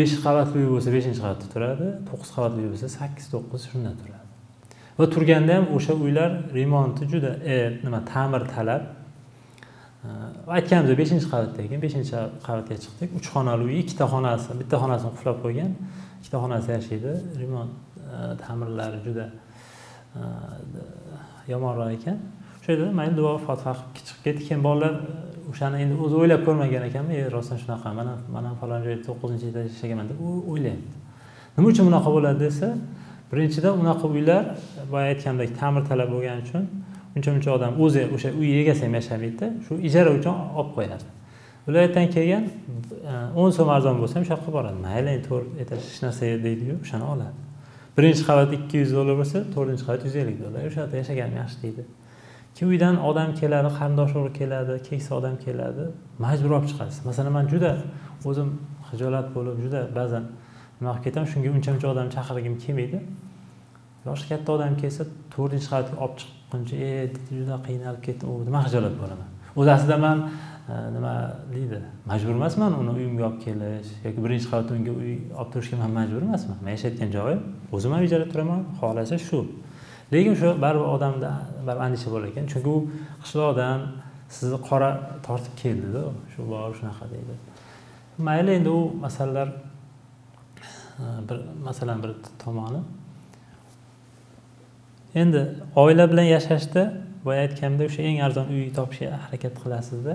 5 qavatli uy bo'lsa 5-chi qavatda turadi, 9 qavatli uy bo'lsa 8-9 shunda turadi. Va turganda ham o'sha uylar remonti juda ta'mir talab. Aytganimizda 5-chi qavatda ekan, 5-chi qavatga chiqdik. 3 xonali uy, 2ta xonasi, bitta xonasini qulab qo'ygan, 2ta xonasi yashaydi. Remont ta'mirlari juda yomonroq ekan. Şey dedim, ben dua Fatih çıkıp ketken bolalar o'shani endi o'zi o'ylab ko'rmagan ekanman, rostdan shunaqa, men ham falonca 9-yilda yashaganman deb o'ylayapti. Nima uchun bunaqa bo'ladi desa, birinchidan unaqa uylar boya aytgandek ta'mirtalab bo'lgani uchun uncha odam o'zi o'sha uy egasi ham yashamaydi, shu ijara uchun olib qo'yadi. Viloyatdan kelgan 10 so'm arzon bo'lsa ham shu yoqqa boradi. Mayli, 4 etaj hech narsa deydi-yu, o'shani oladi. Birinchi qavat $200 bo'lsa, 4-qavat $150. O'sha yerda yashaganim yaxshi deydi. Kuydan odam keladi, qarindosh o'g'ri keladi, keksa odam keladi, majbur olib chiqasiz. Masalan, men juda o'zim xijolat bo'lib, juda ba'zan nima qilib ketam, shunga uncha odam chaqirgim kelmaydi. Yoshi katta odam kelsa, 4-qavatga olib chiqquncha juda qiynalib ketdim, nima xijolat bo'laman. O'zi aslida men nima deydi, majbur emasman uni uyimga olib kelish yoki 1-qavatda unga uy olib turishga men majbur emasman. Men yashayotgan joyim o'zim ham ijarada turaman, xohlasa shu. Lekin shu baribir odamda baribir andisha bo'lar ekan, chunki u qishloqdan sizni qora tortib keldi-da, shu bor shunaqa deydi. Mayli, endi u masalalar bir tomoni. Endi oila bilan yashashda boya aytganimda o'sha eng arzon uy topishga harakat qilasiz-da.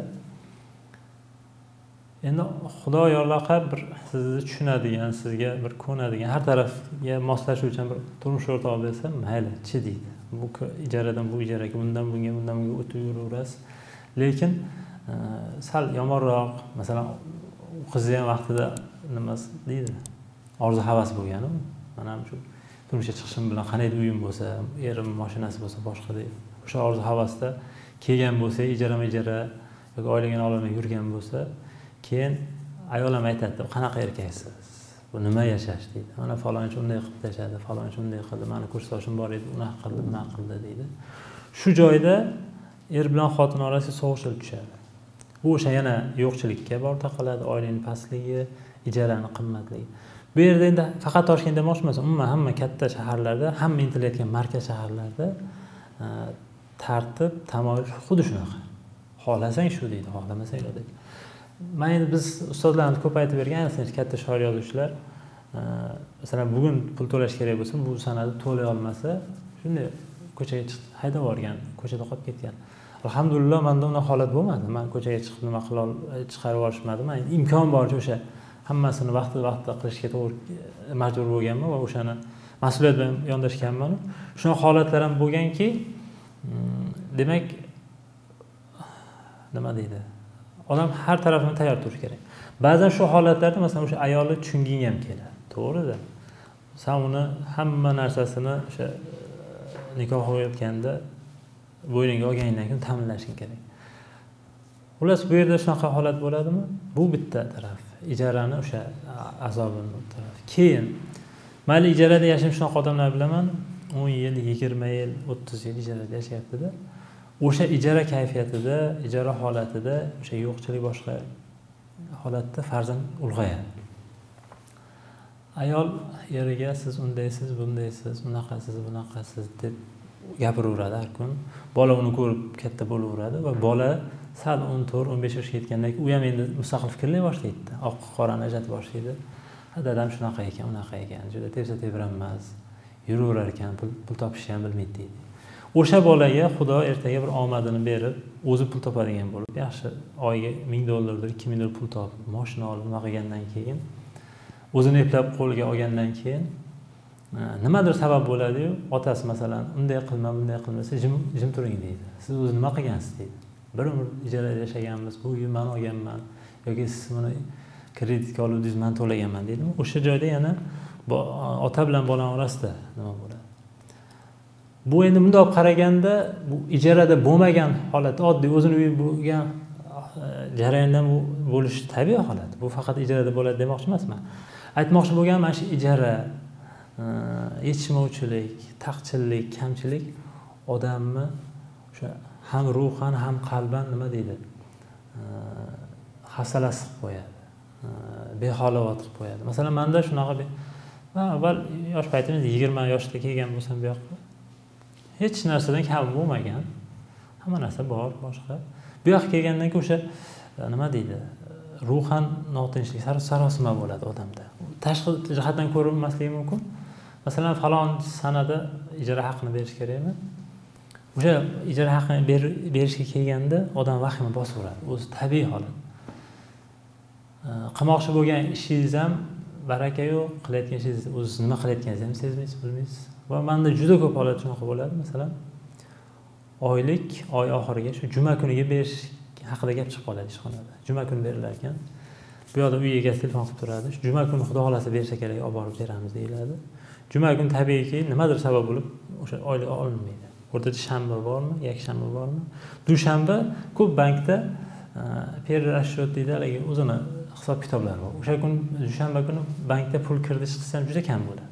Endi Xudo yo'llaqa bir sizni tushunadigan, sizga bir ko'nadigan, har tarafga moslashuvchan bir turmush o'rtog'i bo'lsa, mayli, chidaydi. Bu ijaradan bu ijaraga, bundan bunga o'tib yuraverasiz. Lekin sal yomonroq, masalan, qizi ham vaqtida nima deydi, orzu havas bo'lgan, mana ham shu turmushga chiqishim bilan qanday uyim bo'lsa, erim mashinasi bo'lsa, boshqa deydi. O'sha orzu havasda kelgan bo'lsa, ijara yoki oilagini olmay yurgan bo'lsa, keyin ayol ham aytadi, qanaqa erkaksiz, bu nima yashash deydi, mana falonchi unday qilib tashadi, falonchi unday qildi, mani kursdoshim bor edi, unaqa qildi, bunaqa qildi deydi. Shu joyda er bilan xotin orasi sovuqchilik tushadi. Bu o'sha yana yo'qchilikka borib taqaladi, oilaning pastligi, ijaraning qimmatligi. Bu yerda endi faqat Toshkentda emas, umuman hamma katta shaharlarda, hamma intilayotgan markaz shaharlarda tartib, tamoyil xuddi shunaqa. Xohlasang shu deydi, xohlamasang yo'q deydi. Mayli, biz ustozlarimiz ko'p aytib bergan, ayniqsa katta shoir yozuvchilar, masalan, bugun pul to'lash kerak bo'lsa, bu sanada to'lay olmasa, shunday ko'chaga chiqib haydab yuborgan, ko'chada qolib ketgan. Alhamdulillah, menda unday holat bo'lmadi. Men ko'chaga chiqib nima qila chiqarib yuborishmadim. Men imkon boricha o'sha hammasini vaqtida qilishga to'g'ri majbur bo'lganman va o'shani mas'uliyat bilan yondashganman. Shunday holatlar ham bo'lganki, demak, nima deydi? Odam har tarafini tayyor turish kerak. Ba'zan shu holatlarda masalan o'sha ayoli tushunging ham keladi. To'g'ri-da. Sen uni hamma narsasini o'sha nikoh o'qiyotganda bo'yniga olgandan keyin ta'minlashing kerak. Xullas bu yerda shunaqa holat bo'ladimi? Bu bitta taraf. Ijarani o'sha azobini tarafi. Keyin mayli ijarada yashab shunaqa odamlar bilaman, 10 yil, 20 yil, 30 yil ijarada yashayapti-da. O'sha ijara kayfiyatida, ijara holatida, o'sha yo'qchilik boshqa holatda farzand ulg'ayadi. Ayol eriga siz undaysiz, bundaysiz, unaqasiz, bunaqasiz deb gapiraveradi har kun. Bola uni ko'rib katta bo'laveradi va bola sal 14-15 yoshga yetgandan keyin u ham endi mustaqil fikrlay boshlaydi. Oq qorani ajratib boshlaydi. Dadam shunaqa ekan, unaqa ekan, juda tepsa tebranmas, yuraverar ekan, pul topishni ham bilmaydi deydi. O'sha bolaga Xudo ertaga bir omadini berib, o'zi pul topadigan bo'lib, yaxshi oyiga $1000, $2000 pul topib, mashina olib, nima qilgandan keyin, o'zini eplab qo'lga olgandan keyin nimadir sabab bo'ladi-yu, otasi masalan, unday qilma, bunday qilmasa, jim turing deydi. Siz o'zi nima qilgansiz deydi. Bir umr ijarada yashaganmiz, bu uyni men olganman yoki siz buni kreditga olibdingiz, men to'laganman deydi. O'sha joyda yana ota bilan bola orasida nima bo'ladi? Bu endi bunday olib qaraganda bu ijarada bo'lmagan holat, oddiy o'zini uyi bo'lgan jarayondan bu bo'lishi tabiiy holat. Bu faqat ijarada bo'ladi demoqchi emasman. Aytmoqchi bo'lgan mana shu ijara, yetishmovchilik, taqchillik, kamchilik odamni o'sha ham ruhan, ham qalban nima deydi? Xasalasi qilib qo'yadi. Behalovat qilib qo'yadi. Masalan, menda shunaqa men avval yosh paytimda 20 yoshda kelgan bo'lsam bu yoqqa hech narsadan kam bo'lmagan. Hamma narsa bor, boshqa. Bu yoqqa kelgandan keyin o'sha nima deydi? Ruhan notinchlik, sarosima bo'ladi odamda. Tashqi jihatdan ko'rinmasligi mumkin. Masalan, falon sanada ijara haqini berish kerakmi? o'sha ijara haqqini berishga kelganda odam vahima bosib turadi. O'zi tabiiy holat. Qamoqchi bo'lgan ishingiz ham baraka yo'q, qilayotgan ishingiz o'zingiz nima qilayotganingizni ham sezmaysiz, bilmaysiz. Va menda juda ko'p holat shunaqa bo'ladi. Masalan, oylik oy oxiriga shu juma kuniga berish haqida gap chiqib qoladi ishxonada. Juma kuni berilar ekan. Bu yerda uy egasi telefon qilib turadi. Shu juma kuni xudo xolasa bersa kerak, olib borib beramiz deyiladi. Juma kuni tabiiyki nimadir sabab bo'lib o'sha oylik olinmaydi. O'rtada shanba bormi, yakshanba bormi? Dushanba ko'p bankda perrashot deydi, lekin o'zini hisob kitoblari bor. O'sha kun dushanba kuni bankda pul kiritish qilsam juda kam bo'ladi.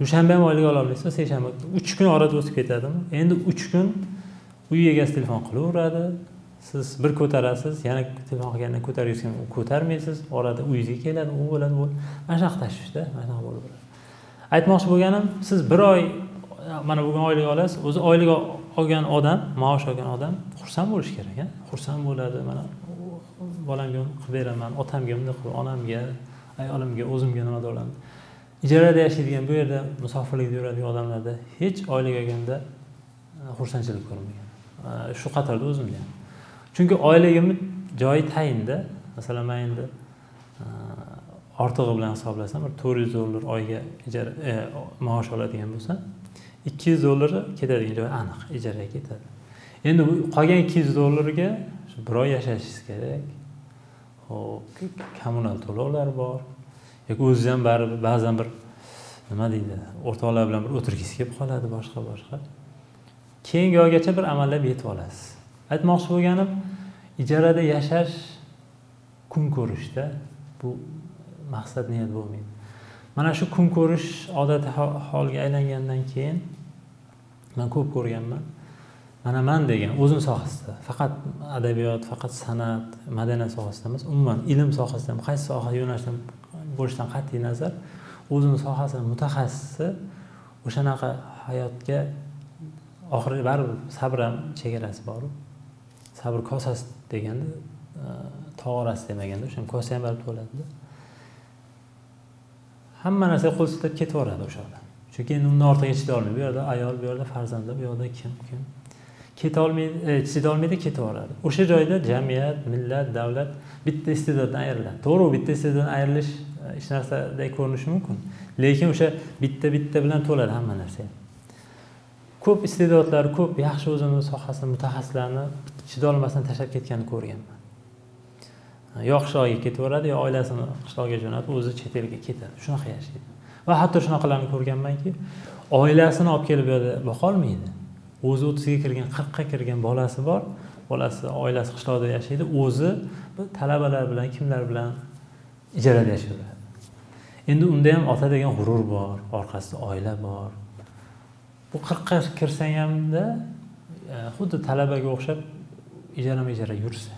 Dushanba ham oylik ola olmaysiz, seshanba 3 kun orada o'tib ketadimi? Endi 3 kun uy egasi telefon qilaveradi. Siz bir ko'tarasiz, yana telefon qilganda ko'tarayotgan u ko'tarmaysiz, orada uyingizga keladi, u bo'ladi, bu. Mana shu tashvishda, mana shu bo'lib turadi. Aytmoqchi bo'lganim, siz bir oy mana bugun oylik olasiz, o'zi oylik olgan odam, maosh olgan odam xursand bo'lish kerak, ha? Xursand bo'ladi, mana bolamga qilib beraman, otamga bunday qilib, onamga, ayolimga, o'zimga nima do'laman. Ijarada yashaydigan, bu yerda musofirlikda yuradigan odamlarda hech oylik olganda xursandchilik ko'rmagan. Shu qatorda o'zimda ham. Chunki oyligimni joyi tayinda, masalan, men endi ortig'i bilan hisoblasam, $400 oyga ijara maosh oladigan bo'lsam, $200 ketadigan joy aniq ijaraga ketadi. Endi qolgan $200 shu bir oy yashashingiz kerak. Xo'p, kommunal to'lovlar bor. Yoki o'zingiz ham ba'zan bir nima deydi, o'rtoqlar bilan bir o'tirgingiz kelib qoladi, boshqa. Keyingi oygacha bir amallab yetib olasiz. Aytmoqchi bo'lganim, ijarada yashash kun ko'rishda bu maqsad niyat bo'lmaydi. Mana shu kun ko'rish odati holga aylangandan keyin men ko'p ko'rganman. Mana men degan o'zim sohasida, faqat adabiyot, faqat san'at, madaniyat sohasida emas, umuman ilm sohasida ham, qaysi soha yo'nalishdan bo'lishidan qat'iy nazar, o'zini sohasining mutaxassisi o'shanaqa hayotga oxiri baribir sabr ham chegarasi bor. Sabr kosasi deganda, tog' orasi demaganda, o'sha kosa ham baribir to'ladi. Hamma narsa qo'l siltab ketaveradi o'sha odam. Chunki endi undan ortiqqa chida olmaydi. Bu yerda ayol, bu yerda farzandlar, bu yerda kim. Keta olmaydi, chida olmaydi, ketaveradi. O'sha joyda jamiyat, millat, davlat bitta iste'doddan ayriladi. To'g'ri, bitta iste'doddan ayrilish hech narsaday ko'rinishi mumkin. Lekin o'sha bitta bilan to'ladi hamma narsa. Ko'p iste'dodlar, ko'p yaxshi o'zini sohasini mutaxassislarni chida olmasdan tashlab ketganini ko'rganman. Yo qishloqqa ketaveradi, yo oilasini qishloqqa jo'natib o'zi chet elga ketadi. Shunaqa yashaydi. Va hatto shunaqalarni ko'rganmanki, oilasini olib kelib bu yerda boqa olmaydi. O'zi 30 ga kirgan, 40 ga kirgan bolasi bor. Bolasi, oilasi qishloqda yashaydi. O'zi talabalar bilan, kimlar bilan ijarada yashaydi. Endi unda ham ota degan g'urur bor, orqasida oila bor. Bu 40 ga kirsang hamda xuddi talabaga o'xshab ijara yursa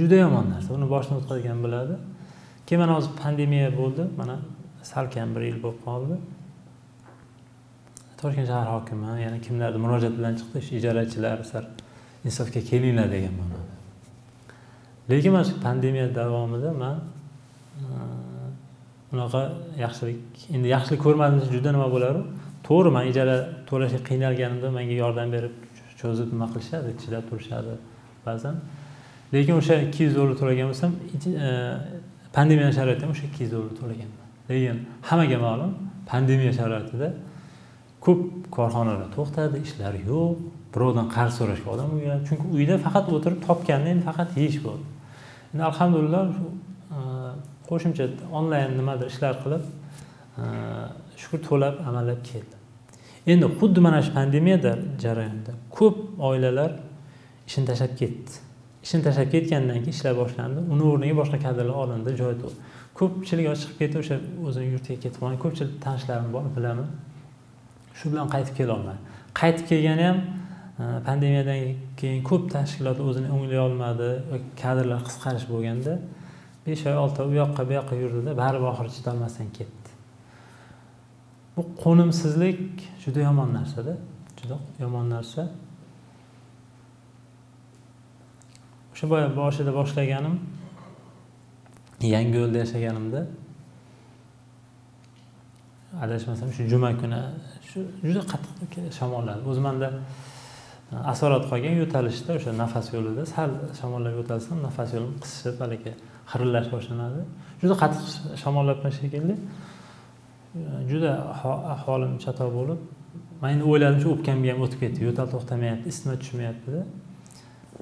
juda yomon narsa. Buni boshdan o'tkazgan biladi. Keyin mana hozir pandemiya bo'ldi. Mana salkam 1 yil bo'lib qoldi. Toshkent shahar hokimi, yana kimlardir murojaat bilan chiqdi, ijarachilar sar insofga kelinglar degan ma'noda. Lekin mana shu pandemiya davomida men unaqa yaxshilik, endi yaxshilik ko'rmadim, juda nima bo'lar u? To'g'ri, men ijara to'lashga qiynalganimda menga yordam berib, cho'zib nima qilishadi, chidab turishadi ba'zan. Lekin o'sha $200 to'lagan bo'lsam, pandemiya sharoitida o'sha $200 to'laganman. Lekin hammaga ma'lum, pandemiya sharoitida ko'p korxonalar to'xtadi, ishlar yo'q, birovdan qarz so'rashga odam bo'lmaydi. Chunki uyda faqat o'tirib topganni endi faqat yeyish bo'ldi. Endi alhamdulillah qo'shimcha onlayn nimadir ishlar qilib, shukr to'lab amalab keldi. Endi xuddi mana shu pandemiya jarayonida ko'p oilalar ishini tashlab ketdi. İşini tashlab ketgandan keyin ishlar boshlandi. Uni o'rniga boshqa kadrlar olindi, joy to'ldi. Ko'pchilik chiqib ketdi, o'sha o'zini yurtiga ketib qolgan. Ko'pchilik tanishlarim bor, bilaman. Shu bilan qaytib kela olmadi. Qaytib kelgani ham pandemiyadan keyin ko'p tashkilot o'zini o'nglay olmadi, kadrlar qisqarish bo'lganda 5 oy 6 oy u yoqqa bu yoqqa yurdi-da, baribir oxirida chida olmasdan ketdi. Bu qo'nimsizlik juda yomon narsa-da, juda yomon narsa. Shu boshida boshlaganim, Yangiyo'lda yashaganimda adashmasam shu juma kuni shu juda qattiq shamolladi. O'zim menda asorat qolgan yo'talishda o'sha nafas yo'lida sal shamollab yo'talsam nafas yo'lim qisishib, balki xirillash boshlanadi. Juda qattiq shamollabman shekilli. Juda holim chatoq bo'lib, men o'yladim-chi, o'pkamga ham o'tib ketdi. Yo'tal to'xtamayapti, isitma tushmayapti-da.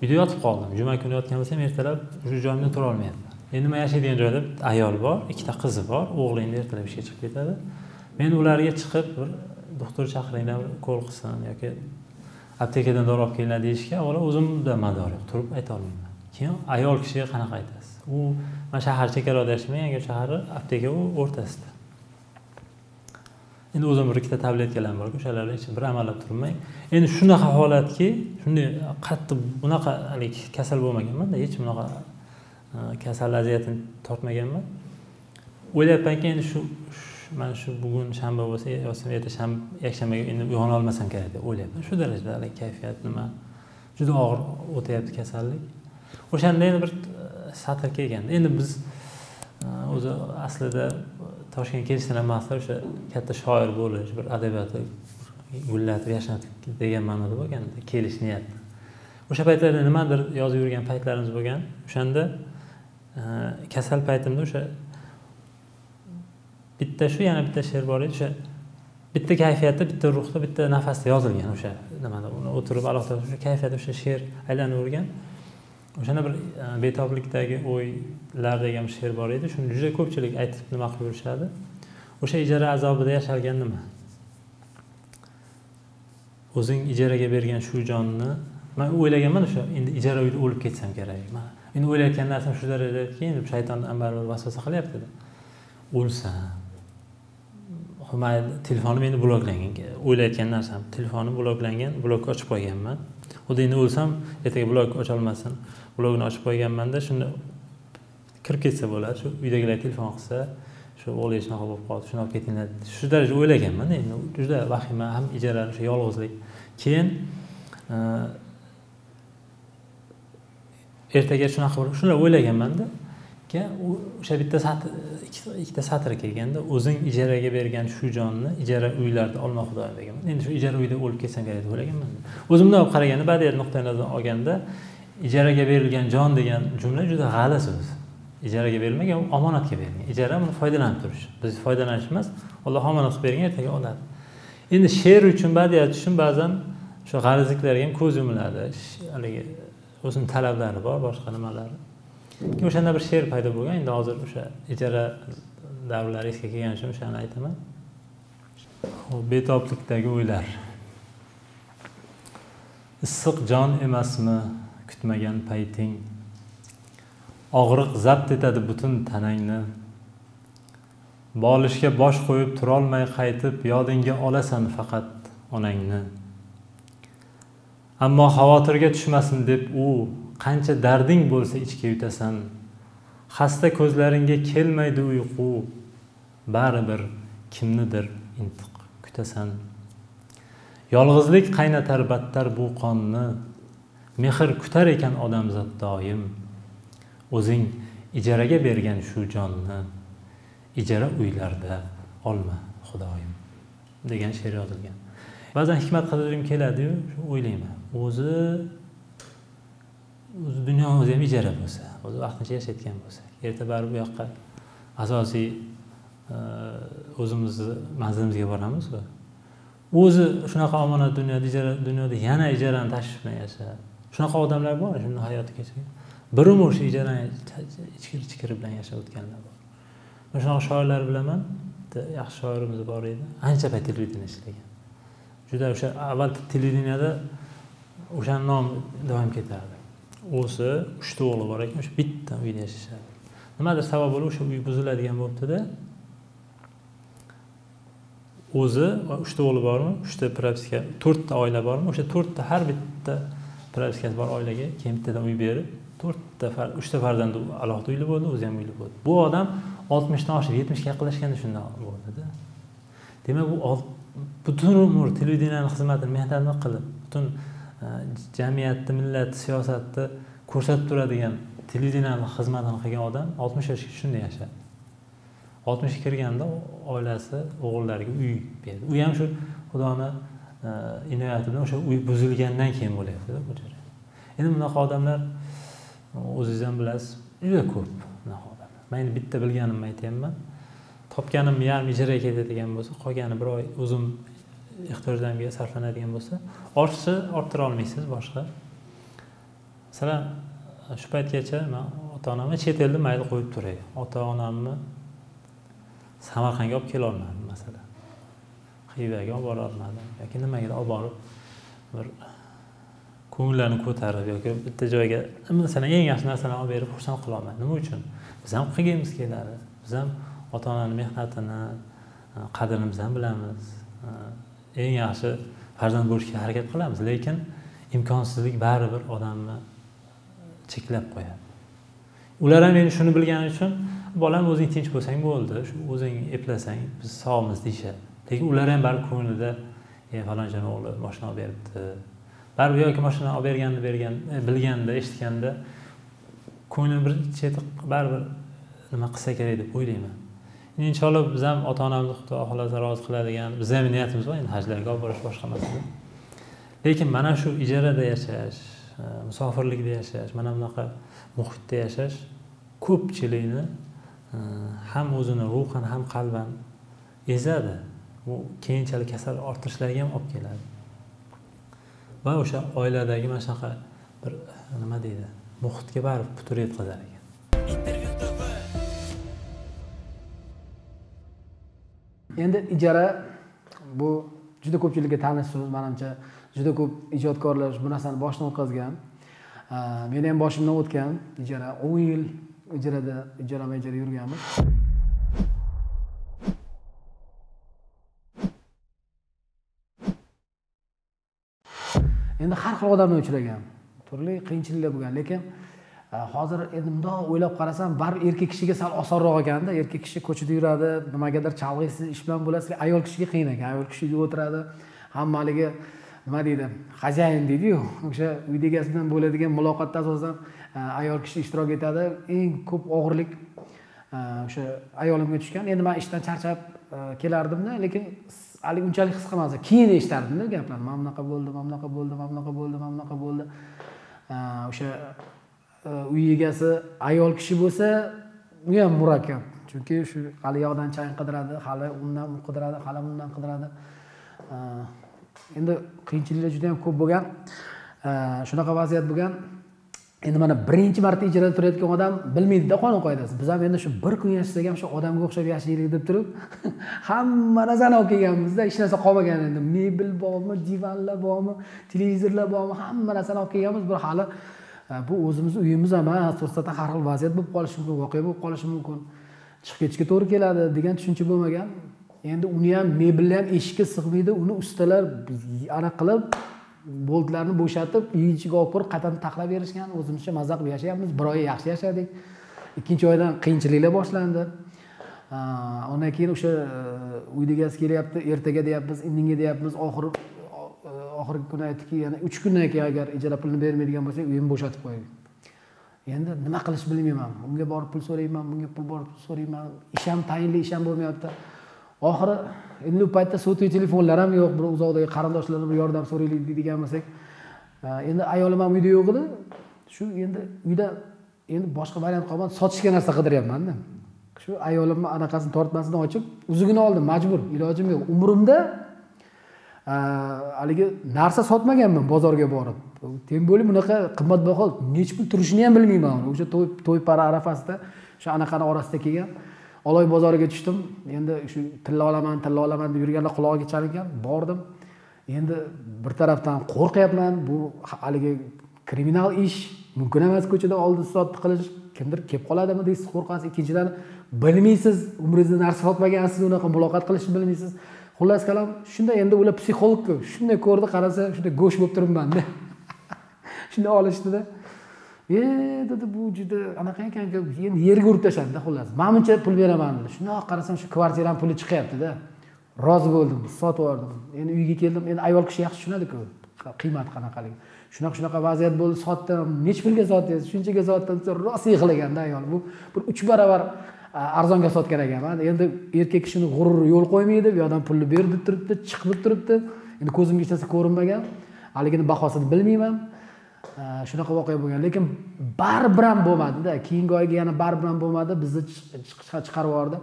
Uyda yotib qoldim. Juma kuni yotgan bo'lsam, ertalab shu joyimda tura olmayapman. Endi men yashaydigan joyda ayol bor, ikkita qizi bor, o'g'lingni ertalab ishga chiqib ketadi. Men ularga chiqib bir doktor chaqiringlar, ko'l qilsin yoki aptekadan dori olib kelinglar deyishga, avvalo o'zimda mador yo'q, turib ayta olmayman. Keyin ayol kishiga qanaqa aytasiz? U men shahar chegarada yashayman, yangi shahar apteka u o'rtasida. Endi o'zim bir ikkita tabletkalar bor, o'shalarni hech bir amalab turmang. Endi shunaqa holatki, shunday qattiq bunaqa halik kasal bo'lmaganman-da, hech bunaqa kasal aziyatini tortmaganman. O'ylayapmanki, endi shu mana shu bugun shanba bo'lsa, yoki erta shanba, yakshanbaga endi uyg'ona olmasam kerak deb o'ylayapman. Shu darajada halik kayfiyat nima juda og'ir o'tayapti kasallik. O'shanda endi bir satr kelganda, endi biz o'zi aslida Toshkentga kelishdan maqsad o'sha katta shoir bo'lish, bir adabiyotni gullatib yashnatib degan ma'noda bo'lganda kelish niyati. O'sha paytlarda nimadir yozib yurgan paytlarimiz bo'lgan. O'shanda kasal paytimda o'sha bitta shu yana bitta she'r bor edi, o'sha bitta kayfiyatda, bitta ruhda, bitta nafasda yozilgan o'sha nimada o'tirib alohida o'sha kayfiyatda o'sha she'r aylanavergan. O'shana bir betoblikdagi o'ylar degan she'r bor edi. Shuni juda ko'pchilik aytib nima qilib yurishadi. O'sha ijara azobida yashalgan nima? O'zing ijaraga bergan shu jonni men o'ylaganman o'sha endi ijara uyda o'lib ketsam kerak. Men endi o'ylayotgan narsam shu darajadaki, endi shayton ambarlar vasvasa qilyapti-da. O'lsam. Hozir telefonim endi bloklangan. O'ylayotgan narsam telefonim bloklangan, blokni ochib qo'yganman. Xuddi endi o'lsam ertaga blok ocha olmasin. Blogini ochib qo'yganmanda shunda kirib ketsa bo'ladi. Shu uydagilar telefon qilsa, shu o'g'li shunaqa bo'lib qoldi, shuni olib ketinglar. Shu darajada o'ylaganman. Endi juda vahima, ham ijara, o'sha yolg'izlik. Keyin ertaga shunaqa bo'lib, shuni o'ylaganmanda, o'sha bitta satr, ikkita satr kelganda, o'zing ijaraga bergan shu jonni ijara uylarda olma xudoyim deganman. Endi shu ijara uyda o'lib ketsam kerak deb o'ylaganman. O'zimdan olib qaraganda, ba'diyat nuqtai nazaridan olganda, ijaraga berilgan jon degan jumla juda g'ala so'z. Ijaraga berilmagan, u omonatga berilgan. Ijara buni foydalanib turish. Biz foydalanish emas, Alloh omonat qilib bergan, ertaga oladi. Endi she'r uchun ba'diyat uchun ba'zan shu g'arizliklarga ham ko'z yumiladi. Haligi o'zining talablari bor, boshqa nimalari. O'shanda bir she'r paydo bo'lgan. Endi hozir o'sha ijara davrlari esga kelgan uchun o'shani aytaman. Xo'p, betoblikdagi o'ylar. Issiq jon emasmi kutmagan payting? Og'riq zabt etadi butun tanangni. Bolishga bosh qo'yib tura olmay qaytib yodingga olasan faqat onangni. Ammo xavotirga tushmasin deb u qancha darding bo'lsa ichga yutasan. Xasta ko'zlaringga kelmaydi uyqu, baribir kimnidir intiq kutasan. Yolg'izlik qaynatar battar bu qonni, mehr kutar ekan odamzod doim. O'zing ijaraga bergan shu jonni ijara uylarda olma xudoyim degan she'r yozilgan. Ba'zan hikmat qidirib keladi-yu, o'ylayman. O'zi dunyomiz ham ijara bo'lsa, o'zi vaqtincha yashayotgan bo'lsa, erta barib bu yoqqa asosiy o'zimizni manzilimizga boramiz. O'zi shunaqa omonat dunyoda ijara, dunyoda yana ijarani tashvish bilan yashab, shunaqa odamlar bor, shuni hayoti kechirgan. Bir umr shu ijarani ichkiri bilan yashab o'tganlar bor. Men shunaqa shoirlar bilaman, bitta yaxshi shoirimiz bor edi, ancha payt televideniyada ishlagan. Juda o'sha avval televideniyada o'sha nom davom ketardi. O'zi 3 ta o'g'li bor ekan, o'sha bitta uyda yashashadi. Nimadir sabab bo'lib o'sha uy buziladigan bo'libdi-da. O'zi 3 ta o'g'li bormi? 3 ta propiska, 4 ta oila bormi? O'sha 4 ta har bitta propiskasi bor oilaga keyin bittadan uy berib, 3 ta farzandi alohida uyli bo'ldi, o'zi ham uyli bo'ldi. Bu odam 60 dan oshib 70 ga yaqinlashganda shunday bo'ldi-da. Demak, bu butun umr televideniyaning xizmatini mehnatini qilib, butun jamiyatni, millat, siyosatni ko'rsatib turadigan televideniyani xizmatini qilgan odam 60 yoshgacha shunday yashadi. 60 kirganda oilasi o'g'illariga uy berdi. U ham shu Xudoning inoyati bilan o'sha uy buzilgandan keyin bo'lyapti-da bu jarayon. Endi bunaqa odamlar o'zingiz ham bilasiz, juda ko'p bunaqa odamlar. Men bitta bilganimni aytayapman. Topganim yarim ijaraga ketadigan bo'lsa, qolgani bir oy o'zim ehtiyojlarimga sarflanadigan bo'lsa, ortiqcha orttira olmaysiz boshqa. Masalan, shu paytgacha men ota-onamni chet elda mayli qo'yib turay. Ota-onamni Samarqandga olib kela olmadim masalan. Xivaga olib bora olmadim. Yoki nimaga olib borib bir ko'ngillarni ko'tarib yoki bitta joyga masalan eng yaxshi narsani olib berib xursand qila olmadim. Nima uchun? Biz ham qilganimiz keladi. Biz ham ota-onaning mehnatini, qadrimizni ham bilamiz. Eng yaxshi farzand bo'lishga harakat qilamiz, lekin imkonsizlik baribir odamni cheklab qo'yadi. Ular ham meni shuni bilgani uchun bolam o'zing tinch bo'lsang bo'ldi, shu o'zing eplasang biz sog'miz deyishadi. Lekin ular ham baribir ko'nglida falonjon o'g'li mashina olib beribdi. Baribir yoki mashina olib berganini bilganda, eshitganda ko'nglim bir chetiq baribir nima qilsa kerak deb o'ylayman. Inshaalloh biz ham ota-onamizni Xudo xohlasa rozi qiladigan, biz ham niyatimiz bor endi hajlarga olib borish boshqa masala. Lekin mana shu ijarada yashash, musofirlikda yashash, mana bunaqa muhitda yashash ko'pchilikni ham o'zini ruhan ham qalban ezadi. Bu keyinchalik kasal ortishlarga ham olib keladi. Va o'sha oiladagi mana shunaqa bir nima deydi, muhitga barib putur yetkazar ekan. Endi ijara bu juda ko'pchilikka tanish so'z, menimcha juda ko'p ijodkorlar bu narsani boshdan o'tkazgan. Men ham boshimdan o'tgan ijara 10 yil ijarada ijara yurganmiz. Endi har xil odamni uchragan, turli qiyinchiliklar bo'lgan, lekin hozir endi bundoq o'ylab qarasam, baribir erkak kishiga sal osonroq ekanda, erkak kishi ko'chada yuradi, nimagadir chalg'isiz ish bilan bo'lasiz, ayol kishiga qiyin ekan, ayol kishi uyda o'tiradi, hammaliga nima deydi, xo'jayin deydi-ku, o'sha uyda egasi bilan bo'ladigan muloqotda asosan ayol kishi ishtirok etadi. Eng ko'p og'irlik o'sha ayolimga tushgan. Endi men ishdan charchab kelardimda, lekin hali unchalik his qilmasdim. Keyin eshitardim-da gaplarni. Mana bunaqa bo'ldi, mana bunaqa bo'ldi, mana bunaqa bo'ldi, mana bunaqa bo'ldi. O'sha uy egasi ayol kishi bo'lsa, u ham murakkab. Chunki shu hali yoqdan chang qidiradi, hali undan qidiradi, hali bundan qidiradi. Endi qiyinchiliklar juda ham ko'p bo'lgan. Shunaqa vaziyat bo'lgan. Endi mana birinchi marta ijarada turayotgan odam bilmaydi-da qonun qoidasini. Biz ham endi shu bir kun yashasak ham shu odamga o'xshab yashaylik deb turib, hamma narsani olib kelganmiz-da, hech narsa qolmagan endi. Mebel bormi, divanlar bormi, televizorlar bormi, hamma narsani olib kelganmiz. Bu hali bu o'zimiz uyimiz emas, to'satdan har xil vaziyat bo'lib qolishi mumkin, voqea bo'lib qolishi mumkin. Chiqib ketishga to'g'ri keladi degan tushuncha bo'lmagan. Endi uni ham mebelni ham eshikka sig'maydi, uni ustalar aniq qilib boltlarni bo'shatib, ichiga olib kirib, qatani taqlab berishgan. O'zimizcha mazza qilib yashayapmiz. Bir oy yaxshi yashadik. Ikkinchi oydan qiyinchiliklar boshlandi. Undan keyin o'sha uydagi as kelyapti, ertaga deyapmiz, indinga deyapmiz. Oxirgi kuni aytdiki, yana 3 kundan keyin agar ijara pulini bermaydigan bo'lsak, uyimni bo'shatib qo'yamiz. Endi nima qilish bilmayman. Unga borib pul so'rayman, bunga pul borib so'rayman. Ish ham tayinli, ish ham bo'lmayapti. Oxiri endi bu paytda sotuvchi telefonlar ham yo'q, bir uzoqdagi qarindoshlardan bir yordam so'raylik degan bo'lsak, endi ayolim ham uyda yo'q edi. Shu endi uyda endi boshqa variant qolmadi, sotishga narsa qidiryapman-da. Shu ayolimni anaqasini tortmasidan ochib, uzugini oldim, majbur, ilojim yo'q. Umrimda haligi narsa sotmaganman bozorga borib. Tem bo'lib unaqa qimmatbaho, nech pul turishini ham bilmayman. O'sha to'y para arafasida shu anaqani orasida kelgan Oloy bozoriga tushdim. Endi shu tilla olaman deb yurganda quloqiga chalingan. Bordim. Endi bir tarafdan qo'rqyapman. Bu haliga kriminal ish, mumkin emas ko'chada oldi-sotdi qilish, kimdir kelib qoladimi deysiz, qo'rqasiz. Ikkinchidan bilmaysiz, umringizda narsa sotmagansiz, unaqa muloqot qilishni bilmaysiz. Xullas kalom, shunda endi ular psixologku. Shunday ko'rdi, qarasa, shunday go'sh bo'lib turibman-da. Shunday olishdi-da. Dedi bu juda anaqa ekan-ku, endi yerga urib tashladi-da xullas. Menimcha pul beraman dedi. Shundoq qarasam shu kvartiraning puli chiqyapti-da. Rozi bo'ldim, sotib oldim. Endi uyga keldim. Endi ayol kishi yaxshi tushunadi-ku, qiymat qanaqaligi. Shunaqa vaziyat bo'ldi, sotdim. Nech pulga sotdingiz? Shunchaga sotdim desa, rosa yig'lagan-da ayol. Bu bir 3 barobar arzonga sotgan ekanman. Endi erkek kishini g'urur yo'l qo'ymaydi, bu odam pulni berib turibdi, chiqib turibdi. Endi ko'zimga hech narsa ko'rinmagan. Haligini bahosini bilmayman. Shunaqa voqea bo'lgan, lekin baribir ham bo'lmadi-da. Keyingi oyga yana baribir ham bo'lmadi, bizni chiqarib yubordi.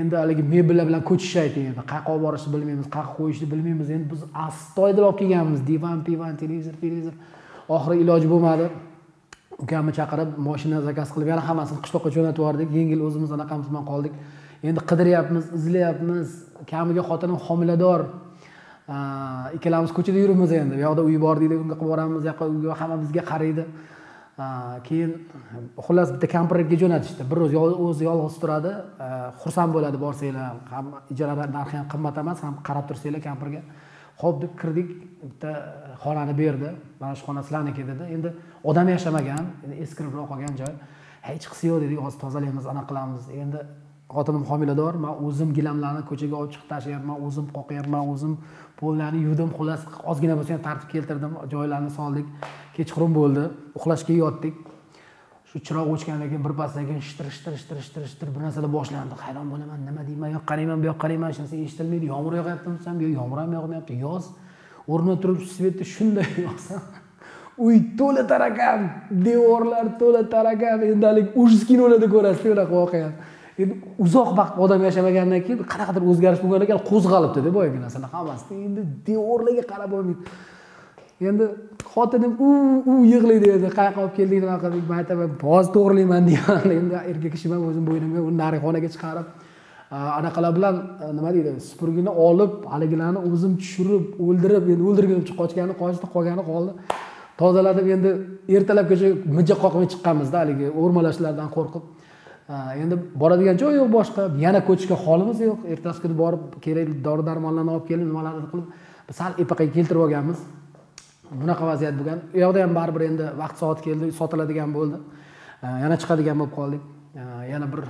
Endi haligi mebellar bilan ko'chishaydi endi. Qayerga olib borishni bilmaymiz, qayerga qo'yishni bilmaymiz. Endi biz astoydil olib kelganmiz, divan, pivan, televizor. Oxiri iloji bo'lmadi. Ukamni chaqirib, mashina zakaz qilib, yana hammasini qishloqqa jo'natib yubordik. Yengil o'zimiz anaqamizdan qoldik. Endi qidiryapmiz, izlayapmiz. Kamiga xotinim homilador. Ikkalamiz ko'chada yuribmiz endi. Bu yoqda uy bor deydi, unga qilib boramiz, yoqqa uyga hamma bizga qaraydi. Keyin xullas bitta kampirga jo'natishdi. Bir ro'z o'zi yolg'iz turadi, xursand bo'ladi borsanglar. Ham ijara narxi ham qimmat emas, ham qarab tursanglar kampirga. Xo'p deb kirdik, bitta xonani berdi. Mana shu xona sizlarniki dedi. Endi odam yashamagan, eskiribroq qolgan joy. Hech qisi yo'q dedik, hozir tozalaymiz, ana qilamiz. Endi xotinim homilador, men o'zim gilamlarni ko'chaga olib chiqib tashlayapman, o'zim qoqiyapman, o'zim pollarni yuvdim, xullas ozgina bo'lsa ham tartib keltirdim, joylarni soldik. Kechqurun bo'ldi, uxlashga yotdik. Shu chiroq o'chgandan keyin birpasdan shtir bir narsalar boshlandi. Hayron bo'laman, nima deyman, yo'q qarayman, bu yoq qarayman, hech narsa eshitilmaydi. Yomg'ir yog'ayapti desam, yo'q, yomg'ir ham yog'mayapti. Yoz o'rnidan turib svetda shunday yoqsam, uy to'la tarakan, devorlar to'la tarakan. Endalik o'z kinolarda ko'rasiz, unaqa voqea. Endi uzoq vaqt odam yashamagandan keyin qanaqadir o'zgarish bo'lgan ekan, qo'zg'alibdi-da boyagi narsalar hammasi. Endi devorlarga qarab bo'lmaydi. Endi xotinim u yig'laydi dedi, qayerga olib kelding, nima qilding? Men aytaman, "Boz to'g'rilayman" deyman. Endi erkak kishi men o'zim bo'ynimga uni narigi xonaga chiqarib, anaqalar bilan nima deydi, supurgini olib, haligilarni o'zim tushirib, o'ldirib, endi o'ldirgunimcha qochgani qochdi, qolgani qoldi. Tozalatib endi ertalabgacha mijja qoqmay chiqqanmiz-da, haligi o'rmalashlardan qo'rqib. Endi boradigan joy yo'q boshqa, yana ko'chishga holimiz yo'q. Ertasi kuni borib kerakli dori-darmonlarni olib kelib, nimalarni qilib sal epaqaga keltirib olganmiz. Bunaqa vaziyat bo'lgan. U yoqda ham baribir endi vaqt soat keldi, sotiladigan bo'ldi. Yana chiqadigan bo'lib qoldik. Yana bir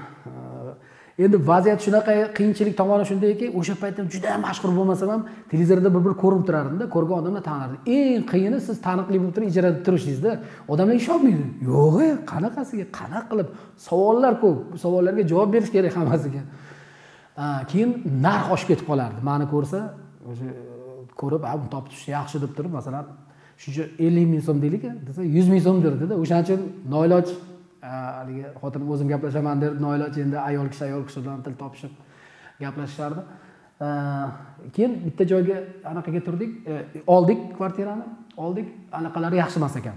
endi vaziyat shunaqa, qiyinchilik tomoni shundayki, o'sha paytda juda mashhur bo'lmasam ham televizorda bir ko'rib turardim-da, ko'rgan odamlar tanirdi. Eng qiyini siz taniqli bo'lib turib ijarada turishingizda, odamlar ishonmaydi. Yo'q, qanaqasiga, qanaqa qilib? Savollar ko'p. Bu savollarga javob berish kerak hammasiga. Keyin narx oshib ketib qolardi. Meni ko'rsa, o'sha ko'rib, "Ha, bu toptish yaxshi" deb turib, masalan, shuncha 50 ming so'm deylik-a, desa 100 ming so'mdir dedi. O'shaning uchun noiloj haligi xotinim o'zim gaplashaman deb noiloj endi ayol kishi bilan til topishib gaplashardi. Keyin bitta joyga anaqaga turdik, oldik kvartirani, oldik. Anaqalari yaxshi emas ekan.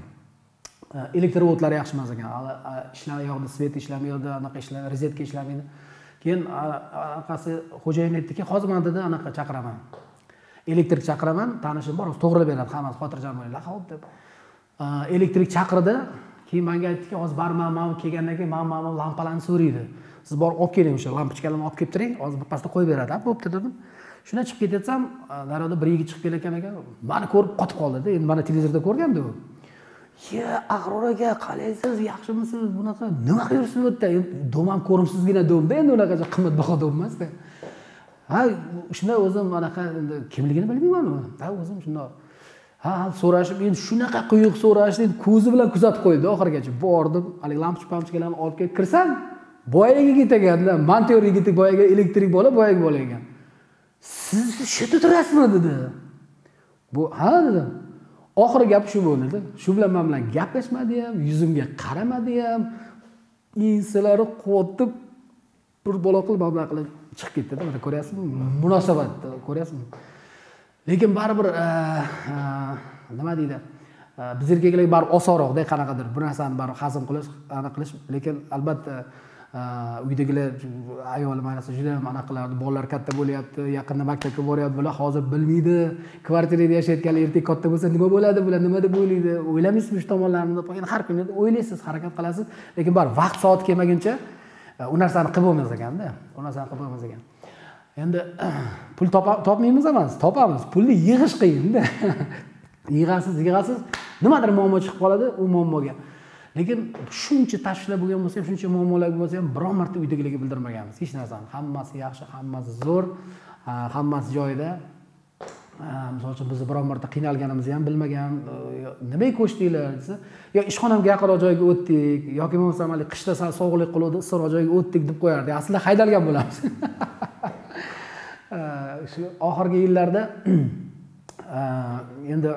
Elektr o'tlari yaxshi emas ekan. Ishlari yo'qdi, svet ishlamaydi, anaqa ishlar, rezetka ishlamaydi. Keyin anaqasi xo'jayin aytdiki, "Hozir men dedi anaqa chaqiraman. Elektrik chaqiraman, tanishim bor, to'g'rilab beradi, hammasi xotirjam bo'linglar", xo'p deb. Elektrik chaqirdi. Keyin menga aytdiki, "Hozir barmam kelgandan keyin men lampalarni so'raydi. Siz borib olib keling, o'sha lampochkalarni olib kelib turing, hozir birpasda qo'yib beradi", bo'pti dedim. Shuna chiqib ketatsam, darada bir yigit chiqib kelayotgan ekan, meni ko'rib qotib qoldi-da. Endi meni televizorda ko'rganda u, "Ye, Agror aka, qalaysiz, yaxshimisiz? Bunaqa nima qilasiz bu yerda? Domam ko'rimsizgina domda, endi unaqacha qimmatbaho dom emas-da. Ha, shunday o'zim anaqa endi kimligini bilmayman uni. Ha, o'zim shunday ha so'rashib, endi shunaqa quyuq so'rashdi, ko'zi bilan kuzatib qo'ydi oxirgacha. Bordim, hali lampochkalarni olib kelib kirsam, boyaga yigit ekanlar, montor yigit, boyaga elektrik bola, boyaga bola ekan. "Siz shu yerda turasizmi?" dedi. "Bu ha" dedim. Oxirgi gap shu bo'ldi. Shu bilan men bilan gaplashmadi ham, yuzimga qaramadi ham, insalari qotib bir bola qilib mablag' qilib chiqib ketdi-da. Mana ko'ryapsizmi? Munosabatda ko'ryapsizmi? Lekin baribir nima deydi, biz erkaklar baribir osonroqda qanaqadir bir narsani baribir hazm qilish, aniq qilish. Lekin albatta uydagilar, ayolim ayniqsa juda ham aniq qilardi. Bolalar katta bo'lyapti, yaqinda maktabga boryapti, bular hozir bilmaydi. Kvartirada yashayotgan erkak katta bo'lsa nima bo'ladi, bular nima deb o'ylaydi? O'ylamaysizmi shu tomonlarini? Endi har kuni o'ylaysiz, harakat qilasiz, lekin baribir vaqt soat kelmaguncha u narsani qilib bo'lmas ekanda, u narsani qilib bo'lmas ekan. Endi pul topmaymiz emas, topamiz. Pulni yig'ish qiyin-da. Yig'asiz. Nimadir muammo chiqib qoladi u muammoga. Lekin shuncha tashvishlar bo'lgan bo'lsa ham, shuncha muammolar bo'lsa ham, biror marta uydagilarga bildirmaganmiz hech narsani. Hammasi yaxshi, hammasi zo'r, hammasi joyida. misol uchun biz biror marta qiynalganimizni ham bilmagan, nimaga ko'chdinglar desa, yo ishxonamga yaqinroq joyga o'tdik, yoki bo'lmasa hali qishda sal sovuqlik qiluvdi, issiqroq joyga o'tdik deb qo'yardi. Aslida haydalgan bo'lamiz. Shu oxirgi yillarda endi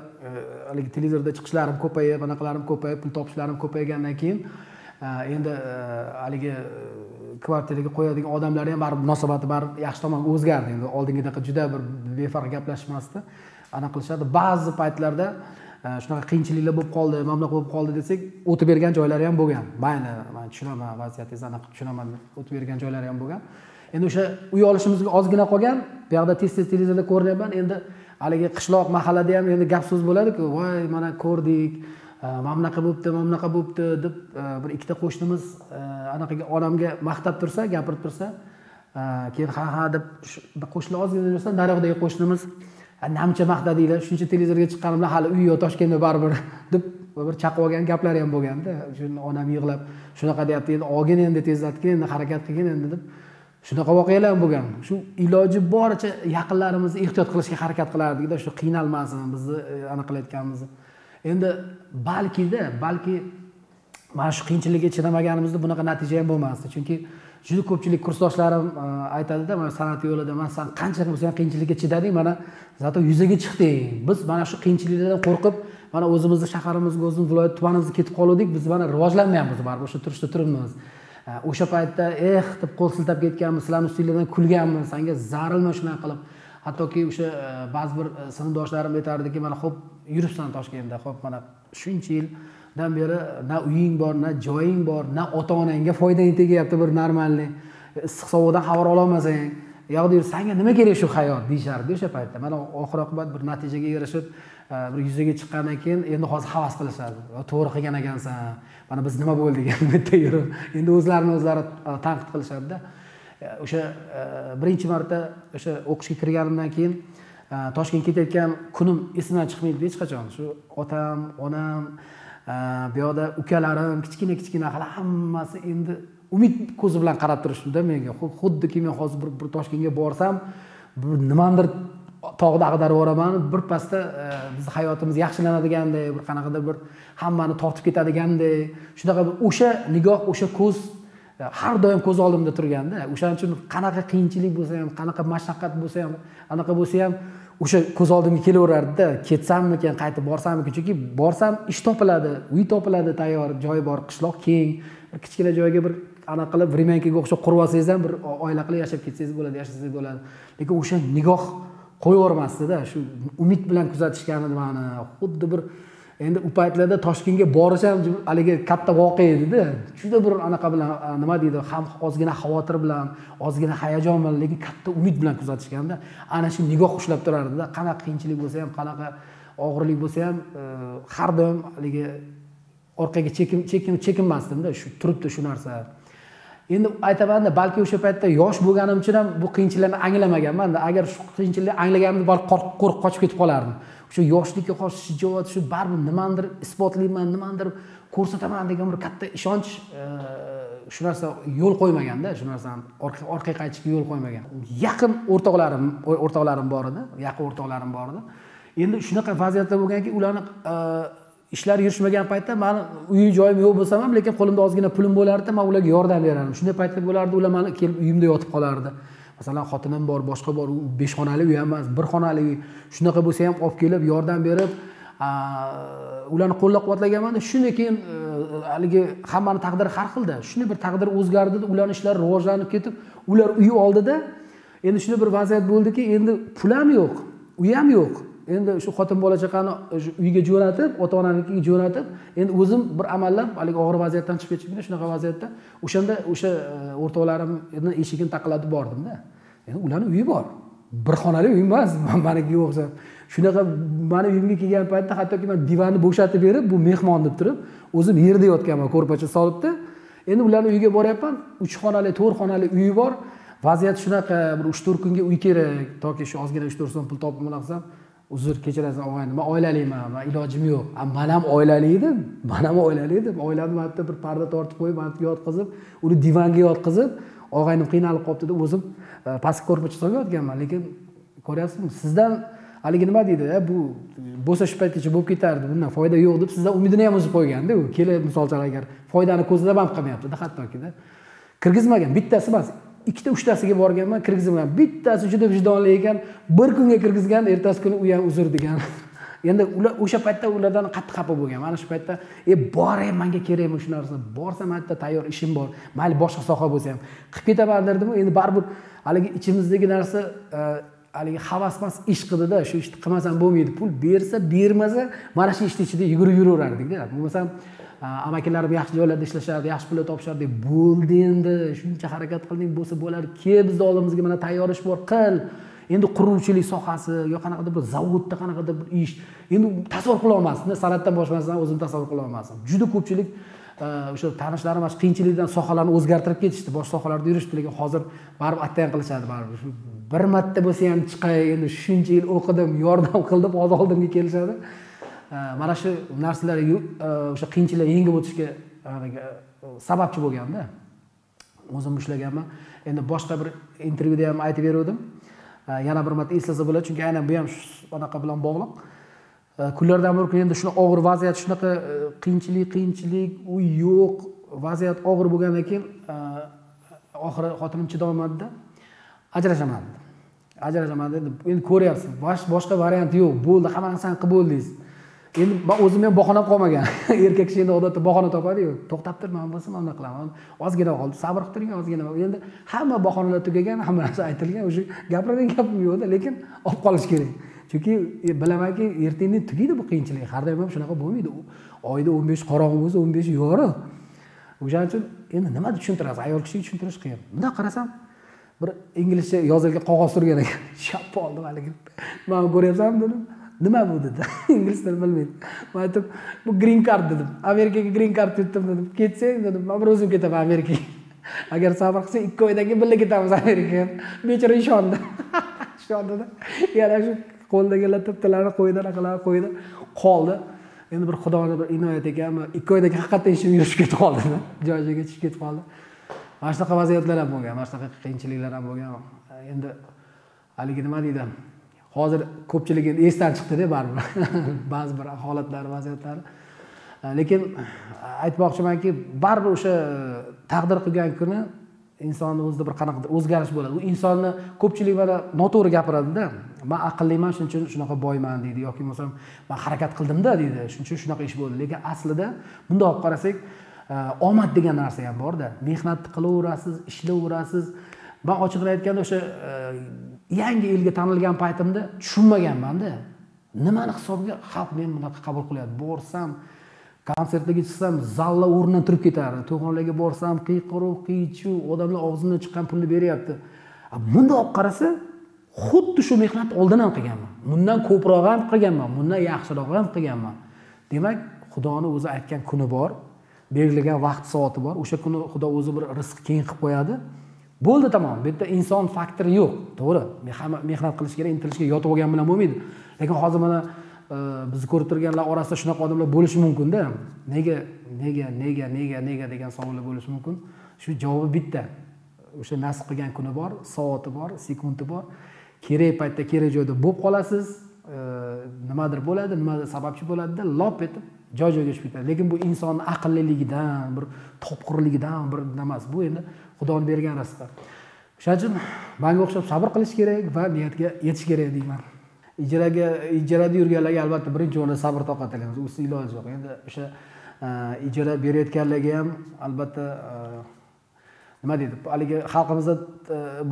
hali televizorda chiqishlarim ko'payib, anaqalarim ko'payib, pul topishlarim ko'paygandan keyin endi haliga kvartiraga qo'yadigan odamlar ham baribir munosabati baribir yaxshi tomonga o'zgardi. Endi oldingidaqa juda bir befarq gaplashmasdi. Ana qilishadi. Ba'zi paytlarda shunaqa qiyinchiliklar bo'lib qoldi, mamlaq bo'lib qoldi desak, o'tib bergan joylari ham bo'lgan. Mayli, men tushunaman, vaziyatingizni aniq tushunaman, o'tib bergan joylari ham bo'lgan. Endi o'sha uy olishimizga ozgina qolgan. Bu yerda tez-tez televizorda ko'rayapman. Endi haliga qishloq mahallada ham endi gap so'z bo'ladi-ku, voy, mana ko'rdik. Mamlaqa bo'pti, mamlaqa bo'pti deb bir ikkita qo'shnimiz anaqaga onamga maqtab tursa, gapirib tursa, keyin ha deb qo'shni ozgina bo'lsa, naroqdagi qo'shnimiz namcha maqtadinglar, shuncha televizorga chiqqanim bilan hali uy yo Toshkentda baribir deb bir chaqib olgan gaplari ham bo'lganda, shuni onam yig'lab shunaqa deyapti, endi olgin endi tezlatgin, endi harakat qilgin endi deb shunaqa voqealar ham bo'lgan. Shu iloji boricha yaqinlarimizni ehtiyot qilishga harakat qilardikda, shu qiynalmasin bizni anaqalayotganimizni. Endi balki mana shu qiyinchilikka chidamaganimizda bunaqa natija ham bo'lmasdi. Chunki juda ko'pchilik kursdoshlarim aytadi-da, mana san'at yo'lida men san qancha bo'lsa ham qiyinchilikka chidading, mana zato yuzaga chiqding. Biz mana shu qiyinchiliklardan qo'rqib, mana o'zimizni shaharimizga, o'zimiz viloyat tumanimizga ketib qoluvdik. Biz mana rivojlanmayapmiz, baribir o'sha turishda turibmiz. O'sha paytda deb qo'l siltab ketganmiz, sizlarning ustingizdan kulganmiz, senga zarilma shunaqa qilib. Hattoki o'sha ba'zi bir sinfdoshlarim aytardiki, mana xo'p yuribsan Toshkentda, xo'p mana shuncha yildan beri na uying bor, na joying bor, na ota-onangga foydang tegyapti bir normallik. Issiq sovuqdan xabar ola olmasang, yo'qdir, senga nima kerak shu hayot deyishardi o'sha paytda. Mana oxir-oqibat bir natijaga erishib, bir yuzaga chiqqandan keyin endi hozir havas qilishadi. To'g'ri qilgan ekansan. Mana biz nima bo'ldik bitta yurib. Endi o'zlarini o'zlari tanqid qilishadi-da. O'sha birinchi marta o'sha o'qishga kirganimdan keyin Toshkentga ketayotgan kunim esimdan chiqmaydi hech qachon. Shu otam, onam, bu yoqda ukalarim, kichkina hali hammasi endi umid ko'zi bilan qarab turishdi menga. Xuddiki men hozir bir Toshkentga borsam, bir nimandir tog'da ag'darib yuboraman, bir pasda biz hayotimiz yaxshilanadigandek, bir qanaqadir bir hammani tortib ketadigandek. Shunaqa o'sha nigoh, o'sha ko'z har doim ko'z oldimda turganda, o'shaning uchun qanaqa qiyinchilik bo'lsa ham, qanaqa mashaqqat bo'lsa ham, anaqa bo'lsa ham o'sha ko'z oldimga kelaverardi-da, ketsammikan, qaytib borsammikan, chunki borsam ish topiladi, uy topiladi, tayyor joy bor, qishloq keng, kichkina joyga bir ana qilib vremenkaga o'xshab qurib olsangiz ham bir oila qilib yashab ketsangiz bo'ladi, yashasangiz bo'ladi. Lekin o'sha nigoh qo'yavermasdi-da, shu umid bilan kuzatishgan edi meni. Xuddi bir endi u paytlarda Toshkentga borish ham haliga katta voqea edi-da. Juda bir anaqa bilan nima deydi, ham ozgina xavotir bilan, ozgina hayajon bilan, lekin katta umid bilan kuzatishganda ana shu nigoh ushlab turardi-da. Qanaqa qiyinchilik bo'lsa ham, qanaqa og'irlik bo'lsa ham, har doim haliga orqaga chekinmasdim-da, shu turibdi shu narsa. Endi aytaman-da, balki o'sha paytda yosh bo'lganim uchun ham bu qiyinchiliklarni anglamaganman-da. Agar shu qiyinchilikni anglaganimda balki qo'rqib qochib ketib qolardim. Shu yoshlikka xos shijoat, shu baribir nimandir isbotlayman, nimandir ko'rsataman degan bir katta ishonch shu narsa yo'l qo'ymagan-da, shu narsani orqaga qaytishga yo'l qo'ymagan. Yaqin o'rtoqlarim bor edi, Endi shunaqa vaziyatda bo'lganki, ularni ishlar yurishmagan paytda meni uy joyim yo'q bo'lsa ham, lekin qo'limda ozgina pulim bo'lardi, men ularga yordam berardim. Shunday paytda bo'lardi, ular meni kelib uyimda yotib qolardi. Masalan, xotinim bor, boshqa bor, u 5 xonali uy emas, 1 xonali. Shunaqa bo'lsa ham olib kelib yordam berib, ularni qo'llab-quvvatlaganman. Shundan keyin haligi hammaning taqdiri har xilda. Shunday bir taqdir o'zgardi-da, ularning ishlari rivojlanib ketib, ular uy oldida. Endi shunday bir vaziyat bo'ldiki, endi pul ham yo'q, uy ham yo'q. Endi shu xotin bola chaqani uyga jo'natib, ota-onanikiga jo'natib, endi o'zim bir amallab haligi og'ir vaziyatdan chiqib ketishimda, shunaqa vaziyatda o'shanda o'sha o'rtoqlarimni eshigini taqillatib bordim-da. Endi ularning uyi bor. Bir xonali uy emas, meniki o'xshab. Shunaqa meni uyimga kelgan paytda hattoki men divanni bo'shatib berib, bu mehmon deb turib, o'zim yerda yotganman, ko'rpacha solibdi. Endi ularning uyiga boryapman, 3 xonali, 4 xonali uyi bor. Vaziyat shunaqa, bir 3-4 kunga uy kerak, toki shu ozgina 3-4 so'm pul topib olsam. Uzr, kechirasiz og'ayni, men oilaliman, men ilojim yo'q. Men ham oilali edim, Oilamni hatto bir parda tortib qo'yib, meni yotqizib, uni divanga yotqizib, og'aynim qiynalib qopti deb o'zim pastki ko'rpacha solib yotganman. Lekin ko'ryapsizmi, sizdan haligi nima deydi, bu bo'sa shu paytgacha bo'lib ketardi, bundan foyda yo'q deb sizdan umidini ham uzib qo'yganda u kelib misolchar agar foydani ko'zida band qilmayapti-da hattoki-da. Kirgizmagan bittasi emas, ikkita, uchtasiga borganman, kirgizmagan. Bittasi juda vijdonli ekan, bir kunga kirgizgan, ertasi kuni u ham uzr degan. Endi ular o'sha paytda ulardan qattiq xafa bo'lgan. Mana shu paytda boray, menga kerakmi shu narsa? Borsam hatto tayyor ishim bor. Mayli boshqa soha bo'lsa ham qilib ketaman derdim. Endi baribir haligi ichimizdagi narsa haligi havas emas, ish qildi-da. Shu ishni qilmasam bo'lmaydi. Pul bersa, bermasa, mana shu ishni ichida yugurib-yuraverdik-da. Bo'lmasa amakilarim yaxshi joylarda ishlashardi, yaxshi pul topishardi. Bo'ldi endi, shuncha harakat qilding, bo'lsa bo'lar. Kel biz oldimizga mana tayyor ish bor, qil. Endi quruvchilik sohasi yo qanaqadir bir zavodda qanaqadir bir ish. Endi tasavvur qila olmasdan, san'atdan boshlanmasdan o'zim tasavvur qila olmasdim. Juda ko'pchilik o'sha tanishlarim mana qiyinchilikdan sohalarni o'zgartirib ketishdi, boshqa sohalarda yurishdilar, hozir baribir attayin qilishadi baribir. Bir marta bo'lsa ham chiqay, endi shuncha yil o'qidim, yordam qildim, hozir oldimga kelishadi. Mana shu narsalar o'sha qiyinchiliklar yengib o'tishga sababchi bo'lganda o'zim ishlaganman. Endi boshqa bir intervyuda ham aytib berdim. Yana bir marta eslasa bo'ladi, chunki aynan bu ham shu anaqa bilan bog'liq. Kunlardan bir kun endi shuna og'ir vaziyat, shunaqa qiyinchilik, u yo'q, vaziyat og'ir bo'lgandan keyin oxiri xotinim chidolmadi-da, ajrashaman dedi. Ajrashaman dedi. Endi ko'ryapsiz, boshqa variant yo'q. Bo'ldi, hammasini qilib bo'ldingiz. Endi men o'zim ham bahona qolmagan. Erkak kishi endi odatda bahona topadi-ku. To'xtab tur, men bo'lsam mana qilaman. Ozgina qoldi, sabr qilib turing, ozgina. Endi hamma bahonalar tugagan, hamma narsa aytilgan, o'sha gapiradigan gapim yo'q-da, lekin olib qolish kerak. Chunki bilamanki, ertaga tugaydi bu qiyinchilik. Har doim ham shunaqa bo'lmaydi. Oyda 15 qorong'i bo'lsa, 15 yorug'. O'shaning uchun endi nima tushuntirasiz? Ayol kishiga tushuntirish qiyin. Bunday qarasam, bir inglizcha yozilgan qog'oz turgan ekan. Shap oldim haliga. Men ko'ryapsanmi dedim. Nima bu dedi? Ingliz tilini bilmaydi. Men aytdim, bu green card dedim. Amerikaga green card yutdim dedim. Ketsang dedim, men o'zim ketaman Amerikaga. Agar sabr qilsang 2 oydan keyin birga ketamiz Amerikaga. Bechora ishondi. Ishondida. Yana shu qo'ldagilar tiplarni qo'ydi, anaqalarni qo'ydi, qoldi. Endi bir xudoning bir inoyati ekanmi, 2 oydan keyin haqiqatan ishim yurishib ketib qoldi. Joy-joyga tushib ketib qoldi. Mana shunaqa vaziyatlar ham bo'lgan, mana shunaqa qiyinchiliklar ham bo'lgan. Endi haligi nima deydi? Hozir ko'pchilik endi esdan chiqdi-da baribir. Ba'zi bir holatlar, vaziyatlari. Lekin aytmoqchimanki, baribir o'sha taqdir qilgan kuni insonni o'zida bir qanaqadir o'zgarish bo'ladi. U insonni ko'pchilik mana noto'g'ri gapiradi-da. Men aqlliman, shuning uchun shunaqa boyman deydi yoki bo'lmasam men harakat qildim-da deydi. Shuning uchun shunaqa ish bo'ldi. Lekin aslida bunday olib qarasak, omad degan narsa ham bor-da. Mehnat qilaverasiz, ishlayverasiz. Men ochiqroq aytganda o'sha yangi yilga tanilgan paytimda tushunmaganman-da. Nimani hisobga xalq men bunaqa qabul qilyapti. Borsam, konsertga chiqsam, zallar o'rnidan turib ketardi. To'g'onlarga borsam, qiyiq-quruq, qiyiq-chuv, odamlar og'zimdan chiqqan pulni beryapti. Bunday olib qarasa, xuddi shu mehnat oldin ham qilganman. Bundan ko'proq ham qilganman, bundan yaxshiroq ham qilganman. Demak, Xudoning o'zi aytgan kuni bor, belgilagan vaqt soati bor. O'sha kuni Xudo o'zi bir rizq keng qilib qo'yadi. Bo'ldi tamom, bu yerda inson faktori yo'q, to'g'ri. Mehnat qilish kerak, intilishga yotib olgan bilan bo'lmaydi. Lekin hozir mana bizni ko'rib turganlar orasida shunaqa odamlar bo'lishi mumkin-da. Nega degan savollar bo'lishi mumkin. Shu javobi bitta. O'sha nasib qilgan kuni bor, soati bor, sekundi bor. Kerak paytda, kerak joyda bo'lib qolasiz. Nimadir bo'ladi, nimadir sababchi bo'ladi-da, lop etib joy-joyga tushib ketadi. Lekin bu insonning aqlliligidan, bir topqirligidan bir namas bu endi. Xudoning bergan rizqi. O'shaning uchun menga o'xshab sabr qilish kerak va niyatga yetish kerak deyman. Ijarada yurganlarga albatta birinchi o'rinda sabr toqat tilaymiz. Usiz iloji yo'q. Endi o'sha ijara berayotganlarga ham albatta nima deydi? Haliga xalqimizda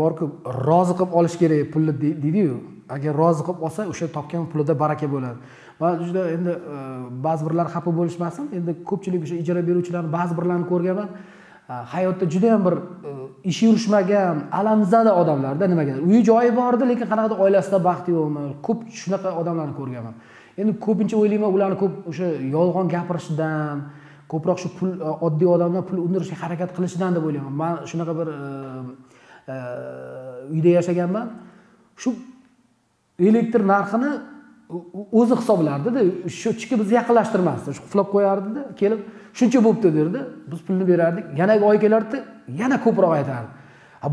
bor-ku, rozi qilib olish kerak pulni deydi-yu. Agar rozi qilib olsa, o'sha topgan pulida baraka bo'ladi. Va juda endi ba'zi birlar xafa bo'lishmasin. Endi ko'pchilik o'sha ijara beruvchilarni ba'zi birlarni ko'rganman. Hayotda juda ham bir ishi yurishmagan, alamzada odamlarda nimaga? Uyi joyi bordi, lekin qanaqadir oilasida baxt yo'qmi? Ko'p shunaqa odamlarni ko'rganman. Endi ko'pincha o'ylayman, ularni ko'p o'sha yolg'on gapirishidan, ko'proq shu pul oddiy odamlar pul undirishga harakat qilishidan deb o'ylayman. Men shunaqa bir uyda yashaganman. Shu elektr narxini o'zi hisoblardi-da, shu chiki bizni yaqinlashtirmasdi. Shu quflab qo'yardi-da, kelib shuncha bo'pti derdi, biz pulni berardik, yana oy kelardi, yana ko'proq aytardi.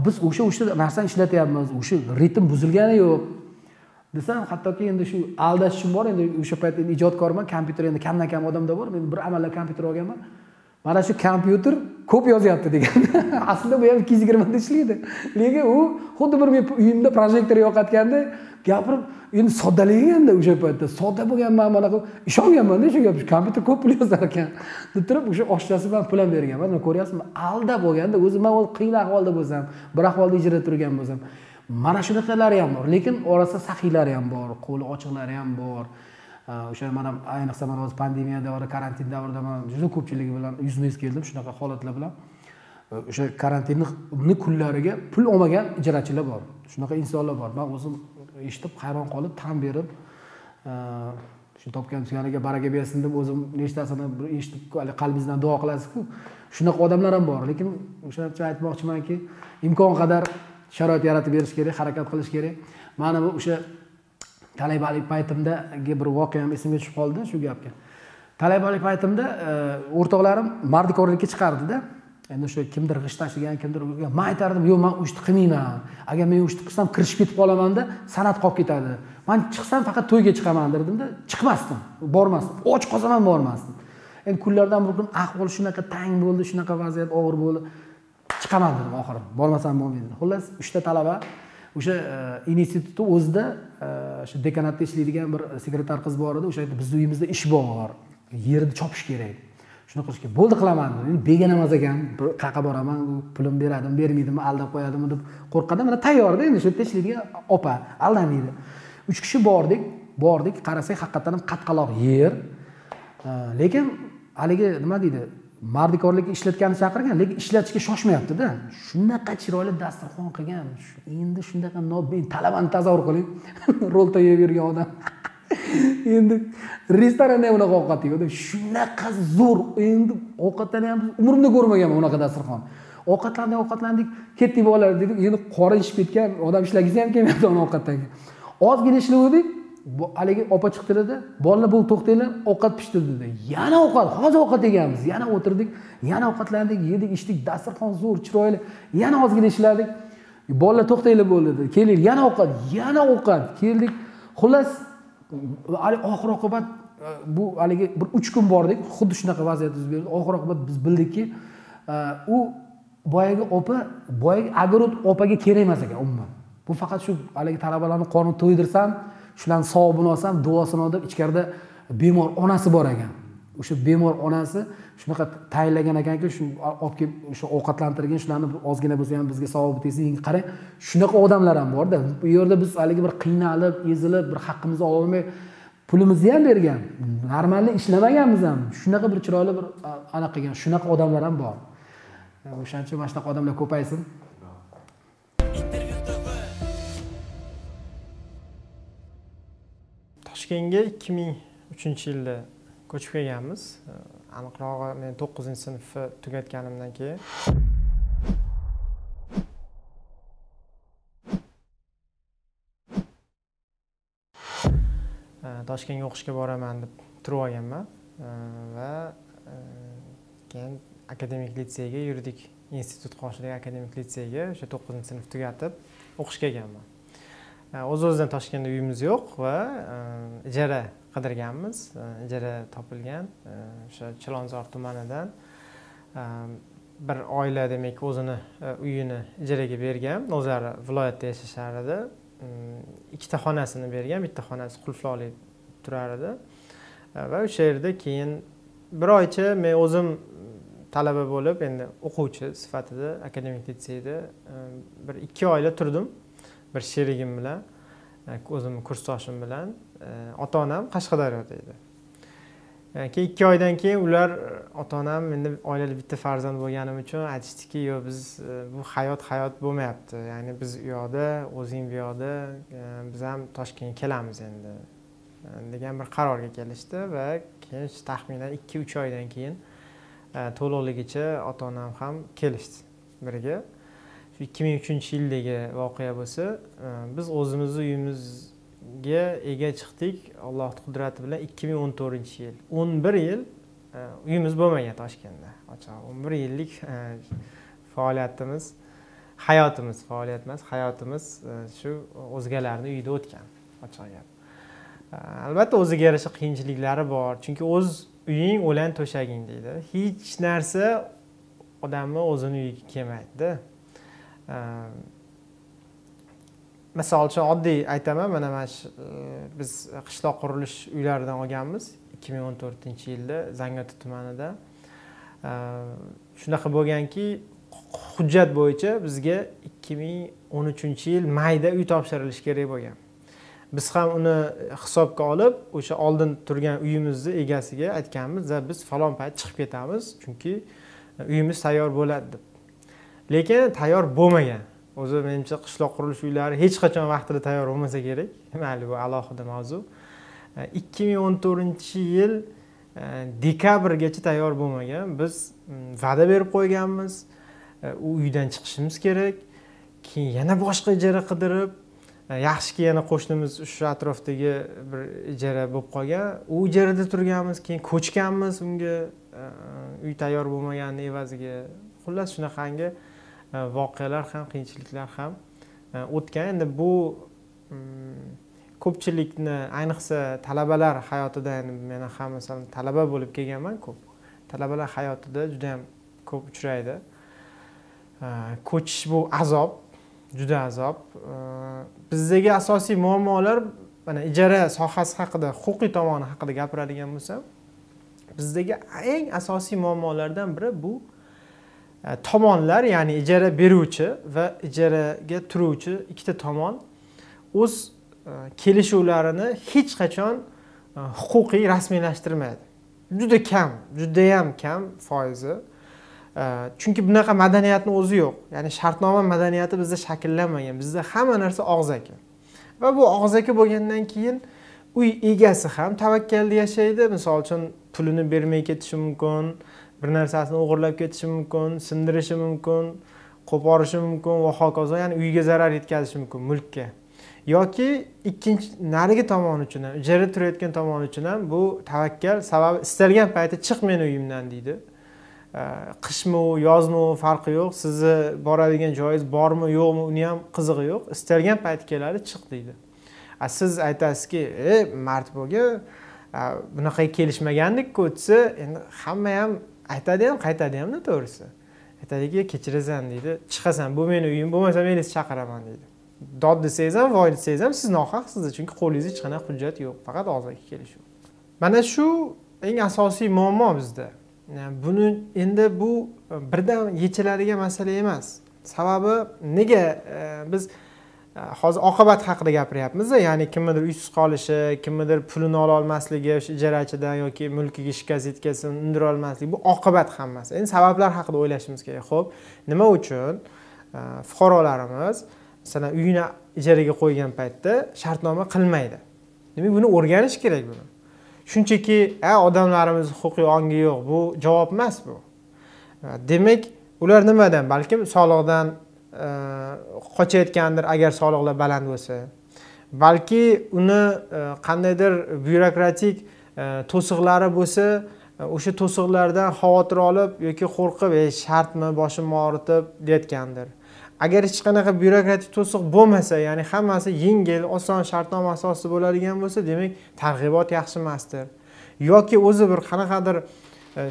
Biz o'sha narsani ishlatyapmiz, o'sha ritm buzilgani yo'q. desam, hattoki endi shu aldashishim bor, endi o'sha payt endi ijodkorman, kompyuter endi kamdan-kam odamda bor. Men bir amallab kompyuter olganman. Mana shu kompyuter ko'p yozyapti degan. Aslida bu ham 220 da ishlaydi. Lekin u xuddi bir men uyimda projektor yoqatganda gapirib, endi soddalaganda o'sha paytda sodda bo'lganman, mana bu ishonganman-da shu gapga. Kompyuter ko'p pul yozar ekan. Turib o'sha oshchasi bilan pul ham bergan. Mana ko'ryapsizmi? Alda bo'lganda o'zim ham qiyin ahvolda bo'lsam, bir ahvolda ijara turgan bo'lsam, mana shunaqalari ham bor. Lekin orasida saxiylari ham bor, qo'li ochiqlari ham bor. O'sha mana ayniqsa mana hozir pandemiya davri, karantin davrida men juda ko'pchiligi bilan yuzma-yuz keldim shunaqa holatlar bilan. O'sha karantinning kunlariga pul olmagan ijarachilar bor. Shunaqa insonlar bor. Men o'zim eshitib hayron qolib, tan berib, shu topgan suganiga baraka bersin deb o'zim nechtasini bir eshitib, qalbingizdan duo qilasiz-ku. Shunaqa odamlar ham bor, lekin o'shancha aytmoqchimanki, imkon qadar sharoit yaratib berish kerak, harakat qilish kerak. Mana bu o'sha talabalik paytimdagi bir voqea ham esimga tushib qoldi shu gapga. Talabalik paytimda o'rtoqlarim mardikorlikka chiqardi-da. Endi o'sha kimdir g'ish tashlagan, kimdir urgan. Men aytardim, "Yo'q, men ushni qilmayman. Agar men ushni qilsam kirishib ketib qolaman-da, san'at qolib ketadi. Men chiqsam faqat to'yga chiqaman" dedim-da, chiqmasdim, bormasdim. Och qolsam ham bormasdim. Endi kunlardan bir kun ahvol shunaqa tang bo'ldi, shunaqa vaziyat og'ir bo'ldi. Chiqaman dedim oxiri. Bormasam bo'lmaydi. Xullas, 3 ta talaba o'sha institutni o'zida shu dekanatda ishlaydigan bir sekretar qiz bor edi. O'sha aytdi, "Bizning uyimizda ish bor. Yerni chopish kerak. Shuni qilish kerak." Bo'ldi, qilaman dedi. Endi beganamaz ekan, bir qaqa boraman, pulim beradimi, bermaydimi, aldab qo'yadimi deb qo'rqadim. Mana tayyorda endi shu yerda ishlaydigan opa aldamaydi. 3 kishi bordik, qarasak haqiqatan ham qatqaloq yer. Lekin haligi nima deydi? Mardikorlikni ishlatgani chaqirgan, lekin ishlatishga shoshmayapti-da. Shunaqa chiroyli dasturxon qilgan. Endi shundaqa nobben talabani tasavvur qiling. Rolta yeb yurgan odam. Endi restoranda unaqa ovqat yeydi. Shunaqa zo'r. Endi ovqatdan ham umrimda ko'rmaganman unaqa dasturxon. Ovqatlandik, ketdik bolalar dedik. Endi qora ishib ketgan odam ishlagisi ham kelmayapti ovqatdan. Ozgina ishlaydik. Haligi opa chiqdi-da, "Bolalar, bu to'xtanglar, ovqat pishdi" dedi. Yana ovqat, hozir ovqat yeganmiz. Yana o'tirdik, yana ovqatlandik, yedik, ichdik, dasturxon zo'r, chiroyli. Yana ozgina ishladik. "Bolalar, to'xtanglar" bo'ldi. Keldik, yana ovqat, yana ovqat. Keldik. Xullas, oxir-oqibat bu haligi bir 3 kun bordik, xuddi shunaqa vaziyat yuz berdi. Oxir-oqibat biz bildikki, u boyagi opa, boyagi agrot opaga kerak emas ekan umuman. Bu faqat shu haligi talabalarni qonun to'ydirsam, shularni savobini olsam, duosini olib, ichkarida bemor onasi bor ekan. O'sha bemor onasi shunaqa tayinlagan ekanki, shu olib kelib o'sha ovqatlantirgan, shularni ozgina bo'lsa ham bizga savobi tegsin. Qarang, shunaqa odamlar ham bor-da. Bu yerda biz haliga bir qiynalib, ezilib, bir haqqimizni ola olmay, pulimizni ham bergan, normalni ishlamaganmiz ham. Shunaqa bir chiroyli bir ana qilgan, shunaqa odamlar ham bor. O'shancha mana shunaqa odamlar ko'paysin. Toshkentga 2003-yilda ko'chib kelganmiz. Aniqrog'i men 9-sinfni tugatganimdan keyin. Toshkentga o'qishga boraman deb turib olganman va keyin akademik litseyga, yuridik institut qoshidagi akademik litseyga o'sha 9-sinfni tugatib o'qishga kelganman. O'z-o'zidan Toshkentda uyimiz yo'q va ijara qidirganmiz. Ijara topilgan o'sha Chilonzor tumanidan bir oila, demak, o'zini uyini ijaraga bergan. O'zlari viloyatda yashashar edi. 2 ta xonasini bergan, bitta xonasi qulfloli turar edi. Va o'sha yerda keyin bir oycha men o'zim talaba bo'lib, endi o'quvchi sifatida akademik litseyda bir 2 oyla turdim. Bir sherigim bilan, o'zimning kursdoshim bilan, ota-onam Qashqadaryoda edi. Keyin 2 oydan keyin ular ota-onam endi oilali bitta farzand bo'lganim uchun aytishdiki, "Yo'q, biz bu hayot bo'lmayapti. Ya'ni biz u yoqda, o'zing bu yoqda, biz ham Toshkentga kelamiz endi" degan bir qarorga kelishdi va keyin taxminan 2-3 oydan keyin to'liqligicha ota-onam ham kelishdi birga. 2003-yildagi voqea bo'lsa, biz o'zimizni uyimizga ega chiqdik. Alloh qudrati bilan 2014-yil. 11 yil uyimiz bo'lmagan Toshkentda. Ochig'i 11 yillik faoliyatimiz, hayotimiz, faoliyat emas, hayotimiz shu o'zgalarning uyida o'tgan. ochig'i. Albatta o'ziga yarasha qiyinchiliklari bor, chunki o'z uying o'lan to'shaging deydi. Hech narsa odamni o'zini uyiga kelmaydi. Misol uchun oddiy aytaman, mana biz qishloq qurilish uylaridan olganmiz 2014-yilda Zangiota tumanida. Shunaqa bo'lganki, hujjat bo'yicha bizga 2013-yil mayda uy topshirilishi kerak bo'lgan. Biz ham uni hisobga olib, o'sha oldin turgan uyimizni egasiga aytganmiz, biz falon payt chiqib ketamiz, chunki uyimiz tayyor bo'ladi deb. Lekin tayyor bo'lmagan. O'zi menimcha qishloq qurilish uylari hech qachon vaqtida tayyor bo'lmasa kerak. Demak, bu alohida mavzu. 2014-yil dekabrgacha tayyor bo'lmagan. Biz va'da berib qo'yganmiz. U uydan chiqishimiz kerak. Keyin yana boshqa ijara qidirib, yaxshiki yana qo'shnimiz shu atrofdagi bir ijara bo'lib qolgan. U ijarada turganmiz, keyin ko'chganmiz, unga uy tayyor bo'lmaganini evaziga. Xullas shunaqangi voqealar ham, qiyinchiliklar ham o'tgan. Endi bu ko'pchilikni, ayniqsa talabalar hayotida, ya'ni men ham masalan talaba bo'lib kelganman ko'p. Talabalar hayotida juda ham ko'p uchraydi. Ko'chish bu azob, juda azob. Bizdagi asosiy muammolar, mana ijara sohasi haqida, huquqiy tomoni haqida gapiradigan bo'lsam, bizdagi eng asosiy muammolardan biri bu tomonlar, ya'ni ijara beruvchi va ijaraga turuvchi ikkita tomon o'z kelishuvlarini hech qachon huquqiy rasmiylashtirmaydi. Juda kam, juda ham kam foizi. Chunki bunaqa madaniyatning o'zi yo'q. Ya'ni shartnoma madaniyati bizda shakllanmagan. Bizda hamma narsa og'zaki. Va bu og'zaki bo'lgandan keyin uy egasi ham tavakkalda yashaydi. Misol uchun pulini bermay ketishi mumkin, bir narsasini o'g'irlab ketishi mumkin, sindirishi mumkin, qo'porishi mumkin va hokazo, ya'ni uyga zarar yetkazishi mumkin, mulkka. Yoki ikkinchi narigi tomon uchun ham, ijara turayotgan tomon uchun ham bu tavakkal sababi istalgan paytda chiq meni uyimdan deydi. Qishmi, yozmi, farqi yo'q. Sizni boradigan joyingiz bormi, yo'qmi, uni ham qizig'i yo'q. Istalgan payt keladi, chiq deydi. Siz aytasizki, mart bo'ga bunaqa kelishmagandik-ku desa, endi hamma ham aytadi ham, qaytadi ham, to'g'risi. Aytadiki, kechirasan deydi, chiqasan, bu meni uyim, bo'lmasa men sizni chaqiraman deydi. Dod desangiz ham, voy desangiz ham, siz nohaqsizda, chunki qo'lingizda hech qanday hujjat yo'q, faqat og'zaki kelishuv. Mana shu eng asosiy muammo bizda. Buni endi bu birdan yechiladigan masala emas. Sababi nega biz hozir oqibat haqida gapiryapmiz, ya'ni kimnidir uysiz qolishi, kimnidir pulini ola olmasligi, o'sha ijarachidan yoki mulkiga shikast yetkazib undira olmasligi, bu oqibat hammasi. Endi sabablar haqida o'ylashimiz kerak. Xo'p, nima uchun fuqarolarimiz masalan uyini ijaraga qo'ygan paytda shartnoma qilmaydi? Demak, buni o'rganish kerak buni. Shunchaki, odamlarimiz huquqiy ongi yo'q. Bu javob emas bu. Demak, ular nimadan? Balkim soliqdan qochayotgandir, agar soliqlar baland bo'lsa. Balki uni qandaydir byurokratik to'siqlari bo'lsa, o'sha to'siqlardan xavotir olib yoki qo'rqib, shartmi, boshimni og'ritib deyotgandir. Agar hech qanaqa byurokratik to'siq bo'lmasa, ya'ni hammasi yengil, oson shartnoma asosida bo'ladigan bo'lsa, demak, targ'ibot yaxshi emasdir. Yoki o'zi bir qanaqadir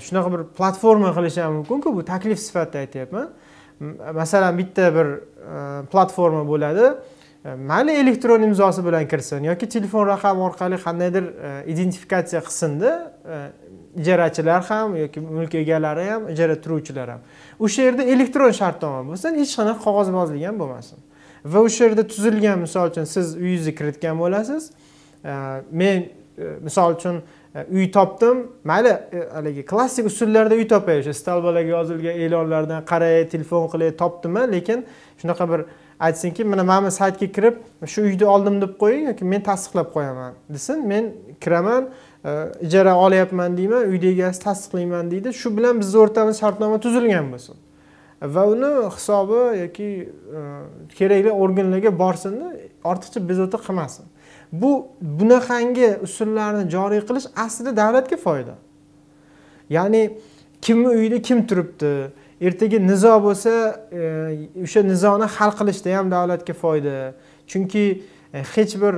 shunaqa bir platforma qilish ham mumkin-ku, bu taklif sifatida aytayapman. Masalan, bitta bir platforma bo'ladi. Mayli elektron imzosi bilan kirsin yoki telefon raqami orqali qandaydir identifikatsiya qilsin-da, ijarachilar ham yoki mulk egalari ham, ijara turuvchilar ham. O'sha yerda elektron shartnoma bo'lsin, hech qanaqa qog'ozbozlik ham bo'lmasin. Va o'sha yerda tuzilgan, misol uchun siz uyingizni kiritgan bo'lasiz. Men misol uchun uy topdim. Mayli, haligi klassik usullarda uy topay, o'sha stalbalaga yozilgan e'lonlardan qaray, telefon qilay, topdim-a, lekin shunaqa bir aytsinki, mana saytga kirib, shu uyni oldim deb qo'ying yoki men tasdiqlab qo'yaman desin, men kiraman, ijara olyapman deyman, uyni egasi tasdiqlayman deydi. Shu bilan biz o'rtamizda shartnoma tuzilgan bo'lsin. Va uni hisobi yoki kerakli organlarga borsin-da, ortiqcha bezovta qilmasin. Bu bunaqangi usullarni joriy qilish aslida davlatga foyda. Ya'ni kimni uyida kim turibdi, ertaga nizo bo'lsa, o'sha nizoni hal qilishda ham davlatga foyda. Chunki hech bir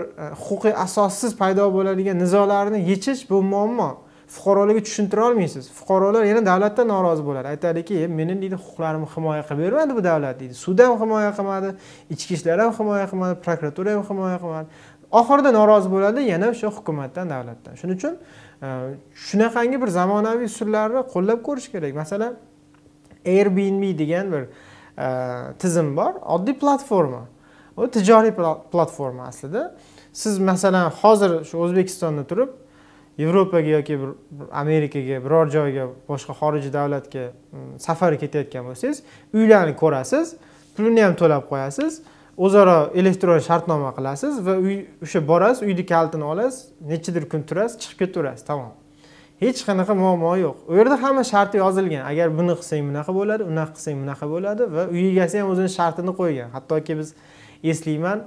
huquqiy asossiz paydo bo'ladigan nizolarni yechish bu muammo. Fuqarolarga tushuntira olmaysiz. Fuqarolar yana davlatdan norozi bo'ladi. Aytadiki, "Mening deydi huquqlarimni himoya qilib bermadi bu davlat" deydi. Sud ham himoya qilmadi, ichki ishlar ham himoya qilmadi, prokuratura ham himoya qilmadi. Oxirida norozi bo'ladi yana o'sha hukumatdan, davlatdan. Shuning uchun shunaqangi bir zamonaviy usullarni qo'llab ko'rish kerak. Masalan, Airbnb degan bir tizim bor, oddiy platforma. O tijoriy platforma aslida. Siz masalan hozir shu O'zbekistonda turib Yevropaga yoki Amerikaga, biror joyga, boshqa xorijiy davlatga safar ketayotgan bo'lsangiz, uylarni ko'rasiz, pulini ham to'lab qo'yasiz, o'zaro elektron shartnoma qilasiz va o'sha borasiz, uyni kalitini olasiz, nechidir kun turasiz, chiqib ketaverasiz, tamom. Hech qanaqa muammo yo'q. U yerda hamma sharti yozilgan. Agar buni qilsang bunaqa bo'ladi, unaqa qilsang bunaqa bo'ladi va uy egasi ham o'zining shartini qo'ygan. Hattoki biz eslayman,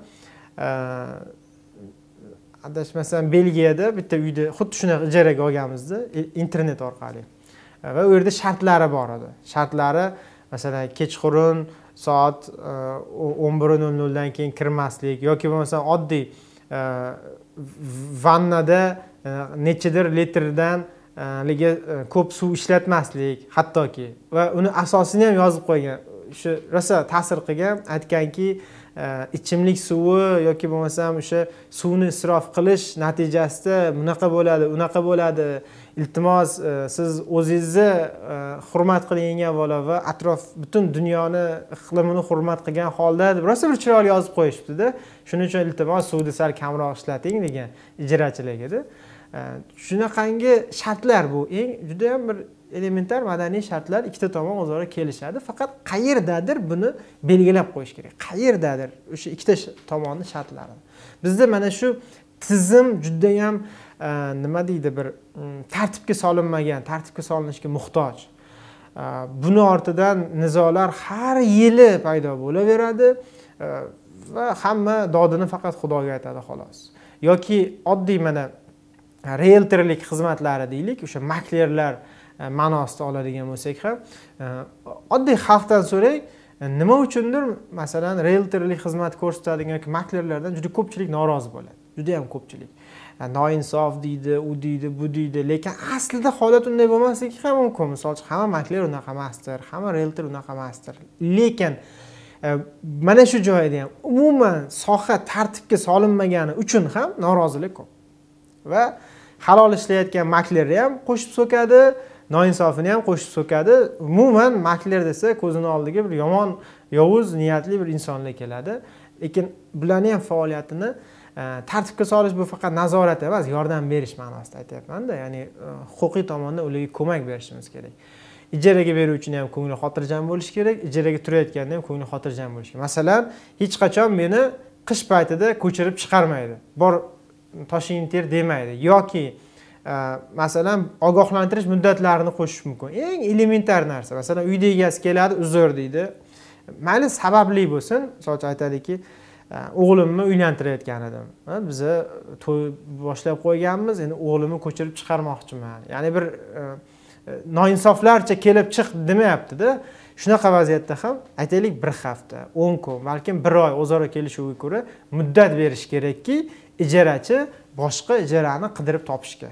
adashmasam Belgiyada bitta uyda xuddi shunaqa ijaraga olganmizda internet orqali. Va u yerda shartlari bor edi. Shartlari masalan kechqurun soat 11:00 dan keyin kirmaslik yoki bo'lmasa oddiy vannada nechidir litrdan ligi ko'p suv ishlatmaslik hattoki va uni asosini ham yozib qo'ygan. Shu rosa ta'sir qilgan, aytganki, ichimlik suvi yoki bo'lmasam o'sha suvni isrof qilish natijasida bunaqa bo'ladi, unaqa bo'ladi. Iltimos, siz o'zingizni hurmat qiling avvalo va atrof butun dunyoni iqlimini hurmat qilgan holda rosa bir chiroyli yozib qo'yishibdi-da. Shuning uchun iltimos suvni sal kamroq ishlating degan ijrochiligida. Shunaqangi shartlar bu eng juda ham bir elementar madaniy shartlar, ikkita tomon o'zaro kelishadi. Faqat qayerdadir buni belgilab qo'yish kerak. Qayerdadir o'sha ikkita tomonni shartlari. Bizda mana shu tizim juda ham nima deydi, bir tartibga solinmagan, tartibga solinishga muhtoj. Buni ortidan nizolar har yili paydo bo'laveradi va hamma dodini faqat Xudoga aytadi xolos. Yoki oddiy mana realtorlik xizmatlari deylik, o'sha maklerlar ma'nosida oladigan bo'lsak ham, oddiy xalqdan so'rang, nima uchundir masalan realtorlik xizmat ko'rsatadigan yoki maklerlardan juda ko'pchilik norozi bo'ladi. Juda ham ko'pchilik. Noinsof deydi, u deydi, bu deydi, lekin aslida holat unday bo'lmasligi ham mumkin. Masalan, hamma makler unaqa emasdir, hamma realtor unaqa emasdir. Lekin mana shu joyda ham umuman soha tartibga solinmagani uchun ham norozilik ko'p. Va halol ishlayotgan maklerni ham qo'shib so'kadi, noinsofini ham qo'shib so'kadi. Umuman makler desa ko'zini oldiga bir yomon, yovuz niyatli bir insonlar keladi. Lekin bularni ham faoliyatini tartibga solish bu faqat nazorat emas, yordam berish ma'nosida aytayapman-da. Ya'ni huquqiy tomondan ularga ko'mak berishimiz kerak. Ijaraga beruvchini ham ko'ngli xotirjam bo'lish kerak, ijaraga turayotganda ham ko'ngli xotirjam bo'lish kerak. Masalan, hech qachon meni qish paytida ko'chirib chiqarmaydi. Bor toshingni ter demaydi yoki masalan ogohlantirish muddatlarini qo'shish mumkin. Eng elementar narsa. Masalan, uyda egasi keladi, uzr deydi. Mayli sababli bo'lsin, soch aytadiki, o'g'limni uylantirayotgan edim. Biz to'y boshlab qo'yganmiz, endi o'g'limni ko'chirib chiqarmoqchiman. Ya'ni bir noinsoflarcha kelib chiq demayapti-da. Shunaqa vaziyatda ham aytaylik bir hafta, 10 kun, balkim bir oy o'zaro kelishuvga ko'ra muddat berish kerakki, ijarachi boshqa ijarani qidirib topishga.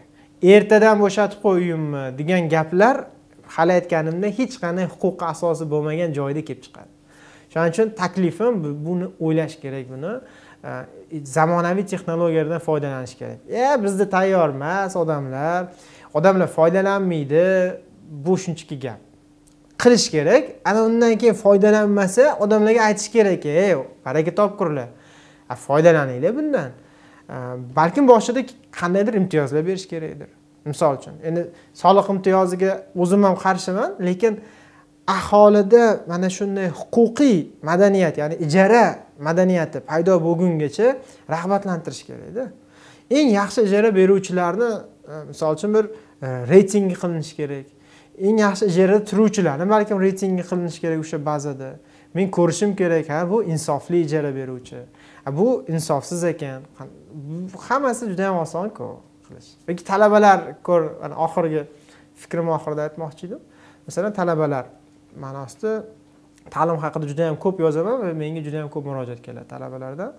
Ertadan bo'shatib qo'yimmi degan gaplar hali aytganimda hech qanday huquqiy asosi bo'lmagan joyda kelib chiqadi. Shuning uchun taklifim buni o'ylash kerak, buni zamonaviy texnologiyalardan foydalanish kerak. Bizda tayyor emas odamlar foydalanmaydi. Bu shunchaki gap. Qilish kerak. Ana undan keyin foydalanmasa odamlarga aytish kerak, "Ey, baraka topkurlar. Foydalaninglar bundan." Balkim boshida qandaydir imtiyozlar berish kerakdir. Misol uchun, endi soliq imtiyoziga o'zim ham qarshiman, lekin aholida mana shunday huquqiy madaniyat, ya'ni ijara madaniyati paydo bo'lgungacha rag'batlantirish kerakda. Eng yaxshi ijara beruvchilarni, misol uchun, bir reyting qilinishi kerak. Eng yaxshi ijara turuvchilarni balkim reyting qilinishi kerak o'sha bazada. Men ko'rishim kerak, ha, bu insofli ijara beruvchi. Bu insofsiz ekan. Hammasi juda ham oson-ku qilish. Yoki talabalar ko'r, oxirgi fikrim oxirida aytmoqchi edim. Masalan, talabalar ma'nosida ta'lim haqida juda ham ko'p yozaman va menga juda ham ko'p murojaat keladi talabalardan.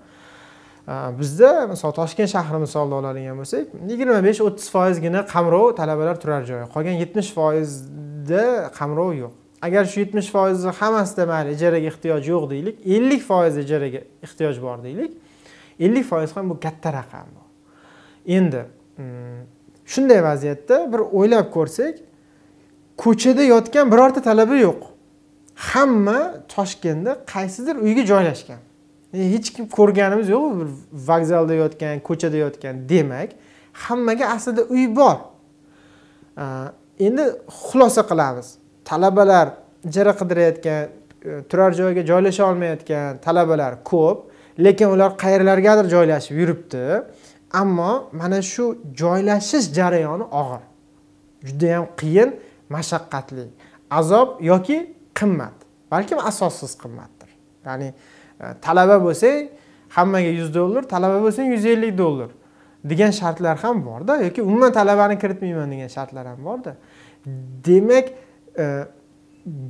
Bizda mesela Toshkent shahri misolida oladigan bo'lsak 25-30%gina qamrov talabalar turar joyi. Qolgan 70%da qamrov yo'q. Agar shu 70%ni hammasida mayli ijaraga ehtiyoj yo'q deylik, 50% ijaraga ehtiyoj bor deylik. 50% ham bu katta raqam. Endi shunday vaziyatda bir o'ylab ko'rsak, ko'chada yotgan birorta talaba yo'q. Hamma Toshkentda qaysidir uyga joylashgan. Hech kim ko'rganimiz yo'q, vokzalda yotgan, ko'chada yotgan. Demak, hammaga aslida uy bor. Endi xulosa qilamiz. Talabalar ijara qidirayotgan, turar joyga joylasha olmayotgan talabalar ko'p, lekin ular qayerlargadir joylashib yuribdi. Ammo mana shu joylashish jarayoni og'ir. Juda ham qiyin, mashaqqatli, azob yoki qimmat. Balkim asossiz qimmatdir. Ya'ni talaba bo'lsang, hammaga $100, talaba bo'lsang $150 degan shartlar ham bor-da yoki umuman talabani kiritmayman degan shartlar ham bor-da. Demak,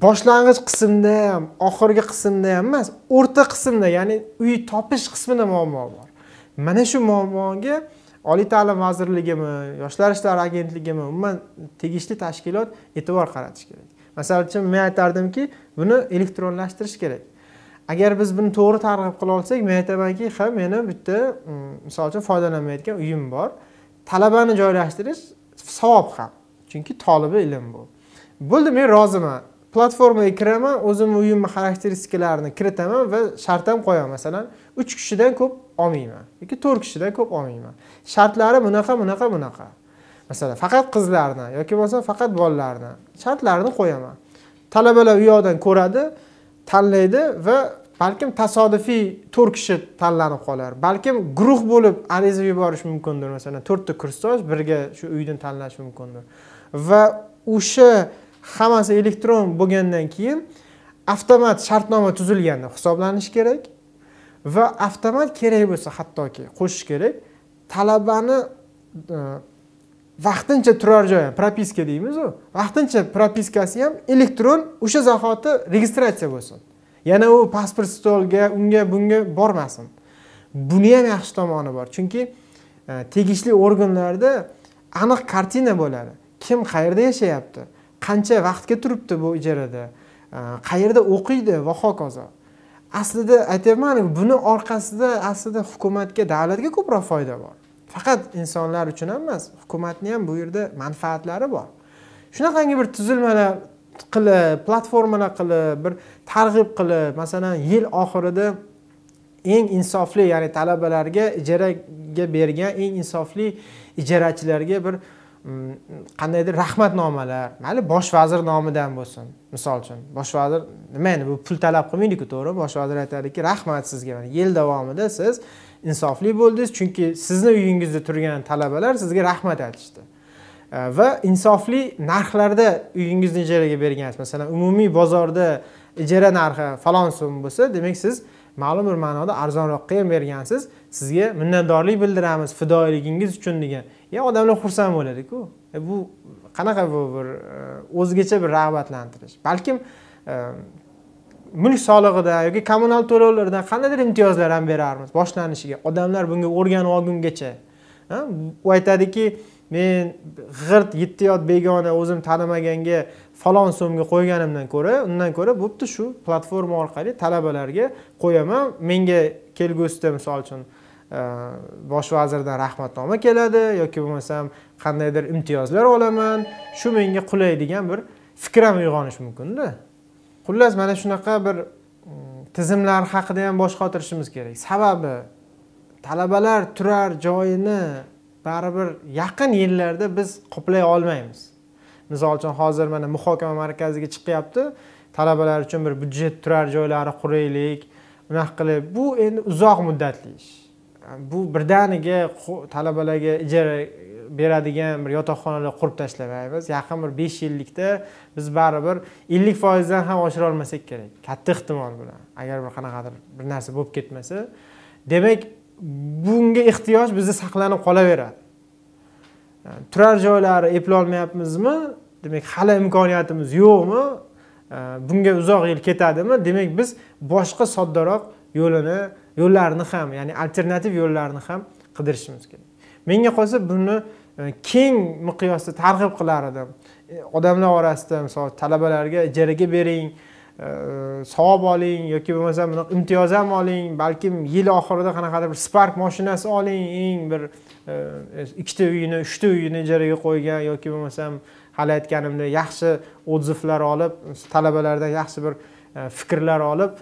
boshlang'ich qismda ham, oxirgi qismda ham emas, o'rta qismda, ya'ni uy topish qismida muammo bor. Mana shu muammoga Oliy ta'lim vazirligimi, Yoshlar ishlari agentligimi, umuman tegishli tashkilot e'tibor qaratish kerak. Masalan, men aytardimki, buni elektronlashtirish kerak. Agar biz buni to'g'ri targ'ib qila olsak, men aytamanki, ha, meni bitta, misol uchun foydalanmayotgan uyim bor. Talabani joylashtirish savob ham. Chunki talaba ilm bu. Bo'ldi, men roziman. Platformaga kiraman, o'zim uyimni xarakteristikalarini kiritaman va shart ham qo'yaman. Masalan, 3 kishidan ko'p olmayman yoki 4 kishidan ko'p olmayman. Shartlari bunaqa. Masalan, faqat qizlarni yoki bo'lsa faqat bolalarni shartlarini qo'yaman. Talabalar uyoqdan ko'radi, tanlaydi va balkim tasodifiy 4 kishi tanlanib qolar. Balkim guruh bo'lib ariza yuborish mumkindir. Masalan, 4 ta kursdosh birga shu uydan tanlash mumkindir. Va o'sha hammasi elektron bo'lgandan keyin avtomat shartnoma tuzilganda hisoblanish kerak va avtomat kerak bo'lsa hattoki qo'shish kerak. Talabani vaqtincha turar joyi, propiska deymiz u. Vaqtincha propiskasi ham elektron o'sha zahoti registratsiya bo'lsin. Yana u pasport stolga, unga bunga bormasin. Buni ham yaxshi tomoni bor. Chunki tegishli organlarda aniq kartina bo'ladi. Kim qayerda yashayapti? Qancha vaqtga turibdi bu ijarada? Qayerda o'qiydi va hokazo. Aslida aytayman-ku, buni orqasida aslida hukumatga, davlatga ko'proq foyda bor. Faqat insonlar uchun emas, hukumatning ham bu yerda manfaatlari bor. Shunaqangi bir tuzilmalar qilib, platformalar qilib, bir targ'ib qilib, masalan, yil oxirida eng insofli, ya'ni talabalarga ijaraga bergan eng insofli ijarachilarga bir qandaydir rahmatnomalar, mayli bosh vazir nomidan bo'lsin. Misol uchun, bosh vazir nima endi bu pul talab qilmaydi-ku, to'g'rimi? Bosh vazir aytadiki, rahmat sizga, mana yil davomida siz insofli bo'ldingiz, chunki sizni uyingizda turgan talabalar sizga rahmat aytishdi. Va insofli narxlarda uyingizni ijaraga bergansiz. Masalan, umumiy bozorda ijara narxi falon so'm bo'lsa, demak siz ma'lum bir ma'noda arzonroqqa ham bergansiz. Sizga minnatdorlik bildiramiz fidoyiligingiz uchun degan. Ya odamlar xursand bo'ladi-ku. Bu qanaqa bir o'zgacha bir rag'batlantirish. Balkim mulk solig'idan yoki kommunal to'lovlardan qandaydir imtiyozlar ham berarmiz boshlanishiga. Odamlar bunga o'rganib olgungacha. U aytadiki, men g'irt 7 yot begona o'zim tanimaganga falon so'mga qo'yganimdan ko'ra, undan ko'ra bo'pti shu platforma orqali talabalarga qo'yaman. Menga kelgusida misol uchun bosh vazirdan rahmatnoma keladi yoki bo'lmasam qandaydir imtiyozlar olaman. Shu menga qulay degan bir fikr ham uyg'onish mumkin-da. Xullas, mana shunaqa bir tizimlar haqida ham bosh qotirishimiz kerak. Sababi talabalar turar joyini baribir yaqin yillarda biz qoplay olmaymiz. Misol uchun hozir mana muhokama markaziga chiqyapti. Talabalar uchun bir budjet turar joylari quraylik, unaqa qilib. Bu endi uzoq muddatli ish. Bu birdaniga talabalarga ijara beradigan bir yotoqxonalar qurib tashlamaymiz. Yaqin bir 5 yillikda biz baribir 50% dan ham oshira olmasak kerak. Katta ehtimol bilan. Agar bir qanaqadir bir narsa bo'lib ketmasa, demak, bunga ehtiyoj bizda saqlanib qolaveradi. Turar joylari eplay olmayapmizmi? Demak, hali imkoniyatimiz yo'qmi? Bunga uzoq yil ketadimi? Demak, biz boshqa soddaroq yo'llarini ham, ya'ni alternativ yo'llarini ham qidirishimiz kerak. Menga qolsa buni keng miqyosda targ'ib qilar edim. Odamlar orasida, masalan, talabalarga ijaraga bering, savob oling yoki bo'lmasa bunaqa imtiyoz ham oling, balki yil oxirida qanaqadir bir Spark mashinasi oling, eng bir 2ta uyini, 3ta uyini ijaraga qo'ygan yoki bo'lmasa hali aytganimda yaxshi odzivlar olib, talabalardan yaxshi bir fikrlar olib,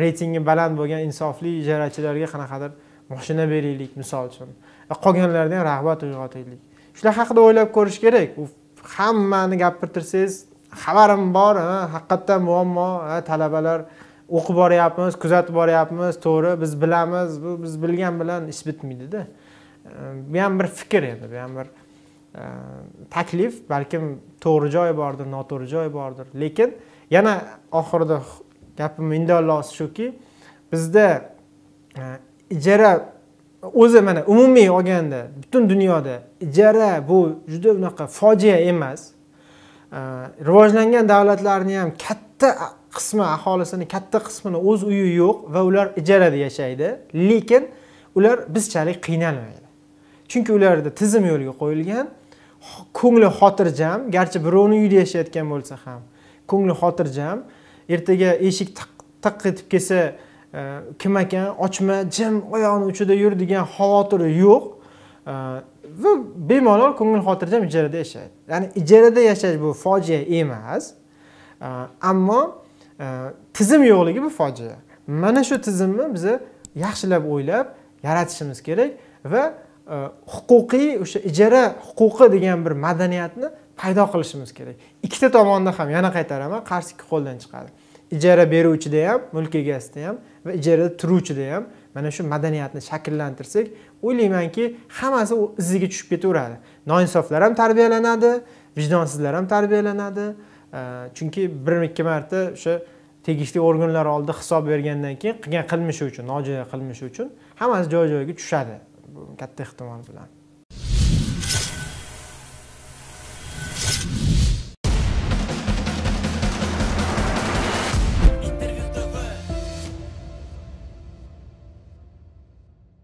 reytingi baland bo'lgan insofli ijarachilarga qanaqadir mashina beraylik, misol uchun. Qolganlardan rag'bat uyg'otaylik. Shular haqida o'ylab ko'rish kerak. U hammani gapirtirsangiz, xabarim bor, haqiqatan muammo, talabalar o'qib boryapmiz, kuzatib boryapmiz, to'g'ri, biz bilamiz, bu biz bilgan bilan ish bitmaydi-da. Bu ham bir fikr endi, bu ham bir taklif, balkim to'g'ri joyi bordir, noto'g'ri joyi bordir. Lekin yana oxirida gapim indallosi shuki, bizda ijara o'zi mana umumiy olganda butun dunyoda ijara bu juda unaqa fojia emas. Rivojlangan davlatlarning ham katta qismi aholisini katta qismini o'z uyi yo'q va ular ijarada yashaydi, lekin ular bizchalik qiynalmaydi. Chunki ularda tizim yo'lga qo'yilgan, ko'ngli xotirjam, garchi birovning uyida yashayotgan bo'lsa ham, ko'ngli xotirjam. Ertaga eshik taq etib kelsa, kim ekan, ochma, jim, oyog'ini uchida yur degan xavotiri yo'q va bemalol ko'ngil xotirjam ijarada yashaydi. Ya'ni ijarada yashash bu fojia emas, ammo tizim yo'qligi bu fojia. Mana shu tizimni biz yaxshilab o'ylab yaratishimiz kerak va huquqiy o'sha ijara huquqi degan bir madaniyatni paydo qilishimiz kerak. Ikkita tomonda ham yana qaytaraman, qarshi ikki qo'ldan chiqadi. Ijara beruvchida ham, mulk egasida ham va ijarada turuvchida ham mana shu madaniyatni shakllantirsak, o'ylaymanki, hammasi iziga tushib ketaveradi. Noinsoflar ham tarbiyalanadi, vijdonsizlar ham tarbiyalanadi. Chunki 1-2 marta o'sha tegishli organlar oldida hisob bergandan keyin qilgan qilmishi uchun, nojo'ya qilmishi uchun hammasi joy-joyiga tushadi. Katta ehtimol bilan.